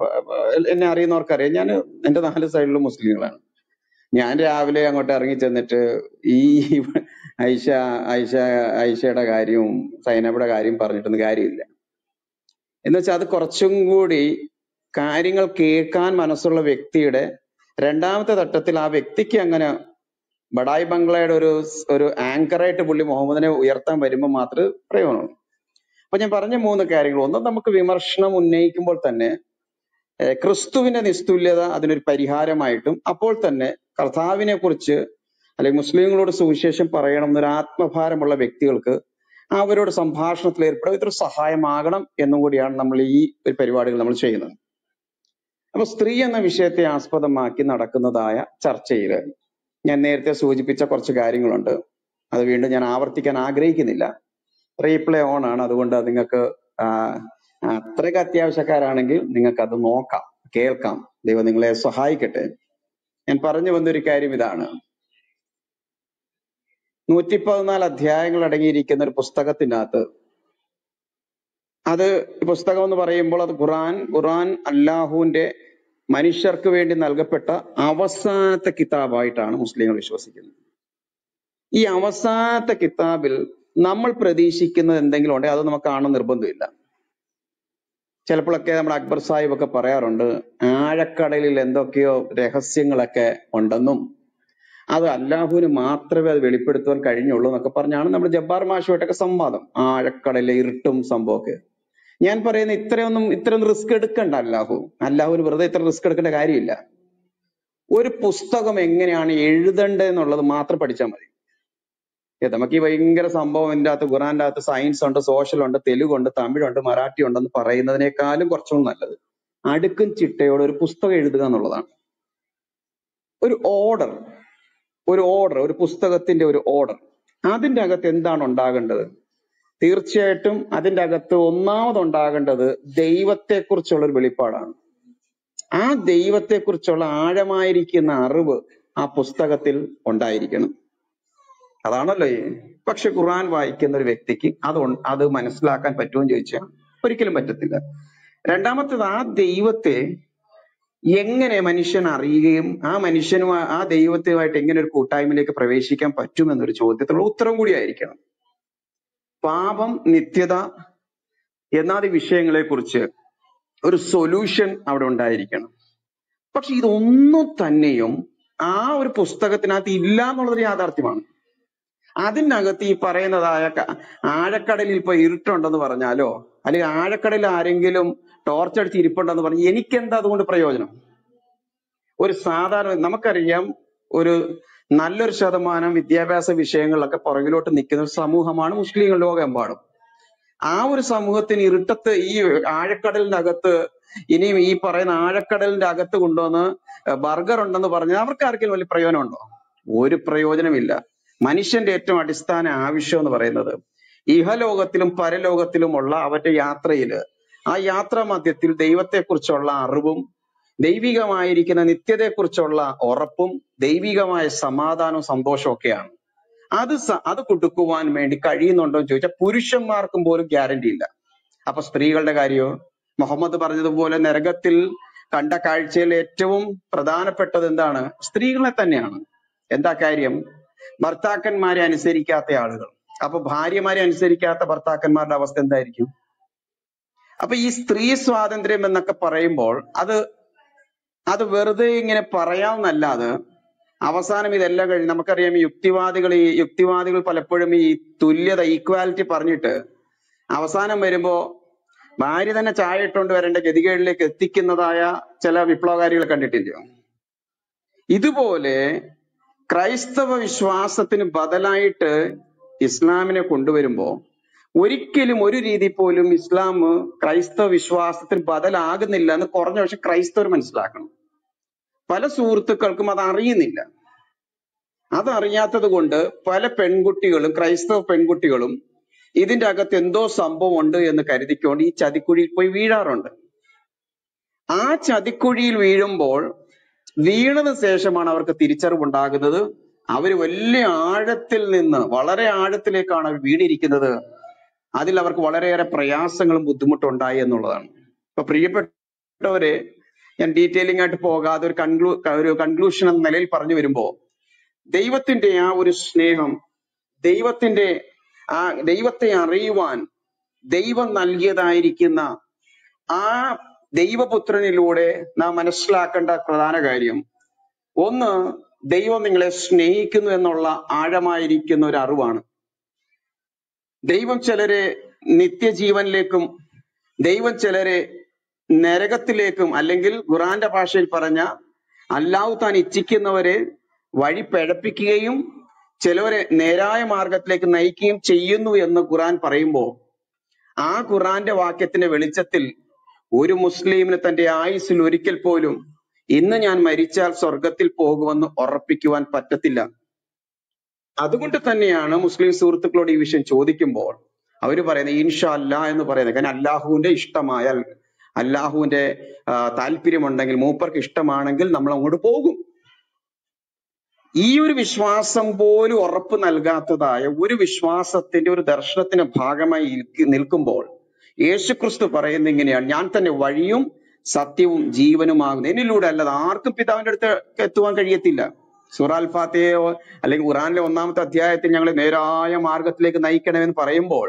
Nari nor Karenyan, and the Halisailu Muslim. Yanda Avile and Otarich and that E. Aisha, Aisha, Aisha Garium, Sainabra Garim Parnit and the Garil. In the Chad Korchungudi, Kiringal Kekan Manasula Victide, Rendam the Tatila Victikiangana, but I Bangladurus or anchorite Bully Mohammed Yertam Verima Matra, Preon. But Paranamu the carrying loan, the Makavimarshnam Nakimbotane, Krustuvina Nistula, Adunir Parihara Maitum, Apoltane, Karthavina Purche, a Muslim Road Association Parayanam, the Atma Paramola Victilka, and we wrote some partial clear Prater Sahai Maganam, and nobody are normally with periodic number chain. I was three and the Vishete asked for the Makin Arakanadaya, Charchaira, Yanerte Suji Pitcher Corchigaring London, other window and Avartik and Agri Kinilla. Replay on another one, Ningaka Tregatia Shakaranagil, Ningaka Noka, Kelkam, they were in less so high catet, and Paranavandi Ricari Vidana Nutipalna Latiang Ladagi Rikaner Postagatinata. Other Postagon Varayambola, the Quran, Quran, Allah Hunde, Manishar Kuwait in Algapeta, Avasa the Kitabaitan, Muslim Rishwasikin. Yavasa the Kitabil. Namal Pradesh in the Endangled Adamakan Rabundilla. Chelpaka Akbar Saivaka Parar under Adakadil Lendokio, Rehasing like a Ondanum. Other Allah who Matra will be put on Kadinolo, Kaparnan, number Jabarma should take a some madam. Adakadil irtum some bokeh. Yan Paran itran itran risked Kandalahu. Allah will be risked Kagarilla. Would Pustagam Engani Ildan or the Matra Padichamari? The Makiva Inger Sambo and the Guranda, the science under social under Telugu under Tamil under Marathi under the Parana Nekalim Korchunal. Adikun Chitta or Pusta Edanola. Or order or order or Pustagatin or order. Adin Dagatendan on Daganda. Tirchetum Adin Dagatu now on Daganda, Devate Kurchola Bilipadan. Ad Devate Kurchola Adamairikin Arub, a Pustagatil on Dairikan. Adanale, Pakshakuran Vaikender Vektiki, Adon, other minus Lak and Patun Jacha, particularly Matatilla. Randamatha, the Ivate, young and ammunition are regame, ammunition are the Ivate, I take a good time and make a privacy camp, Patum and the Richo, the Lutheran Gudiarica. Pabam Nitida Yenadi Vishang Le Purche, or solution out on Diarican. But she don't know Taneum, our Postagatinati Lam or the Adartiman. Adin Nagati Parana Dayaka, Adakadil Pirton on the Varanalo, Ali Adakadil Aringilum, tortured the report on the Yenikenda Dunda Prayojanum. Or Sada Namakariam, or Nallur Shadamanam with Diabasa Vishang like a Paragilot and Nikan Samu Hamanum, Sling Log and Bottom. Our Samuhatin Irutta Adakadil Nagata, Inim Parana Adakadil Nagata Gundona, a burger on the Varanavar Karkil Prayonondo. Would Prayojanamilla. Manishan Datum Adistana have shown over another. Ihalogatilum Parelogatilum or Lavate Yatra. A Yatra Matatil Devate Kurchola Rubum, Deviga Mairikan and Itede Kurchola Orapum, Deviga Mai Samadano Samboshokean. Others other Kutukuan made Kadin on the Joja Purisham Markum Bor Guarantilla. Apostrigal Dagario, Mohammed Barjabol and Ergatil, Kanda Kalchel Etum, Pradana Petadana, Strigalatanian, Endakarium. Bartakan Maria and Sericata Algo. Up a Bharia Maria and Sericata, Bartakan Mada was then there. Up is three swadan dream and Naka Paraimbol, other other worthy in a Parayan and Lather. Avasana with Elegant Namakariam, Yuktivadical, Yuktivadical Palapodami, Tulia, the equality parniter. Avasana Merebo, Maria than a child turned to end a dedicated like a thick in the Daya, Chella Viplogarial continue. Idubole. Christ of Vishwasatin Badalite Islam in a Kundurimbo ഒരിക്കലും ഒരു രീതി പോലും ഇസ്ലാം ക്രൈസ്തവ വിശ്വാസത്തിൽ ബദലാകുന്നില്ല എന്ന് കുറഞ്ഞ പക്ഷേ ക്രൈസ്തവർ മനസ്സിലാക്കണം. പല സുഹൃത്തുക്കൾക്കും അത് അറിയുന്നില്ല. അതറിയാത്തത് കൊണ്ട് പല പെൺകുട്ടികളും ക്രൈസ്തവ പെൺകുട്ടികളും ഇതിന്റെ അകത്ത് എന്തോ സംഭവം ഉണ്ട് എന്ന് കരുതിക്കൊണ്ട് ഈ ചതിക്കുഴിയിൽ പോയി വീഴാറുണ്ട്. ആ ചതിക്കുഴിയിൽ വീഴുമ്പോൾ വീണതിന് ശേഷമാണ് അവർക്ക് തിരിച്ചറിവുണ്ടാകുന്നത്. അവര് വലിയ ആഴത്തിൽ നിന്ന് വളരെ ആഴത്തിലേക്കാണ് അവർ വീണിരിക്കുന്നത്. അതിൽ അവർക്ക് വളരെയേറെ പ്രയാസങ്ങളും ബുദ്ധിമുട്ടുണ്ടായി എന്നുള്ളതാണ്. ഇപ്പൊ പ്രിയപ്പെട്ടവരെ, ഞാൻ ഡീറ്റെയിലിംഗ് ആയിട്ട് പോകാതെ ഒരു കൺക്ലൂ ഒരു കൺക്ലൂഷൻ എന്ന നിലയിൽ പറഞ്ഞു വരുമ്പോ, ദൈവത്തിന്റെ ആ ഒരു സ്നേഹം, ദൈവത്തിന്റെ ആ ദൈവത്തെ അറിയുവാൻ ദൈവം നൽകിയതായിരിക്കുന്ന ആ ദൈവപുത്രനിലൂടെ നാം മനസ്സിലാക്കേണ്ട പ്രധാന കാര്യം, ഒന്ന്, ദൈവം നിങ്ങളെ സ്നേഹിക്കുന്നു എന്നുള്ള ആഴമായിരിക്കുന്ന ഒരു അറിവാണ്. ദൈവം ചിലരെ നിത്യജീവനിലേക്കും ദൈവം ചിലരെ നരകത്തിലേക്കും, അല്ലെങ്കിൽ ഖുർആന്റെ ഭാഷയിൽ പറഞ്ഞ അല്ലാഹു താൻ ഇച്ഛിക്കുന്നവരെ വഴി പിഴപ്പിക്കുകയും ചിലവരെ നേരായ മാർഗത്തിലേക്ക് നയിക്കുകയും ചെയ്യുന്നു എന്ന് ഖുർആൻ പറയുമ്പോൾ, ആ ഖുർആന്റെ വാക്യത്തിന്റെ വെളിച്ചത്തിൽ ഒരു മുസ്ലിമിന് തന്റെ ആയുസ്സിൽ ഒരിക്കൽ പോലും ഇന്ന് ഞാൻ മരിച്ചാൽ സ്വർഗത്തിൽ പോകുമെന്ന് ഉറപ്പിക്കുവാൻ പറ്റത്തില്ല. അതുകൊണ്ട് തന്നെയാണ് മുസ്ലിം സുഹൃത്തുക്കളോട് ഈ വിഷയം ചോദിക്കുമ്പോൾ അവർ പറയുന്നത് ഇൻഷാ അല്ലാ എന്ന് പറയുന്നത്. കാരണം അല്ലാഹുവിന്റെ ഇഷ്ടമായാൽ, അല്ലാഹുവിന്റെ താല്പര്യമുണ്ടെങ്കിൽ, മൂപ്പർക്ക് ഇഷ്ടമാണെങ്കിൽ നമ്മൾ അങ്ങോട്ട് പോകും. ഈ ഒരു വിശ്വാസം പോലും ഉറപ്പ് നൽകാത്തതായ ഒരു വിശ്വാസത്തിന്റെ ഒരു ദർശനത്തിന്റെ ഭാഗമായി നിൽക്കുമ്പോൾ യേശു ക്രിസ്തു പറയുന്നത് ഇങ്ങനെയാണ്: ഞാൻ തന്നെ വഴിയും സത്യവും ജീവനുമാകുന്നു, എന്നിലൂടെ അല്ലാതെ ആർക്കും പിതാവിന്റെ അടുത്ത് എത്തുവാൻ കഴിയത്തില്ല. സൂറത്തുൽ ഫാത്തിഹയോ അല്ലെങ്കിൽ ഖുർആനിലെ ഒന്നാമത്തെ അധ്യായത്തിൽ ഞങ്ങൾ നേരായ മാർഗത്തിലേക്ക് നയിക്കണമെന്ന് പറയുമ്പോൾ,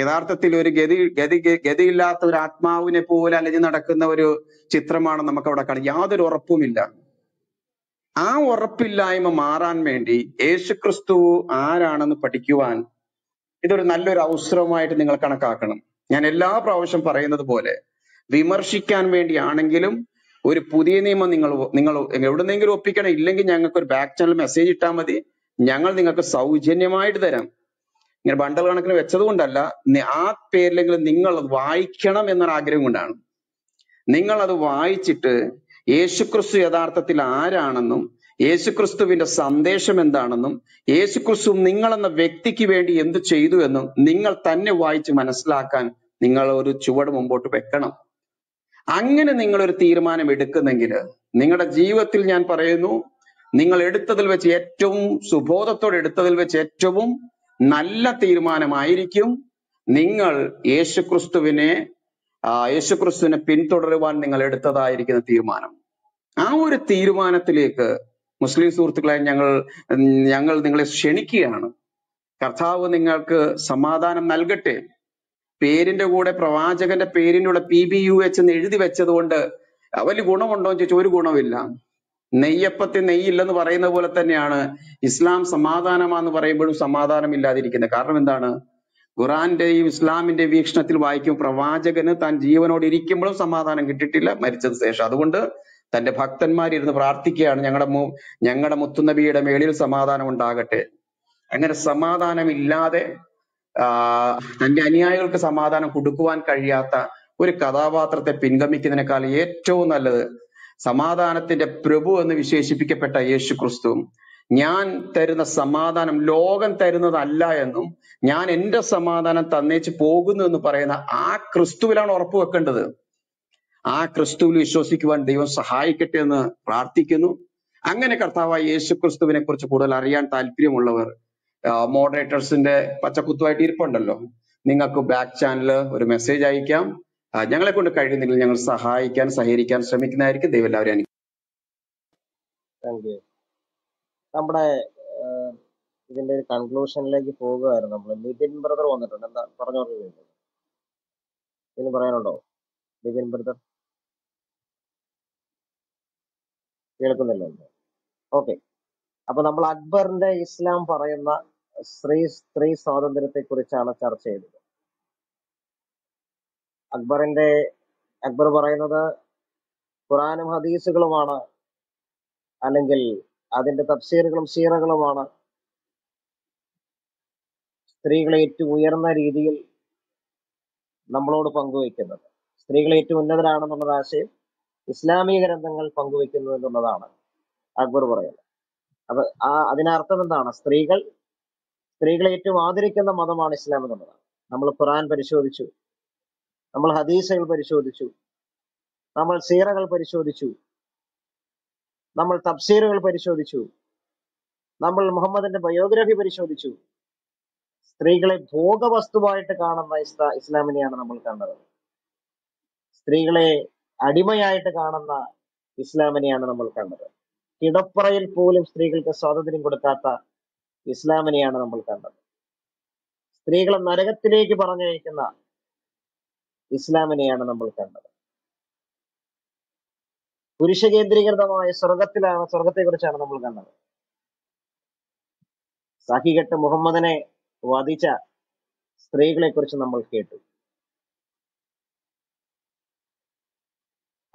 യഥാർത്ഥത്തിൽ ഒരു ഗതി ഗതി ഗതിയില്ലാത്ത ഒരു ആത്മാവിനെ പോലെ അലഞ്ഞു നടക്കുന്ന ഒരു ചിത്രമാണ് നമുക്ക് അവിടെ കാണുന്നത്. യാതൊരു ഉറപ്പുമില്ല. ആ ഉറപ്പില്ലായ്മ മാറാൻ വേണ്ടി യേശുക്രിസ്തു ആരാണെന്ന് പഠിക്കുവാൻ ഇതൊരു നല്ലൊരു അവസരമായിട്ട് നിങ്ങൾ കണക്കാക്കണം. ഞാൻ എല്ലാ പ്രാവശ്യം പറയുന്നത് പോലെ, വിമർശിക്കാൻ വേണ്ടിയാണെങ്കിലും ഒരു പുതിയ നിയമം നിങ്ങൾ നിങ്ങൾ എവിടുന്നെങ്കിലും ഒപ്പിക്കണം. ഇല്ലെങ്കിൽ ഞങ്ങൾക്ക് ഒരു ബാക്ക് ചാനൽ മെസ്സേജ് ഇട്ടാൽ മതി, ഞങ്ങൾ നിങ്ങൾക്ക് സൗജന്യമായിട്ട് തരാം. ഇങ്ങനെ ബണ്ടൽ കണക്കിന് വെച്ചത് കൊണ്ടല്ല, ആ പേരിലെങ്കിലും നിങ്ങൾ വായിക്കണം എന്നൊരാഗ്രഹം കൊണ്ടാണ്. നിങ്ങൾ അത് വായിച്ചിട്ട് യേശുക്രിസ്തു യഥാർത്ഥത്തിൽ ആരാണെന്നും യേശുക്രിസ്തുവിന്റെ സന്ദേശം എന്താണെന്നും യേശുക്രിസ്തു നിങ്ങളെന്ന വ്യക്തിക്ക് വേണ്ടി എന്ത് ചെയ്തു എന്നും നിങ്ങൾ തന്നെ വായിച്ച് മനസ്സിലാക്കാൻ നിങ്ങൾ ഒരു ചുവട് മുമ്പോട്ട് വെക്കണം. അങ്ങനെ നിങ്ങളൊരു തീരുമാനം എടുക്കുന്നെങ്കിൽ നിങ്ങളുടെ ജീവിതത്തിൽ, ഞാൻ പറയുന്നു, നിങ്ങൾ എടുത്തതിൽ വെച്ച് ഏറ്റവും സുബോധത്തോടെ എടുത്തതിൽ വെച്ച് ഏറ്റവും നല്ല തീരുമാനമായിരിക്കും നിങ്ങൾ യേശുക്രിസ്തുവിനെ ആ യേശുക്രിസ്തുവിനെ പിന്തുടരുവാൻ നിങ്ങൾ എടുത്തതായിരിക്കുന്ന തീരുമാനം. ആ ഒരു തീരുമാനത്തിലേക്ക് മുസ്ലിം സുഹൃത്തുക്കളെ ഞങ്ങൾ ഞങ്ങൾ നിങ്ങളെ ക്ഷണിക്കുകയാണ്. കർത്താവ് നിങ്ങൾക്ക് സമാധാനം നൽകട്ടെ. പേരിന്റെ കൂടെ പ്രവാചകന്റെ പേരിൻ്റെ കൂടെ പി ബി യു എച്ച് എന്ന് എഴുതി വെച്ചത് കൊണ്ട് വലിയ ഗുണമുണ്ടോ എന്ന് ചോദിച്ചാൽ ഒരു ഗുണമില്ല. നെയ്യപ്പത്തിൽ നെയ്യില്ലെന്ന് പറയുന്ന പോലെ തന്നെയാണ് ഇസ്ലാം സമാധാനമാന്ന് പറയുമ്പോഴും സമാധാനം ഇല്ലാതിരിക്കുന്നത്. കാരണം എന്താണ്? ഖുറാന്റെയും ഇസ്ലാമിന്റെ വീക്ഷണത്തിൽ വായിക്കും, പ്രവാചകന് താൻ ജീവനോട് ഇരിക്കുമ്പോഴും സമാധാനം കിട്ടിയിട്ടില്ല മരിച്ചത് ശേഷം. അതുകൊണ്ട് തന്റെ ഭക്തന്മാരിരുന്ന് പ്രാർത്ഥിക്കുകയാണ്, ഞങ്ങളുടെ മു ഞങ്ങളുടെ മുത്തുനബിയുടെ മേളിൽ സമാധാനം ഉണ്ടാകട്ടെ. അങ്ങനെ സമാധാനമില്ലാതെ ആ തന്റെ അനുയായികൾക്ക് സമാധാനം കൊടുക്കുവാൻ കഴിയാത്ത ഒരു കഥാപാത്രത്തെ പിൻഗമിക്കുന്നതിനേക്കാൾ ഏറ്റവും നല്ലത് സമാധാനത്തിന്റെ പ്രഭു എന്ന് വിശേഷിപ്പിക്കപ്പെട്ട യേശു ക്രിസ്തു ഞാൻ തരുന്ന സമാധാനം ലോകം തരുന്നതല്ല എന്നും ഞാൻ എന്റെ സമാധാനം തന്നേച്ച് പോകുന്നു എന്ന് പറയുന്ന ആ ക്രിസ്തുവിലാണ് ഉറപ്പ് വെക്കേണ്ടത്. ആ ക്രിസ്തുവിൽ വിശ്വസിക്കുവാൻ ദൈവം സഹായിക്കട്ടെ എന്ന് പ്രാർത്ഥിക്കുന്നു. അങ്ങനെ കർത്താവായ യേശു ക്രിസ്തുവിനെ കുറിച്ച് കൂടുതൽ അറിയാൻ താല്പര്യമുള്ളവർ, മോഡറേറ്റേഴ്സിന്റെ പച്ചക്കുത്തുമായിട്ട് ഇരിപ്പുണ്ടല്ലോ, നിങ്ങൾക്ക് ബാക്ക് ചാനല് ഒരു മെസ്സേജ് അയക്കാം. ഞങ്ങളെ കൊണ്ട് കഴിയുന്നെങ്കിൽ ഞങ്ങൾ സഹായിക്കാൻ സഹകരിക്കാൻ ശ്രമിക്കുന്നതായിരിക്കും. ദൈവം എല്ലാവരും അനുഗ്രഹിക്കട്ടെ. നമ്മുടെ ഇതിന്റെ ഒരു കൺക്ലൂഷനിലേക്ക് പോകുകയായിരുന്നു നമ്മൾ. നിതിൻ ബ്രദർ വന്നിട്ടുണ്ട്. എന്താ പറഞ്ഞു ഇതിന് പറയാനുണ്ടോ നിതിൻ ബ്രദർ? കേൾക്കുന്നില്ല. ഓക്കെ, അപ്പൊ നമ്മൾ അക്ബറിന്റെ ഇസ്ലാം പറയുന്ന സ്ത്രീ സ്ത്രീ സ്വാതന്ത്ര്യത്തെ കുറിച്ചാണ് ചർച്ച ചെയ്തത്. അക്ബറിന്റെ അക്ബർ പറയുന്നത് ഖുറാനും ഹദീസുകളുമാണ്, അല്ലെങ്കിൽ അതിന്റെ തഫ്സീറുകളും സീറകളുമാണ് സ്ത്രീകളെ ഏറ്റവും ഉയർന്ന രീതിയിൽ നമ്മളോട് പങ്കുവയ്ക്കുന്നത്, സ്ത്രീകൾ ഏറ്റവും ഉന്നതരാണെന്നുള്ള ആശയം ഇസ്ലാമിക ഗ്രന്ഥങ്ങൾ പങ്കുവയ്ക്കുന്നു എന്നുള്ളതാണ് അക്ബർ പറയുന്നത്. അപ്പൊ ആ അതിനർത്ഥം എന്താണ്? സ്ത്രീകൾ സ്ത്രീകളെ ഏറ്റവും ആദരിക്കുന്ന മതമാണ് ഇസ്ലാം എന്നുള്ളതാണ്. നമ്മൾ ഖുർആൻ പരിശോധിച്ചു, നമ്മൾ ഹദീസുകൾ പരിശോധിച്ചു, നമ്മൾ സീറകൾ പരിശോധിച്ചു, നമ്മൾ തഫ്സീറുകൾ പരിശോധിച്ചു, നമ്മൾ മുഹമ്മദിന്റെ ബയോഗ്രഫി പരിശോധിച്ചു. സ്ത്രീകളെ ഭോഗവസ്തുവായിട്ട് കാണുന്ന ഇസ്ലാ ഇസ്ലാമിനെയാണ് നമ്മൾ കണ്ടത്. സ്ത്രീകളെ അടിമയായിട്ട് കാണുന്ന ഇസ്ലാമിനെയാണ് നമ്മൾ കണ്ടത്. കിടപ്പറയിൽ പോലും സ്ത്രീകൾക്ക് സ്വാതന്ത്ര്യം കൊടുക്കാത്ത ഇസ്ലാമിനെയാണ് നമ്മൾ കണ്ടത്. സ്ത്രീകളെ നരകത്തിലേക്ക് പറഞ്ഞയക്കുന്ന ഇസ്ലാമിനെയാണ് നമ്മൾ കണ്ടത്. പുരുഷ കേന്ദ്രീകൃതമായ സ്വർഗത്തിലാണ് സ്വർഗത്തെ കുറിച്ചാണ് നമ്മൾ കണ്ടത്. സാഹികെട്ട് മുഹമ്മദിനെ വധിച്ച സ്ത്രീകളെ കുറിച്ച് നമ്മൾ കേട്ടു.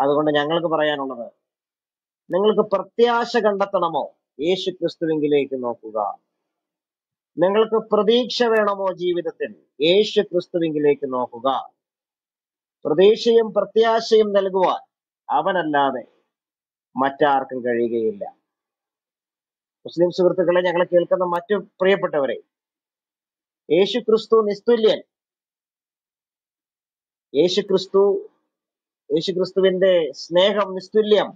അതുകൊണ്ട് ഞങ്ങൾക്ക് പറയാനുള്ളത്, നിങ്ങൾക്ക് പ്രത്യാശ കണ്ടെത്തണമോ? യേശു ക്രിസ്തുവിലേക്ക് നോക്കുക. നിങ്ങൾക്ക് പ്രതീക്ഷ വേണമോ ജീവിതത്തിൽ? യേശു ക്രിസ്തുവിലേക്ക് നോക്കുക. പ്രതീക്ഷയും പ്രത്യാശയും നൽകുവാൻ അവനല്ലാതെ മറ്റാർക്കും കഴിയുകയില്ല. മുസ്ലിം സുഹൃത്തുക്കളെ, ഞങ്ങളെ കേൾക്കുന്ന മറ്റു പ്രിയപ്പെട്ടവരെ, യേശു ക്രിസ്തു നിസ്തുല്യൻ. യേശു ക്രിസ്തു യേശു ക്രിസ്തുവിന്റെ സ്നേഹം നിസ്തുല്യം.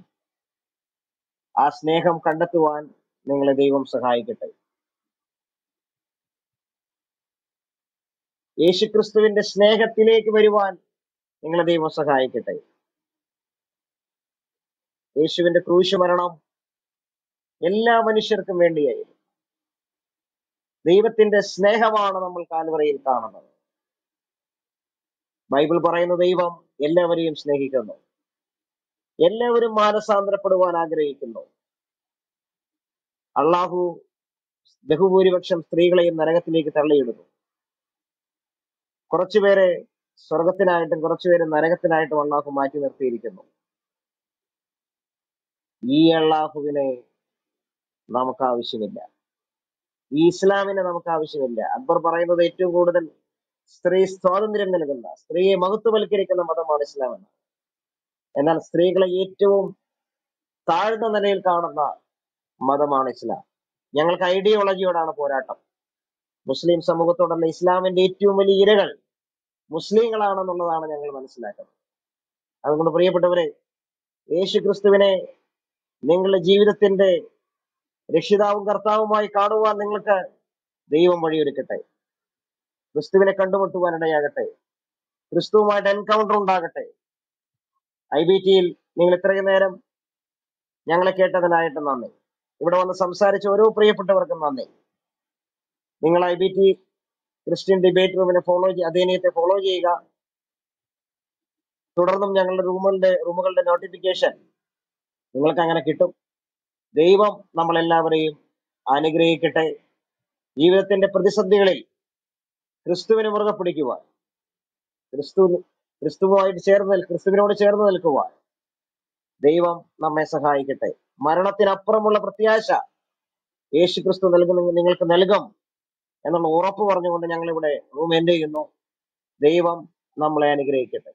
ആ സ്നേഹം കണ്ടെത്തുവാൻ നിങ്ങളെ ദൈവം സഹായിക്കട്ടെ. യേശു ക്രിസ്തുവിന്റെ സ്നേഹത്തിലേക്ക് വരുവാൻ നിങ്ങളെ ദൈവം സഹായിക്കട്ടെ. യേശുവിന്റെ ക്രൂശ് മരണം എല്ലാ മനുഷ്യർക്കും വേണ്ടിയായിരുന്നു. ദൈവത്തിന്റെ സ്നേഹമാണ് നമ്മൾ കാൽവറിയിൽ കാണുന്നത്. ബൈബിൾ പറയുന്ന ദൈവം എല്ലാവരെയും സ്നേഹിക്കുന്നു, എല്ലാവരും മാനസാന്തരപ്പെടുവാൻ ആഗ്രഹിക്കുന്നു. അള്ളാഹു ബഹുഭൂരിപക്ഷം സ്ത്രീകളെയും നരകത്തിലേക്ക് തള്ളിയിടുന്നു. കുറച്ചുപേരെ സ്വർഗത്തിനായിട്ടും കുറച്ചുപേരെ നരകത്തിനായിട്ടും അള്ളാഹു മാറ്റി നിർത്തിയിരിക്കുന്നു. ഈ അള്ളാഹുവിനെ നമുക്ക് ആവശ്യമില്ല, ഈ ഇസ്ലാമിനെ നമുക്ക് ആവശ്യമില്ല. അക്ബർ പറയുന്നത് ഏറ്റവും കൂടുതൽ സ്ത്രീ സ്വാതന്ത്ര്യം നൽകുന്ന, സ്ത്രീയെ മഹത്വവൽക്കരിക്കുന്ന മതമാണ് ഇസ്ലാം എന്ന്. എന്നാൽ സ്ത്രീകളെ ഏറ്റവും താഴ്ന്ന നിലയിൽ കാണുന്ന മതമാണ് ഇസ്ലാം. ഞങ്ങൾക്ക് ഐഡിയോളജിയോടാണ് പോരാട്ടം. മുസ്ലിം സമൂഹത്തോടുള്ള ഇസ്ലാമിന്റെ ഏറ്റവും വലിയ ഇരകൾ മുസ്ലിങ്ങളാണെന്നുള്ളതാണ് ഞങ്ങൾ മനസ്സിലാക്കുന്നത്. അതുകൊണ്ട് പ്രിയപ്പെട്ടവരെ, യേശു ക്രിസ്തുവിനെ നിങ്ങളുടെ ജീവിതത്തിന്റെ രക്ഷിതാവും കർത്താവുമായി കാണുവാൻ നിങ്ങൾക്ക് ദൈവം വഴിയൊരുക്കട്ടെ. ക്രിസ്തുവിനെ കണ്ടുമുട്ടുവാൻ ഇടയാകട്ടെ. ക്രിസ്തുവുമായിട്ട് എൻകൗണ്ടർ ഉണ്ടാകട്ടെ. ഐ ബി ടിയിൽ നിങ്ങൾ ഇത്രയും നേരം ഞങ്ങളെ കേട്ടതിനായിട്ട് നന്ദി. ഇവിടെ വന്ന് സംസാരിച്ച ഓരോ പ്രിയപ്പെട്ടവർക്കും നന്ദി. നിങ്ങൾ I B T Christian debate റൂമിനെ ഫോളോ ചെയ്യുക, അധ്യയനത്തെ ഫോളോ ചെയ്യുക. തുടർന്നും ഞങ്ങളുടെ റൂമുകളുടെ റൂമുകളുടെ നോട്ടിഫിക്കേഷൻ നിങ്ങൾക്ക് അങ്ങനെ കിട്ടും. ദൈവം നമ്മളെല്ലാവരെയും അനുഗ്രഹിക്കട്ടെ. ജീവിതത്തിന്റെ പ്രതിസന്ധികളിൽ ക്രിസ്തുവിനെ മുറുകെ പിടിക്കുവാൻ, ക്രിസ്തു ക്രിസ്തുവുമായിട്ട് ചേർന്ന് ക്രിസ്തുവിനോട് ചേർന്ന് നിൽക്കുവാൻ ദൈവം നമ്മെ സഹായിക്കട്ടെ. മരണത്തിനപ്പുറമുള്ള പ്രത്യാശ യേശു ക്രിസ്തു നൽകുന്ന നിങ്ങൾക്ക് നൽകും എന്നുള്ള ഉറപ്പ് പറഞ്ഞുകൊണ്ട് ഞങ്ങളിവിടെ റൂം എൻഡ് ചെയ്യുന്നു. ദൈവം നമ്മളെ അനുഗ്രഹിക്കട്ടെ.